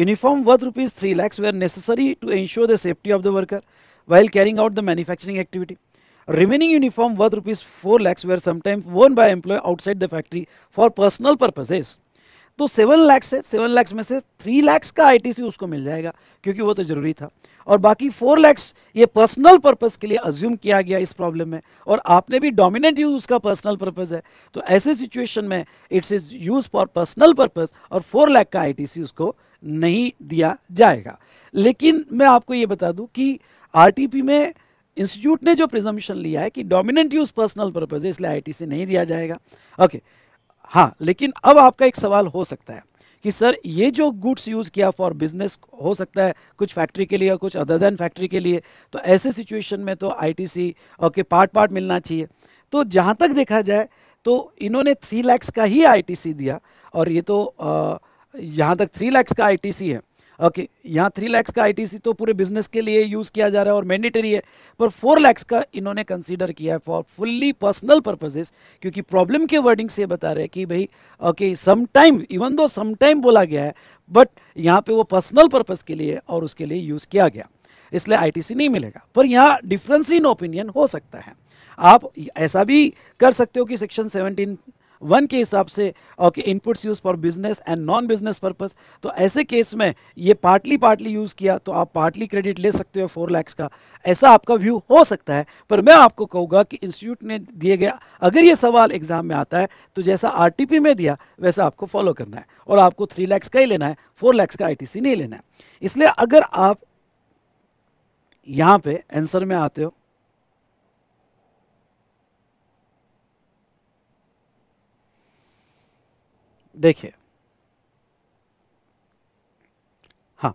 uniform worth rupees three lakhs where necessary to ensure the safety of the worker while carrying out the manufacturing activity. Remaining uniform worth rupees four lakhs were sometimes worn by employee outside the factory for personal purposes. तो seven lakhs है, seven lakhs में से three lakhs का ITC उसको मिल जाएगा क्योंकि वो तो जरूरी था, और बाकी फोर लैक्स ये पर्सनल पर्पस के लिए अज्यूम किया गया इस प्रॉब्लम में, और आपने भी डोमिनेंट यूज उसका पर्सनल पर्पस है तो ऐसे सिचुएशन में it's is use for personal purpose और फोर लाख का आईटीसी उसको नहीं दिया जाएगा। लेकिन मैं आपको ये बता दूँ कि आरटीपी में इंस्टीट्यूट ने जो प्रिजम्पशन लिया है कि डोमिनेंट यूज पर्सनल पर्पज है इसलिए आईटीसी नहीं दिया जाएगा। Okay okay. हाँ, लेकिन अब आपका एक सवाल हो सकता है कि सर ये जो गुड्स यूज़ किया फॉर बिजनेस हो सकता है कुछ फैक्ट्री के लिए और कुछ अदर देन फैक्ट्री के लिए, तो ऐसे सिचुएशन में तो आईटीसी ओके पार्ट पार्ट मिलना चाहिए। तो जहाँ तक देखा जाए तो इन्होंने थ्री लैक्स का ही आईटीसी दिया और ये तो यहाँ तक थ्री लैक्स का आईटीसी है। ओके okay, यहाँ थ्री लैक्स का आईटीसी तो पूरे बिजनेस के लिए यूज़ किया जा रहा है और मैंडेटरी है, पर फोर लैक्स का इन्होंने कंसीडर किया है फॉर फुल्ली पर्सनल पर्पसेस क्योंकि प्रॉब्लम के वर्डिंग से बता रहे हैं कि भाई okay sometime even though sometime बोला गया है बट यहाँ पे वो पर्सनल पर्पस के लिए और उसके लिए यूज़ किया गया इसलिए आईटीसी नहीं मिलेगा। पर यहाँ डिफरेंस इन ओपिनियन हो सकता है, आप ऐसा भी कर सकते हो कि सेक्शन सेवनटीन वन के हिसाब से okay inputs use for business and non business purpose, तो ऐसे केस में ये पार्टली पार्टली यूज़ किया तो आप पार्टली क्रेडिट ले सकते हो फोर लैक्स का, ऐसा आपका व्यू हो सकता है। पर मैं आपको कहूँगा कि इंस्टीट्यूट ने दिए गया अगर ये सवाल एग्जाम में आता है तो जैसा आरटीपी में दिया वैसा आपको फॉलो करना है और आपको थ्री लैक्स का ही लेना है, फोर लैक्स का आईटीसी नहीं लेना है। इसलिए अगर आप यहाँ पर आंसर में आते हो देखिए, हाँ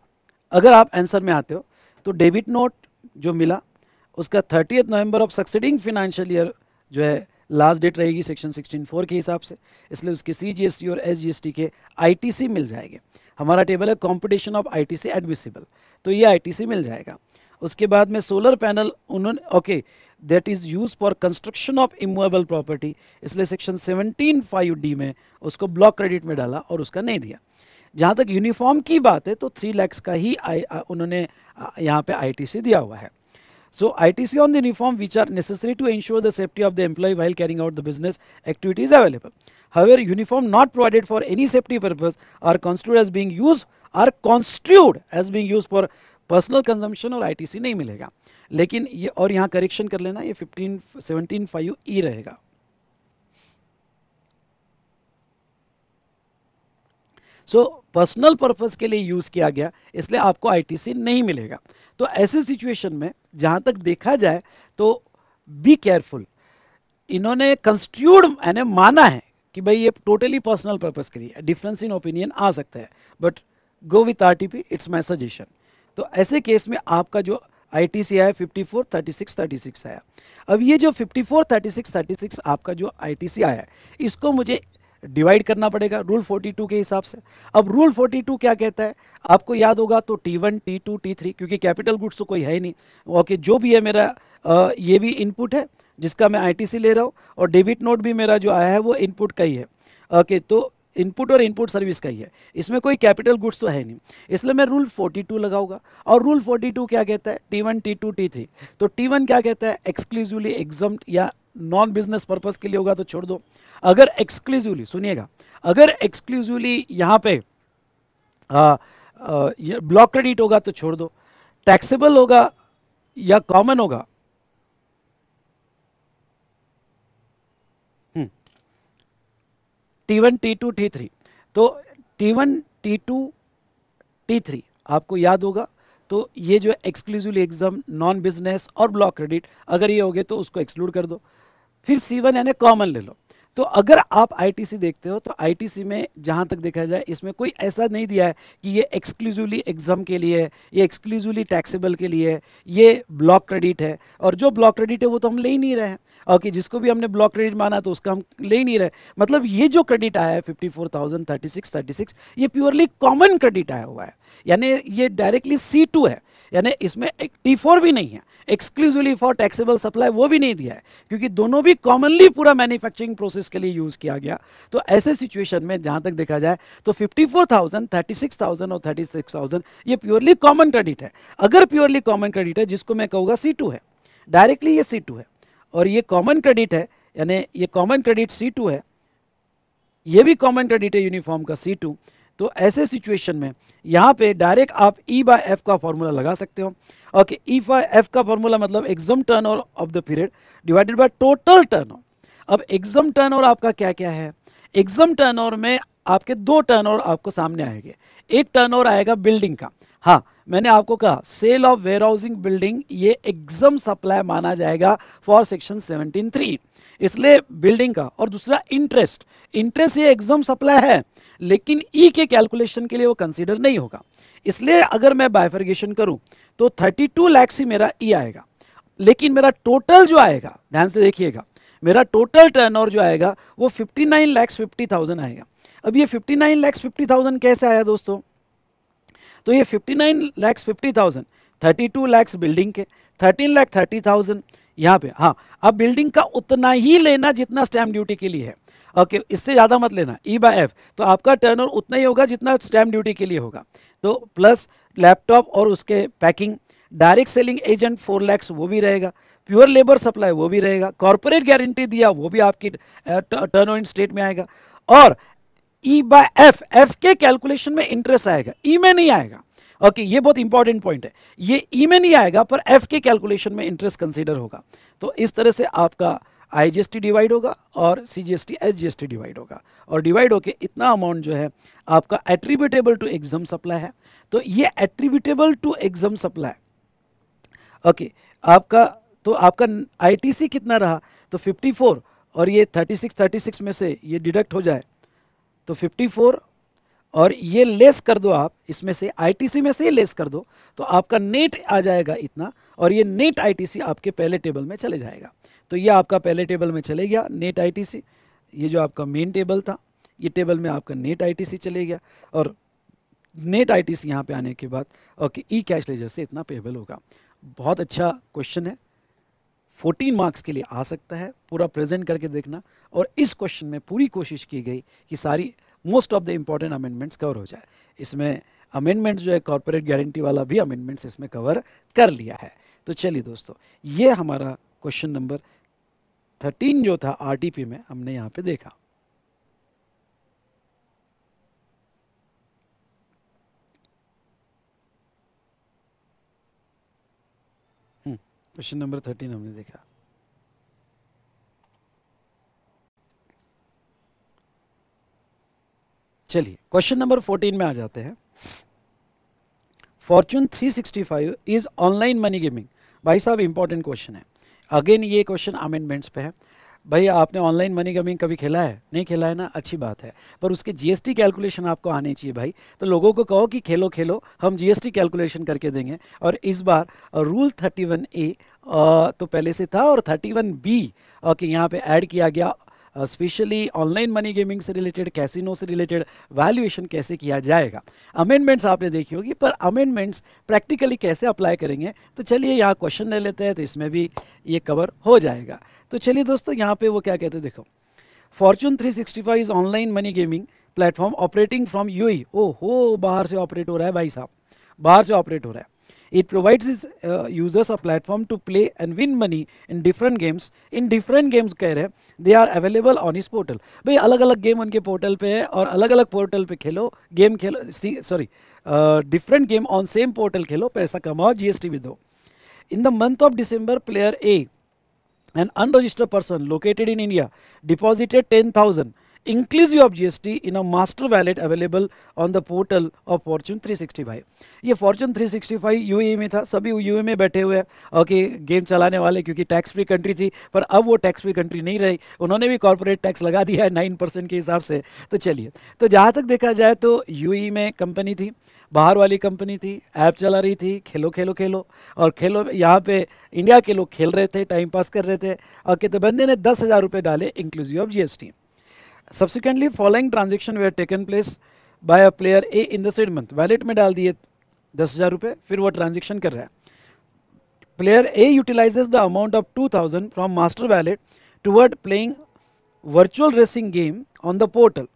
अगर आप आंसर में आते हो तो डेबिट नोट जो मिला उसका thirtieth November of succeeding financial year जो है लास्ट डेट रहेगी सेक्शन सिक्सटीन फोर के हिसाब से, इसलिए उसके सीजीएसटी और एसजीएसटी के आईटीसी मिल जाएंगे। हमारा टेबल है कंपटीशन ऑफ आईटीसी एडमिसिबल, तो ये आईटीसी मिल जाएगा। उसके बाद में सोलर पैनल उन्होंने okay that is use for construction of immovable property इसलिए सेक्शन सेवनटीन फाइव डी में उसको ब्लॉक क्रेडिट में डाला और उसका नहीं दिया। जहाँ तक यूनिफॉर्म की बात है तो थ्री लैक्स का ही आई उन्होंने यहाँ पे आईटीसी दिया हुआ है। So ITC on the uniform which are necessary to ensure the safety of the employ while carrying out the business activities available however uniform not provided for any safety purpose are constituted as being use are constituted as being use for personal consumption और ITC नहीं मिलेगा। लेकिन ये और यहाँ correction कर लेना, ये फिफ्टीन सेवनटीन फाइव ई रहेगा। सो पर्सनल पर्पस के लिए यूज़ किया गया इसलिए आपको आईटीसी नहीं मिलेगा। तो ऐसे सिचुएशन में जहाँ तक देखा जाए तो बी केयरफुल, इन्होंने कंस्ट्रूड यानी माना है कि भाई ये टोटली पर्सनल पर्पस के लिए, डिफरेंस इन ओपिनियन आ सकता है but go with RTP, it's my suggestion. तो ऐसे केस में आपका जो आईटीसी आया fifty four thirty six thirty six आया। अब ये जो fifty four thirty six thirty six आपका जो आईटीसी आया है इसको मुझे डिवाइड करना पड़ेगा रूल फोर्टी टू के हिसाब से। अब रूल फोर्टी टू क्या कहता है आपको याद होगा, तो T one T two T three क्योंकि कैपिटल गुड्स तो कोई है ही नहीं, ओके जो भी है मेरा आ, ये भी इनपुट है जिसका मैं आईटीसी ले रहा हूँ और डेबिट नोट भी मेरा जो आया है वो इनपुट का ही है। ओके तो इनपुट और इनपुट सर्विस का ही है, इसमें कोई कैपिटल गुड्स तो है नहीं, इसलिए मैं रूल फोर्टी टू लगाऊंगा। और रूल फोर्टी टू क्या कहता है T one T two T three, तो टी वन क्या कहता है एक्सक्लूसिवली एग्जम्प्ट या नॉन बिजनेस पर्पस के लिए होगा तो छोड़ दो। अगर एक्सक्लूसिवली, सुनिएगा, अगर एक्सक्लूसिवली यहाँ पे ब्लॉक क्रेडिट होगा तो छोड़ दो, टैक्सेबल होगा या कॉमन होगा T one T two T three, तो T one T two T three आपको याद होगा, तो ये जो एक्सक्लूसिवली एग्जाम नॉन बिजनेस और ब्लॉक क्रेडिट अगर ये हो गए तो उसको एक्सक्लूड कर दो, फिर सी वन यानी कॉमन ले लो। तो अगर आप आईटीसी देखते हो तो आईटीसी में जहाँ तक देखा जाए इसमें कोई ऐसा नहीं दिया है कि ये एक्सक्लूसिवली एग्जाम के लिए है, ये एक्सक्लूसिवली टैक्सेबल के लिए है, ये ब्लॉक क्रेडिट है। और जो ब्लॉक क्रेडिट है वो तो हम ले ही नहीं रहे हैं, और कि जिसको भी हमने ब्लॉक क्रेडिट माना तो उसका हम ले ही नहीं रहे। मतलब ये जो क्रेडिट आया है fifty four thousand thirty six thirty six, ये प्योरली कॉमन क्रेडिट आया हुआ है, यानी ये डायरेक्टली सी टू है, यानी इसमें एक टी फोर भी नहीं है, एक्सक्लूसिवली फॉर टैक्सेबल सप्लाई वो भी नहीं दिया है, क्योंकि दोनों भी कॉमनली पूरा मैन्युफैक्चरिंग प्रोसेस के लिए यूज़ किया गया। तो ऐसे सिचुएशन में जहाँ तक देखा जाए तो fifty four thousand, thirty six thousand और थर्टी सिक्स थाउजेंड ये प्योरली कॉमन क्रेडिट है। अगर प्योरली कॉमन क्रेडिट है जिसको मैं कहूँगा सी टू है, डायरेक्टली ये सी टू है, और ये कॉमन क्रेडिट है, यानी ये कॉमन क्रेडिट सी टू है, ये भी कॉमन क्रेडिट है यूनिफॉर्म का सी टू। तो ऐसे सिचुएशन में यहाँ पे डायरेक्ट आप ई बाय एफ का फॉर्मूला लगा सकते हो। ओके, ई बाय एफ का फॉर्मूला मतलब exempt turnover of the period divided by total turnover. अब एग्जाम टर्न ओवर आपका क्या क्या है? एग्जाम टर्न ओवर में आपके दो टर्न ओवर आपको सामने आएंगे। एक टर्न ओवर आएगा बिल्डिंग का, हाँ मैंने आपको कहा sale of warehousing building ये एग्जाम सप्लाई माना जाएगा फॉर सेक्शन सेवनटीन थ्री, इसलिए बिल्डिंग का। और दूसरा इंटरेस्ट, इंटरेस्ट ये एग्जाम सप्लाई है लेकिन ई के कैलकुलेशन के लिए वो कंसीडर नहीं होगा, इसलिए अगर मैं बाइफर्गेशन करूं तो थर्टी टू लाख ही मेरा ई आएगा, लेकिन मेरा टोटल जो आएगा, ध्यान से देखिएगा, मेरा टोटल टर्नओवर जो आएगा वो fifty nine lakh fifty thousand आएगा। अब ये fifty nine lakh fifty thousand कैसे आया दोस्तों? तो ये fifty nine lakh fifty thousand, thirty two lakh building के, थर्टीन लाख थर्टी थाउजेंड यहाँ पे। हाँ, अब बिल्डिंग का उतना ही लेना जितना स्टैम्प ड्यूटी के लिए है, ओके okay, इससे ज़्यादा मत लेना। ई बाय एफ तो आपका टर्नओवर उतना ही होगा जितना स्टैम्प ड्यूटी के लिए होगा, तो प्लस लैपटॉप और उसके packing, direct selling agent four lakhs वो भी रहेगा, प्योर लेबर सप्लाई वो भी रहेगा, कॉर्पोरेट गारंटी दिया वो भी आपकी टर्नओवर इन स्टेट में आएगा। और ई बाय एफ, एफ के कैलकुलेशन में इंटरेस्ट आएगा, ई में नहीं आएगा। ओके okay, ये बहुत इंपॉर्टेंट पॉइंट है, ये ई में नहीं आएगा पर एफ के कैलकुलेशन में इंटरेस्ट कंसिडर होगा। तो इस तरह से आपका आईजीएसटी डिवाइड होगा और सीजीएसटी एसजीएसटी डिवाइड होगा, और डिवाइड होके इतना अमाउंट जो है आपका एट्रीब्यूटेबल टू एग्जाम सप्लाई है। तो ये attributable to exempt supply, okay, आपका तो आपका आईटीसी कितना रहा? तो फिफ्टी फोर और ये थर्टी सिक्स थर्टी सिक्स में से ये डिडक्ट हो जाए तो फिफ्टी फोर, और ये लेस कर दो आप इसमें से, आईटीसी में से लेस कर दो तो आपका नेट आ जाएगा इतना, और ये नेट आईटीसी आपके पहले टेबल में चले जाएगा। तो ये आपका पहले टेबल में चले गया नेट आईटीसी, ये जो आपका मेन टेबल था ये टेबल में आपका नेट आईटीसी चले गया, और नेट आईटीसी यहाँ पे आने के बाद ओके ई कैश लेजर से इतना पेबल होगा। बहुत अच्छा क्वेश्चन है, फोर्टीन मार्क्स के लिए आ सकता है, पूरा प्रेजेंट करके देखना, और इस क्वेश्चन में पूरी कोशिश की गई कि सारी most of the important amendments cover हो जाए। इसमें अमेंडमेंट्स जो है कॉर्पोरेट गारंटी वाला भी अमेंडमेंट्स इसमें कवर कर लिया है। तो चलिए दोस्तों, ये हमारा क्वेश्चन नंबर थर्टीन जो था आरटीपी में हमने यहाँ पे देखा। हम्म, क्वेश्चन नंबर थर्टीन हमने देखा। चलिए क्वेश्चन नंबर फोर्टीन में आ जाते हैं। Fortune three sixty five is online money gaming. भाई साहब इंपॉर्टेंट क्वेश्चन है, अगेन ये क्वेश्चन अमेंडमेंट्स पे है। भाई आपने ऑनलाइन मनी गेमिंग कभी खेला है? नहीं खेला है ना, अच्छी बात है, पर उसके जीएसटी कैलकुलेशन आपको आने चाहिए भाई। तो लोगों को कहो कि खेलो खेलो, हम जीएसटी कैलकुलेशन करके देंगे। और इस बार रूल थर्टी वन ए तो पहले से था, और थर्टी वन बी ओके यहाँ पे ऐड किया गया, स्पेशली ऑनलाइन मनी गेमिंग से रिलेटेड, कैसीनो से रिलेटेड वैल्यूएशन कैसे किया जाएगा। अमेंडमेंट्स आपने देखी होगी, पर अमेंडमेंट्स प्रैक्टिकली कैसे अप्लाई करेंगे, तो चलिए यहाँ क्वेश्चन ले लेते हैं, तो इसमें भी ये कवर हो जाएगा। तो चलिए दोस्तों, यहाँ पे वो क्या कहते हैं, देखो, Fortune three sixty five is online money gaming platform operating from UAE. ओ हो, बाहर से ऑपरेट हो रहा है भाई साहब, बाहर से ऑपरेट हो रहा है। It provides its uh, users a platform to play and win money in different games. In different games कह रहे हैं, they are available on its portal. भाई अलग अलग गेम उनके पोर्टल पे है, और अलग अलग पोर्टल पे खेलो, गेम खेलो, sorry different game on same portal खेलो, पैसा कमाओ, जीएसटी भी दो। In the month of December, player A, an unregistered person located in India, deposited ten thousand inclusive of G S T in a master wallet available on the portal of Fortune three sixty-five. ये Fortune three sixty-five U A E में था, सभी U A E में बैठे हुए okay game चलाने वाले, क्योंकि टैक्स फ्री कंट्री थी, पर अब वो टैक्स फ्री कंट्री नहीं रही, उन्होंने भी कॉर्पोरेट टैक्स लगा दिया है नाइन परसेंट के हिसाब से। तो चलिए, तो जहाँ तक देखा जाए तो U A E में कंपनी थी, बाहर वाली कंपनी थी, ऐप चला रही थी, खेलो खेलो खेलो और खेलो, यहाँ पे इंडिया के लोग खेल रहे थे, टाइम पास कर रहे थे। ओके, तो बंदे ने दस हज़ार रुपये डाले inclusive of GST. Subsequently following transaction were taken place by a player A in the said month. Wallet में डाल दिए दस हज़ार रुपये, फिर वो ट्रांजेक्शन कर रहा है। Player A utilises the amount of two thousand from master wallet toward playing virtual racing game on the portal.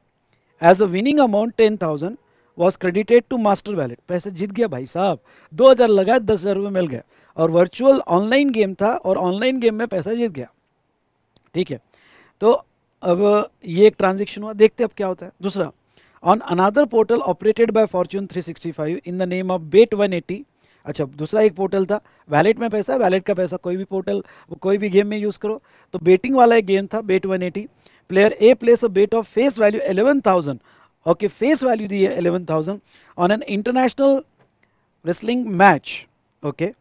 As a winning amount ten thousand was credited to master wallet. पैसे जीत गया भाई साहब, दो हज़ार लगा, दस हज़ार रुपये मिल गए, और वर्चुअल ऑनलाइन गेम था और ऑनलाइन गेम में पैसा जीत गया। ठीक है, तो अब ये एक ट्रांजेक्शन हुआ, देखते हैं अब क्या होता है। दूसरा, on another portal operated by Fortune three sixty five in the name of बेट वन एटी। अच्छा, दूसरा एक पोर्टल था, वैलेट में पैसा, वैलेट का पैसा कोई भी पोर्टल कोई भी गेम में यूज़ करो, तो बेटिंग वाला एक गेम था बेट वन एटी। Player A place a bet of face value eleven thousand. Okay, face value दी है eleven thousand on an international wrestling match. Okay,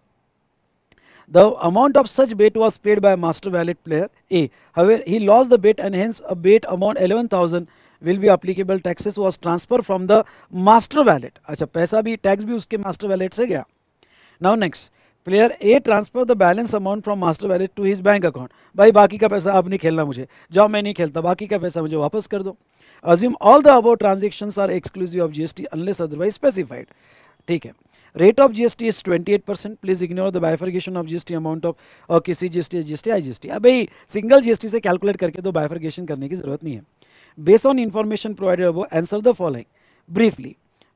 the amount of such bet was paid by master wallet player A, however he loss the bet and hence a bet amount eleven thousand will be applicable taxes was transfer from the master wallet. अच्छा, पैसा भी tax भी उसके master wallet से गया। Now next, player A transfer the balance amount from master wallet to his bank account. भाई बाकी का पैसा आप नहीं खेलना, मुझे जाओ, मैं नहीं खेलता, बाकी का पैसा मुझे वापस कर दो। Assume all the above transactions are exclusive of G S T unless otherwise specified. ठीक है, rate of G S T is twenty-eight percent. Please ignore the bifurcation of G S T amount of और किसी G S T, G S T, I G S T. अब भाई single G S T से calculate करके तो bifurcation करने की जरूरत नहीं है। Based on information provided above, answer the following briefly.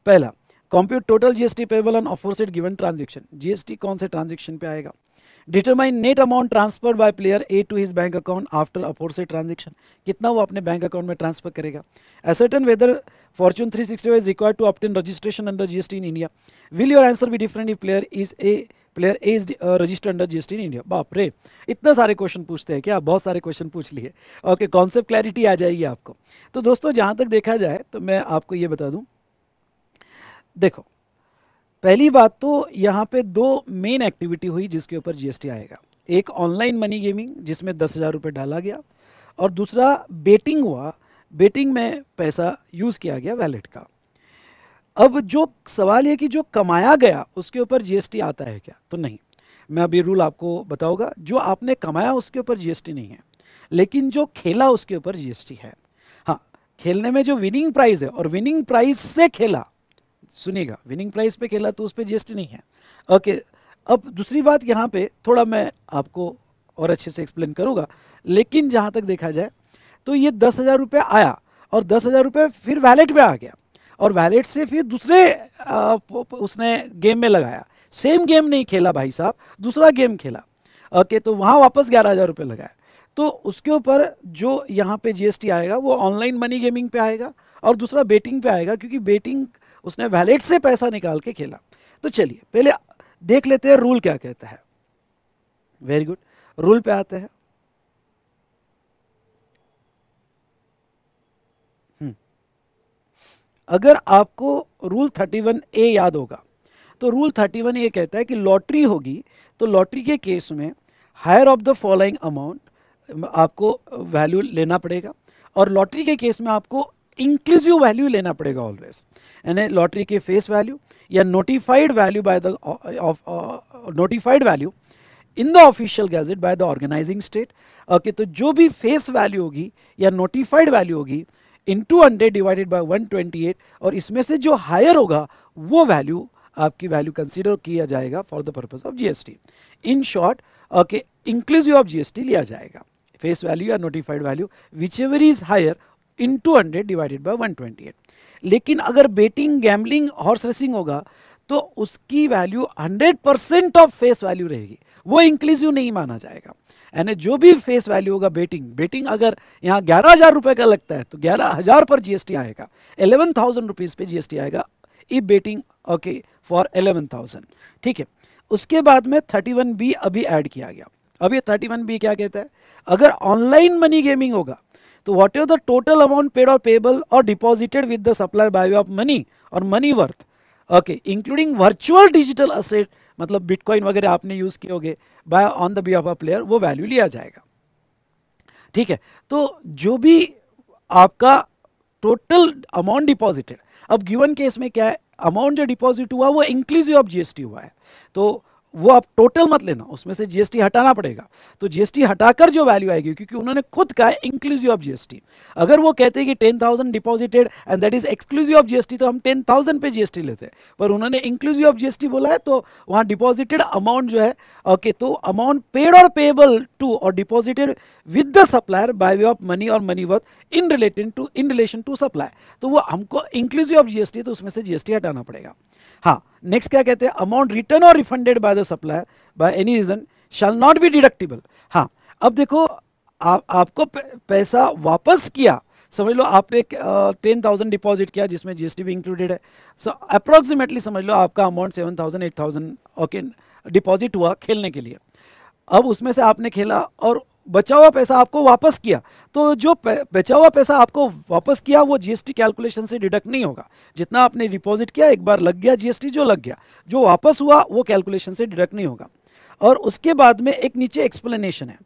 पहला, compute total G S T payable on aforesaid given transaction. G S T कौन से ट्रांजेक्शन पे आएगा? Determine net amount transfer by player A to his bank account after aforesaid transaction. कितना वो अपने bank account में transfer करेगा? Ascertain whether Fortune three sixty five is required to obtain registration under GST in India. Will your answer be different if player is a player A is registered under GST in India. बाप रे, इतने सारे question पूछते हैं क्या? बहुत सारे question पूछ लिए। ओके, कॉन्सेप्ट क्लैरिटी आ जाएगी आपको। तो दोस्तों, जहाँ तक देखा जाए तो मैं आपको ये बता दूँ, देखो पहली बात तो यहाँ पे दो मेन एक्टिविटी हुई जिसके ऊपर जीएसटी आएगा। एक ऑनलाइन मनी गेमिंग जिसमें दस हज़ार रुपये डाला गया, और दूसरा बेटिंग हुआ, बेटिंग में पैसा यूज़ किया गया वैलेट का। अब जो सवाल ये कि जो कमाया गया उसके ऊपर जीएसटी आता है क्या? तो नहीं, मैं अभी रूल आपको बताऊँगा। जो आपने कमाया उसके ऊपर जीएसटी नहीं है, लेकिन जो खेला उसके ऊपर जीएसटी है। हाँ, खेलने में जो विनिंग प्राइज़ है और विनिंग प्राइज़ से खेला, सुनिएगा, विनिंग प्राइस पे खेला तो उस पर जीएसटी नहीं है। ओके, अब दूसरी बात यहाँ पे थोड़ा मैं आपको और अच्छे से एक्सप्लेन करूँगा, लेकिन जहाँ तक देखा जाए तो ये दस हज़ार रुपये आया और दस हज़ार रुपये फिर वैलेट में आ गया, और वैलेट से फिर दूसरे आ, उसने गेम में लगाया। सेम गेम नहीं खेला भाई साहब, दूसरा गेम खेला। ओके, तो वहाँ वापस ग्यारह हज़ार रुपये लगाया, तो उसके ऊपर जो यहाँ पर जीएसटी आएगा वो ऑनलाइन मनी गेमिंग पर आएगा और दूसरा बेटिंग पर आएगा, क्योंकि बेटिंग उसने वैलेट से पैसा निकाल के खेला। तो चलिए पहले देख लेते हैं रूल क्या कहता है। वेरी गुड, रूल पे आते हैं। अगर आपको रूल थर्टी वन ए याद होगा तो रूल थर्टी वन ए कहता है कि लॉटरी होगी तो लॉटरी के केस में higher of the following amount आपको वैल्यू लेना पड़ेगा, और लॉटरी के केस में आपको इंक्लूसिव वैल्यू लेना पड़ेगा ऑलवेज, यानी लॉटरी के फेस वैल्यू या notified value by the notified value in the official gazette by the organising state. Okay, तो जो भी फेस वैल्यू होगी या नोटिफाइड वैल्यू होगी in two hundred divided by one twenty eight, और इसमें से जो हायर होगा वो वैल्यू आपकी वैल्यू कंसिडर किया जाएगा for the purpose of GST. In short okay, inclusive of GST लिया जाएगा, फेस वैल्यू या notified value whichever is higher in two hundred divided by one twenty eight. लेकिन अगर बेटिंग, गैम्बलिंग, हॉर्स रेसिंग होगा तो उसकी value hundred percent of face value रहेगी, वो इंक्लूसिव नहीं माना जाएगा। यानी जो भी फेस वैल्यू होगा, बेटिंग बेटिंग अगर यहाँ ग्यारह हज़ार रुपये का लगता है तो ग्यारह हज़ार पर जीएसटी आएगा, एलेवन थाउजेंड रुपीज़ पर जीएसटी आएगा E betting. Okay, for eleven thousand. ठीक है, उसके बाद में थर्टी वन बी अभी ऐड किया गया। अब ये थर्टी वन बी क्या कहता है? अगर ऑनलाइन मनी गेमिंग होगा तो what is the total amount paid और पेबल और deposited with the supplier by way of money और money worth, okay, including virtual digital asset, मतलब बिटकॉइन वगैरह आपने यूज किए होंगे by on the behalf of player, वो वैल्यू लिया जाएगा। ठीक है, तो जो भी आपका टोटल अमाउंट डिपॉजिटेड, अब गिवन केस में क्या है, अमाउंट जो डिपॉजिट हुआ वो इंक्लूसिव ऑफ जीएसटी हुआ है, तो वो आप टोटल मत लेना, उसमें से जीएसटी हटाना पड़ेगा। तो जीएसटी हटाकर जो वैल्यू आएगी, क्योंकि उन्होंने खुद कहा इंक्लूसिव ऑफ जीएसटी, अगर वो कहते हैं कि ten thousand deposited and that is exclusive of GST तो हम टेन थाउजेंड पे जीएसटी लेते हैं, पर उन्होंने इंक्लूसिव ऑफ जीएसटी बोला है तो वहाँ डिपॉजिटेड अमाउंट जो है, ओके, तो अमाउंट पेड और पेएबल टू और deposited with the supplier by way of money और money worth in related to in relation to supply, तो वो हमको इंक्लूसिव ऑफ जीएसटी, तो उसमें से जीएसटी हटाना पड़ेगा। हाँ, नेक्स्ट क्या कहते हैं, अमाउंट रिटर्न और refunded by the supplier by any reason shall not be deductible. हाँ, अब देखो आप, आपको पैसा वापस किया, समझ लो आपने टेन थाउजेंड डिपॉजिट किया जिसमें जीएसटी भी इंक्लूडेड है, सो so, अप्रॉक्सीमेटली समझ लो आपका amount seven thousand eight thousand okay deposit हुआ खेलने के लिए। अब उसमें से आपने खेला और बचा हुआ पैसा आपको वापस किया, तो जो बचा हुआ पैसा आपको वापस किया वो जीएसटी कैलकुलेशन से डिडक्ट नहीं होगा, जितना आपने डिपॉजिट किया एक बार लग गया जीएसटी, जो लग गया जो वापस हुआ वो कैलकुलेशन से डिडक्ट नहीं होगा। और उसके बाद में एक नीचे एक्सप्लेनेशन है,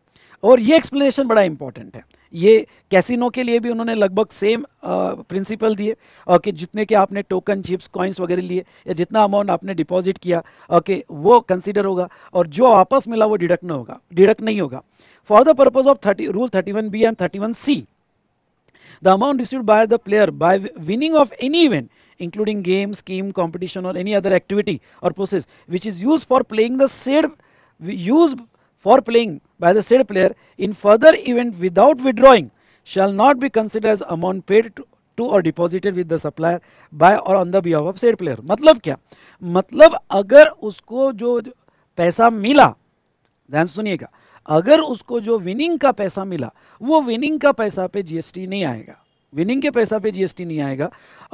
और ये एक्सप्लेनेशन बड़ा इंपॉर्टेंट है, ये कैसिनो के लिए भी उन्होंने लगभग सेम प्रिंसिपल दिए, ओके, जितने के आपने टोकन चिप्स कॉइन्स वगैरह लिए या जितना अमाउंट आपने डिपॉजिट किया, ओके, वो कंसीडर होगा और जो वापस मिला वो डिडक्ट नहीं होगा डिडक्ट नहीं होगा for the purpose of thirty rule thirty one B and thirty one C the amount received by the player by winning of any event including game scheme competition और एनी अदर एक्टिविटी और process which is use for playing the said use for playing by the said player in further event without withdrawing shall not be considered as amount paid to, to or deposited with the supplier by or on the behalf of said player। मतलब क्या, मतलब अगर उसको जो पैसा मिला, ध्यान सुनिएगा, अगर उसको जो विनिंग का पैसा मिला वो विनिंग का पैसा पे जीएसटी नहीं आएगा, विनिंग के पैसा पे जीएसटी नहीं आएगा,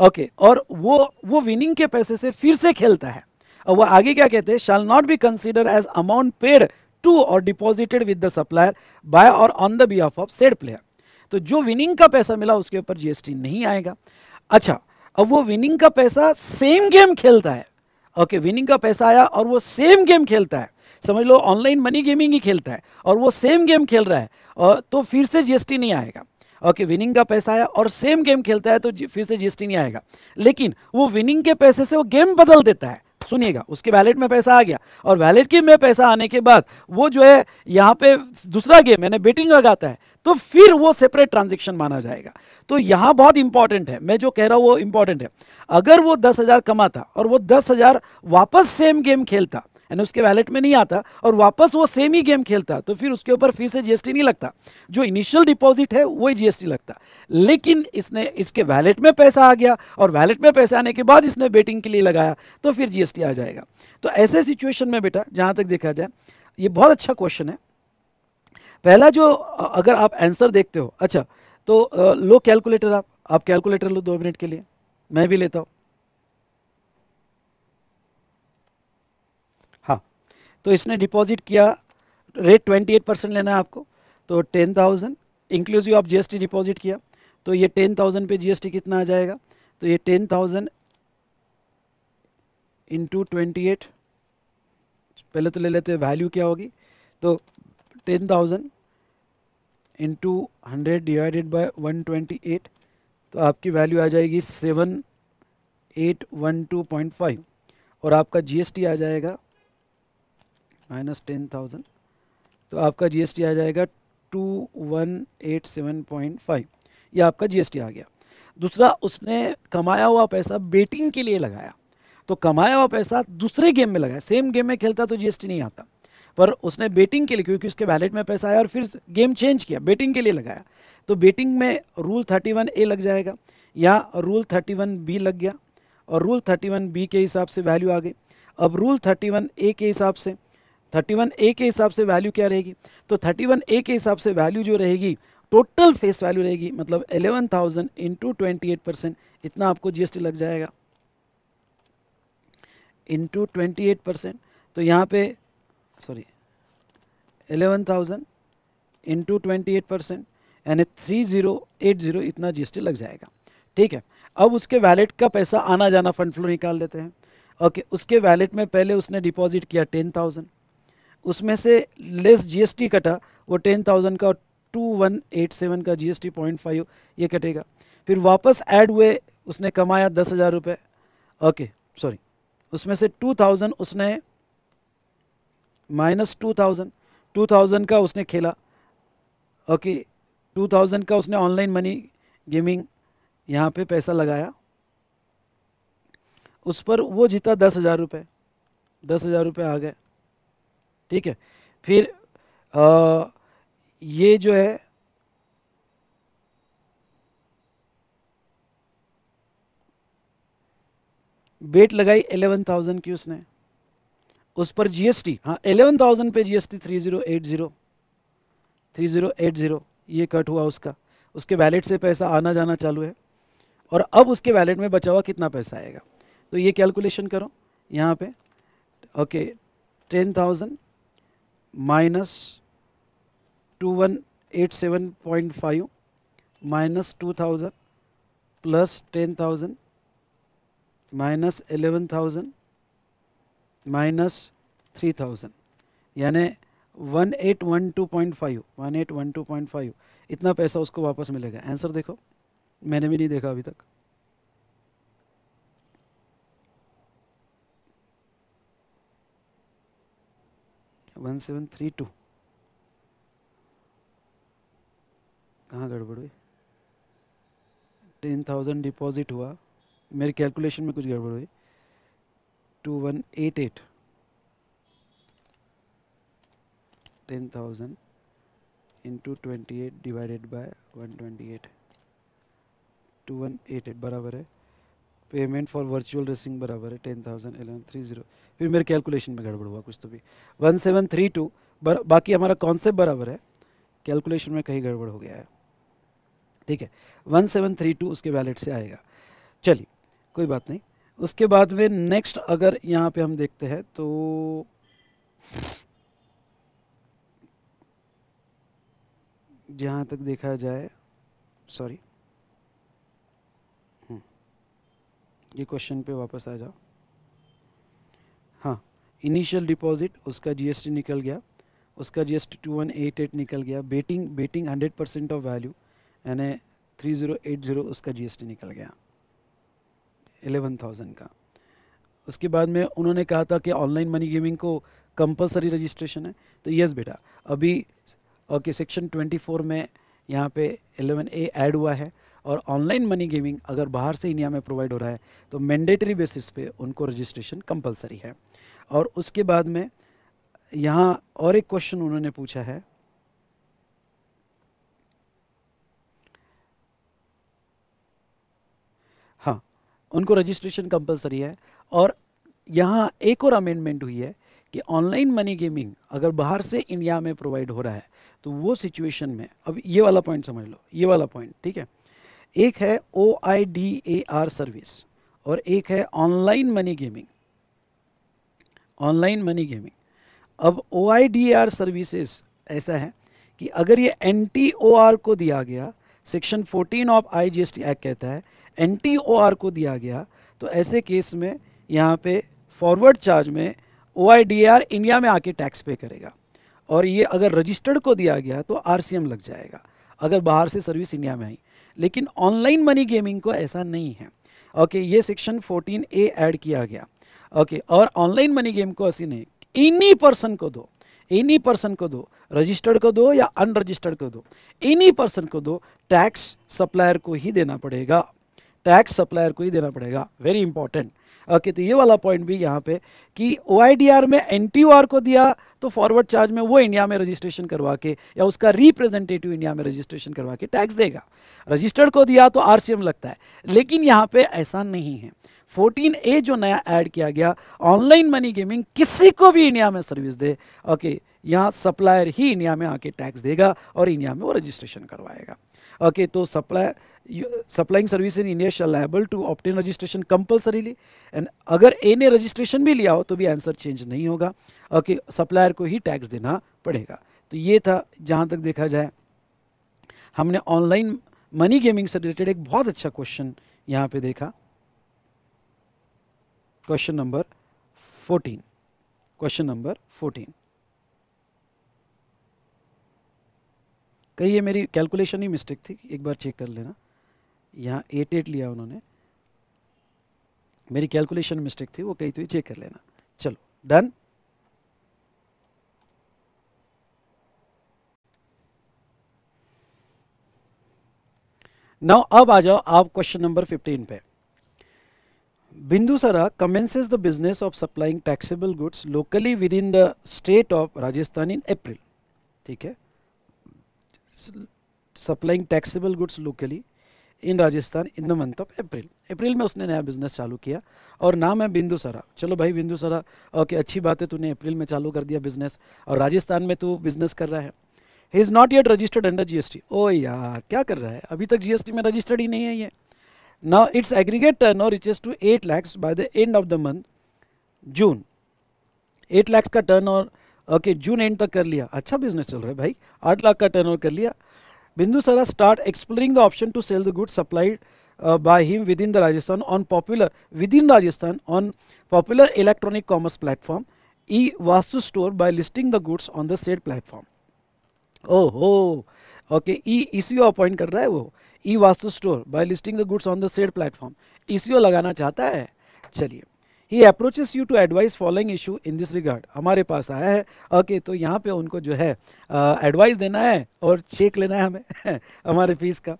ओके, और वो वो विनिंग के पैसे से फिर से खेलता है। और वो आगे क्या कहते हैं, shall not be considered as amount paid to or deposited with the supplier by or on the behalf of said player। तो जो विनिंग का पैसा मिला उसके ऊपर जीएसटी नहीं आएगा। अच्छा, अब वो विनिंग का पैसा सेम गेम खेलता है, ओके, विनिंग का पैसा आया और वो सेम गेम खेलता है, समझ लो ऑनलाइन मनी गेमिंग ही खेलता है और वो सेम गेम खेल रहा है, और तो फिर से जीएसटी नहीं आएगा। ओके, विनिंग का पैसा आया और सेम गेम खेलता है तो फिर से जीएसटी नहीं आएगा, लेकिन वो विनिंग के पैसे से वो गेम बदल देता है। सुनिएगा, उसके वैलेट में पैसा आ गया और वैलेट के में पैसा आने के बाद वो जो है यहाँ पे दूसरा गेम यानी बेटिंग लगाता है, तो फिर वो सेपरेट ट्रांजैक्शन माना जाएगा। तो यहाँ बहुत इंपॉर्टेंट है, मैं जो कह रहा हूँ वो इंपॉर्टेंट है। अगर वो दस हजार कमाता और वो दस हजार वापस सेम गेम खेलता यानी उसके वैलेट में नहीं आता और वापस वो सेम ही गेम खेलता, तो फिर उसके ऊपर फिर से जीएसटी नहीं लगता, जो इनिशियल डिपॉजिट है वही जीएसटी लगता। लेकिन इसने इसके वैलेट में पैसा आ गया और वैलेट में पैसा आने के बाद इसने बेटिंग के लिए लगाया तो फिर जीएसटी आ जाएगा। तो ऐसे सिचुएशन में बेटा जहाँ तक देखा जाए ये बहुत अच्छा क्वेश्चन है। पहला जो अगर आप आंसर देखते हो, अच्छा तो लो कैलकुलेटर, आप आप कैलकुलेटर लो दो मिनट के लिए, मैं भी लेता हूँ। तो इसने डिपॉजिट किया, रेट अट्ठाईस परसेंट लेना है आपको, तो ten thousand inclusive of GST deposit किया, तो ये टेन थाउजेंड पे जीएसटी कितना आ जाएगा, तो ये ten thousand into twenty eight, पहले तो ले लेते हैं वैल्यू क्या होगी, तो ten thousand into hundred divided by one twenty eight, तो आपकी वैल्यू आ जाएगी seven eight one two point five और आपका जीएसटी आ जाएगा माइनस टेन थाउजेंड, तो आपका जीएसटी आ जाएगा two one eight seven point five, ये आपका जीएसटी आ गया। दूसरा, उसने कमाया हुआ पैसा बेटिंग के लिए लगाया, तो कमाया हुआ पैसा दूसरे गेम में लगाया, सेम गेम में खेलता तो जीएसटी नहीं आता, पर उसने बेटिंग के लिए, क्योंकि उसके वैलेट में पैसा आया और फिर गेम चेंज किया, बेटिंग के लिए लगाया, तो बेटिंग में रूल थर्टी वन ए लग जाएगा या रूल थर्टी वन बी लग गया, और रूल थर्टी वन बी के हिसाब से वैल्यू आ गई। अब रूल थर्टी वन ए के हिसाब से थर्टी वन ए के हिसाब से वैल्यू क्या रहेगी, तो थर्टी वन ए के हिसाब से वैल्यू जो रहेगी टोटल फेस वैल्यू रहेगी, मतलब eleven thousand into twenty eight percent, इतना आपको जीएसटी लग जाएगा इंटू ट्वेंटी एट परसेंट, तो यहाँ पे sorry eleven thousand into twenty eight percent यानी थ्री जीरो एट जीरो इतना जीएसटी लग जाएगा। ठीक है, अब उसके वैलेट का पैसा आना जाना फंड फ्लो निकाल देते हैं। ओके, उसके वैलेट में पहले उसने डिपॉजिट किया टेन थाउजेंड, उसमें से लेस जीएसटी कटा वो टेन थाउजेंड का और टू वन एट सेवन का जीएसटी पॉइंट फाइव ये कटेगा। फिर वापस ऐड हुए, उसने कमाया दस हज़ार रुपये। ओके सॉरी, उसमें से टू थाउजेंड उसने minus two thousand two thousand का उसने खेला। ओके, टू थाउजेंड का उसने ऑनलाइन मनी गेमिंग यहाँ पे पैसा लगाया, उस पर वो जीता दस हज़ार रुपये दस हज़ार रुपये आ गए। ठीक है, फिर आ, ये जो है बेट लगाई एलेवन थाउजेंड की उसने, उस पर जीएसटी, हाँ एलेवन थाउजेंड पे GST three zero eight zero three zero eight zero ये कट हुआ उसका। उसके वैलेट से पैसा आना जाना चालू है और अब उसके वैलेट में बचा हुआ कितना पैसा आएगा तो ये कैलकुलेशन करो यहाँ पे। Okay, ten thousand minus two one eight seven point five minus two thousand plus ten thousand minus eleven thousand minus three thousand यानी one eight one two point five one eight one two point five इतना पैसा उसको वापस मिलेगा। Answer देखो, मैंने भी नहीं देखा अभी तक। वन सेवन थ्री टू कहाँ गड़बड़ हुई? टेन थाउजेंड डिपॉजिट हुआ, मेरे कैलकुलेशन में कुछ गड़बड़ हुई। Two one eight eight ten thousand into twenty eight divided by one twenty eight two one eight eight बराबर है पेमेंट फॉर वर्चुअल रेसिंग बराबर है ten thousand eleven three zero. फिर मेरे कैलकुलेशन में गड़बड़ हुआ कुछ तो भी वन सेवन थ्री टू बर बाकी हमारा कॉन्सेप्ट बराबर है, कैलकुलेशन में कहीं गड़बड़ हो गया है। ठीक है, वन सेवन थ्री टू उसके वैलेट से आएगा। चलिए कोई बात नहीं। उसके बाद में नेक्स्ट अगर यहाँ पे हम देखते हैं तो जहाँ तक देखा जाए, सॉरी ये क्वेश्चन पे वापस आ जाओ। हाँ, इनिशियल डिपॉजिट उसका जीएसटी निकल गया, उसका GST two one eight eight निकल गया, betting betting hundred percent of value यानी थ्री ज़ीरो एट ज़ीरो उसका जीएसटी निकल गया एलेवन थाउजेंड का। उसके बाद में उन्होंने कहा था कि ऑनलाइन मनी गेमिंग को कंपलसरी रजिस्ट्रेशन है तो यस बेटा अभी ओके सेक्शन ट्वेंटी फोर में यहाँ पे एलेवन ए ऐड हुआ है और ऑनलाइन मनी गेमिंग अगर बाहर से इंडिया में प्रोवाइड हो रहा है तो मैंडेटरी बेसिस पे उनको रजिस्ट्रेशन कंपलसरी है। और उसके बाद में यहाँ और एक क्वेश्चन उन्होंने पूछा है हाँ उनको रजिस्ट्रेशन कंपलसरी है और यहाँ एक और अमेंडमेंट हुई है कि ऑनलाइन मनी गेमिंग अगर बाहर से इंडिया में प्रोवाइड हो रहा है तो वो सिचुएशन में अब ये वाला पॉइंट समझ लो, ये वाला पॉइंट। ठीक है, एक है O I D A R service और एक है online money gaming, online money gaming. अब O I D A R services ऐसा है कि अगर ये एन टी ओ आर को दिया गया, section fourteen of I G S T act कहता है एन टी ओ आर को दिया गया तो ऐसे केस में यहाँ पे फॉरवर्ड चार्ज में O I D A R India में आके टैक्स पे करेगा और ये अगर रजिस्टर्ड को दिया गया तो आर सी एम लग जाएगा अगर बाहर से सर्विस इंडिया में आई। लेकिन ऑनलाइन मनी गेमिंग को ऐसा नहीं है। ओके, ये सेक्शन फोर्टीन ए ऐड किया गया। ओके, और ऑनलाइन मनी गेम को ऐसी नहीं, इन्हीं पर्सन को दो, इन्हीं पर्सन को दो, रजिस्टर्ड को दो या अनरजिस्टर्ड को दो, इन्हीं पर्सन को दो, टैक्स सप्लायर को ही देना पड़ेगा, टैक्स सप्लायर को ही देना पड़ेगा। Very important. ओके, तो ये वाला पॉइंट भी यहाँ पे कि ओ आई डी आर में एन टी ओ आर को दिया तो फॉरवर्ड चार्ज में वो इंडिया में रजिस्ट्रेशन करवा के या उसका रिप्रेजेंटेटिव इंडिया में रजिस्ट्रेशन करवा के टैक्स देगा, रजिस्टर्ड को दिया तो आर सी एम लगता है। लेकिन यहाँ पे ऐसा नहीं है। फोर्टीन ए जो नया ऐड किया गया, ऑनलाइन मनी गेमिंग किसी को भी इंडिया में सर्विस दे, ओके यहाँ सप्लायर ही इंडिया में आके टैक्स देगा और इंडिया में वो रजिस्ट्रेशन करवाएगा। ओके, तो supplier supplying service in India shall liable to obtain registration compulsorily and अगर ए ने रजिस्ट्रेशन भी लिया हो तो भी आंसर चेंज नहीं होगा। ओके, सप्लायर को ही टैक्स देना पड़ेगा। तो ये था जहाँ तक देखा जाए। हमने ऑनलाइन मनी गेमिंग से रिलेटेड एक बहुत अच्छा क्वेश्चन यहाँ पे देखा, question number fourteen, question number fourteen. कहीं ये मेरी कैलकुलेशन ही मिस्टेक थी, एक बार चेक कर लेना। यहाँ एट एट लिया उन्होंने, मेरी कैलकुलेशन मिस्टेक थी, वो कहीं तो चेक कर लेना। चलो डन। नाउ अब आ जाओ आप क्वेश्चन नंबर फिफ्टीन पे। बिंदु सारा commences the business of supplying taxable goods locally within the state of Rajasthan in April. ठीक है, supplying taxable goods locally in Rajasthan in the month of April. अप्रैल में उसने नया बिजनेस चालू किया और नाम है बिंदु सारा। चलो भाई बिंदु सारा, ओके अच्छी बात है, तूने अप्रैल में चालू कर दिया बिजनेस और राजस्थान में तू बिजनेस कर रहा है। He is not yet registered under GST. ओ यार क्या कर रहा है, अभी तक जीएसटी में रजिस्टर्ड ही नहीं है ये। Now it's aggregate turnover reaches to eight lakhs by the end of the month June. Eight lakhs का टर्नओवर ओके जून एंड तक कर लिया, अच्छा बिजनेस चल रहा है भाई। आठ लाख का टर्नओवर कर लिया। बिंदु सारा start exploring the option to sell the goods supplied by him within the Rajasthan on popular within Rajasthan on popular electronic commerce platform E Vastu store by listing the goods on the said platform. ओहो okay, E E C O appoint कर रहा है वो, E Vastu store by listing the goods on the said platform, E C O लगाना चाहता है। चलिए, ही approaches you to advise following issue in this regard. हमारे पास आया है ओके okay, तो यहाँ पे उनको जो है एडवाइस देना है और चेक लेना है हमें हमारे फीस का।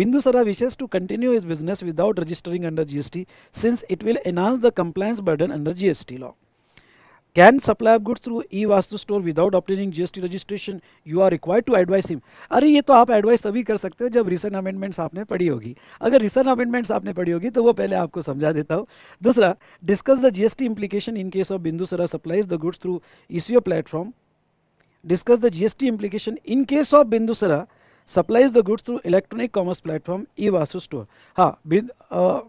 बिंदु सारा wishes to continue his business without registering under GST since it will enhance the compliance burden under GST law. Can supply goods through E Vastu store without obtaining GST registration, you are required to advise him. अरे ये तो आप advice तभी कर सकते हो जब recent amendments आपने पढ़ी होगी। अगर रिसेंट अमेंडमेंट्स आपने पढ़ी होगी तो वो पहले आपको समझा देता हूँ। दूसरा, discuss the GST implication in case of Bindu Sara supplies the goods through ECO platform. Discuss the GST implication in case of Bindu Sara supplies the goods through electronic commerce platform E Vastu store. हाँ,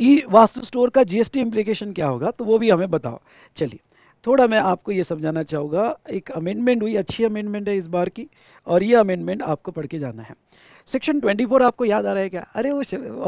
ई वास्तु स्टोर का GST implication क्या होगा तो वो भी हमें बताओ। चलिए थोड़ा मैं आपको ये समझाना चाहूँगा। एक अमेंडमेंट हुई, अच्छी अमेंडमेंट है इस बार की, और ये अमेंडमेंट आपको पढ़ के जाना है। सेक्शन चौबीस आपको याद आ रहा है क्या? अरे वो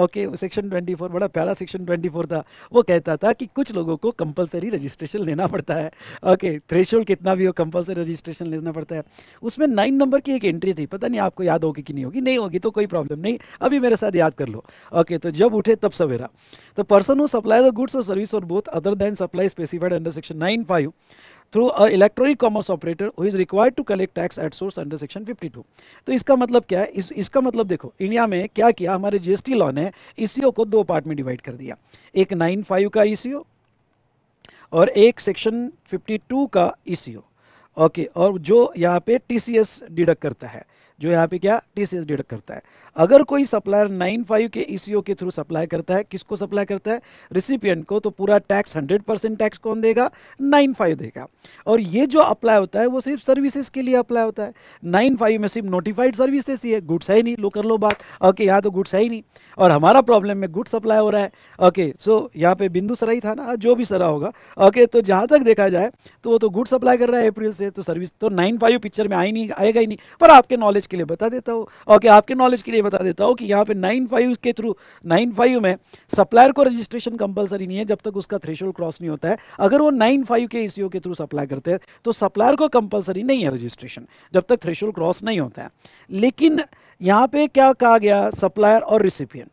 ओके सेक्शन चौबीस बड़ा प्यारा सेक्शन चौबीस था। वो कहता था कि कुछ लोगों को कंपलसरी रजिस्ट्रेशन लेना पड़ता है। ओके, थ्रेशोल्ड कितना भी हो कंपलसरी रजिस्ट्रेशन लेना पड़ता है। उसमें नाइन नंबर की एक एंट्री थी, पता नहीं आपको याद होगी कि नहीं होगी, नहीं होगी तो कोई प्रॉब्लम नहीं, अभी मेरे साथ याद कर लो। ओके, तो जब उठे तब सवेरा, तो person who supply the goods और सर्विस और both other than supply specified under section nine five through a electronic commerce operator who is required to collect tax at source under section fifty two. तो इसका मतलब क्या है? इस, इसका मतलब देखो, इंडिया में क्या किया हमारे जीएसटी लॉ ने, ईसीओ को दो पार्ट में डिवाइड कर दिया, एक नाइन फाइव का ईसीओ और एक सेक्शन फिफ्टी टू का ईसीओ। ओके, और जो यहाँ पे टीसीएस डिडक्ट करता है, जो यहाँ पे क्या टीसीएस डिडक्ट करता है। अगर कोई सप्लायर नाइन फाइव के ईसीओ के थ्रू सप्लाई करता है, किसको सप्लाई करता है? रिसिपिएंट को, तो पूरा टैक्स हंड्रेड परसेंट टैक्स कौन देगा? नाइन फाइव देगा। और ये जो अप्लाई होता है वो सिर्फ सर्विसेज के लिए अप्लाई होता है। नाइन फाइव में सिर्फ नोटिफाइड सर्विसेज ही है, गुड्स है ही नहीं। लो कर लो बात। ओके, यहाँ तो गुड्स है ही नहीं और हमारा प्रॉब्लम में गुड्स सप्लाई हो रहा है। ओके, सो यहाँ पे बिंदु सरा ही था ना, जो भी सरा होगा। ओके, तो जहाँ तक देखा जाए तो वो तो गुड्स सप्लाई कर रहा है अप्रैल से, तो सर्विस तो नाइन फाइव पिक्चर में आई नहीं, आएगा ही नहीं। पर आपके नॉलेज के लिए बता देता हूँ। ओके okay, आपके नॉलेज के लिए बता देता हूँ कि यहाँ पे नाइन फाइव के थ्रू नाइन फाइव में सप्लायर को रजिस्ट्रेशन कंपलसरी नहीं है जब तक उसका थ्रेशोल्ड क्रॉस नहीं होता है। अगर वो नाइन फाइव के ईसीओ के थ्रू सप्लाई करते हैं तो सप्लायर को कंपलसरी नहीं है रजिस्ट्रेशन जब तक थ्रेशोल्ड क्रॉस नहीं होता है। लेकिन यहाँ पे क्या कहा गया? सप्लायर और रिसिपिएंट।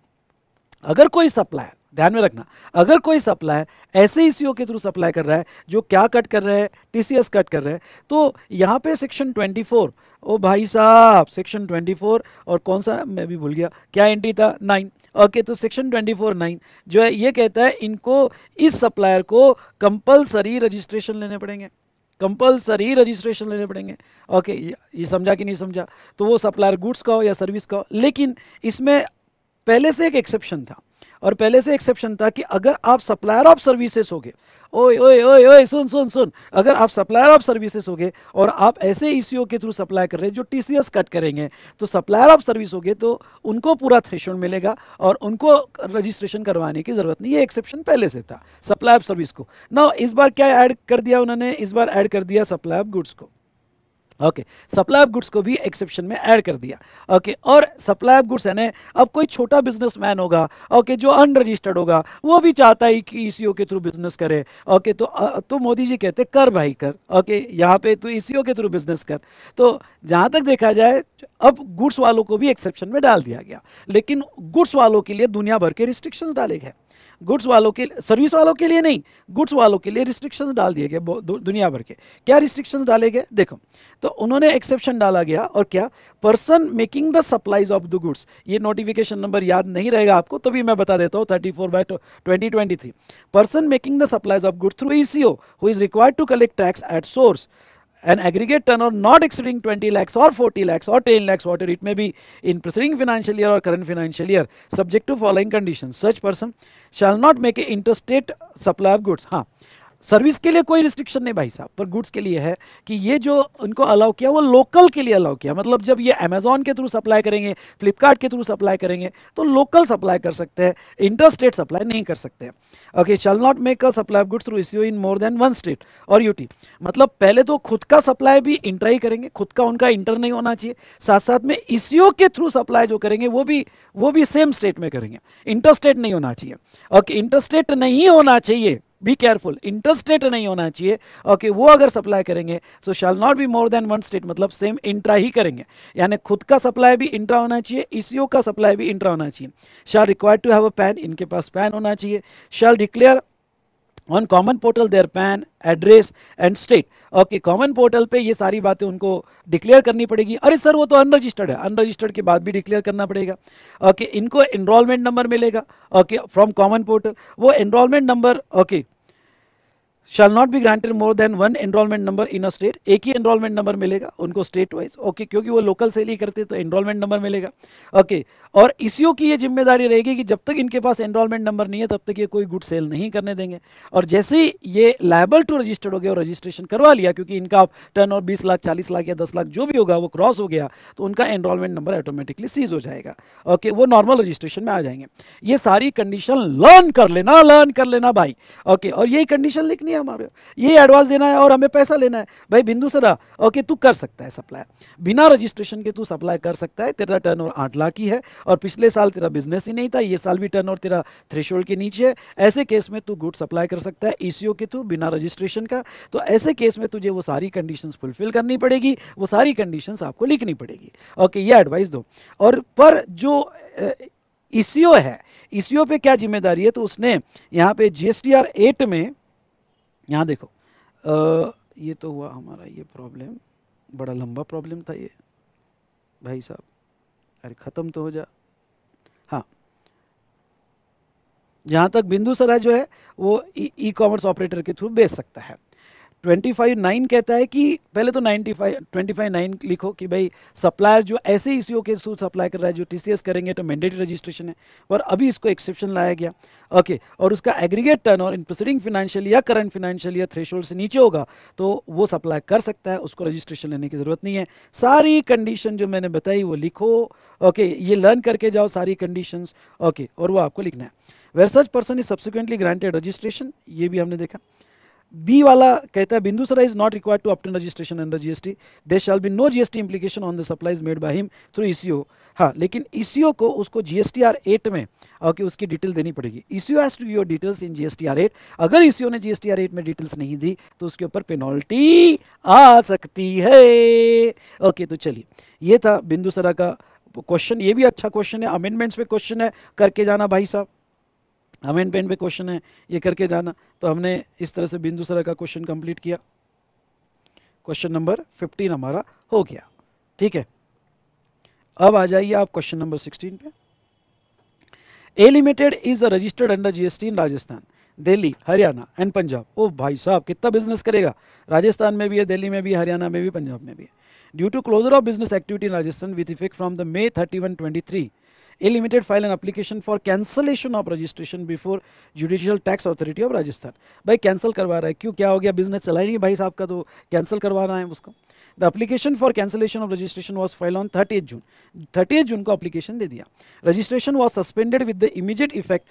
अगर कोई सप्लायर, ध्यान में रखना, अगर कोई सप्लायर ऐसे ईसीओ के थ्रू सप्लाई कर रहा है जो क्या कट कर रहा है? टीसीएस कट कर रहा है। तो यहाँ पे सेक्शन ट्वेंटी फोर, ओ भाई साहब सेक्शन ट्वेंटी फोर और कौन सा मैं भी भूल गया, क्या एंट्री था? नाइन। ओके, तो सेक्शन ट्वेंटी फोर नाइन जो है ये कहता है इनको, इस सप्लायर को कंपलसरी रजिस्ट्रेशन लेने पड़ेंगे, कंपलसरी रजिस्ट्रेशन लेने पड़ेंगे। ओके, ये समझा कि नहीं समझा? तो वो सप्लायर गुड्स का हो या सर्विस का हो। लेकिन इसमें पहले से एक एक्सेप्शन था, और पहले से एक्सेप्शन था कि अगर आप सप्लायर ऑफ सर्विसेज हो गए, ओए ओए ओए ओए सुन सुन सुन अगर आप सप्लायर ऑफ सर्विसेज हो गए और आप ऐसे ईसीओ के थ्रू सप्लाई कर रहे हैं जो टीसीएस कट करेंगे, तो सप्लायर ऑफ सर्विस हो गए तो उनको पूरा थ्रेशोल्ड मिलेगा और उनको रजिस्ट्रेशन करवाने की जरूरत नहीं। ये एक्सेप्शन पहले से था सप्लायर ऑफ सर्विस को। ना इस बार क्या ऐड कर दिया उन्होंने? इस बार ऐड कर दिया सप्लाई ऑफ गुड्स को। ओके सप्लाई ऑफ गुड्स को भी एक्सेप्शन में ऐड कर दिया। ओके okay, और सप्लाई ऑफ गुड्स यानी अब कोई छोटा बिजनेसमैन होगा ओके okay, जो अनरजिस्टर्ड होगा वो भी चाहता है कि ईसीओ के थ्रू बिजनेस करे। ओके okay, तो तो मोदी जी कहते कर भाई कर। ओके okay, यहाँ पे तू ईसीओ के थ्रू बिजनेस कर। तो जहाँ तक देखा जाए अब गुड्स वालों को भी एक्सेप्शन में डाल दिया गया, लेकिन गुड्स वालों के लिए दुनिया भर के रिस्ट्रिक्शंस डाले गए। गुड्स वालों के, सर्विस वालों के लिए नहीं, गुड्स वालों के लिए रिस्ट्रिक्शंस डाल दिए गए। दुनिया भर के क्या रिस्ट्रिक्शंस डाले गए देखो, तो उन्होंने एक्सेप्शन डाला गया। और क्या, person making the supplies of the goods, ये नोटिफिकेशन नंबर याद नहीं रहेगा आपको तो भी मैं बता देता हूँ, thirty four by twenty twenty three person making the supplies of goods through E C O who is required to collect tax at source an aggregate turnover not exceeding twenty lakhs or forty lakhs or ten lakhs whatever it may be in preceding financial year or current financial year subject to following conditions such person shall not make a interstate supply of goods। ha service के लिए कोई restriction नहीं भाई साहब, पर goods के लिए है कि ये जो उनको अलाउ किया वो लोकल के लिए अलाउ किया। मतलब जब ये अमेजॉन के थ्रू सप्लाई करेंगे, फ्लिपकार्ट के थ्रू सप्लाई करेंगे तो लोकल सप्लाई कर सकते हैं, इंटरस्टेट सप्लाई नहीं कर सकते हैं। Okay, shall not make a supply of goods through issue in more than one state और यूटी। मतलब पहले तो खुद का सप्लाई भी इंटर ही करेंगे, खुद का उनका इंटर नहीं होना चाहिए, साथ साथ में इश्यू के थ्रू सप्लाई जो करेंगे वो भी वो भी सेम स्टेट में करेंगे, इंटरस्टेट नहीं होना चाहिए। ओके, इंटरस्टेट नहीं होना चाहिए, बी केयरफुल, इंटरस्टेट नहीं होना चाहिए। ओके, वो अगर सप्लाई करेंगे so shall not be more than one state, मतलब सेम इंट्रा ही करेंगे, यानी खुद का सप्लाई भी इंट्रा होना चाहिए, ईसीओ का सप्लाई भी इंट्रा होना चाहिए। Shall required to have a PAN, इनके पास पैन होना चाहिए। Shall declare on common portal their PAN address and state. Okay, common portal पे ये सारी बातें उनको डिक्लेयर करनी पड़ेगी। अरे सर वो तो अनरजिस्टर्ड है, अनरजिस्टर्ड के बाद भी डिक्लेयर करना पड़ेगा। ओके, इनको एनरोलमेंट नंबर मिलेगा ओके फ्रॉम कॉमन पोर्टल, वो enrolment number okay shall not be granted more than one enrolment number in a state, एक ही एनरोलमेंट नंबर मिलेगा उनको स्टेट वाइज। ओके, क्योंकि वो लोकल सेल ही करते तो एनरोलमेंट नंबर मिलेगा। ओके, और इसीओ की ये जिम्मेदारी रहेगी कि जब तक इनके पास एनरोलमेंट नंबर नहीं है तब तक ये कोई गुड सेल नहीं करने देंगे। और जैसे ही ये लायबल टू रजिस्टर्ड हो गया और रजिस्ट्रेशन करवा लिया, क्योंकि इनका टर्न और बीस लाख चालीस लाख या दस लाख जो भी होगा वो क्रॉस हो गया तो उनका एनरोलमेंट नंबर ऑटोमेटिकली सीज हो जाएगा। ओके, वो नॉर्मल रजिस्ट्रेशन में आ जाएंगे। ये सारी कंडीशन लर्न कर लेना, लर्न कर लेना भाई। ओके, और यही कंडीशन लिखनी है हमारे, ये एडवांस देना है और हमें पैसा लेना है भाई। बिंदु सरा ओके, तू कर सकता है सप्लाई, बिना रजिस्ट्रेशन के तू सप्लाई कर सकता है। तेरा टर्नओवर आठ लाख की है और पिछले साल तेरा बिजनेस ही नहीं था, ये साल भी टर्नओवर तेरा थ्रेशोल्ड के नीचे है, ऐसे केस में तू गुड सप्लाई कर सकता है ईसीओ के थ्रू बिना रजिस्ट्रेशन का। तो ऐसे केस में तुझे वो सारी कंडीशंस फुलफिल करनी पड़ेगी, वो सारी कंडीशंस आपको लिखनी पड़ेगी। ओके, ये एडवाइस दो। और पर जो ईसीओ है, ईसीओ पे क्या जिम्मेदारी है, तो उसने यहाँ पे जीएसटीआर एट में यहाँ देखो आ, ये तो हुआ हमारा ये प्रॉब्लम, बड़ा लंबा प्रॉब्लम था ये भाई साहब, अरे ख़त्म तो हो जा। हाँ, जहाँ तक बिंदु सरा जो है वो ई कॉमर्स ऑपरेटर के थ्रू बेच सकता है। ट्वेंटी फाइव नाइन कहता है कि पहले तो ninety five twenty five nine लिखो कि भाई सप्लायर जो ऐसे ईसीओ के थ्रू सप्लाई कर रहा है जो टीसीएस करेंगे तो मैंडेटरी रजिस्ट्रेशन है, पर अभी इसको एक्सेप्शन लाया गया। ओके, और उसका aggregate turnover in preceding financial या करंट फाइनेंशियल ईयर थ्रेशोल्ड से नीचे होगा तो वो सप्लाई कर सकता है, उसको रजिस्ट्रेशन लेने की जरूरत नहीं है। सारी कंडीशन जो मैंने बताई वो लिखो। ओके, ये लर्न करके जाओ सारी कंडीशन। ओके, और वो आपको लिखना है। Where such person is subsequently granted registration, ये भी हमने देखा। बी वाला कहता है बिंदु सरा is not required to obtain registration under GST, there shall be no GST implication on the supplies made by him through ECO. हाँ, लेकिन ईसीओ को उसको जीएसटीआर एट में ओके उसकी डिटेल देनी पड़ेगी। ECO has to give your details in GSTR eight. अगर ECO ने जीएसटीआर एट में डिटेल्स नहीं दी तो उसके ऊपर पेनल्टी आ सकती है। ओके, तो चलिए ये था बिंदु सरा का क्वेश्चन। ये भी अच्छा क्वेश्चन है, अमेंडमेंट्स पे क्वेश्चन है, करके जाना भाई साहब, अमेंडमेंट पे क्वेश्चन है, ये करके जाना। तो हमने इस तरह से बिंदु सरा का क्वेश्चन कंप्लीट किया, क्वेश्चन नंबर फिफ्टीन हमारा हो गया। ठीक है, अब आ जाइए आप क्वेश्चन नंबर सिक्सटीन पे। A limited is a registered under GST in Rajasthan, Delhi, Haryana and Punjab. ओ भाई साहब कितना बिजनेस करेगा, राजस्थान में भी है, दिल्ली में भी, हरियाणा में भी, पंजाब में भी है। Due to closure of business activity in Rajasthan with effect from the May thirty one twenty three, A limited file an application for cancellation of registration before judicial tax authority of Rajasthan. भाई कैंसिल करवा रहा है, क्यों, क्या हो गया, business चला ही नहीं भाई साहब का तो कैंसिल करवा रहा है उसको। The application for cancellation of registration was filed on thirty June thirty June को एप्लीकेशन दे दिया. Registration was suspended with the immediate effect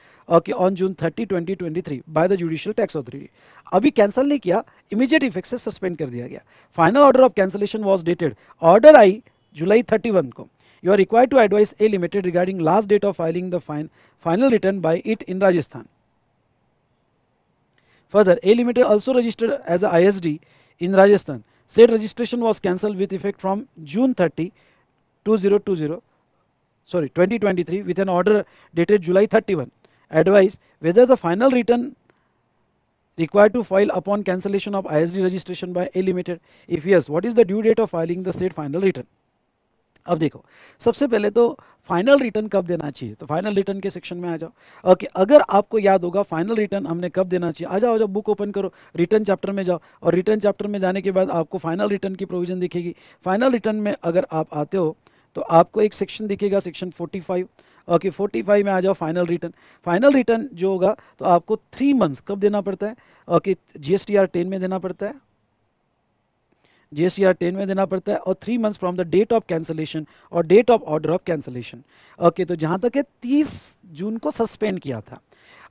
on June thirty twenty twenty three by the judicial tax authority. अभी cancel नहीं किया, immediate effect से suspend कर दिया गया. Final order of cancellation was dated, order आई जुलाई थर्टी वन को. You are required to advise A Limited regarding last date of filing the fine, final return by it in Rajasthan. Further, A Limited also registered as a I S D in Rajasthan. Said registration was cancelled with effect from June thirty, twenty twenty-three with an order dated July thirty-first. Advise whether the final return required to file upon cancellation of I S D registration by A Limited. If yes, what is the due date of filing the said final return? अब देखो, सबसे पहले तो final return कब देना चाहिए, तो final return के सेक्शन में आ जाओ. ओके, अगर आपको याद होगा फाइनल रिटर्न हमने कब देना चाहिए, आ जाओ जाओ बुक ओपन करो, रिटर्न चैप्टर में जाओ. और रिटर्न चैप्टर में जाने के बाद आपको फाइनल रिटर्न की प्रोविजन दिखेगी. फाइनल रिटर्न में अगर आप आते हो तो आपको एक सेक्शन दिखेगा, section forty five. Okay, forty five में आ जाओ, फाइनल रिटर्न. फाइनल रिटर्न जो होगा तो आपको थ्री मंथ्स कब देना पड़ता है. Okay, G S T R ten में देना पड़ता है, जीएसटीआर टेन में देना पड़ता है. और three months from the date of cancellation और date of order of cancellation. Okay, तो जहाँ तक है तीस जून को सस्पेंड किया था.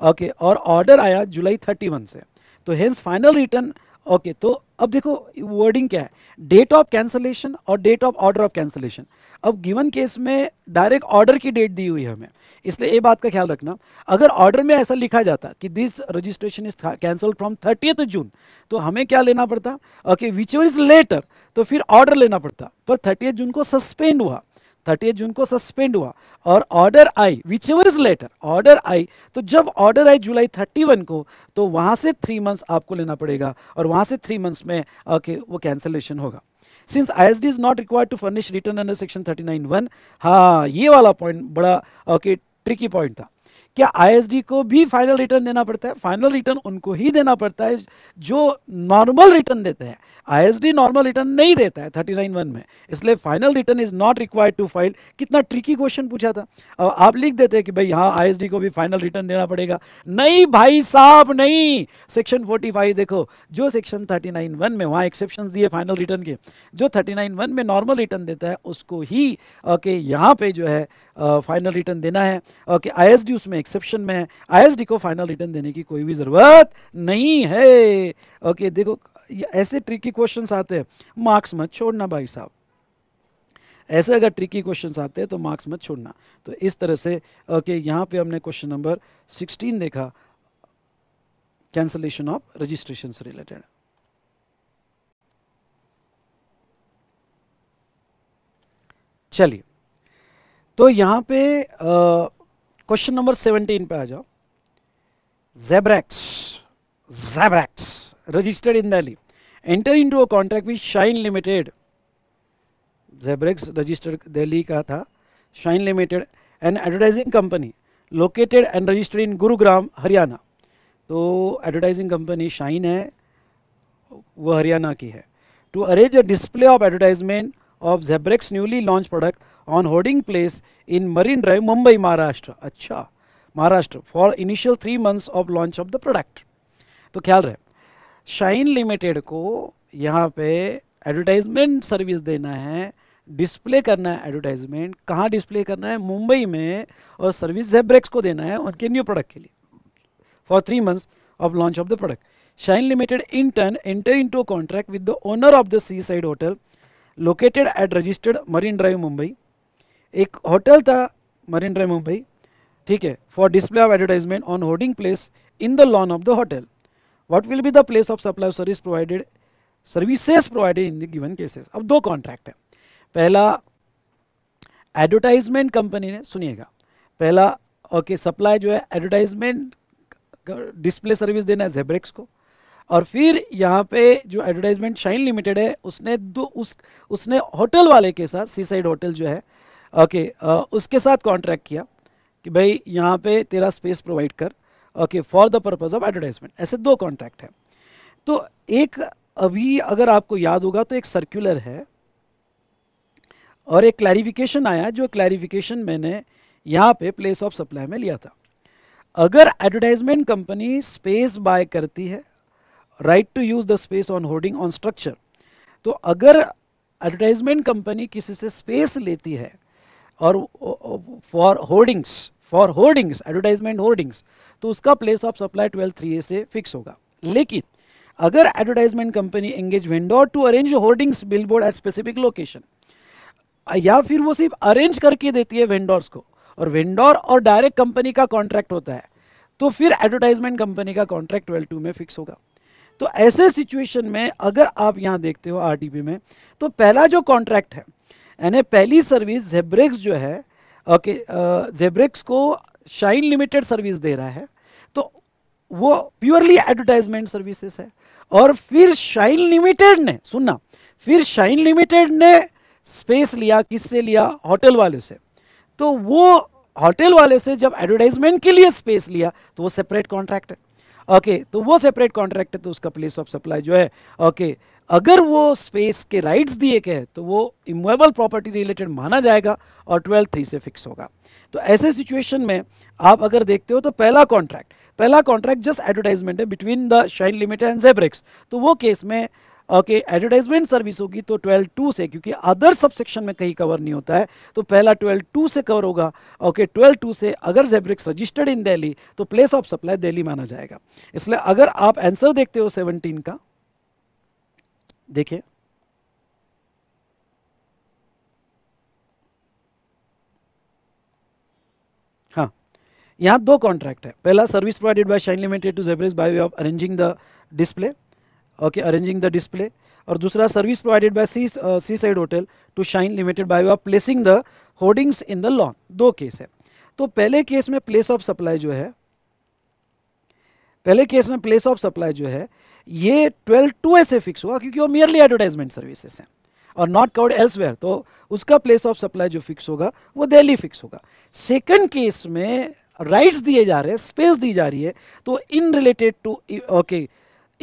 ओके okay, और ऑर्डर आया जुलाई थर्टी वन से, तो हेंस फाइनल रिटर्न. ओके, तो अब देखो वर्डिंग क्या है, डेट ऑफ कैंसिलेशन और date of order of cancellation. अब गिवन केस में डायरेक्ट ऑर्डर की डेट दी हुई है हमें, इसलिए ये बात का ख्याल रखना. अगर ऑर्डर में ऐसा लिखा जाता कि this registration is cancelled from thirtieth June, तो हमें क्या लेना पड़ता, ओके विच इज लेटर, तो फिर ऑर्डर लेना पड़ता. पर थर्टीथ जून को सस्पेंड हुआ, थर्टी जून को सस्पेंड हुआ और ऑर्डर आई whichever is later, order आई, तो जब ऑर्डर आई जुलाई थर्टी वन को, तो वहाँ से थ्री मंथ्स आपको लेना पड़ेगा और वहाँ से थ्री मंथ्स में ओके वो कैंसिलेशन होगा. Since I S D is not required to furnish return under section thirty nine one. हाँ, ये वाला पॉइंट बड़ा ओके ट्रिकी पॉइंट था. क्या आईएसडी को भी फाइनल रिटर्न देना पड़ता है? फाइनल रिटर्न उनको ही देना पड़ता है जो नॉर्मल रिटर्न देते हैं. आईएसडी नॉर्मल रिटर्न नहीं देता है थर्टी नाइन वन में, इसलिए final return is not required to file. कितना ट्रिकी क्वेश्चन पूछा था. अब आप लिख देते हैं कि भाई हाँ आईएसडी को भी फाइनल रिटर्न देना पड़ेगा. नहीं भाई साहब, नहीं. सेक्शन फोर्टी फाइव देखो, जो सेक्शन थर्टी नाइन वन में वहाँ एक्सेप्शन दिए फाइनल रिटर्न के, जो थर्टी नाइन वन में नॉर्मल रिटर्न देता है उसको ही ओके यहाँ पे जो है फाइनल uh, रिटर्न देना है. ओके, आईएसडी उसमें एक्सेप्शन में है, आईएसडी को फाइनल रिटर्न देने की कोई भी ज़रूरत नहीं है. ओके, देखो ऐसे ट्रिकी क्वेश्चंस आते हैं, मार्क्स मत छोड़ना भाई साहब. ऐसे अगर ट्रिकी क्वेश्चंस आते हैं तो मार्क्स मत छोड़ना. तो इस तरह से ओके यहाँ पे हमने क्वेश्चन नंबर सिक्सटीन देखा, कैंसलेशन ऑफ रजिस्ट्रेशन से रिलेटेड. चलिए, तो यहाँ पे क्वेश्चन नंबर सेवनटीन पे आ जाओ. जेब्रैक्स जेब्रैक्स registered in Delhi enter into a contract with Shine Limited. जेब्रैक्स registered Delhi का था, Shine Limited and advertising company located and registered in Gurugram Haryana. तो एडवर्टाइजिंग कंपनी शाइन है, वो हरियाणा की है. To arrange a display of advertisement of जेब्रैक्स newly launch product on hoarding place in Marine Drive Mumbai Maharashtra. अच्छा, Maharashtra for initial three months of launch of the product. तो ख्याल रहे shine limited को यहाँ पे एडवर्टाइजमेंट सर्विस देना है, डिस्प्ले करना है एडवर्टाइजमेंट. कहाँ डिस्प्ले करना है? मुंबई में. और सर्विस जेब्रैक्स को देना है उनके न्यू प्रोडक्ट के लिए for three months of launch of the product. Shine Limited in turn enter into contract with the owner of the C side hotel located at registered Marine Drive Mumbai. एक hotel था Marine Drive Mumbai, ठीक है, for display of advertisement on hoarding place in the lawn of the hotel. What will be the place of supply of service provided services provided in the given cases. अब दो contract है. पहला advertisement company ने, सुनिएगा, पहला okay supply जो है advertisement display service देना है जेब्रैक्स को. और फिर यहाँ पे जो एडवर्टाइजमेंट शाइन लिमिटेड है उसने दो उस उसने होटल वाले के साथ, सी साइड होटल जो है ओके okay, उसके साथ कॉन्ट्रैक्ट किया कि भाई यहाँ पे तेरा स्पेस प्रोवाइड कर okay for the purpose of advertisement. ऐसे दो कॉन्ट्रैक्ट हैं. तो एक अभी अगर आपको याद होगा तो एक सर्कुलर है और एक क्लैरिफिकेशन आया, जो क्लैरिफिकेशन मैंने यहाँ पे प्लेस ऑफ सप्लाई में लिया था. अगर एडवर्टाइजमेंट कंपनी स्पेस बाय करती है, right to use the space on hoarding on structure, तो अगर एडवर्टाइजमेंट कंपनी किसी से स्पेस लेती है और for hoardings for hoardings advertisement hoardings, तो उसका place of supply twelfth three A से फिक्स होगा। लेकिन अगर advertisement company engage vendor to arrange hoardings billboard at specific location, या फिर वो सिर्फ अरेंज करके देती है वेंडोर्स को, और वेंडोर और डायरेक्ट कंपनी का कॉन्ट्रैक्ट होता है, तो फिर एडवर्टाइजमेंट कंपनी का कॉन्ट्रैक्ट ट्वेल्व टू में फिक्स होगा। तो ऐसे सिचुएशन में अगर आप यहाँ देखते हो आरटीपी में, तो पहला जो कॉन्ट्रैक्ट है यानी पहली सर्विस जेब्रेक्स जो है, ओके जेब्रेक्स को शाइन लिमिटेड सर्विस दे रहा है, तो वो प्योरली एडवर्टाइजमेंट सर्विसेज है। और फिर शाइन लिमिटेड ने, सुनना, फिर शाइन लिमिटेड ने स्पेस लिया, किससे लिया, होटल वाले से। तो वो होटल वाले से जब एडवर्टाइजमेंट के लिए स्पेस लिया तो वो सेपरेट कॉन्ट्रैक्ट है, ओके okay, तो वो सेपरेट कॉन्ट्रैक्ट है, तो उसका प्लेस ऑफ सप्लाई जो है, ओके okay, अगर वो स्पेस के राइट्स दिए गए तो वो इमूवेबल प्रॉपर्टी रिलेटेड माना जाएगा और ट्वेल्व थ्री से फिक्स होगा। तो ऐसे सिचुएशन में आप अगर देखते हो तो पहला कॉन्ट्रैक्ट पहला कॉन्ट्रैक्ट जस्ट एडवर्टाइजमेंट है between the Shine Limited and Zebrax, तो वो केस में ओके एडवर्टाइजमेंट सर्विस होगी तो ट्वेल्व टू से, क्योंकि अदर सबसेक्शन में कहीं कवर नहीं होता है, तो पहला ट्वेल्व टू से कवर होगा। ओके ट्वेल्व टू से अगर जेब्रिक्स रजिस्टर्ड इन दिल्ली तो प्लेस ऑफ सप्लाई दिल्ली माना जाएगा। इसलिए अगर आप आंसर देखते हो सेवनटीन का, देखिए हाँ, यहाँ दो कॉन्ट्रैक्ट है, पहला service provided by Shine Limited to Zebrax by way of arranging the display, okay arranging the display, और दूसरा service provided by sea sea side hotel to Shine Limited by way of placing the hoardings in the lawn. दो case है। तो पहले case में place of supply जो है पहले केस में प्लेस ऑफ सप्लाई जो है ये ट्वेल्व टू ए से फिक्स हुआ क्योंकि वो मियरली एडवर्टाइजमेंट सर्विसेज हैं और नॉट कवर्ड एल्सवेयर, तो उसका प्लेस ऑफ सप्लाई जो फिक्स होगा वो दिल्ली फिक्स होगा। सेकंड केस में राइट्स दिए जा रहे हैं, स्पेस दी जा रही है, तो इन related to okay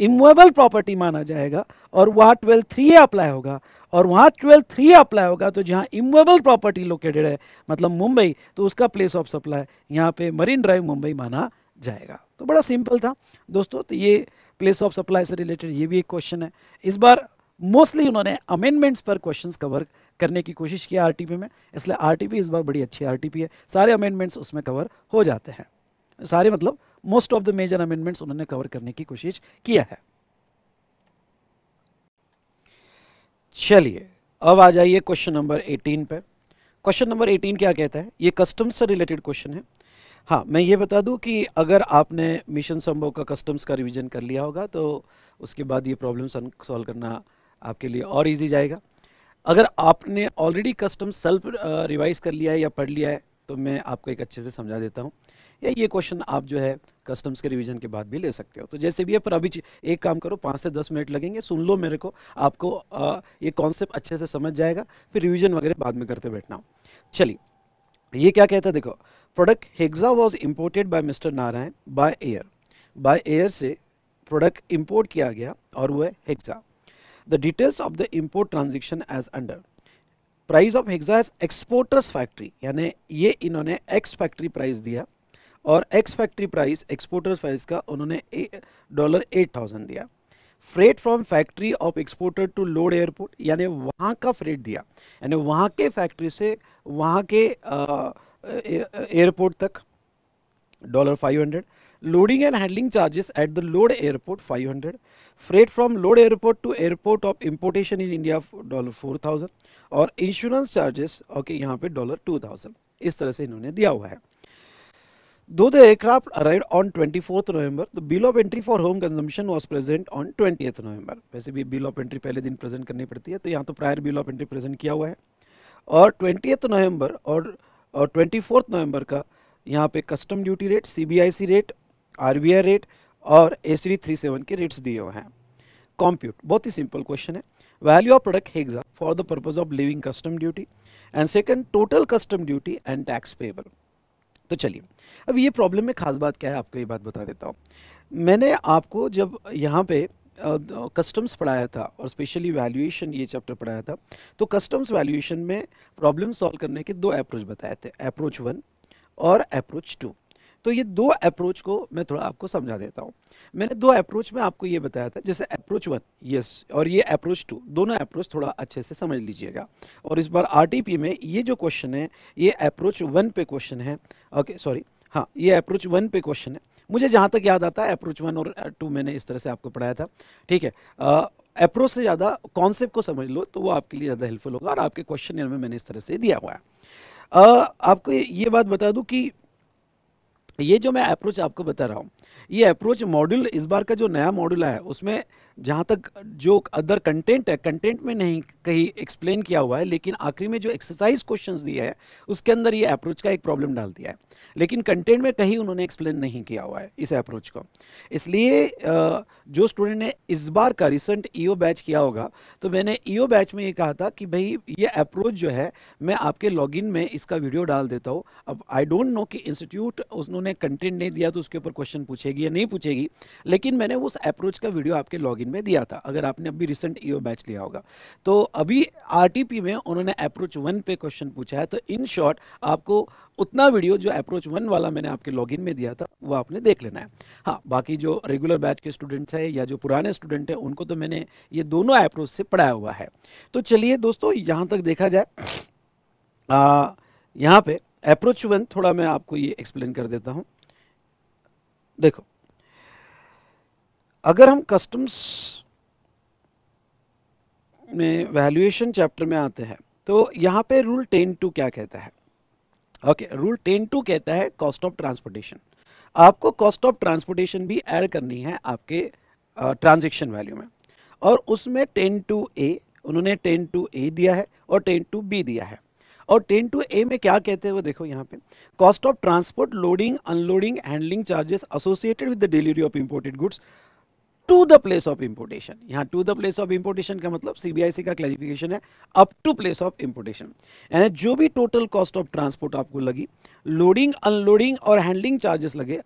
immovable property माना जाएगा और वहाँ ट्वेल्व थ्री ए अप्लाई होगा और वहाँ ट्वेल्व थ्री ए अप्लाई होगा। तो जहाँ इमूवेबल प्रॉपर्टी लोकेटेड है मतलब मुंबई, तो उसका प्लेस ऑफ सप्लाई यहाँ पे मरीन ड्राइव मुंबई माना जाएगा। तो बड़ा सिंपल था दोस्तों। तो ये प्लेस ऑफ सप्लाई से रिलेटेड ये भी एक क्वेश्चन है। इस बार मोस्टली उन्होंने अमेंडमेंट्स पर क्वेश्चंस कवर करने की कोशिश किया आरटीपी में, इसलिए आरटीपी इस बार बड़ी अच्छी आरटीपी है, सारे अमेंडमेंट्स उसमें कवर हो जाते हैं, सारे मतलब most of the major amendments उन्होंने कवर करने की कोशिश किया है। चलिए अब आ जाइए क्वेश्चन नंबर एटीन पे। क्वेश्चन नंबर एटीन क्या कहता है, ये कस्टम्स से रिलेटेड क्वेश्चन है। हाँ, मैं ये बता दूं कि अगर आपने मिशन संभव का कस्टम्स का रिवीजन कर लिया होगा तो उसके बाद ये प्रॉब्लम सॉल्व करना आपके लिए और इजी जाएगा। अगर आपने ऑलरेडी कस्टम्स सेल्फ रिवाइज कर लिया है या पढ़ लिया है तो मैं आपको एक अच्छे से समझा देता हूँ, या ये क्वेश्चन आप जो है कस्टम्स के रिवीजन के बाद भी ले सकते हो, तो जैसे भी है। पर अभी एक काम करो, पाँच से दस मिनट लगेंगे, सुन लो मेरे को, आपको आ, ये कॉन्सेप्ट अच्छे से समझ जाएगा, फिर रिवीजन वगैरह बाद में करते बैठना। चलिए ये क्या कहता है, देखो, product Hexa was imported by mister Narayan by air, by air से प्रोडक्ट इम्पोर्ट किया गया और वो है Hexa. The details of the import transaction as under price of Hexa as exporters factory, यानी ये इन्होंने एक्स फैक्ट्री प्राइस दिया और ex factory price exporters price का उन्होंने डॉलर एट थाउजेंड दिया। Freight from factory of exporter to load airport, यानी वहाँ का फ्रेट दिया, यानी वहाँ के फैक्ट्री से वहाँ के एयरपोर्ट तक dollar five hundred. Loading and handling charges at the load airport five hundred. Freight from load airport to airport of importation in India dollar four thousand, और इंश्योरेंस चार्जेस ओके यहाँ पे dollar two thousand. इस तरह से इन्होंने दिया हुआ है। Though the aircraft arrived on twenty-fourth November, the bill of entry for home consumption was present on twentieth November. वैसे भी bill of entry पहले दिन present करनी पड़ती है, तो यहाँ तो prior bill of entry present किया हुआ है। और twentieth November और और twenty-fourth November का यहाँ पे custom duty rate, C B I C rate, R B I rate और A C three thirty-seven के rates दिए हुए हैं। Compute बहुत ही simple question है। Value of product hexa for the purpose of levying custom duty, and second total custom duty and tax payable। तो चलिए, अब ये प्रॉब्लम में खास बात क्या है आपको ये बात बता देता हूँ। मैंने आपको जब यहाँ पे कस्टम्स पढ़ाया था और स्पेशली वैल्यूएशन ये चैप्टर पढ़ाया था, तो कस्टम्स वैल्यूएशन में प्रॉब्लम सॉल्व करने के दो अप्रोच बताए थे, अप्रोच वन और अप्रोच टू। तो ये दो अप्रोच को मैं थोड़ा आपको समझा देता हूँ। मैंने दो अप्रोच में आपको ये बताया था, जैसे अप्रोच वन यस और ये अप्रोच टू, दोनों अप्रोच थोड़ा अच्छे से समझ लीजिएगा। और इस बार आरटीपी में ये जो क्वेश्चन है ये अप्रोच वन पे क्वेश्चन है, ओके सॉरी हाँ ये अप्रोच वन पे क्वेश्चन है। मुझे जहाँ तक याद आता है अप्रोच वन और टू मैंने इस तरह से आपको पढ़ाया था, ठीक है। अप्रोच से ज़्यादा कॉन्सेप्ट को समझ लो तो वो आपके लिए ज़्यादा हेल्पफुल होगा और आपके क्वेश्चन में मैंने इस तरह से दिया हुआ है। आ, आपको ये बात बता दूँ कि ये जो मैं अप्रोच आपको बता रहा हूँ ये अप्रोच मॉड्यूल इस बार का जो नया मॉड्यूल है उसमें जहाँ तक जो अदर कंटेंट है कंटेंट में नहीं कहीं एक्सप्लेन किया हुआ है, लेकिन आखिरी में जो एक्सरसाइज क्वेश्चंस दिए हैं उसके अंदर ये अप्रोच का एक प्रॉब्लम डाल दिया है, लेकिन कंटेंट में कहीं उन्होंने एक्सप्लेन नहीं किया हुआ है इस अप्रोच को। इसलिए जो स्टूडेंट ने इस बार का रिसेंट ई ओ बैच किया होगा तो मैंने ई ओ बैच में ये कहा था कि भाई ये अप्रोच जो है मैं आपके लॉग इन में इसका वीडियो डाल देता हूँ। अब आई डोंट नो कि इंस्टीट्यूट उन्होंने कंटेंट नहीं दिया तो उसके ऊपर क्वेश्चन पूछेगी या नहीं पूछेगी, लेकिन मैंने उस अप्रोच का वीडियो आपके लॉग में दिया था। अगर आपने अभी रिसेंट ईओ बैच लिया होगा तो अभी आरटीपी में उन्होंने अप्रोच वन पे क्वेश्चन पूछा है, तो इन शॉर्ट आपको उतना वीडियो जो अप्रोच वन वाला मैंने आपके लॉगिन में दिया था वो आपने देख लेना है। हाँ, बाकी जो रेगुलर बैच के स्टूडेंट्स हैं या जो पुराने स्टूडेंट हैं उनको तो मैंने ये दोनों अप्रोच से पढ़ाया हुआ है। तो चलिए दोस्तों, यहाँ तक देखा जाए, यहाँ पे अप्रोच वन थोड़ा मैं आपको ये एक्सप्लेन कर देता हूँ। देखो, अगर हम कस्टम्स में वैल्यूएशन चैप्टर में आते हैं तो यहाँ पे रूल टेन टू क्या कहता है, okay okay, rule ten two कहता है कॉस्ट ऑफ ट्रांसपोर्टेशन। आपको कॉस्ट ऑफ ट्रांसपोर्टेशन भी ऐड करनी है आपके ट्रांजैक्शन uh, वैल्यू में, और उसमें टेन टू ए उन्होंने टेन टू ए दिया है और टेन टू बी दिया है। और टेन टू ए में क्या कहते हैं वो देखो, यहाँ पे cost of transport loading unloading handling charges associated with the delivery of imported goods to the place of importation. यहाँ to the place of importation का मतलब सीबीआईसी का क्लैरिफिकेशन है up to place of importation, यानी जो भी total cost of transport आपको लगी, लोडिंग अनलोडिंग और हैंडलिंग चार्जेस लगे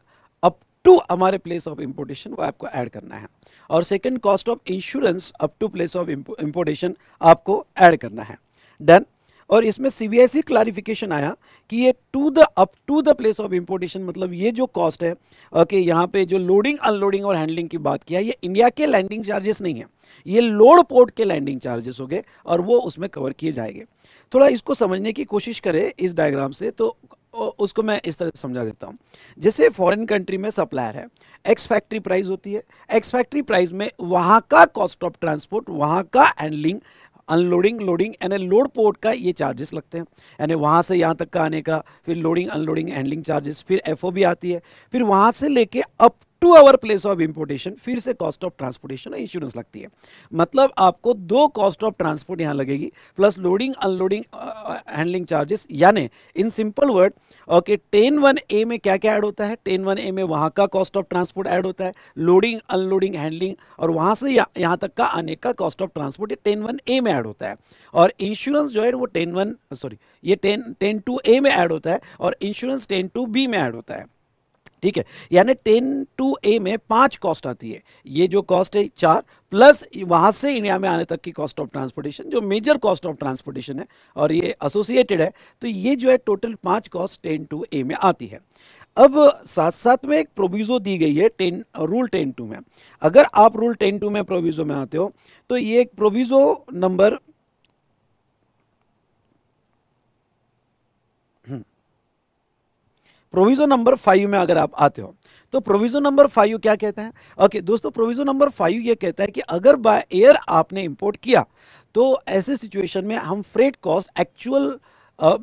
अप टू हमारे प्लेस ऑफ इम्पोर्टेशन, वो आपको ऐड करना है। और second, cost of insurance up to place of importation आपको ऐड करना है। डन। और इसमें सीबीआईसी क्लैरिफिकेशन आया कि ये to the up to the place of importation, मतलब ये जो कॉस्ट है ओके okay, यहाँ पे जो लोडिंग अनलोडिंग और हैंडलिंग की बात किया, ये इंडिया के लैंडिंग चार्जेस नहीं है, ये लोड पोर्ट के लैंडिंग चार्जेस हो गए और वो उसमें कवर किए जाएंगे। थोड़ा इसको समझने की कोशिश करें इस डायग्राम से, तो उसको मैं इस तरह से समझा देता हूँ। जैसे फॉरेन कंट्री में सप्लायर है, एक्स फैक्ट्री प्राइस होती है, एक्स फैक्ट्री प्राइस में वहाँ का कॉस्ट ऑफ ट्रांसपोर्ट, वहाँ का हैंडलिंग अनलोडिंग लोडिंग यानी लोड पोर्ट का ये चार्जेस लगते हैं, यानी वहाँ से यहाँ तक का आने का, फिर लोडिंग अनलोडिंग हैंडलिंग चार्जेस, फिर एफओ भी आती है, फिर वहाँ से लेके up to our place of importation फिर से कॉस्ट ऑफ ट्रांसपोर्टेशन और इंश्योरेंस लगती है। मतलब आपको दो कॉस्ट ऑफ ट्रांसपोर्ट यहाँ लगेगी plus loading unloading handling charges, यानी in simple word okay ten one A में क्या क्या ऐड होता है, टेन वन ए में वहाँ का कॉस्ट ऑफ ट्रांसपोर्ट ऐड होता है, लोडिंग अनलोडिंग हैंडलिंग और वहाँ से यह, यहाँ तक का आने का कॉस्ट ऑफ ट्रांसपोर्ट ये टेन वन ए में ऐड होता है, और इंश्योरेंस जो है वो टेन वन सॉरी ये टेन टेन टू ए में ऐड होता है और इंश्योरेंस टेन टू बी में ऐड होता है। ठीक है, यानी टेन टू ए में पांच कॉस्ट आती है, ये जो कॉस्ट है चार प्लस वहाँ से इंडिया में आने तक की कॉस्ट ऑफ ट्रांसपोर्टेशन जो मेजर कॉस्ट ऑफ ट्रांसपोर्टेशन है और ये एसोसिएटेड है, तो ये जो है टोटल पांच कॉस्ट टेन टू ए में आती है। अब साथ साथ में एक प्रोविज़ो दी गई है टेन रूल टेन टू में। अगर आप रूल टेन टू में प्रोविज़ो में आते हो तो ये एक proviso number proviso number five में अगर आप आते हो तो प्रोविजो नंबर फाइव क्या कहता है ओके okay, दोस्तों प्रोविजो नंबर फाइव ये कहता है कि अगर बाय एयर आपने इंपोर्ट किया तो ऐसे सिचुएशन में हम फ्रेट कॉस्ट एक्चुअल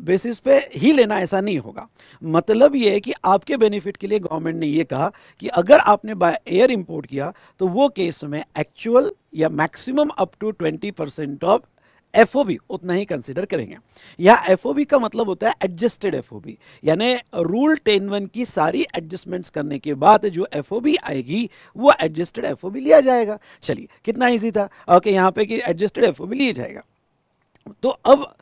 बेसिस पे ही लेना, ऐसा नहीं होगा। मतलब ये है कि आपके बेनिफिट के लिए गवर्नमेंट ने ये कहा कि अगर आपने बाय एयर इंपोर्ट किया तो वो केस में एक्चुअल या maximum up to twenty percent of FOB उतना ही कंसिडर करेंगे। या एफओबी का मतलब होता है एडजस्टेड एफओबी, यानी रूल टेन वन की सारी एडजस्टमेंट्स करने के बाद जो एफओबी आएगी वो एडजस्टेड एफओबी लिया जाएगा। चलिए, कितना इजी था ओके, यहाँ पे कि एडजस्टेड एफओबी लिया जाएगा। तो अब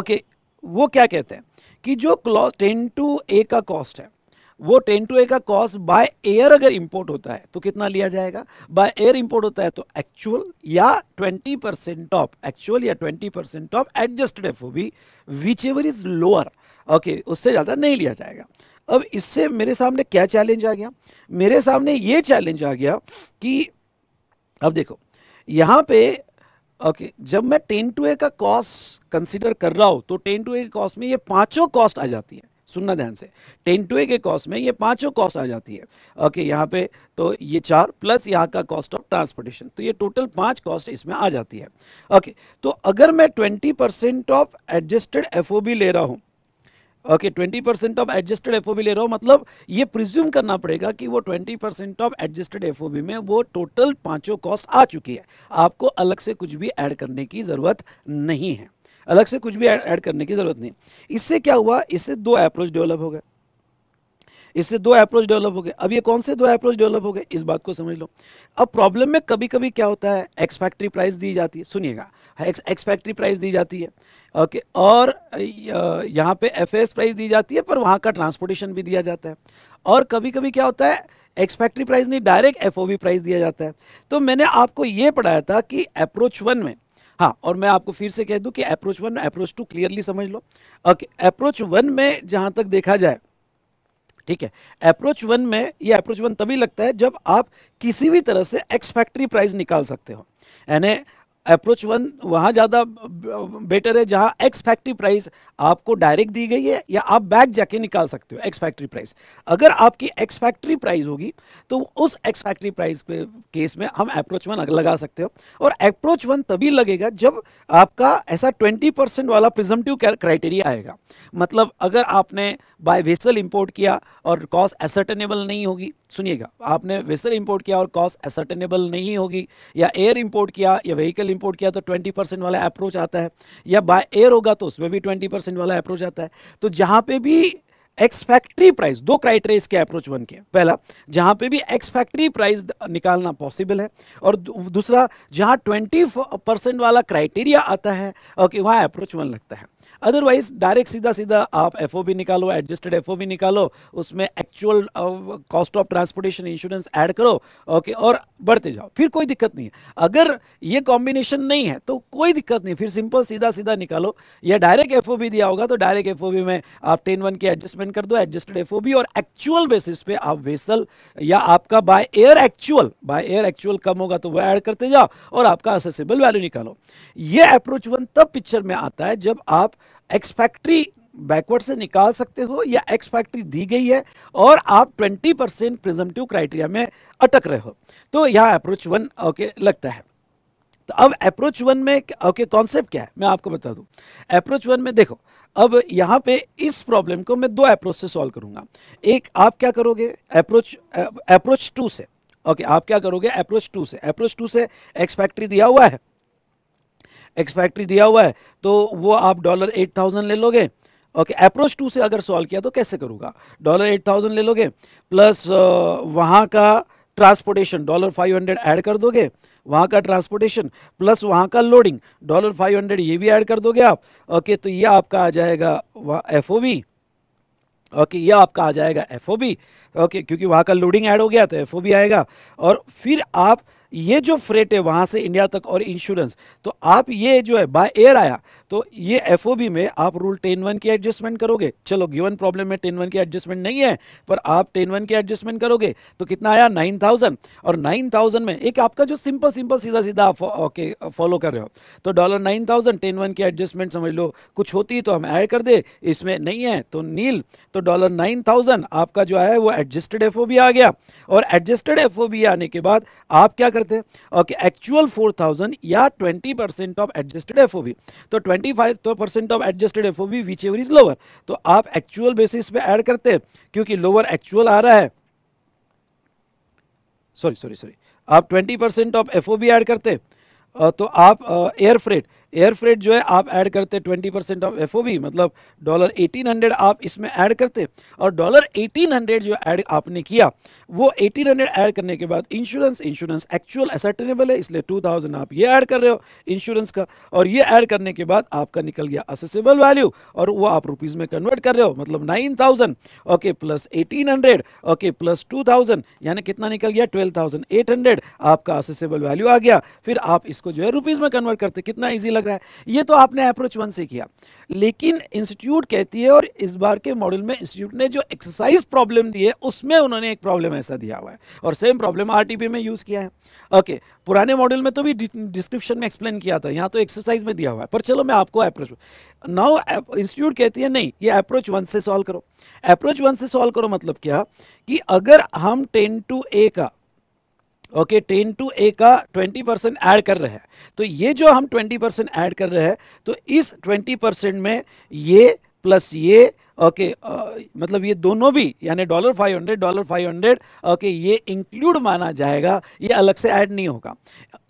ओके वो क्या कहते हैं कि जो क्लॉज टेन टू ए का कॉस्ट है, वो टेन टू ए का कॉस्ट बाय एयर अगर इंपोर्ट होता है तो कितना लिया जाएगा, बाय एयर इंपोर्ट होता है तो एक्चुअल या ट्वेंटी परसेंट ऑफ एक्चुअल या twenty percent of adjusted FOB whichever is lower okay, उससे ज़्यादा नहीं लिया जाएगा। अब इससे मेरे सामने क्या चैलेंज आ गया, मेरे सामने ये चैलेंज आ गया कि अब देखो यहाँ पे ओके okay, जब मैं टेन टू ए का कॉस्ट कंसिडर कर रहा हूँ तो टेन टू ए के कॉस्ट में ये पांचों कॉस्ट आ जाती है। सुनना ध्यान से, टेन टू ए के कॉस्ट में ये पांचों कॉस्ट आ जाती है। ओके okay, यहाँ पे तो ये चार प्लस यहाँ का कॉस्ट ऑफ ट्रांसपोर्टेशन, तो ये टोटल पांच कॉस्ट इसमें आ जाती है। ओके okay, तो अगर मैं twenty percent of adjusted F O B ले रहा हूँ, okay twenty percent of adjusted F O B ले रहा हूँ, मतलब ये प्रिज्यूम करना पड़ेगा कि वो twenty percent of adjusted F O B में वो टोटल पांचों कॉस्ट आ चुकी है। आपको अलग से कुछ भी ऐड करने की ज़रूरत नहीं है, अलग से कुछ भी ऐड करने की ज़रूरत नहीं। इससे क्या हुआ, इससे दो अप्रोच डेवलप हो गए, इससे दो अप्रोच डेवलप हो गए। अब ये कौन से दो अप्रोच डेवलप हो गए, इस बात को समझ लो। अब प्रॉब्लम में कभी कभी क्या होता है, एक्स फैक्ट्री प्राइस दी जाती है, सुनिएगा, एक्स फैक्ट्री प्राइस दी जाती है ओके okay, और यहाँ पे एफ एस प्राइस दी जाती है पर वहाँ का ट्रांसपोर्टेशन भी दिया जाता है। और कभी कभी क्या होता है, एक्स फैक्ट्री प्राइस नहीं, direct F O B price दिया जाता है। तो मैंने आपको ये पढ़ाया था कि अप्रोच वन में, हाँ, और मैं आपको फिर से कह दूँ कि approach one approach two clearly समझ लो ओके okay, अप्रोच वन में जहाँ तक देखा जाए, ठीक है, अप्रोच वन में ये अप्रोच वन तभी लगता है जब आप किसी भी तरह से एक्स फैक्ट्री प्राइस निकाल सकते हो, यानी अप्रोच वन वहाँ ज़्यादा बेटर है जहाँ एक्स फैक्ट्री प्राइस आपको डायरेक्ट दी गई है या आप बैक जाके निकाल सकते हो एक्स फैक्ट्री प्राइस। अगर आपकी एक्स फैक्ट्री प्राइस होगी तो उस एक्स फैक्ट्री प्राइस के केस में हम अप्रोच वन लगा सकते हो। और अप्रोच वन तभी लगेगा जब आपका ऐसा ट्वेंटी परसेंट वाला प्रिजम्पटिव क्राइटेरिया आएगा, मतलब अगर आपने बाय वेसल इम्पोर्ट किया और कॉस्ट असर्टेनेबल नहीं होगी, सुनिएगा, आपने वेसल इम्पोर्ट किया और कॉस्ट असर्टेनेबल नहीं होगी, या एयर इम्पोर्ट किया या व्हीकल इंपोर्ट किया तो ट्वेंटी परसेंट वाला अप्रोच आता है, या बाय एयर होगा तो उसमें भी ट्वेंटी परसेंट वाला अप्रोच आता है। तो जहां पे भी एक्स फैक्ट्री प्राइस, दो क्राइटेरिया इसके अप्रोच वन के, पहला जहां पे भी एक्स फैक्ट्री प्राइस निकालना पॉसिबल है, और दूसरा जहां ट्वेंटी परसेंट वाला क्राइटेरिया आता है ओके वहां अप्रोच वन लगता है। अदरवाइज डायरेक्ट सीधा सीधा आप एफ ओ बी निकालो, एडजस्टेड एफ ओ बी निकालो, उसमें actual cost of transportation, insurance add करो ओके okay, और बढ़ते जाओ, फिर कोई दिक्कत नहीं है। अगर ये कॉम्बिनेशन नहीं है तो कोई दिक्कत नहीं, फिर सिंपल सीधा सीधा निकालो, या डायरेक्ट एफ ओ बी दिया होगा तो डायरेक्ट एफ ओ बी में आप टेन वन की एडजस्टमेंट कर दो, एडजस्टेड एफ ओ बी, और एक्चुअल बेसिस पे आप वेसल या आपका by air actual, by air actual कम होगा तो वह ऐड करते जाओ और आपका असेसेबल वैल्यू निकालो। ये अप्रोच वन तब पिक्चर में आता है जब आप एक्स फैक्ट्री बैकवर्ड से निकाल सकते हो या एक्स फैक्ट्री दी गई है और आप ट्वेंटी परसेंट प्रिजम्पटिव क्राइटेरिया में अटक रहे हो, तो यह अप्रोच वन ओके लगता है। तो अब अप्रोच वन में ओके कॉन्सेप्ट क्या है मैं आपको बता दूं। अप्रोच वन में देखो, अब यहाँ पे इस प्रॉब्लम को मैं दो अप्रोच से सॉल्व करूंगा। एक आप क्या करोगे, अप्रोच अप्रोच टू से ओके okay, आप क्या करोगे अप्रोच टू से, अप्रोच टू से एक्स फैक्ट्री दिया हुआ है, एक्स फैक्ट्री दिया हुआ है तो वो आप डॉलर एट थाउजेंड ले लोगे ओके। अप्रोच टू से अगर सॉल्व किया तो कैसे करूँगा, डॉलर एट थाउजेंड ले लोगे प्लस वहाँ का transportation dollar five hundred add कर दोगे, वहाँ का ट्रांसपोर्टेशन प्लस वहाँ का लोडिंग डॉलर फाइव हंड्रेड ये भी ऐड कर दोगे आप ओके। तो ये आपका आ जाएगा वहाँ एफ ओ बी ओके, ये आपका आ जाएगा एफ ओ बी ओके, क्योंकि वहाँ का लोडिंग ऐड हो गया तो एफ ओ बी आएगा। और फिर आप ये जो फ्रेट है वहाँ से इंडिया तक और इंश्योरेंस, तो आप ये जो है बाय एयर आया तो ये एफओबी में आप रूल टेन वन की एडजस्टमेंट करोगे। चलो गिवन प्रॉब्लम में टेन वन की एडजस्टमेंट नहीं है पर आप टेन वन की एडजस्टमेंट करोगे तो कितना आया नाइन थाउजेंड, और नाइन थाउजेंड में एक आपका जो सिंपल सिंपल सीधा सीधा आप ओके फॉलो कर रहे हो तो dollar nine thousand ten one की एडजस्टमेंट समझ लो, कुछ होती तो हम ऐड कर दे, इसमें नहीं है तो नील, तो डॉलर नाइन थाउजेंड आपका जो है वो एडजस्टेड एफओबी आ गया। और एडजस्टेड एफओबी आने के बाद आप क्या करते हैं ओके एक्चुअल फोर थाउजेंड या twenty percent of adjusted FOB, तो twenty five percent of adjusted FOB whichever is lower तो आप एक्चुअल बेसिस पे ऐड करते हैं क्योंकि लोअर एक्चुअल आ रहा है, सॉरी सॉरी सॉरी आप twenty percent of FOB add करते तो आप एयर फ्रेट एयर फ्रेट जो है आप ऐड करते ट्वेंटी परसेंट ऑफ एफओबी, मतलब डॉलर एटीन हंड्रेड आप इसमें ऐड करते, और डॉलर एटीन हंड्रेड जो ऐड आपने किया वो एटीन हंड्रेड ऐड करने के बाद इंश्योरेंस, इंश्योरेंस एक्चुअल असर्टेनेबल है इसलिए टू थाउजेंड आप ये ऐड कर रहे हो इंश्योरेंस का, और ये ऐड करने के बाद आपका निकल गया असेसेबल वैल्यू और वो आप रुपीज़ में कन्वर्ट कर रहे हो, मतलब nine thousand okay plus eighteen hundred okay plus two thousand, यानी कितना निकल गया ट्वेल्व थाउजेंड एट हंड्रेड आपका असेसेबल वैल्यू आ गया। फिर आप इसको जो है रुपीज़ में कन्वर्ट करते, कितना ईजी लगा लग रहा है, ये तो आपने अप्रोच वन से किया, लेकिन इंस्टीट्यूट कहती है और इस बार के मॉडल में इंस्टीट्यूट ने जो एक्सरसाइज प्रॉब्लम दी है उसमें उन्होंने एक प्रॉब्लम ऐसा दिया हुआ है और सेम प्रॉब्लम आरटीपी में यूज़ किया है। ओके, पुराने मॉडल में तो भी डिस्क्रिप्शन में एक्सप्लेन किया था, यहाँ तो एक्सरसाइज में दिया हुआ है, पर चलो मैं आपको अप्रोच नाउ इंस्टीट्यूट कहती है नहीं, ये अप्रोच वन से सॉल्व करो। अप्रोच वन से सॉल्व करो मतलब क्या कि अगर हम टेन टू ए का ओके टेन टू ए का ट्वेंटी परसेंट ऐड कर रहे हैं, तो ये जो हम ट्वेंटी परसेंट ऐड कर रहे हैं तो इस ट्वेंटी परसेंट में ये प्लस ये ओके okay, uh, मतलब ये दोनों भी यानी dollar five hundred dollar five hundred okay ये इंक्लूड माना जाएगा, ये अलग से ऐड नहीं होगा।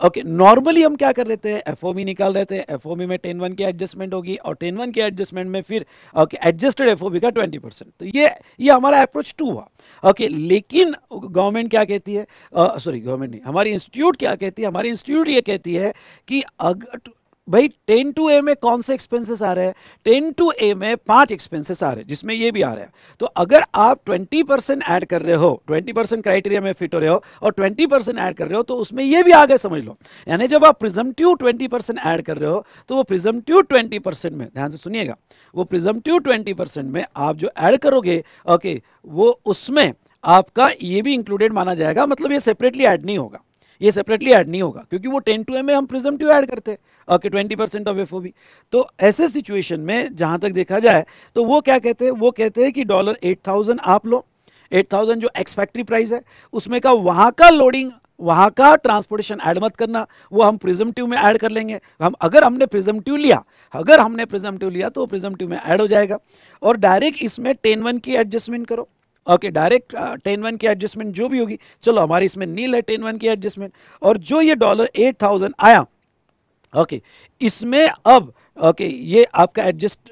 ओके okay, नॉर्मली हम क्या कर लेते हैं एफओबी निकाल लेते हैं, एफओबी में टेन वन की एडजस्टमेंट होगी और टेन वन के एडजस्टमेंट में फिर ओके एडजस्टेड एफओबी का ट्वेंटी परसेंट, तो ये ये हमारा अप्रोच टू हुआ। ओके okay, लेकिन गवर्नमेंट क्या कहती है सॉरी uh, गवर्नमेंट नहीं हमारी इंस्टीट्यूट क्या कहती है, हमारी इंस्टीट्यूट ये कहती है कि अगर भाई टेन टू ए में कौन से एक्सपेंसेस आ रहे हैं, टेन टू ए में पांच एक्सपेंसेस आ रहे हैं जिसमें ये भी आ रहे हैं, तो अगर आप ट्वेंटी परसेंट ऐड कर रहे हो, ट्वेंटी परसेंट क्राइटेरिया में फिट हो रहे हो और ट्वेंटी परसेंट ऐड कर रहे हो तो उसमें ये भी आ गए समझ लो। यानी जब आप प्रिजम्प्टिव ट्वेंटी परसेंट ऐड कर रहे हो तो वो प्रिजम्प्टिव ट्वेंटी परसेंट में, ध्यान से सुनिएगा, वो प्रिजम्प्टिव ट्वेंटी परसेंट में आप जो ऐड करोगे ओके वो उसमें आपका ये भी इंक्लूडेड माना जाएगा, मतलब ये सेपरेटली ऐड नहीं होगा, ये सेपरेटली ऐड नहीं होगा क्योंकि वो टेन टू ए में हम प्रिजम्प्टिव ऐड करते हैं okay twenty percent of FOB. तो ऐसे सिचुएशन में जहाँ तक देखा जाए तो वो क्या कहते हैं, वो कहते हैं कि डॉलर एट थाउजेंड आप लो, एट थाउजेंड जो एक्स फैक्ट्री प्राइस है उसमें का वहाँ का लोडिंग वहाँ का ट्रांसपोर्टेशन ऐड मत करना, वो हम प्रिजम्प्टिव में ऐड कर लेंगे। हम अगर हमने प्रिजम्प्टिव लिया अगर हमने प्रिजम्प्टिव लिया तो प्रिजम्प्टिव में ऐड हो जाएगा और डायरेक्ट इसमें टेन वन की एडजस्टमेंट करो। ओके डायरेक्ट टेन वन की एडजस्टमेंट जो भी होगी, चलो हमारी इसमें नील है टेन वन की एडजस्टमेंट, और जो ये डॉलर एट थाउजेंड आया ओके okay, इसमें अब ओके okay, ये आपका एडजस्ट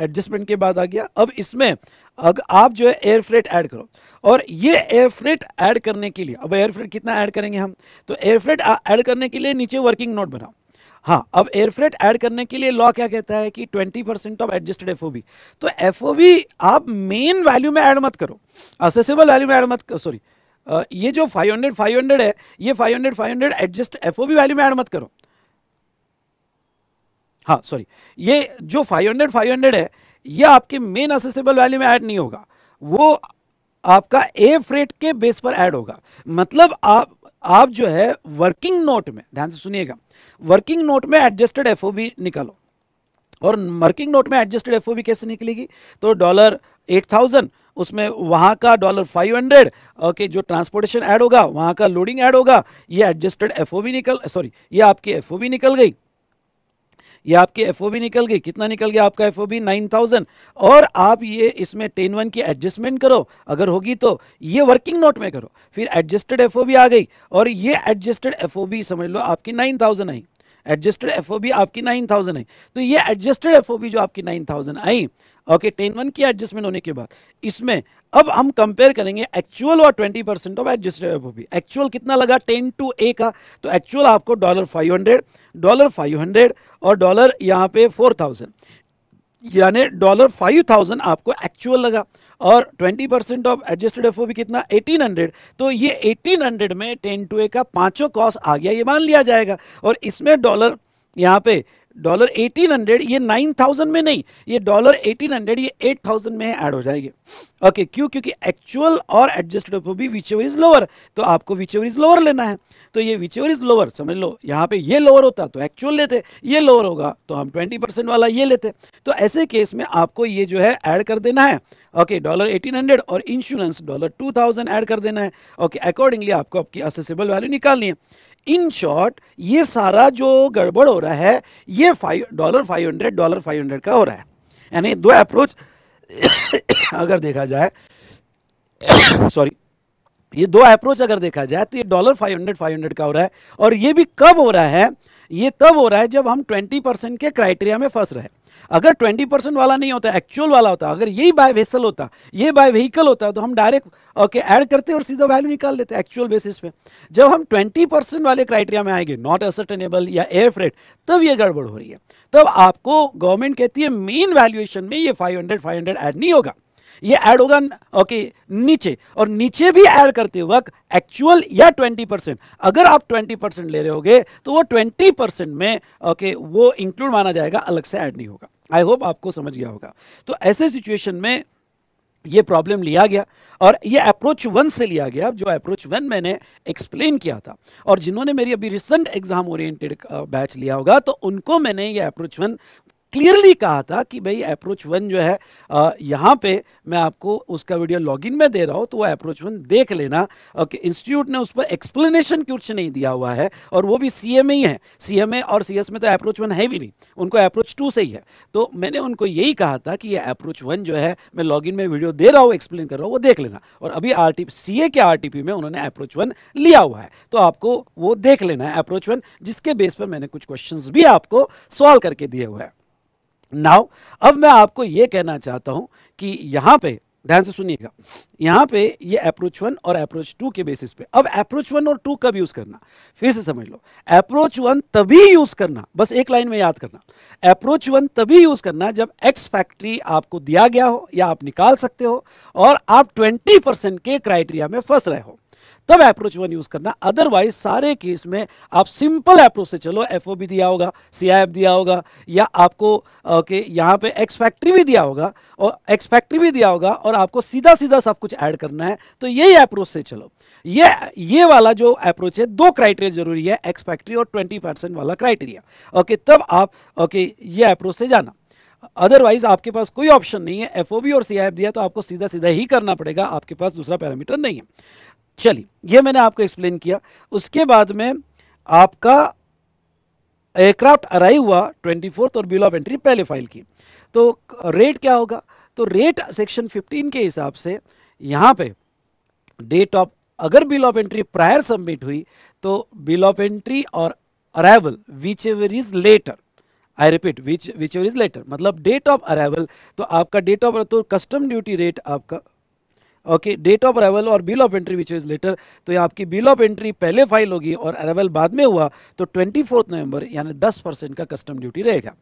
एडजस्टमेंट के बाद आ गया। अब इसमें अगर आप जो है एयर फ्रेट ऐड करो और ये एयर फ्रेट ऐड करने के लिए, अब एयर फ्रेट कितना ऐड करेंगे हम, तो एयर फ्रेट ऐड करने के लिए नीचे वर्किंग नोट बनाओ। हाँ, अब एयर फ्रेट ऐड करने के लिए लॉ क्या कहता है कि twenty percent of adjusted FOB, तो एफओबी आप मेन वैल्यू में ऐड मत करो, असेसेबल वैल्यू में ऐड मत करो, सॉरी ये जो फाइव हंड्रेड फाइव हंड्रेड है ये five hundred five hundred adjust FOB value में ऐड मत करो। हाँ सॉरी, ये जो फाइव हंड्रेड फाइव हंड्रेड है ये आपके मेन असेसेबल वैल्यू में ऐड नहीं होगा, वो आपका एयर फ्रेट के बेस पर ऐड होगा। मतलब आप आप जो है वर्किंग नोट में, ध्यान से सुनिएगा, वर्किंग नोट में एडजस्टेड एफओबी निकालो और वर्किंग नोट में एडजस्टेड एफओबी कैसे निकलेगी, तो डॉलर एट थाउजेंड, उसमें वहाँ का डॉलर फाइव हंड्रेड ओके जो ट्रांसपोर्टेशन ऐड होगा, वहाँ का लोडिंग ऐड होगा, ये एडजस्टेड एफओबी निकल सॉरी ये आपकी एफओबी निकल गई, ये आपके एफओबी निकल गई। कितना निकल गया आपका एफओबी नाइन थाउजेंड, और आप ये इसमें टेन वन की एडजस्टमेंट करो अगर होगी तो, ये वर्किंग नोट में करो, फिर एडजस्टेड एफओबी आ गई और ये एडजस्टेड एफओबी समझ लो आपकी नाइन थाउजेंड आई, एडजस्टेड एफओबी आपकी नाइन थाउजेंड आई, तो ये एडजस्टेड एफओबी जो आपकी नाइन थाउजेंड आई ओके टेन वन की एडजस्टमेंट होने के बाद, इसमें अब हम कंपेयर करेंगे एक्चुअल और twenty percent of adjusted FOB. Actual कितना लगा टेन टू ए का, तो एक्चुअल आपको dollar five hundred dollar five hundred और डॉलर यहाँ पे फोर थाउजेंड यानी डॉलर फाइव थाउजेंड आपको एक्चुअल लगा, और twenty percent of adjusted FOB कितना एटीन हंड्रेड, तो ये एटीन हंड्रेड में टेन टू ए का पाँचों कॉस्ट आ गया ये मान लिया जाएगा, और इसमें डॉलर यहाँ पे डॉलर एटीन हंड्रेड ये नाइन थाउजेंड में नहीं, ये डॉलर एटीन हंड्रेड ये एट थाउजेंड में ऐड हो जाएगी। ओके okay, क्यों क्योंकि एक्चुअल और adjusted FOB whichever is lower, तो आपको विचेवर इज लोअर लेना है, तो ये विचेवर इज लोअर समझ लो, यहाँ पे ये लोअर होता तो एक्चुअल लेते, ये लोअर होगा तो हम ट्वेंटी परसेंट वाला ये लेते, तो ऐसे केस में आपको ये जो है ऐड कर देना है ओके डॉलर एटीन हंड्रेड और insurance dollar two thousand add कर देना है। ओके okay, अकॉर्डिंगली आपको आपकी असेसेबल वैल्यू निकालनी है। इन शॉर्ट ये सारा जो गड़बड़ हो रहा है ये five dollar five hundred dollar five hundred का हो रहा है, यानी दो अप्रोच अगर देखा जाए सॉरी ये दो अप्रोच अगर देखा जाए तो ये dollar five hundred five hundred का हो रहा है, और ये भी कब हो रहा है, ये तब हो रहा है जब हम ट्वेंटी परसेंट के क्राइटेरिया में फंस रहे हैं। अगर ट्वेंटी परसेंट वाला नहीं होता एक्चुअल वाला होता, अगर यही बाय वेसल होता ये बाय व्हीकल होता तो हम डायरेक्ट ओके ऐड करते और सीधा वैल्यू निकाल लेते एक्चुअल बेसिस पे। जब हम ट्वेंटी परसेंट वाले क्राइटेरिया में आएंगे नॉट असर्टेनेबल या एयर फ्रेट, तब ये गड़बड़ हो रही है, तब आपको गवर्नमेंट कहती है मेन वैल्यूएशन में ये five hundred five hundred add नहीं होगा, ये ऐड होगा ओके नीचे, और नीचे भी ऐड करते वक्त एक्चुअल या ट्वेंटी परसेंट, अगर आप ट्वेंटी परसेंट ले रहे होगे तो वो ट्वेंटी परसेंट में ओके वो इंक्लूड माना जाएगा, अलग से ऐड नहीं होगा। आई होप आपको समझ गया होगा। तो ऐसे सिचुएशन में ये प्रॉब्लम लिया गया और ये अप्रोच वन से लिया गया, जो अप्रोच वन मैंने एक्सप्लेन किया था। और जिन्होंने मेरी अभी रिसेंट एग्जाम ओरिएंटेड बैच लिया होगा तो उनको मैंने ये अप्रोच वन क्लियरली कहा था कि भाई अप्रोच वन जो है आ, यहाँ पे मैं आपको उसका वीडियो लॉगिन में दे रहा हूँ, तो वह अप्रोच वन देख लेना। ओके, इंस्टीट्यूट ने उस पर एक्सप्लेनेशन कुछ नहीं दिया हुआ है और वो भी सी एम ए ही है, सी एम ए और सी एस में तो अप्रोच वन है भी नहीं, उनको अप्रोच टू से ही है। तो मैंने उनको यही कहा था कि ये अप्रोच वन जो है मैं लॉगिन में वीडियो दे रहा हूँ, एक्सप्लेन कर रहा हूँ, वो देख लेना। और अभी आर टी सी ए के आर टी पी में उन्होंने अप्रोच वन लिया हुआ है, तो आपको वो देख लेना है अप्रोच वन, जिसके बेस पर मैंने कुछ क्वेश्चन भी आपको सॉल्व करके दिए हुए हैं। नाउ अब मैं आपको ये कहना चाहता हूँ कि यहाँ पे ध्यान से सुनिएगा, यहाँ पे ये अप्रोच वन और अप्रोच टू के बेसिस पे। अब अप्रोच वन और टू कब यूज़ करना, फिर से समझ लो। अप्रोच वन तभी यूज़ करना, बस एक लाइन में याद करना, अप्रोच वन तभी यूज़ करना जब एक्स फैक्ट्री आपको दिया गया हो या आप निकाल सकते हो और आप ट्वेंटी परसेंट के क्राइटेरिया में फंस रहे हो, तब अप्रोच वन यूज़ करना। अदरवाइज सारे केस में आप सिंपल अप्रोच से चलो। एफओबी दिया होगा, सीआईएफ दिया होगा, या आपको ओके यहाँ पे एक्स फैक्ट्री भी दिया होगा और एक्स फैक्ट्री भी दिया होगा और आपको सीधा सीधा सब कुछ ऐड करना है, तो यही अप्रोच से चलो। ये ये वाला जो अप्रोच है, दो क्राइटेरिया जरूरी है, एक्स फैक्ट्री और ट्वेंटी परसेंट वाला क्राइटेरिया। ओके, तब आप ओके ये अप्रोच से जाना। अदरवाइज आपके पास कोई ऑप्शन नहीं है, एफओबी और सीआईएफ दिया तो आपको सीधा सीधा ही करना पड़ेगा, आपके पास दूसरा पैरामीटर नहीं है। चलिए, ये मैंने आपको एक्सप्लेन किया। उसके बाद में आपका एयरक्राफ्ट अराइव हुआ ट्वेंटी फोर्थ और बिल ऑफ एंट्री पहले फाइल की, तो रेट क्या होगा, तो रेट सेक्शन फिफ्टीन के हिसाब से यहाँ पे डेट ऑफ, अगर bill of entry prior submit हुई तो बिल ऑफ एंट्री और arrival whichever is later, I repeat which whichever is later, मतलब डेट ऑफ अराइवल, तो आपका डेट ऑफ, तो कस्टम ड्यूटी रेट आपका ओके डेट ऑफ अराइवल और bill of entry which is later, तो यहाँ आपकी बिल ऑफ एंट्री पहले फाइल होगी और अराइवल बाद में हुआ, तो ट्वेंटी फोर्थ नवंबर यानी दस परसेंट का कस्टम ड्यूटी रहेगा।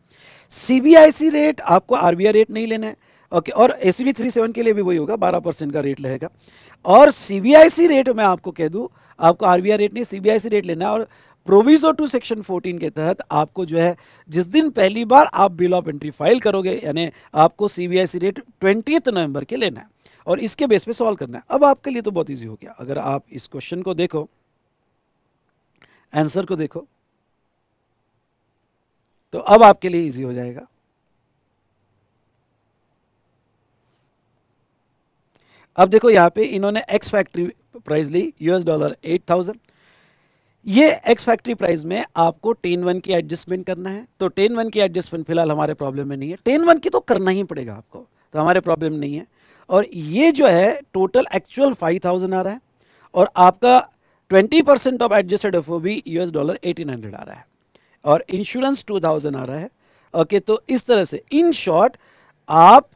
सीबीआईसी रेट आपको आरबीआई रेट नहीं लेना है ओके, और एसीबी थर्टी सेवन के लिए भी वही होगा, बारह परसेंट का रेट रहेगा। और सीबीआईसी रेट मैं आपको कह दूँ, आपको आरबीआई रेट नहीं सीबीआईसी रेट लेना है। और प्रोविजो टू सेक्शन फोर्टीन के तहत आपको जो है, जिस दिन पहली बार आप बिल ऑफ एंट्री फाइल करोगे यानी आपको सीबीआईसी रेट ट्वेंटीथ नवंबर के लेना है और इसके बेस पे सॉल्व करना है। अब आपके लिए तो बहुत इजी हो गया। अगर आप इस क्वेश्चन को देखो, आंसर को देखो, तो अब आपके लिए इजी हो जाएगा। अब देखो यहाँ पे इन्होंने एक्स फैक्ट्री प्राइस ली यूएस डॉलर एट थाउजेंड। ये एक्स फैक्ट्री प्राइस में आपको टेन वन की एडजस्टमेंट करना है, तो टेन वन की एडजस्टमेंट फिलहाल हमारे प्रॉब्लम में नहीं है, टेन वन की तो करना ही पड़ेगा आपको, तो हमारे प्रॉब्लम नहीं है। और ये जो है टोटल एक्चुअल फाइव थाउजेंड आ रहा है और आपका twenty percent of adjusted F O B US dollar eighteen hundred आ रहा है और इंश्योरेंस टू थाउजेंड आ रहा है ओके। तो इस तरह से इन शॉर्ट आप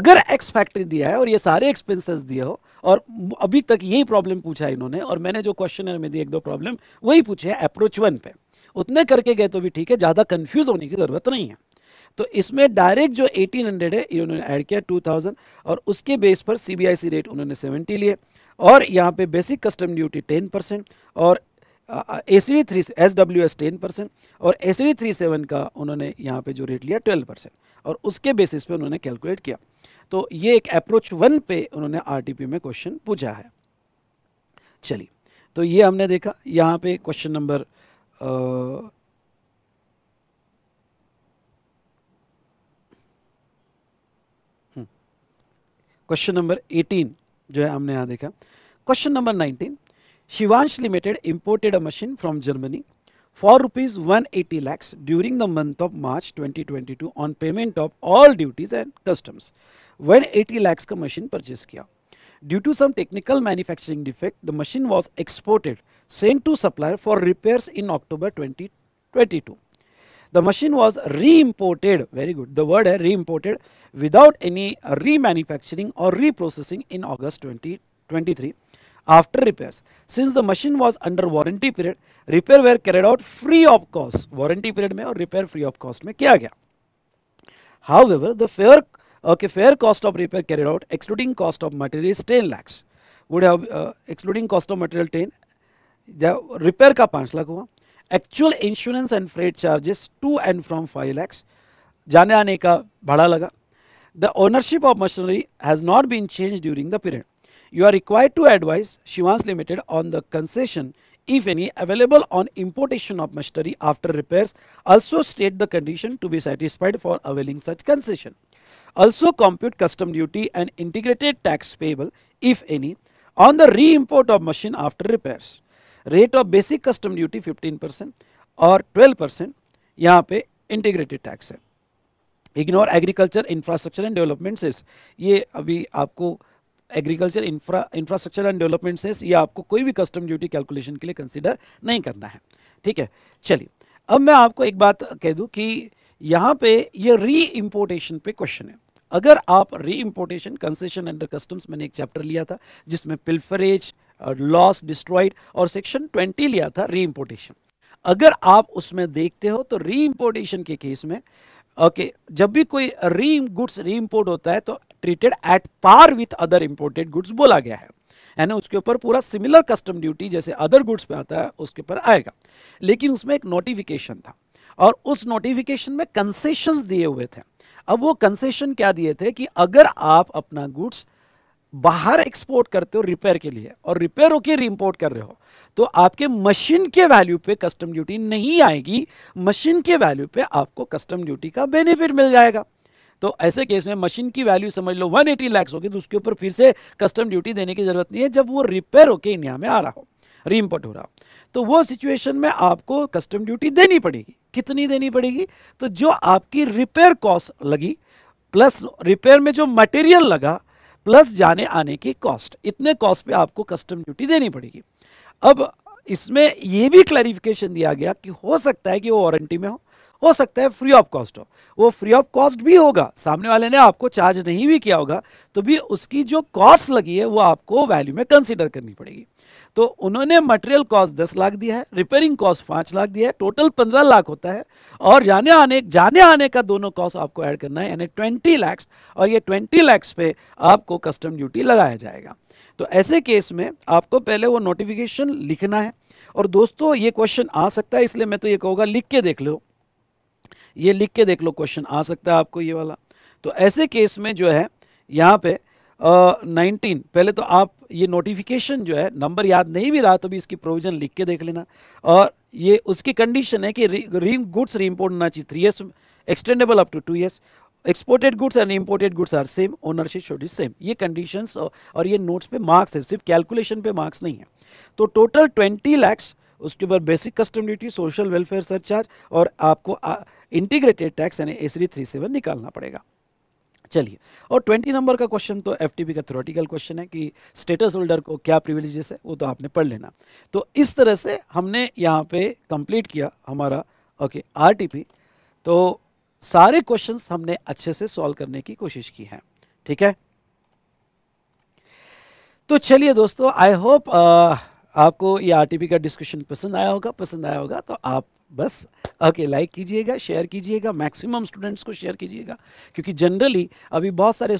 अगर एक्स फैक्ट्री दिया है और ये सारे एक्सपेंसेस दिए हो, और अभी तक यही प्रॉब्लम पूछा है इन्होंने, और मैंने जो क्वेश्चनर में दी एक दो प्रॉब्लम वही पूछे है अप्रोच वन पे, उतने करके गए तो भी ठीक है, ज़्यादा कन्फ्यूज़ होने की ज़रूरत नहीं है। तो इसमें डायरेक्ट जो एटीन हंड्रेड है इन्होंने ऐड किया टू थाउजेंड, और उसके बेस पर सीबीआईसी रेट उन्होंने सेवेंटी लिए और यहाँ पे basic custom duty ten percent और ACD three S W S ten percent और एसीडी थ्री सेवन का उन्होंने यहाँ पे जो रेट लिया ट्वेल्व परसेंट, और उसके बेसिस पे उन्होंने कैलकुलेट किया। तो ये एक अप्रोच वन पे उन्होंने आरटीपी में क्वेश्चन पूछा है। चलिए, तो ये हमने देखा। यहाँ पे question number question number eighteen जो है हमने यहाँ देखा। Question number nineteen, शिवांश लिमिटेड imported a machine from Germany for rupees one eighty lakhs during the month of March twenty twenty two on payment of all duties and customs. One eighty lakhs का machine purchase किया। Due to some technical manufacturing defect the machine was exported sent to supplier for repairs in October twenty twenty to. The machine was re-imported, very good, the word है re-imported, without any remanufacturing or reprocessing in August twenty twenty-three after repairs. Since the machine was under warranty period, repair were carried out free of cost. Warranty period में और repair free of cost में किया गया. However, the fair Okay, fair cost of repair carried out, excluding cost of material is ten lakhs. Would have uh, excluding cost of material ten. The repair का पाँच लाख हुआ. Actual insurance and freight charges to and from five lakhs. जाने आने का भाड़ा लगा. The ownership of machinery has not been changed during the period. You are required to advise Shivans Limited on the concession, if any, available on importation of machinery after repairs. Also state the condition to be satisfied for availing such concession. Also compute custom duty and integrated tax payable, if any, on the re-import of machine after repairs. Rate of basic custom duty fifteen percent और twelve percent यहाँ पे integrated tax है. Ignore agriculture, infrastructure and development cess. ये अभी आपको agriculture infra infrastructure and development cess ये आपको कोई भी कस्टम ड्यूटी कैलकुलेशन के लिए कंसीडर नहीं करना है. ठीक है, चलिए अब मैं आपको एक बात कह दूं कि यहाँ पे ये री इम्पोर्टेशन पे क्वेश्चन है. अगर आप री इम्पोर्टेशन कंसेशन अंडर कस्टम्स मैंने एक चैप्टर लिया था जिसमें पिल्फरेज, लॉस, डिस्ट्रॉयड और सेक्शन ट्वेंटी लिया था री इम्पोर्टेशन. अगर आप उसमें देखते हो तो री इम्पोर्टेशन के केस में ओके okay, जब भी कोई री गुड्स री इम्पोर्ट होता है तो treated at par with other imported goods बोला गया है, है ना. उसके ऊपर पूरा सिमिलर कस्टम ड्यूटी जैसे अदर गुड्स पे आता है उसके ऊपर आएगा. लेकिन उसमें एक नोटिफिकेशन था और उस नोटिफिकेशन में कंसेशंस दिए हुए थे. अब वो कंसेशन क्या दिए थे कि अगर आप अपना गुड्स बाहर एक्सपोर्ट करते हो रिपेयर के लिए और रिपेयर होकर री इम्पोर्ट कर रहे हो तो आपके मशीन के वैल्यू पे कस्टम ड्यूटी नहीं आएगी. मशीन के वैल्यू पे आपको कस्टम ड्यूटी का बेनिफिट मिल जाएगा. तो ऐसे केस में मशीन की वैल्यू समझ लो एक सौ अस्सी लाख होगी तो उसके ऊपर फिर से कस्टम ड्यूटी देने की जरूरत नहीं है जब वो रिपेयर होकर इंडिया में आ रहा हो, री इम्पोर्ट हो रहा हो. तो वो सिचुएशन में आपको कस्टम ड्यूटी देनी पड़ेगी. कितनी देनी पड़ेगी? तो जो आपकी रिपेयर कॉस्ट लगी प्लस रिपेयर में जो मटेरियल लगा प्लस जाने आने की कॉस्ट, इतने कॉस्ट पे आपको कस्टम ड्यूटी देनी पड़ेगी. अब इसमें यह भी क्लैरिफिकेशन दिया गया कि हो सकता है कि वो वारंटी में हो हो सकता है फ्री ऑफ कॉस्ट हो. वो फ्री ऑफ कॉस्ट भी होगा, सामने वाले ने आपको चार्ज नहीं भी किया होगा तो भी उसकी जो कॉस्ट लगी है वो आपको वैल्यू में कंसीडर करनी पड़ेगी. तो उन्होंने मटेरियल कॉस्ट दस लाख दिया है, रिपेयरिंग कॉस्ट पाँच लाख दिया है, टोटल पंद्रह लाख होता है और जाने आने जाने आने का दोनों कॉस्ट आपको ऐड करना है यानी बीस लाख और ये बीस लाख पे आपको कस्टम ड्यूटी लगाया जाएगा. तो ऐसे केस में आपको पहले वो नोटिफिकेशन लिखना है. और दोस्तों ये क्वेश्चन आ सकता है इसलिए मैं तो ये कहूँगा लिख के देख लो, ये लिख के देख लो, क्वेश्चन आ सकता है आपको ये वाला. तो ऐसे केस में जो है यहाँ पे नाइनटीन uh, पहले तो आप ये नोटिफिकेशन जो है नंबर याद नहीं भी रहा तो भी इसकी प्रोविज़न लिख के देख लेना. और ये उसकी कंडीशन है कि री गुड्स री इम्पोर्ट होना चाहिए three years extendable up to two years exported goods and imported goods are same ownership should is same. ये कंडीशंस और ये नोट्स पे मार्क्स है, सिर्फ कैलकुलेशन पे मार्क्स नहीं है. तो टोटल ट्वेंटी लैक्स उसके बाद basic custom duty, social welfare surcharge और आपको इंटीग्रेटेड टैक्स यानी एसरी थ्री सेवन निकालना पड़ेगा. चलिए और बीस नंबर का क्वेश्चन तो एफटीपी का थ्योरेटिकल क्वेश्चन है कि स्टेटस होल्डर को क्या प्रिविलेजेस है वो तो आपने पढ़ लेना. तो इस तरह से हमने यहाँ पे कंप्लीट किया हमारा ओके आरटीपी. तो सारे क्वेश्चंस हमने अच्छे से सॉल्व करने की कोशिश की है. ठीक है, तो चलिए दोस्तों आई होप आपको ये आरटीपी का डिस्कशन पसंद आया होगा. पसंद आया होगा तो आप बस ओके लाइक कीजिएगा, शेयर कीजिएगा, मैक्सिमम स्टूडेंट्स को शेयर कीजिएगा क्योंकि जनरली अभी बहुत सारे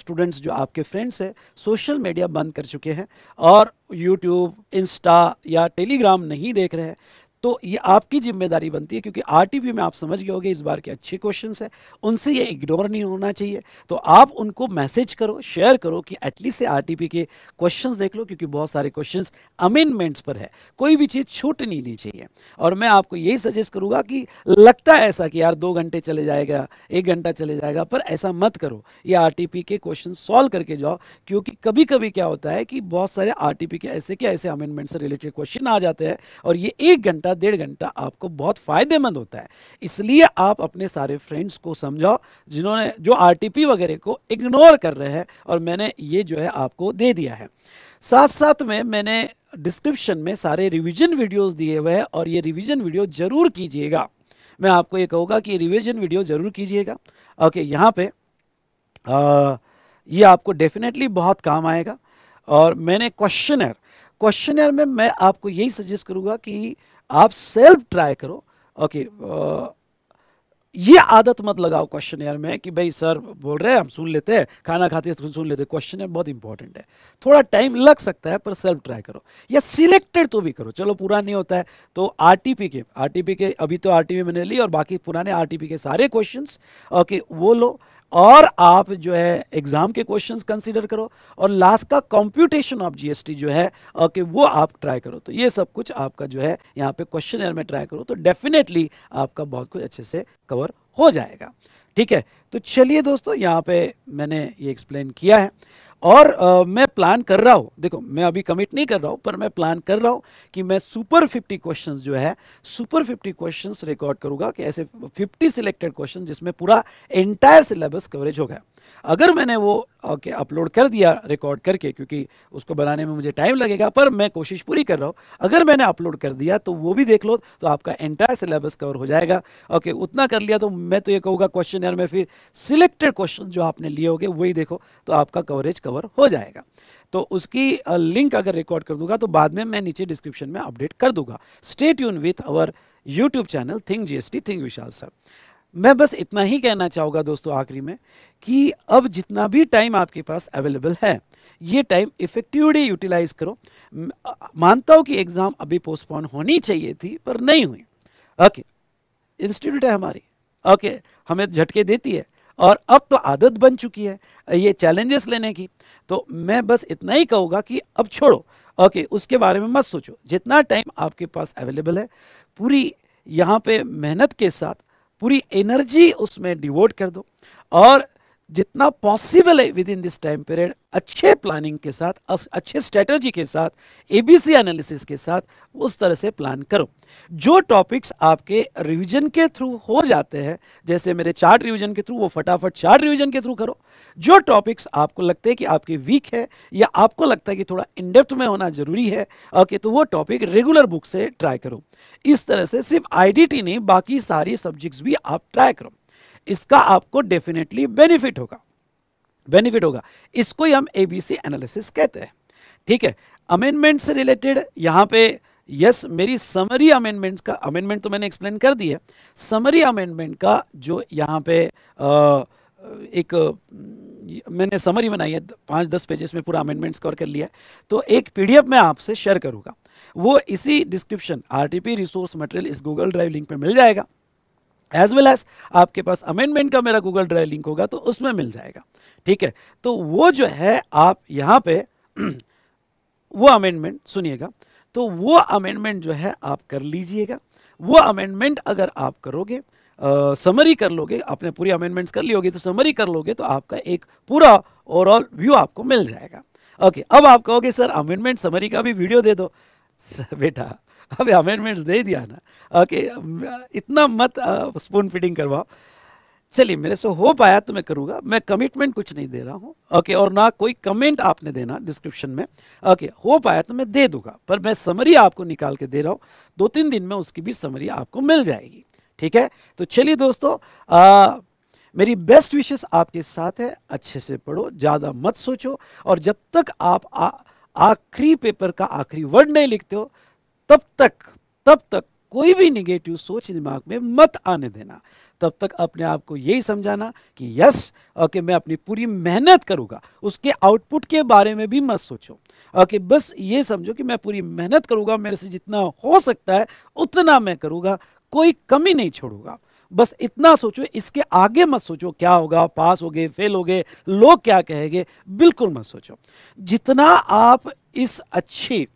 स्टूडेंट्स जो आपके फ्रेंड्स हैं सोशल मीडिया बंद कर चुके हैं और यूट्यूब, इंस्टा या टेलीग्राम नहीं देख रहे हैं. तो ये आपकी जिम्मेदारी बनती है क्योंकि आरटीपी में आप समझ गए होंगे इस बार के अच्छे क्वेश्चंस हैं, उनसे ये इग्नोर नहीं होना चाहिए. तो आप उनको मैसेज करो, शेयर करो कि एटलीस्ट से आरटीपी के क्वेश्चंस देख लो क्योंकि बहुत सारे क्वेश्चंस अमेंडमेंट्स पर है. कोई भी चीज़ छूट नहीं ली चाहिए. और मैं आपको यही सजेस्ट करूँगा कि लगता है ऐसा कि यार दो घंटे चले जाएगा, एक घंटा चले जाएगा, पर ऐसा मत करो. ये आरटीपी के क्वेश्चन सॉल्व करके जाओ क्योंकि कभी कभी क्या होता है कि बहुत सारे आरटीपी के ऐसे के ऐसे अमेंडमेंट से रिलेटेड क्वेश्चन आ जाते हैं और ये एक घंटा डेढ़ घंटा आपको बहुत फायदेमंद होता है. इसलिए आप अपने सारे फ्रेंड्स को समझाओ जिन्होंने जो आरटीपी वगैरह को इग्नोर कर रहे हैं. और मैंने ये जो है आपको दे दिया है, साथ साथ में मैंने डिस्क्रिप्शन में सारे रिवीजन वीडियोस दिए हुए हैं और ये रिवीजन वीडियो जरूर कीजिएगा. मैं आपको ये कहूँगा कि रिवीजन वीडियो जरूर कीजिएगा. ओके यहाँ पे आ, ये आपको डेफिनेटली बहुत काम आएगा. और मैंने क्वेश्चनर क्वेश्चनर में मैं आपको यही सजेस्ट करूँगा कि आप सेल्फ ट्राई करो. ओके ये आदत मत लगाओ क्वेश्चनर में कि भाई सर बोल रहे हैं हम सुन लेते हैं, खाना खाते हैं सुन लेते हैं। क्वेश्चनर बहुत इंपॉर्टेंट है, थोड़ा टाइम लग सकता है पर सेल्फ ट्राई करो या सिलेक्टेड तो भी करो। चलो पूरा नहीं होता है तो आरटीपी के आरटीपी के अभी तो आरटीपी मैंने ली और बाकी पुराने आरटीपी के सारे क्वेश्चंस ओके वो लो और आप जो है एग्जाम के क्वेश्चंस कंसीडर करो और लास्ट का कंप्यूटेशन ऑफ जीएसटी जो है ओके वो आप ट्राई करो। तो ये सब कुछ आपका जो है यहाँ पे क्वेश्चनर में ट्राई करो तो डेफिनेटली आपका बहुत कुछ अच्छे से कवर हो जाएगा। ठीक है, तो चलिए दोस्तों यहाँ पे मैंने ये एक्सप्लेन किया है और आ, मैं प्लान कर रहा हूँ, देखो मैं अभी कमिट नहीं कर रहा हूँ पर मैं प्लान कर रहा हूँ कि मैं सुपर फिफ्टी क्वेश्चंस जो है सुपर फिफ्टी क्वेश्चंस रिकॉर्ड करूँगा कि ऐसे फिफ्टी सिलेक्टेड क्वेश्चन जिसमें पूरा एंटायर सिलेबस कवरेज हो गया। अगर मैंने वो ओके अपलोड कर दिया रिकॉर्ड करके, क्योंकि उसको बनाने में मुझे टाइम लगेगा पर मैं कोशिश पूरी कर रहा हूँ, अगर मैंने अपलोड कर दिया तो वो भी देख लो तो आपका एंटायर सिलेबस कवर हो जाएगा। ओके उतना कर लिया तो मैं तो ये कहूँगा क्वेश्चन यार में फिर सिलेक्टेड क्वेश्चन जो आपने लिए होंगे वही देखो तो आपका कवरेज कवर हो जाएगा। तो उसकी लिंक अगर रिकॉर्ड कर दूंगा तो बाद में मैं नीचे डिस्क्रिप्शन में अपडेट कर दूंगा। Stay tune with our YouTube channel think GST think Vishal sir. मैं बस इतना ही कहना चाहूँगा दोस्तों आखिरी में कि अब जितना भी टाइम आपके पास अवेलेबल है ये टाइम इफेक्टिवली यूटिलाइज करो। मानता हूँ कि एग्ज़ाम अभी पोस्टपोन होनी चाहिए थी पर नहीं हुई, ओके इंस्टीट्यूट है हमारी, ओके हमें झटके देती है और अब तो आदत बन चुकी है ये चैलेंजेस लेने की। तो मैं बस इतना ही कहूँगा कि अब छोड़ो ओके उसके बारे में मत सोचो। जितना टाइम आपके पास अवेलेबल है पूरी यहाँ पे मेहनत के साथ पूरी एनर्जी उसमें डिवोट कर दो और जितना पॉसिबल है within this time period अच्छे प्लानिंग के साथ अच्छे स्ट्रेटजी के साथ एबीसी एनालिसिस के साथ उस तरह से प्लान करो। जो टॉपिक्स आपके रिवीजन के थ्रू हो जाते हैं जैसे मेरे चार्ट रिवीजन के थ्रू वो फटाफट चार्ट रिवीजन के थ्रू करो। जो टॉपिक्स आपको लगते हैं कि आपके वीक है या आपको लगता है कि थोड़ा इनडेप्थ में होना जरूरी है ओके तो वो टॉपिक रेगुलर बुक से ट्राई करो। इस तरह से सिर्फ आई डी टी नहीं बाकी सारी सब्जेक्ट्स भी आप ट्राई करो, इसका आपको डेफिनेटली बेनिफिट होगा बेनिफिट होगा इसको ही हम एबीसी एनालिसिस कहते हैं। ठीक है, अमेंडमेंट से रिलेटेड यहाँ पे यस मेरी समरी अमेंडमेंट्स का अमेंडमेंट तो मैंने एक्सप्लेन कर दी है। समरी अमेंडमेंट का जो यहाँ पे आ, एक मैंने समरी बनाई है पाँच दस पेजेस में पूरा अमेंडमेंट्स कवर कर लिया है तो एक पीडीएफ मैं आपसे शेयर करूँगा वो इसी डिस्क्रिप्शन आरटीपी रिसोर्स मटेरियल इस गूगल ड्राइव लिंक पर मिल जाएगा एज वेल एज आपके पास अमेंडमेंट का मेरा गूगल ड्राइव लिंक होगा तो उसमें मिल जाएगा। ठीक है, तो वो जो है आप यहाँ पे वो अमेंडमेंट सुनिएगा तो वो अमेंडमेंट जो है आप कर लीजिएगा। वो अमेंडमेंट अगर आप करोगे समरी कर लोगे, आपने पूरी अमेंडमेंट्स कर ली होगी तो समरी कर लोगे तो आपका एक पूरा ओवरऑल व्यू आपको मिल जाएगा। ओके अब आप कहोगे सर अमेंडमेंट समरी का भी वीडियो दे दो। बेटा अबे अमेंडमेंट्स दे दिया ना ओके इतना मत स्पून फीडिंग करवाओ। चलिए मेरे से हो पाया तो मैं करूँगा, मैं कमिटमेंट कुछ नहीं दे रहा हूँ ओके और ना कोई कमेंट आपने देना डिस्क्रिप्शन में ओके हो पाया तो मैं दे दूंगा पर मैं समरी आपको निकाल के दे रहा हूँ, दो तीन दिन में उसकी भी समरी आपको मिल जाएगी। ठीक है, तो चलिए दोस्तों आ, मेरी बेस्ट विशेस आपके साथ है। अच्छे से पढ़ो, ज़्यादा मत सोचो और जब तक आप आखिरी पेपर का आखिरी वर्ड नहीं लिखते हो तब तक तब तक कोई भी निगेटिव सोच दिमाग में मत आने देना। तब तक अपने आप को यही समझाना कि यस ओके मैं अपनी पूरी मेहनत करूँगा, उसके आउटपुट के बारे में भी मत सोचो ओके बस ये समझो कि मैं पूरी मेहनत करूँगा, मेरे से जितना हो सकता है उतना मैं करूँगा, कोई कमी नहीं छोड़ूंगा। बस इतना सोचो, इसके आगे मत सोचो क्या होगा, पास हो गए फेल हो गए लोग क्या कहेंगे, बिल्कुल मत सोचो। जितना आप इस अच्छी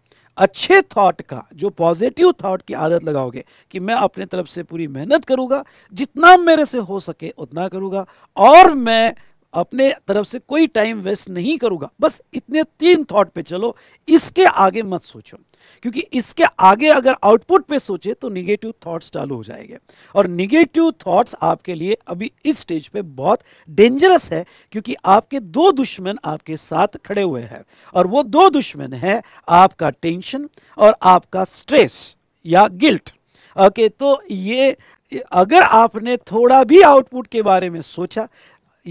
अच्छे थॉट का जो पॉजिटिव थॉट की आदत लगाओगे कि मैं अपने तरफ से पूरी मेहनत करूँगा, जितना मेरे से हो सके उतना करूँगा और मैं अपने तरफ से कोई टाइम वेस्ट नहीं करूँगा, बस इतने तीन थॉट पे चलो, इसके आगे मत सोचो। क्योंकि इसके आगे अगर आउटपुट पे सोचे तो निगेटिव थॉट्स चालू हो जाएंगे और निगेटिव थॉट्स आपके लिए अभी इस स्टेज पे बहुत डेंजरस है क्योंकि आपके दो दुश्मन आपके साथ खड़े हुए हैं और वो दो दुश्मन है आपका टेंशन और आपका स्ट्रेस या गिल्ट। ओके तो ये अगर आपने थोड़ा भी आउटपुट के बारे में सोचा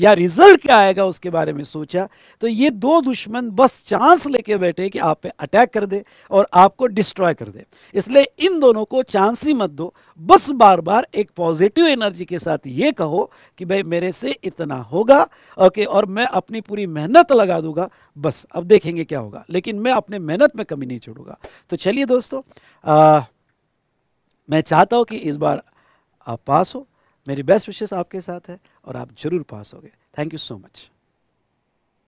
या रिजल्ट क्या आएगा उसके बारे में सोचा, तो ये दो दुश्मन बस चांस लेके बैठे कि आप पे अटैक कर दे और आपको डिस्ट्रॉय कर दे। इसलिए इन दोनों को चांस ही मत दो, बस बार बार एक पॉजिटिव एनर्जी के साथ ये कहो कि भाई मेरे से इतना होगा ओके, और मैं अपनी पूरी मेहनत लगा दूंगा, बस अब देखेंगे क्या होगा, लेकिन मैं अपने मेहनत में कमी नहीं छोड़ूंगा। तो चलिए दोस्तों, आ, मैं चाहता हूँ कि इस बार आप पास हो, मेरी बेस्ट विशेस आपके साथ है और आप जरूर पास होगे। Thank you so much.